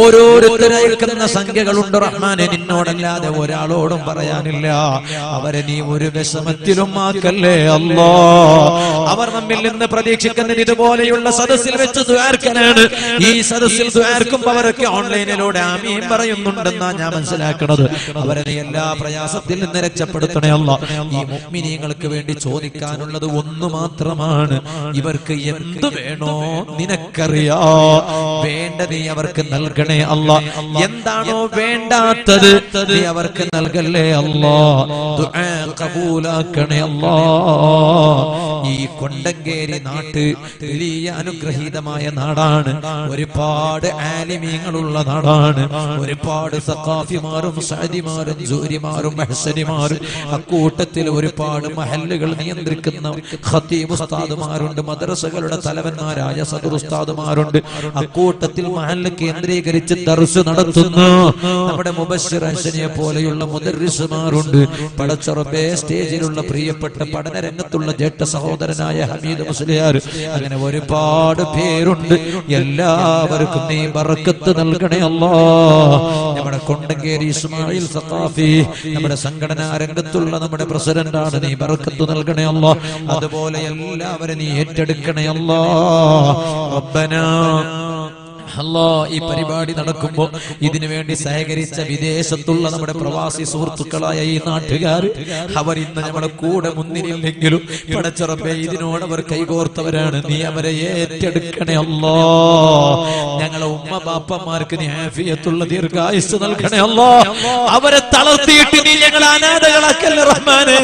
ഓരോരുത്തർ അയക്കുന്ന സംഖ്യകളുണ്ട് റഹ്മാനെ നിന്നോടല്ലാതെ ഒരാളോടും പറയാനില്ല അവരെ നീ ഒരു വിഷമത്തിലും ആക്കല്ലേ അല്ലാഹ് അവർ നമ്മിൽ നിന്ന് പ്രതീക്ഷിക്കുന്നത് ഇതുപോലെയുള്ള സദസ്സിൽ വെച്ച് ഈ സദസ്സിൽ ദ്വാർക്കും അവരൊക്കെ ഓൺലൈനിലൂടെ ആമീൻ പറയുന്നുണ്ടെന്നാ ഞാൻ മനസ്സിലാക്കുന്നത് അവരെ എല്ലാ പ്രയാസത്തിൽ നിന്ന് രക്ഷപ്പെടുത്തണേ അല്ലാഹ് ഈ മുഅ്മിനീങ്ങൾക്ക് വേണ്ടി ചോദിക്കാനുള്ളത് ഒന്ന് മാത്രമാണ് ഇവർക്ക് എന്ത് വേണോ നിനക്കറിയാ വേണ്ടത് നീ അവർക്ക് നൽകണേ അല്ലാഹ് എന്താണോ വേണ്ടാത്തത് നീ അവർക്ക് നൽകല്ലേ അല്ലാഹ് ദുആ ഖബൂലാക്കണേ അല്ലാഹ് ഈ കൊണ്ടങ്കേരി നാട് വലിയ അനുഗ്രഹീതമായ നാടാണ് ഒരുപാട് ആലിമീങ്ങളുള്ള നാടാണ് ഒരുപാട് സഖാഫിമാരും സഅദിമാരും ജൂരിമാരും മഹ്സനിമാരും അക്കൂട്ടത്തിൽ ഒരുപാട് മഹല്ലുകൾ നിയന്ത്രിക്കുന്ന ഖതീബ് ഉസ്താദുമാരുണ്ട് മദ്രസകളുടെ തലവന്മാരായ സദർ ഉസ്താദുമാരുണ്ട് അക്കൂട്ടത്തിൽ മഹല്ല് കേന്ദ്രീകരിച്ച് ദർസ് നടത്തുന്നു നമ്മുടെ മുബശ്ശിർ ഹസനിയെ പോലെയുള്ള മുദർരിസുമാരുണ്ട് പടച്ച റബ്ബേ സ്റ്റേജിലുള്ള പ്രിയപ്പെട്ട പഠന രംഗത്തുള്ള ജേഷ്ഠ സഹോദരനായ ഹമീദ് മുസ്ലിയാർ അങ്ങനെ ഒരുപാട് പേരുണ്ട് എല്ലാവർക്കും നീ ബർക്കത്ത് നൽകണേ അല്ലാഹ് നമ്മുടെ കൊണ്ടങ്കേരി ഇസ്മായിൽ സഖാഫി നമ്മുടെ സംഘടനാ രംഗത്തുള്ള നമ്മുടെ പ്രസിഡന്റാണ് നീ ബർക്കത്ത് നൽകണേ അല്ലാഹ് അതുപോലെ എല്ലാവരും നീ ഏറ്റെടുക്കണേ അല്ലാഹ് റബ്ബനാ അല്ലാഹ് ഈ പരിപാടി നടക്കുമ്പോൾ ഇതിനു വേണ്ടി സഹകരിച്ച വിദേശത്തുള്ള നമ്മുടെ പ്രവാസി സുഹൃത്തുക്കളായ ഈ നാട്ടുകാർ അവർ ഇന്ന് നമ്മളെ കൂടെ മുന്നിലില്ലെങ്കിലും പടച്ച റബ്ബേ ഇതിനോട് അവർ കൈകോർത്തവരാണ് നീ അവരെ ഏറ്റെടുക്കണേ അല്ലാഹ് ഞങ്ങളെ ഉമ്മ ബാപ്പമാർക്ക് നീ ആഫിയത്തുള്ള ദീർഘായുസ് നൽകണേ അല്ലാഹ് അവരെ തളർത്തിയിട്ട് നീ ഞങ്ങളെ അനാഥകളാക്കല്ലേ റഹ്മാനേ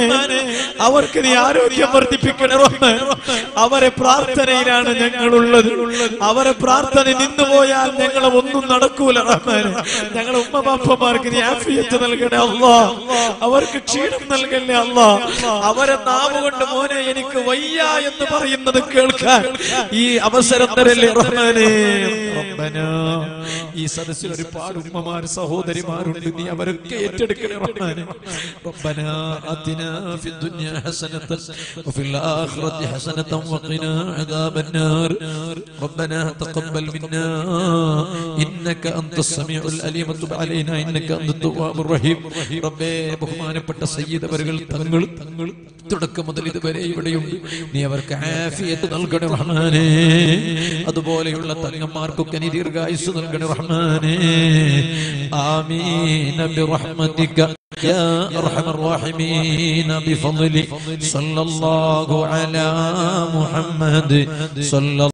അവർക്ക് നീ ആരോഗ്യം വർദ്ധിപ്പിക്കണേ റഹ്മാൻ അവരെ പ്രാർത്ഥനയിലാണ് ഞങ്ങളുള്ളത് അവരെ പ്രാർത്ഥന നിന്ന് പോയാൽ ഞങ്ങളെ ഒന്നും നടക്കൂല റഹ്മാനേ ഞങ്ങളെ ഉമ്മ ബാപ്പമാർക്ക് നീ ആഫിയത്ത് നൽകണേ അല്ലാഹ് അവർക്ക് ക്ഷീണം നൽകല്ലേ അല്ലാഹ് അവരെ നാവ് കൊണ്ട് മോനെ എനിക്ക് വയ്യ എന്ന് പറയുന്നത് കേൾക്കാൻ ഈ അവസരം തരല്ലേ റഹ്മാനേ റബ്ബനാ ഈ സദസ്സിൽ ഒരുപാട് ഉമ്മമാർ സഹോദരിമാരുണ്ട് നീ അവരൊക്കെ ഏറ്റെടുക്കണേ റഹ്മാനേ റബ്ബനാ അതിനാ ഫി ദുനിയാ ഹസനത വഫിൽ ആഖിറതി ഹസനത വഖിനാ അദാബന്നാർ റബ്ബനാ തഖബ്ബൽ മിന്നാ إنك أنت السميع العليم وتب علينا إنك أنت التواب الرحيم ربي بخمانة سيدة برجل تنقل تنقل തുടക്കം മുതൽ ഇതുവരെ ഇവിടെയുണ്ട് നീ അവർക്ക് ആഫിയത്ത് നൽകണേ റഹ്മാനേ അതുപോലെയുള്ള തങ്ങന്മാർക്കൊക്കെ നീ ദീർഘായുസ് നൽകണേ റഹ്മാനേ ആമീൻ ബിറഹ്മതിക യാ അർഹമർ റഹീമീൻ ബിഫളി സല്ലല്ലാഹു അലാ മുഹമ്മദ് സല്ല